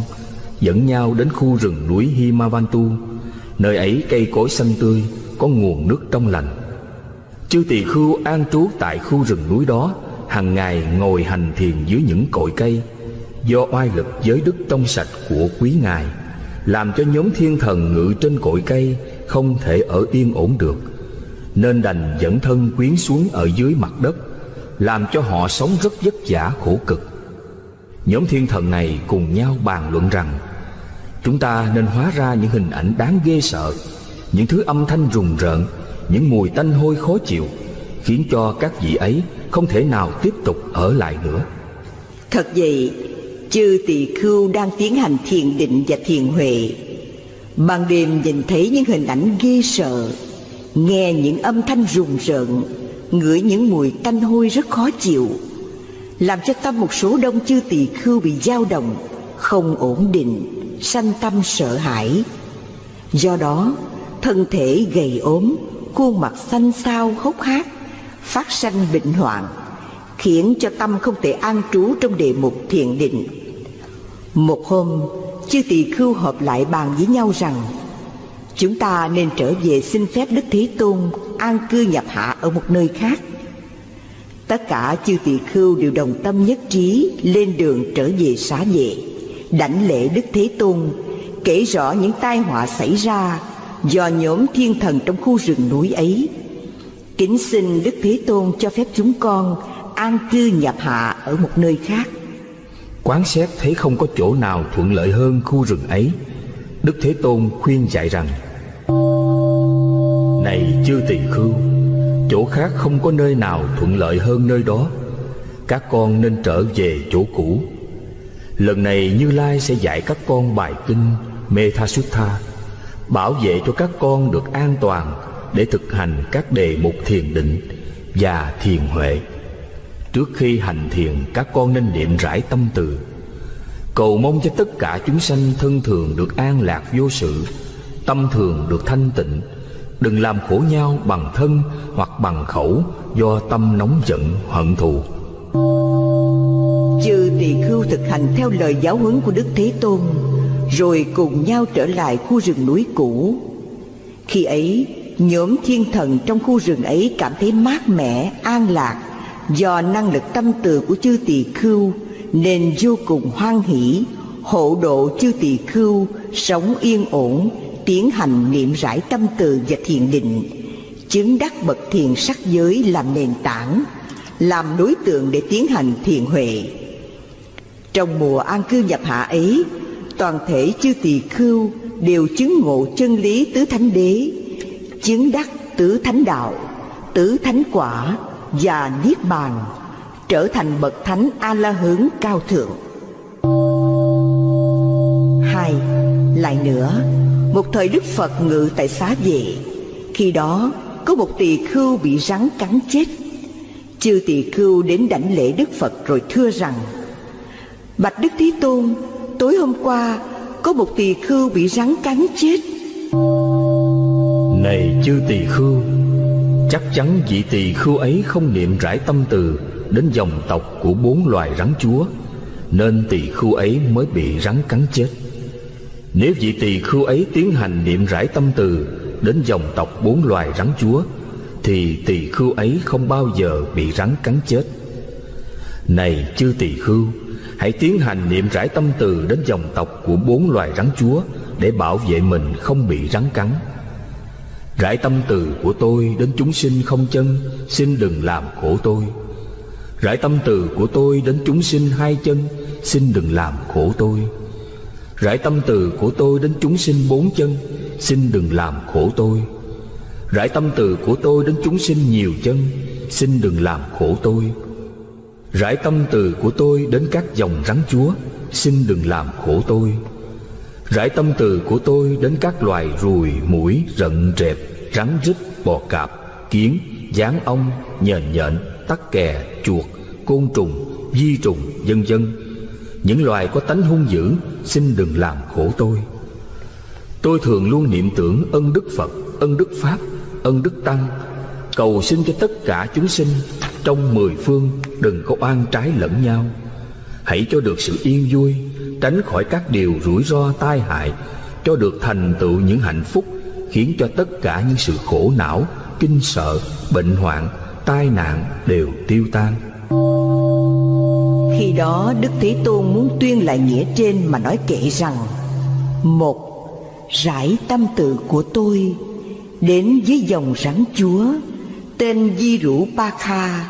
dẫn nhau đến khu rừng núi Himavantu. Nơi ấy cây cối xanh tươi, có nguồn nước trong lành. Chư tỳ khưu an trú tại khu rừng núi đó, hàng ngày ngồi hành thiền dưới những cội cây. Do oai lực giới đức trong sạch của quý Ngài, làm cho nhóm thiên thần ngự trên cội cây không thể ở yên ổn được, nên đành dẫn thân quyến xuống ở dưới mặt đất, làm cho họ sống rất vất vả khổ cực. Nhóm thiên thần này cùng nhau bàn luận rằng, chúng ta nên hóa ra những hình ảnh đáng ghê sợ, những thứ âm thanh rùng rợn, những mùi tanh hôi khó chịu, khiến cho các vị ấy không thể nào tiếp tục ở lại nữa. Thật vậy, chư tỳ khưu đang tiến hành thiền định và thiền huệ, ban đêm nhìn thấy những hình ảnh ghê sợ, nghe những âm thanh rùng rợn, ngửi những mùi tanh hôi rất khó chịu, làm cho tâm một số đông chư tỳ khưu bị dao động, không ổn định, sanh tâm sợ hãi. Do đó, thân thể gầy ốm, khuôn mặt xanh xao hốc hác, phát sanh bệnh hoạn, khiến cho tâm không thể an trú trong đề mục thiền định. Một hôm, chư tỳ khưu họp lại bàn với nhau rằng, chúng ta nên trở về xin phép Đức Thế Tôn an cư nhập hạ ở một nơi khác. Tất cả chư tỳ khưu đều đồng tâm nhất trí lên đường trở về Xá Vệ, đảnh lễ Đức Thế Tôn, kể rõ những tai họa xảy ra do nhóm thiên thần trong khu rừng núi ấy. Kính xin Đức Thế Tôn cho phép chúng con an cư nhập hạ ở một nơi khác. Quán xét thấy không có chỗ nào thuận lợi hơn khu rừng ấy, Đức Thế Tôn khuyên dạy rằng, này chư tỳ khưu, chỗ khác không có nơi nào thuận lợi hơn nơi đó, các con nên trở về chỗ cũ. Lần này Như Lai sẽ dạy các con bài kinh Metta-sutta, bảo vệ cho các con được an toàn để thực hành các đề mục thiền định và thiền huệ. Trước khi hành thiền, các con nên niệm rải tâm từ, cầu mong cho tất cả chúng sanh thân thường được an lạc vô sự, tâm thường được thanh tịnh, đừng làm khổ nhau bằng thân hoặc bằng khẩu do tâm nóng giận hận thù. Chư tỳ khưu thực hành theo lời giáo huấn của Đức Thế Tôn, rồi cùng nhau trở lại khu rừng núi cũ. Khi ấy, nhóm thiên thần trong khu rừng ấy cảm thấy mát mẻ, an lạc do năng lực tâm từ của chư tỳ khưu, nên vô cùng hoan hỷ, hộ độ chư tỳ khưu sống yên ổn, tiến hành niệm rải tâm từ và thiền định, chứng đắc bậc thiền sắc giới làm nền tảng, làm đối tượng để tiến hành thiền huệ. Trong mùa an cư nhập hạ ấy, toàn thể chư tỳ khưu đều chứng ngộ chân lý tứ thánh đế, chứng đắc tứ thánh đạo, tứ thánh quả và niết bàn, trở thành bậc thánh A La Hán cao thượng. 2. Lại nữa, một thời Đức Phật ngự tại Xá Vệ. Khi đó có một tỳ khưu bị rắn cắn chết. Chư tỳ khưu đến đảnh lễ Đức Phật rồi thưa rằng: Bạch Đức Thế Tôn, tối hôm qua có một tỳ khưu bị rắn cắn chết. Này chư tỳ khưu, chắc chắn vị tỳ khưu ấy không niệm rải tâm từ đến dòng tộc của 4 loài rắn chúa, nên tỳ khưu ấy mới bị rắn cắn chết. Nếu vị tỳ khưu ấy tiến hành niệm rải tâm từ đến dòng tộc 4 loài rắn chúa, thì tỳ khưu ấy không bao giờ bị rắn cắn chết. Này chư tỳ khưu, hãy tiến hành niệm rải tâm từ đến dòng tộc của 4 loài rắn chúa để bảo vệ mình không bị rắn cắn. Rải tâm từ của tôi đến chúng sinh không chân, xin đừng làm khổ tôi. Rải tâm từ của tôi đến chúng sinh hai chân, xin đừng làm khổ tôi. Rải tâm từ của tôi đến chúng sinh bốn chân, xin đừng làm khổ tôi. Rải tâm từ của tôi đến chúng sinh nhiều chân, xin đừng làm khổ tôi. Rải tâm từ của tôi đến các dòng rắn chúa, xin đừng làm khổ tôi. Rải tâm từ của tôi đến các loài ruồi, muỗi, rận, rệp, rắn rít, bò cạp, kiến, gián ong, nhện nhện, tắc kè, chuột, côn trùng, vi trùng, vân vân. Những loài có tánh hung dữ, xin đừng làm khổ tôi. Tôi thường luôn niệm tưởng ân đức Phật, ân đức Pháp, ân đức Tăng, cầu xin cho tất cả chúng sinh trong 10 phương đừng có oan trái lẫn nhau. Hãy cho được sự yên vui, tránh khỏi các điều rủi ro tai hại, cho được thành tựu những hạnh phúc, khiến cho tất cả những sự khổ não, kinh sợ, bệnh hoạn, tai nạn đều tiêu tan. Khi đó Đức Thế Tôn muốn tuyên lại nghĩa trên mà nói kệ rằng: Một, rải tâm từ của tôi đến với dòng rắn chúa tên Di Rũ Pa Kha.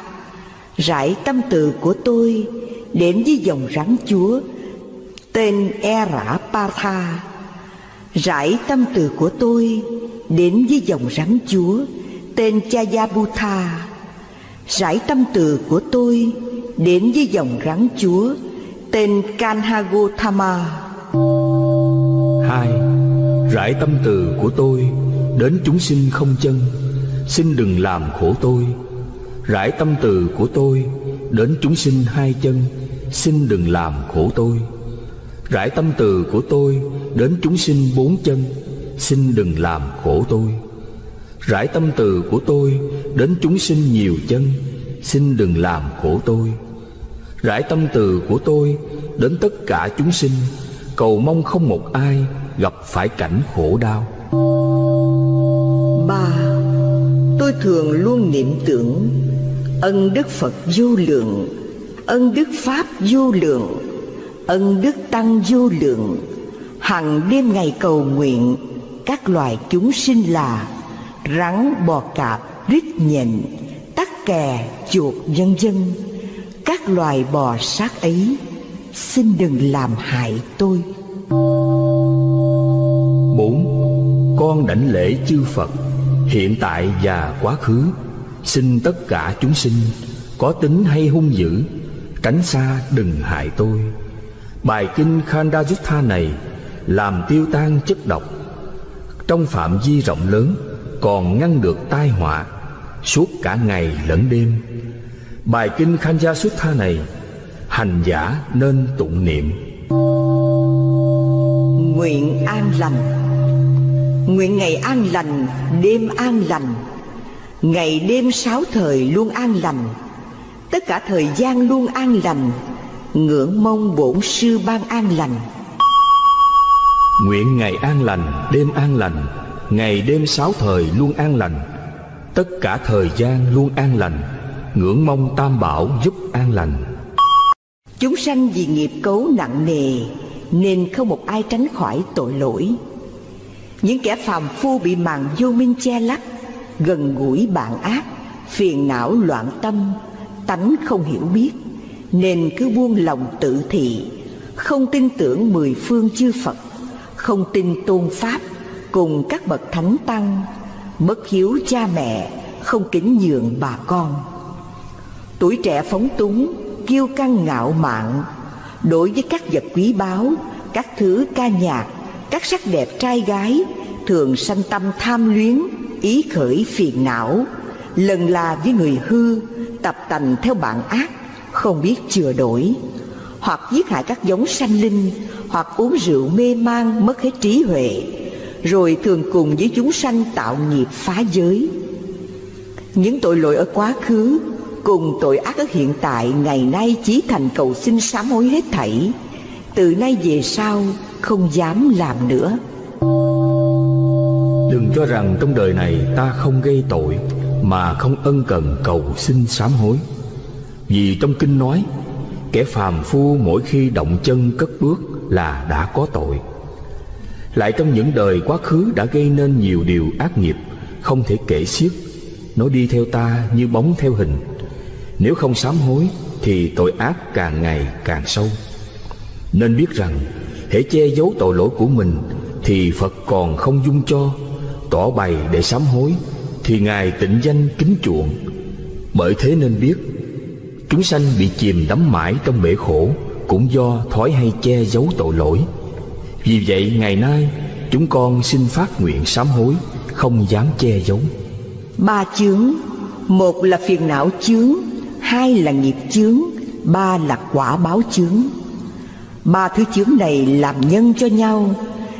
Rải tâm từ của tôi đến với dòng rắn chúa tên E Rã Pa Tha. Rải tâm từ của tôi đến với dòng rắn chúa tên Cha Gia Bu Tha. Rải tâm từ của tôi đến với dòng rắn chúa tên Kanhago Thama. 2. Rải tâm từ của tôi đến chúng sinh không chân, xin đừng làm khổ tôi. Rải tâm từ của tôi đến chúng sinh hai chân, xin đừng làm khổ tôi. Rải tâm từ của tôi đến chúng sinh bốn chân, xin đừng làm khổ tôi. Rải tâm từ của tôi đến chúng sinh nhiều chân, xin đừng làm khổ tôi. Rải tâm từ của tôi đến tất cả chúng sinh, cầu mong không một ai gặp phải cảnh khổ đau. 3. Tôi thường luôn niệm tưởng ân đức Phật vô lượng, ân đức Pháp vô lượng, ân đức Tăng vô lượng. Hằng đêm ngày cầu nguyện các loài chúng sinh là rắn, bò cạp, rít, nhện, tắc kè, chuột, vân vân. Các loài bò sát ấy, xin đừng làm hại tôi. 4. Con đảnh lễ chư Phật hiện tại và quá khứ, xin tất cả chúng sinh có tính hay hung dữ, tránh xa đừng hại tôi. Bài kinh Khandajutha này làm tiêu tan chất độc trong phạm vi rộng lớn, còn ngăn được tai họa suốt cả ngày lẫn đêm. Bài kinh Khandajutha này hành giả nên tụng niệm. Nguyện an lành. Nguyện ngày an lành, đêm an lành, ngày đêm sáu thời luôn an lành, tất cả thời gian luôn an lành, ngưỡng mong bổn sư ban an lành. Nguyện ngày an lành, đêm an lành, ngày đêm sáu thời luôn an lành, tất cả thời gian luôn an lành, ngưỡng mong tam bảo giúp an lành. Chúng sanh vì nghiệp cấu nặng nề nên không một ai tránh khỏi tội lỗi. Những kẻ phàm phu bị màn vô minh che lấp, gần gũi bạn ác, phiền não loạn tâm, tánh không hiểu biết, nên cứ buông lòng tự thị, không tin tưởng mười phương chư Phật, không tin tôn pháp cùng các bậc thánh tăng, bất hiếu cha mẹ, không kính nhường bà con. Tuổi trẻ phóng túng, kiêu căng ngạo mạn, đối với các vật quý báu, các thứ ca nhạc, các sắc đẹp trai gái, thường sanh tâm tham luyến, ý khởi phiền não, lần là với người hư, tập tành theo bạn ác, không biết chừa đổi, hoặc giết hại các giống sanh linh, hoặc uống rượu mê man mất hết trí huệ, rồi thường cùng với chúng sanh tạo nghiệp phá giới. Những tội lỗi ở quá khứ cùng tội ác ở hiện tại ngày nay chí thành cầu xin sám hối hết thảy, từ nay về sau không dám làm nữa. Đừng cho rằng trong đời này ta không gây tội mà không ân cần cầu xin sám hối. Vì trong kinh nói, kẻ phàm phu mỗi khi động chân cất bước là đã có tội. Lại trong những đời quá khứ đã gây nên nhiều điều ác nghiệp không thể kể xiết, nó đi theo ta như bóng theo hình. Nếu không sám hối thì tội ác càng ngày càng sâu. Nên biết rằng hễ che giấu tội lỗi của mình thì Phật còn không dung cho, tỏ bày để sám hối thì Ngài tịnh danh kính chuộng. Bởi thế nên biết, chúng sanh bị chìm đắm mãi trong bể khổ cũng do thói hay che giấu tội lỗi. Vì vậy ngày nay chúng con xin phát nguyện sám hối, không dám che giấu. Ba chướng, một là phiền não chướng, hai là nghiệp chướng, ba là quả báo chướng. Ba thứ chướng này làm nhân cho nhau,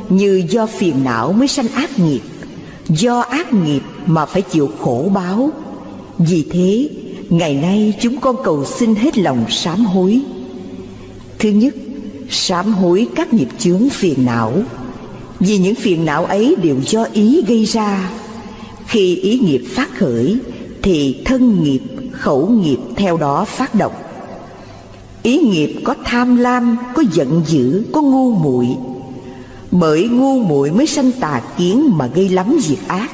như do phiền não mới sanh ác nghiệp, do ác nghiệp mà phải chịu khổ báo. Vì thế, ngày nay chúng con cầu xin hết lòng sám hối. Thứ nhất, sám hối các nghiệp chướng phiền não. Vì những phiền não ấy đều do ý gây ra. Khi ý nghiệp phát khởi thì thân nghiệp, khẩu nghiệp theo đó phát động. Ý nghiệp có tham lam, có giận dữ, có ngu muội. Bởi ngu muội mới sanh tà kiến mà gây lắm việc ác.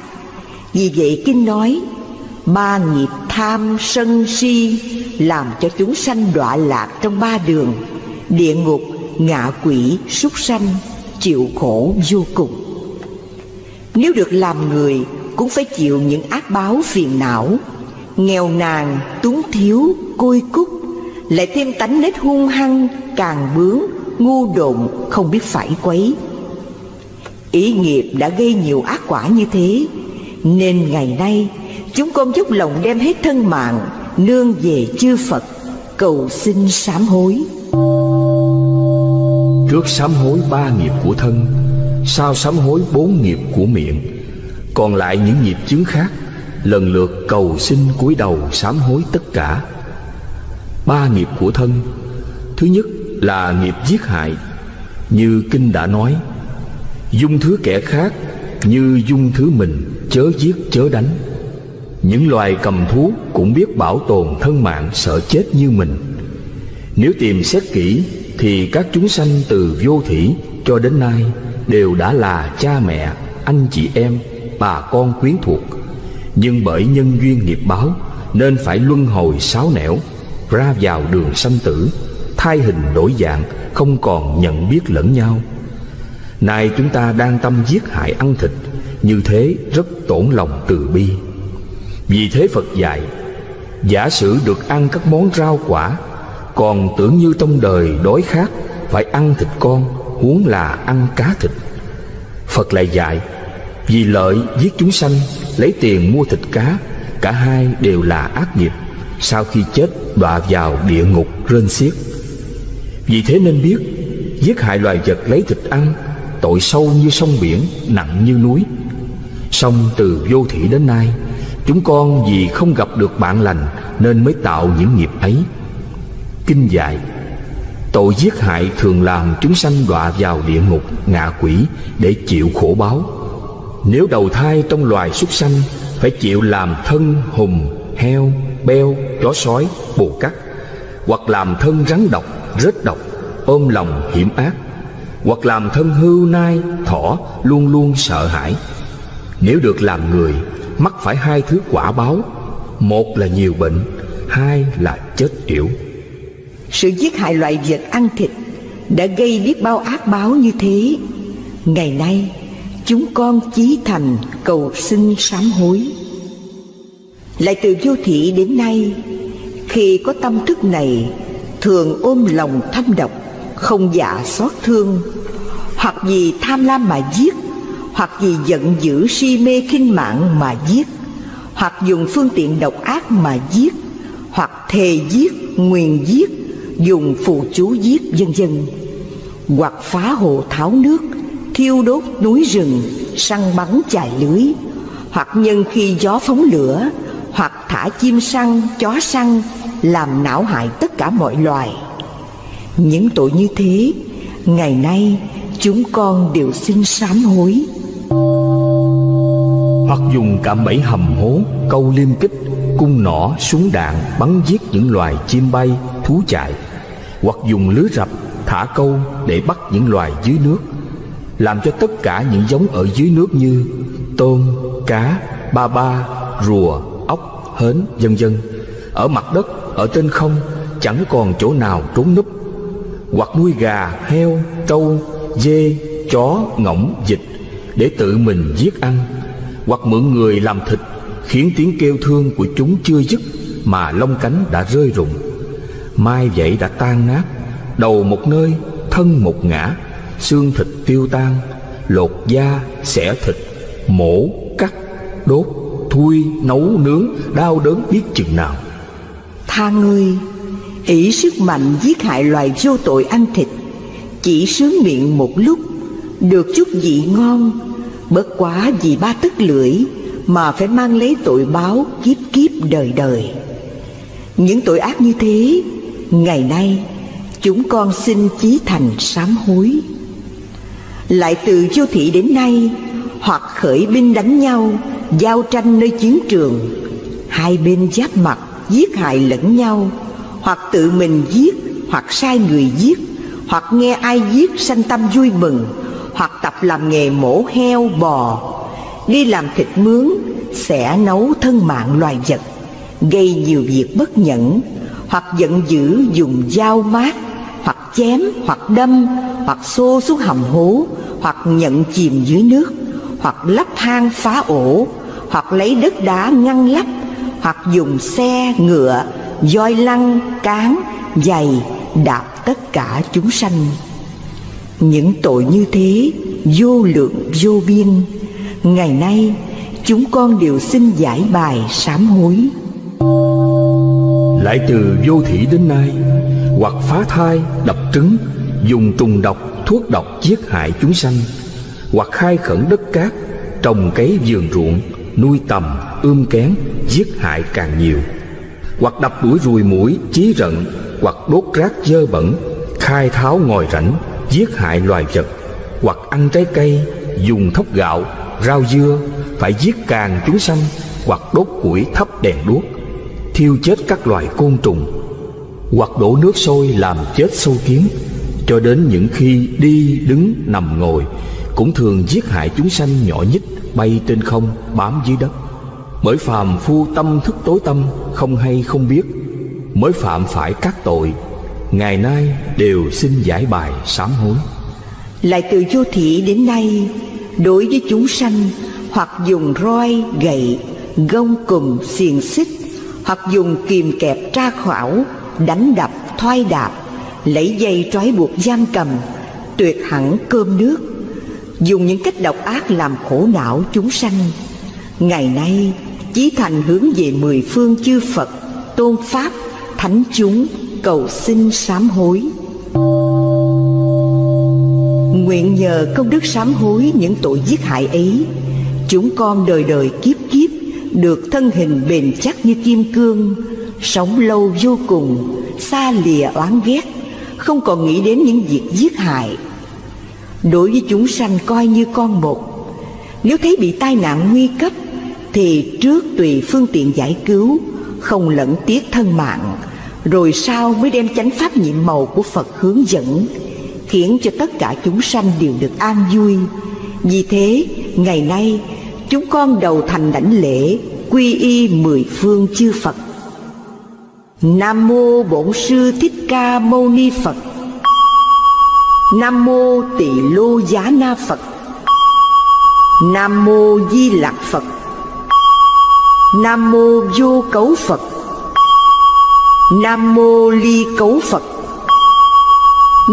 Vì vậy kinh nói, ba nghiệp tham sân si làm cho chúng sanh đọa lạc trong ba đường: địa ngục, ngạ quỷ, súc sanh, chịu khổ vô cùng. Nếu được làm người cũng phải chịu những ác báo phiền não, nghèo nàn, túng thiếu, côi cút, lại thêm tánh nết hung hăng, càng bướng, ngu độn, không biết phải quấy. Ý nghiệp đã gây nhiều ác quả như thế, nên ngày nay chúng con dốc lòng đem hết thân mạng nương về chư Phật, cầu xin sám hối. Trước sám hối ba nghiệp của thân, sau sám hối bốn nghiệp của miệng, còn lại những nghiệp chướng khác lần lượt cầu xin cúi đầu sám hối tất cả. Ba nghiệp của thân, thứ nhất là nghiệp giết hại. Như kinh đã nói, dung thứ kẻ khác như dung thứ mình, chớ giết chớ đánh. Những loài cầm thú cũng biết bảo tồn thân mạng, sợ chết như mình. Nếu tìm xét kỹ thì các chúng sanh từ vô thủy cho đến nay đều đã là cha mẹ, anh chị em, bà con quyến thuộc, nhưng bởi nhân duyên nghiệp báo nên phải luân hồi sáu nẻo, ra vào đường sanh tử, thay hình đổi dạng, không còn nhận biết lẫn nhau. Nay chúng ta đang tâm giết hại ăn thịt, như thế rất tổn lòng từ bi. Vì thế Phật dạy, giả sử được ăn các món rau quả, còn tưởng như trong đời đói khát phải ăn thịt con, huống là ăn cá thịt. Phật lại dạy, vì lợi giết chúng sanh, lấy tiền mua thịt cá, cả hai đều là ác nghiệp, sau khi chết đọa vào địa ngục rên xiết. Vì thế nên biết, giết hại loài vật lấy thịt ăn, tội sâu như sông biển, nặng như núi. Song từ vô thủy đến nay, chúng con vì không gặp được bạn lành nên mới tạo những nghiệp ấy. Kinh dạy, Tội giết hại thường làm chúng sanh đọa vào địa ngục, ngạ quỷ để chịu khổ báo. Nếu đầu thai trong loài súc sanh, phải chịu làm thân hùng, heo, beo, chó sói, bồ cát, hoặc làm thân rắn độc, rết độc, ôm lòng hiểm ác, hoặc làm thân hươu nai, thỏ luôn luôn sợ hãi. Nếu được làm người, mắc phải hai thứ quả báo, một là nhiều bệnh, hai là chết yểu. Sự giết hại loài vật ăn thịt đã gây biết bao ác báo như thế. Ngày nay chúng con chí thành cầu xin sám hối. Lại từ vô thị đến nay, khi có tâm thức này, thường ôm lòng thâm độc, không dạ xót thương, hoặc vì tham lam mà giết, hoặc vì giận dữ si mê khinh mạng mà giết, hoặc dùng phương tiện độc ác mà giết, hoặc thề giết, nguyền giết, dùng phù chú giết, vân vân, hoặc phá hồ tháo nước, thiêu đốt núi rừng, săn bắn chài lưới, hoặc nhân khi gió phóng lửa, hoặc thả chim săn, chó săn, làm não hại tất cả mọi loài. Những tội như thế, ngày nay chúng con đều xin sám hối. Hoặc dùng cạm bẫy hầm hố, câu liêm kích, cung nỏ, súng đạn bắn giết những loài chim bay, thú chạy, hoặc dùng lưới rập, thả câu để bắt những loài dưới nước, làm cho tất cả những giống ở dưới nước như tôm, cá, ba ba, rùa, ốc, hến, vân vân, ở mặt đất, ở trên không, chẳng còn chỗ nào trốn núp, hoặc nuôi gà, heo, trâu, dê, chó, ngỗng, vịt để tự mình giết ăn, hoặc mượn người làm thịt, khiến tiếng kêu thương của chúng chưa dứt mà lông cánh đã rơi rụng, mai vậy đã tan nát, đầu một nơi, thân một ngã, xương thịt tiêu tan, lột da, xẻ thịt, mổ, cắt, đốt, thui, nấu, nướng, đau đớn biết chừng nào. Tha ngươi, ỷ sức mạnh giết hại loài vô tội ăn thịt, chỉ sướng miệng một lúc, được chút vị ngon, bất quá vì ba tấc lưỡi mà phải mang lấy tội báo kiếp kiếp đời đời. Những tội ác như thế, ngày nay chúng con xin chí thành sám hối. Lại từ vô thị đến nay, hoặc khởi binh đánh nhau, giao tranh nơi chiến trường, hai bên giáp mặt giết hại lẫn nhau, hoặc tự mình giết, hoặc sai người giết, hoặc nghe ai giết sanh tâm vui mừng, hoặc tập làm nghề mổ heo bò, đi làm thịt mướn, xẻ nấu thân mạng loài vật, gây nhiều việc bất nhẫn, hoặc giận dữ dùng dao mát, hoặc chém, hoặc đâm, hoặc xô xuống hầm hố, hoặc nhận chìm dưới nước, hoặc lắp hang phá ổ, hoặc lấy đất đá ngăn lắp, hoặc dùng xe, ngựa, voi lăn, cán, giày, đạp tất cả chúng sanh. Những tội như thế, vô lượng vô biên, ngày nay chúng con đều xin giải bài sám hối. Lại từ vô thị đến nay, hoặc phá thai, đập trứng, dùng trùng độc, thuốc độc giết hại chúng sanh, hoặc khai khẩn đất cát, trồng cấy vườn ruộng, nuôi tầm, ươm kén, giết hại càng nhiều, hoặc đập đuổi ruồi muỗi, chí rận, hoặc đốt rác dơ bẩn, khai tháo ngòi rãnh, giết hại loài vật, hoặc ăn trái cây, dùng thóc gạo, rau dưa, phải giết càng chúng sanh, hoặc đốt củi thắp đèn đuốc, thiêu chết các loài côn trùng, hoặc đổ nước sôi làm chết sâu kiến, cho đến những khi đi, đứng, nằm, ngồi, cũng thường giết hại chúng sanh nhỏ nhít, bay trên không, bám dưới đất. Bởi phàm phu tâm thức tối tâm, không hay không biết, mới phạm phải các tội, ngày nay đều xin giải bài sám hối. Lại từ vô thị đến nay, đối với chúng sanh, hoặc dùng roi, gậy, gông cùm, xiềng xích, hoặc dùng kìm kẹp tra khảo, đánh đập, thoai đạp, lấy dây trói buộc giam cầm, tuyệt hẳn cơm nước, dùng những cách độc ác làm khổ não chúng sanh. Ngày nay, chí thành hướng về mười phương chư Phật, tôn Pháp, thánh chúng, cầu xin sám hối. Nguyện nhờ công đức sám hối những tội giết hại ấy, chúng con đời đời kiếp kiếp được thân hình bền chắc như kim cương, sống lâu vô cùng, xa lìa oán ghét, không còn nghĩ đến những việc giết hại. Đối với chúng sanh coi như con một. Nếu thấy bị tai nạn nguy cấp thì trước tùy phương tiện giải cứu, không lẫn tiếc thân mạng, rồi sau mới đem chánh pháp nhiệm màu của Phật hướng dẫn, khiến cho tất cả chúng sanh đều được an vui. Vì thế, ngày nay, chúng con đầu thành đảnh lễ, quy y mười phương chư Phật. Nam mô Bổn Sư Thích Ca Mâu Ni Phật. Nam mô Tỳ Lô Giá Na Phật. Nam mô Di Lặc Phật. Nam mô Vô Cấu Phật. Nam mô Ly Cấu Phật.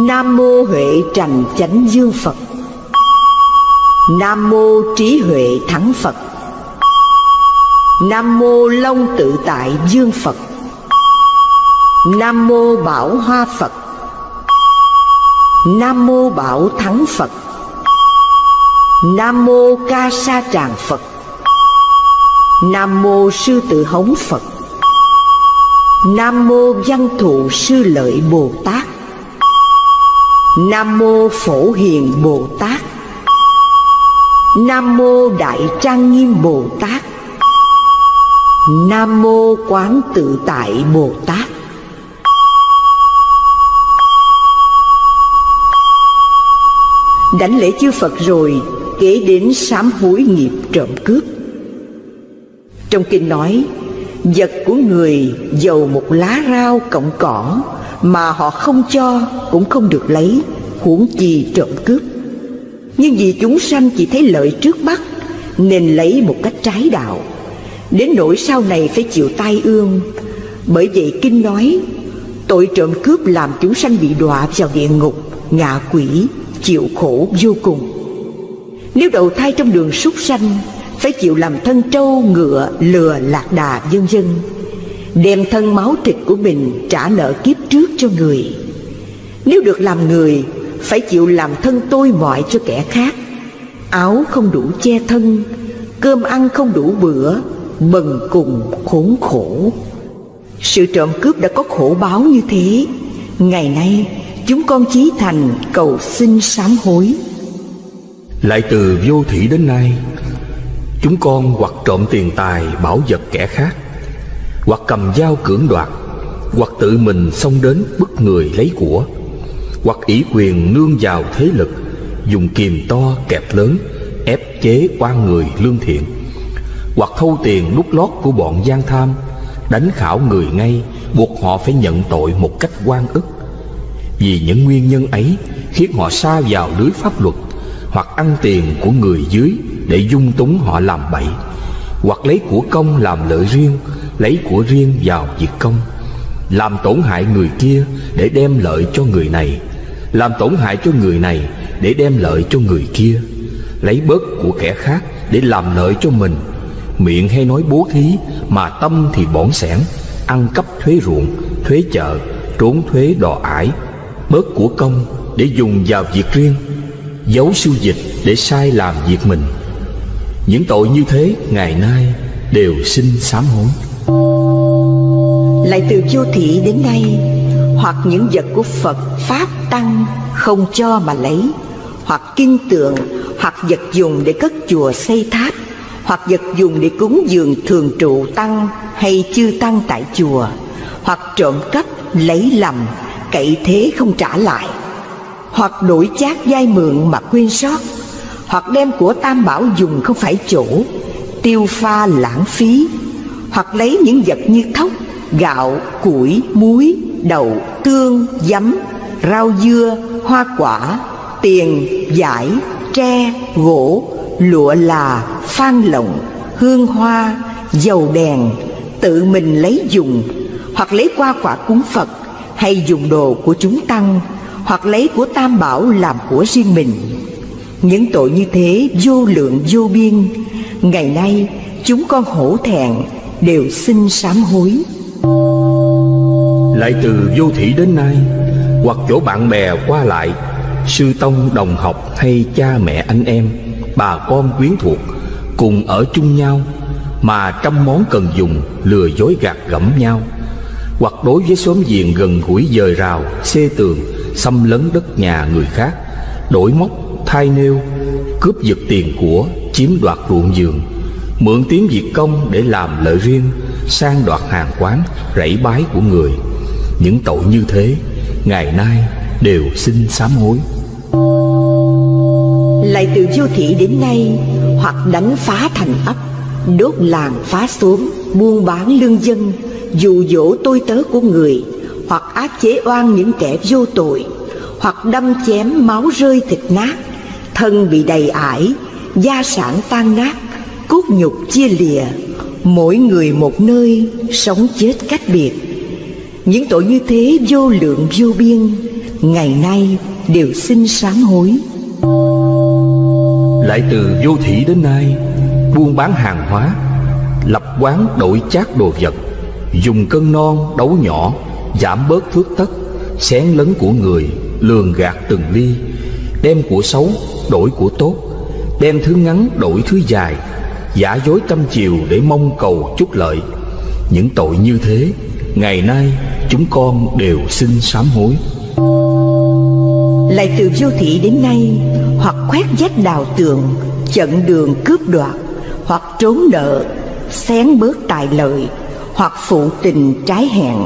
Nam mô Huệ Trần Chánh Dương Phật. Nam mô Trí Huệ Thắng Phật. Nam mô Long Tự Tại Dương Phật. Nam mô Bảo Hoa Phật. Nam mô Bảo Thắng Phật. Nam mô Ca Sa Tràng Phật. Nam mô Sư Tử Hống Phật. Nam mô Văn Thù Sư Lợi Bồ Tát. Nam mô Phổ Hiền Bồ Tát. Nam mô Đại Trang Nghiêm Bồ Tát. Nam mô Quán Tự Tại Bồ Tát. Đảnh lễ chư Phật rồi, kế đến sám hối nghiệp trộm cướp. Trong kinh nói, vật của người dầu một lá rau cọng cỏ mà họ không cho cũng không được lấy, huống chi trộm cướp. Nhưng vì chúng sanh chỉ thấy lợi trước mắt nên lấy một cách trái đạo, đến nỗi sau này phải chịu tai ương. Bởi vậy kinh nói, tội trộm cướp làm chúng sanh bị đọa vào địa ngục, ngạ quỷ, chịu khổ vô cùng. Nếu đầu thai trong đường súc sanh, phải chịu làm thân trâu, ngựa, lừa, lạc đà, vân vân, đem thân máu thịt của mình trả nợ kiếp trước cho người. Nếu được làm người, phải chịu làm thân tôi mọi cho kẻ khác. Áo không đủ che thân, cơm ăn không đủ bữa, bần cùng khốn khổ. Sự trộm cướp đã có khổ báo như thế. Ngày nay chúng con chí thành cầu xin sám hối. Lại từ vô thủy đến nay, chúng con hoặc trộm tiền tài bảo vật kẻ khác, hoặc cầm dao cưỡng đoạt, hoặc tự mình xông đến bức người lấy của, hoặc ỷ quyền nương vào thế lực, dùng kìm to kẹp lớn ép chế oan người lương thiện, hoặc thâu tiền đút lót của bọn gian tham, đánh khảo người ngay buộc họ phải nhận tội một cách oan ức. Vì những nguyên nhân ấy khiến họ sa vào lưới pháp luật, hoặc ăn tiền của người dưới để dung túng họ làm bậy, hoặc lấy của công làm lợi riêng, lấy của riêng vào việc công, làm tổn hại người kia để đem lợi cho người này, làm tổn hại cho người này để đem lợi cho người kia, lấy bớt của kẻ khác để làm lợi cho mình. Miệng hay nói bố thí mà tâm thì bỏn xẻn, ăn cắp thuế ruộng, thuế chợ, trốn thuế đò ải, bớt của công để dùng vào việc riêng, giấu siêu dịch để sai làm việc mình. Những tội như thế ngày nay đều xin sám hối. Lại từ vô thị đến nay, hoặc những vật của Phật Pháp Tăng không cho mà lấy, hoặc kim tượng, hoặc vật dùng để cất chùa xây tháp, hoặc vật dùng để cúng dường thường trụ tăng hay chư tăng tại chùa, hoặc trộm cắp lấy lầm, cậy thế không trả lại, hoặc đổi chác vay mượn mà quên sót, hoặc đem của tam bảo dùng không phải chỗ, tiêu pha lãng phí, hoặc lấy những vật như thóc, gạo, củi, muối, đậu, tương, giấm, rau dưa, hoa quả, tiền, vải, tre, gỗ, lụa là, phan lộng, hương hoa, dầu đèn, tự mình lấy dùng, hoặc lấy qua quả cúng Phật hay dùng đồ của chúng tăng, hoặc lấy của tam bảo làm của riêng mình. Những tội như thế vô lượng vô biên. Ngày nay chúng con hổ thẹn đều xin sám hối. Lại từ vô thủy đến nay, hoặc chỗ bạn bè qua lại, sư tông đồng học hay cha mẹ anh em, bà con quyến thuộc cùng ở chung nhau mà trăm món cần dùng lừa dối gạt gẫm nhau, hoặc đối với xóm giềng gần gũi dời rào, xê tường xâm lấn đất nhà người khác, đổi móc, thay nêu, cướp giật tiền của, chiếm đoạt ruộng vườn, mượn tiếng việc công để làm lợi riêng, sang đoạt hàng quán, rẫy bái của người. Những tội như thế ngày nay đều xin sám hối. Lại từ vô thị đến nay, hoặc đánh phá thành ấp, đốt làng phá xóm, buôn bán lương dân, dụ dỗ tôi tớ của người, hoặc ác chế oan những kẻ vô tội, hoặc đâm chém máu rơi thịt nát, thân bị đầy ải, gia sản tan nát, cốt nhục chia lìa, mỗi người một nơi, sống chết cách biệt. Những tội như thế vô lượng vô biên, ngày nay đều xin sám hối. Lại từ vô thị đến nay, buôn bán hàng hóa, lập quán đổi chác đồ vật, dùng cân non đấu nhỏ, giảm bớt thước tất, xén lấn của người, lường gạt từng ly, đem của xấu đổi của tốt, đem thứ ngắn đổi thứ dài, giả dối căm chiều để mong cầu chút lợi. Những tội như thế ngày nay chúng con đều xin sám hối. Lại từ vô thị đến nay, hoặc khoét vách đào tường, chặn đường cướp đoạt, hoặc trốn nợ, xén bớt tài lợi, hoặc phụ tình trái hẹn,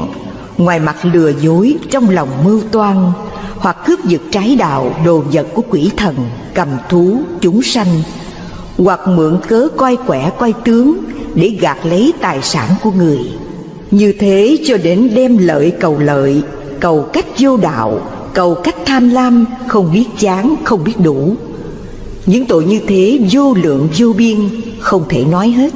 ngoài mặt lừa dối, trong lòng mưu toan, hoặc cướp giật trái đạo, đồ vật của quỷ thần, cầm thú, chúng sanh, hoặc mượn cớ coi quẻ coi tướng để gạt lấy tài sản của người. Như thế cho đến đem lợi cầu lợi, cầu cách vô đạo, cầu cách tham lam, không biết chán, không biết đủ. Những tội như thế vô lượng vô biên, không thể nói hết.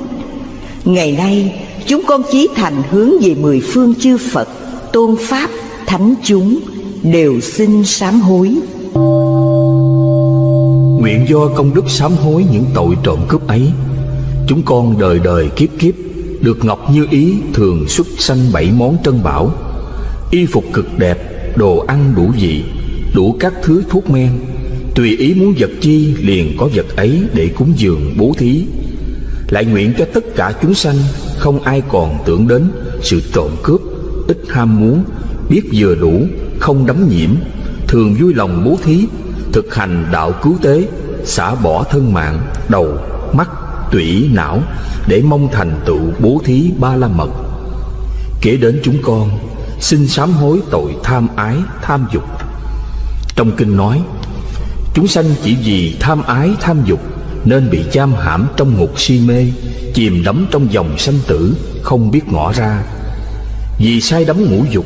Ngày nay chúng con chí thành hướng về mười phương chư Phật, tôn Pháp, thánh chúng, đều xin sám hối. Nguyện do công đức sám hối những tội trộm cướp ấy, chúng con đời đời kiếp kiếp được ngọc như ý thường xuất sanh bảy món trân bảo, y phục cực đẹp, đồ ăn đủ vị, đủ các thứ thuốc men, tùy ý muốn vật chi liền có vật ấy để cúng dường bố thí. Lại nguyện cho tất cả chúng sanh không ai còn tưởng đến sự trộm cướp, ít ham muốn, biết vừa đủ, không đắm nhiễm, thường vui lòng bố thí, thực hành đạo cứu tế, xả bỏ thân mạng, đầu, mắt, tủy, não để mong thành tựu bố thí ba la mật. Kể đến chúng con xin sám hối tội tham ái, tham dục. Trong kinh nói, chúng sanh chỉ vì tham ái, tham dục nên bị giam hãm trong ngục si mê, chìm đắm trong dòng sanh tử, không biết ngõ ra. Vì say đắm ngũ dục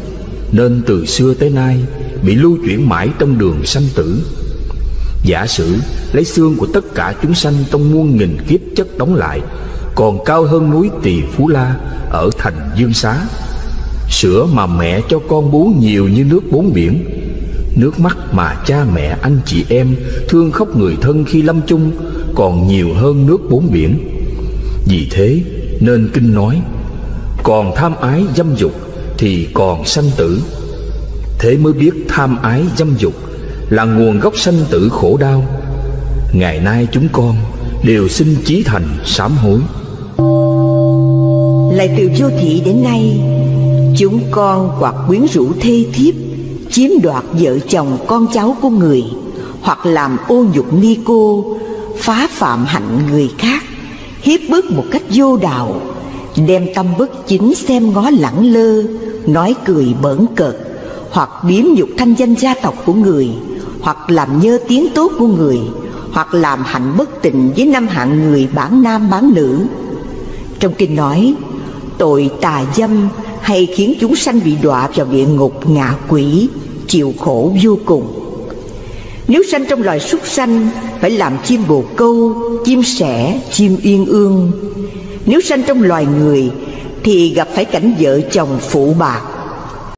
nên từ xưa tới nay bị lưu chuyển mãi trong đường sanh tử. Giả sử lấy xương của tất cả chúng sanh trong muôn nghìn kiếp chất đóng lại, còn cao hơn núi Tỳ Phú La ở thành Dương Xá. Sữa mà mẹ cho con bú nhiều như nước bốn biển, nước mắt mà cha mẹ anh chị em thương khóc người thân khi lâm chung còn nhiều hơn nước bốn biển. Vì thế nên kinh nói, còn tham ái dâm dục thì còn sanh tử. Thế mới biết tham ái dâm dục là nguồn gốc sanh tử khổ đau. Ngày nay chúng con đều xin chí thành sám hối. Lại từ vô thị đến nay, chúng con hoặc quyến rũ thê thiếp, chiếm đoạt vợ chồng con cháu của người, hoặc làm ô nhục ni cô, phá phạm hạnh người khác, hiếp bức một cách vô đạo, đem tâm bất chính xem ngó lẳng lơ, nói cười bỡn cợt, hoặc biếm nhục thanh danh gia tộc của người, hoặc làm nhơ tiếng tốt của người, hoặc làm hạnh bất tịnh với năm hạng người bản nam bản nữ. Trong kinh nói, tội tà dâm hay khiến chúng sanh bị đọa vào địa ngục ngạ quỷ, chịu khổ vô cùng. Nếu sanh trong loài súc sanh phải làm chim bồ câu, chim sẻ, chim uyên ương. Nếu sanh trong loài người thì gặp phải cảnh vợ chồng phụ bạc,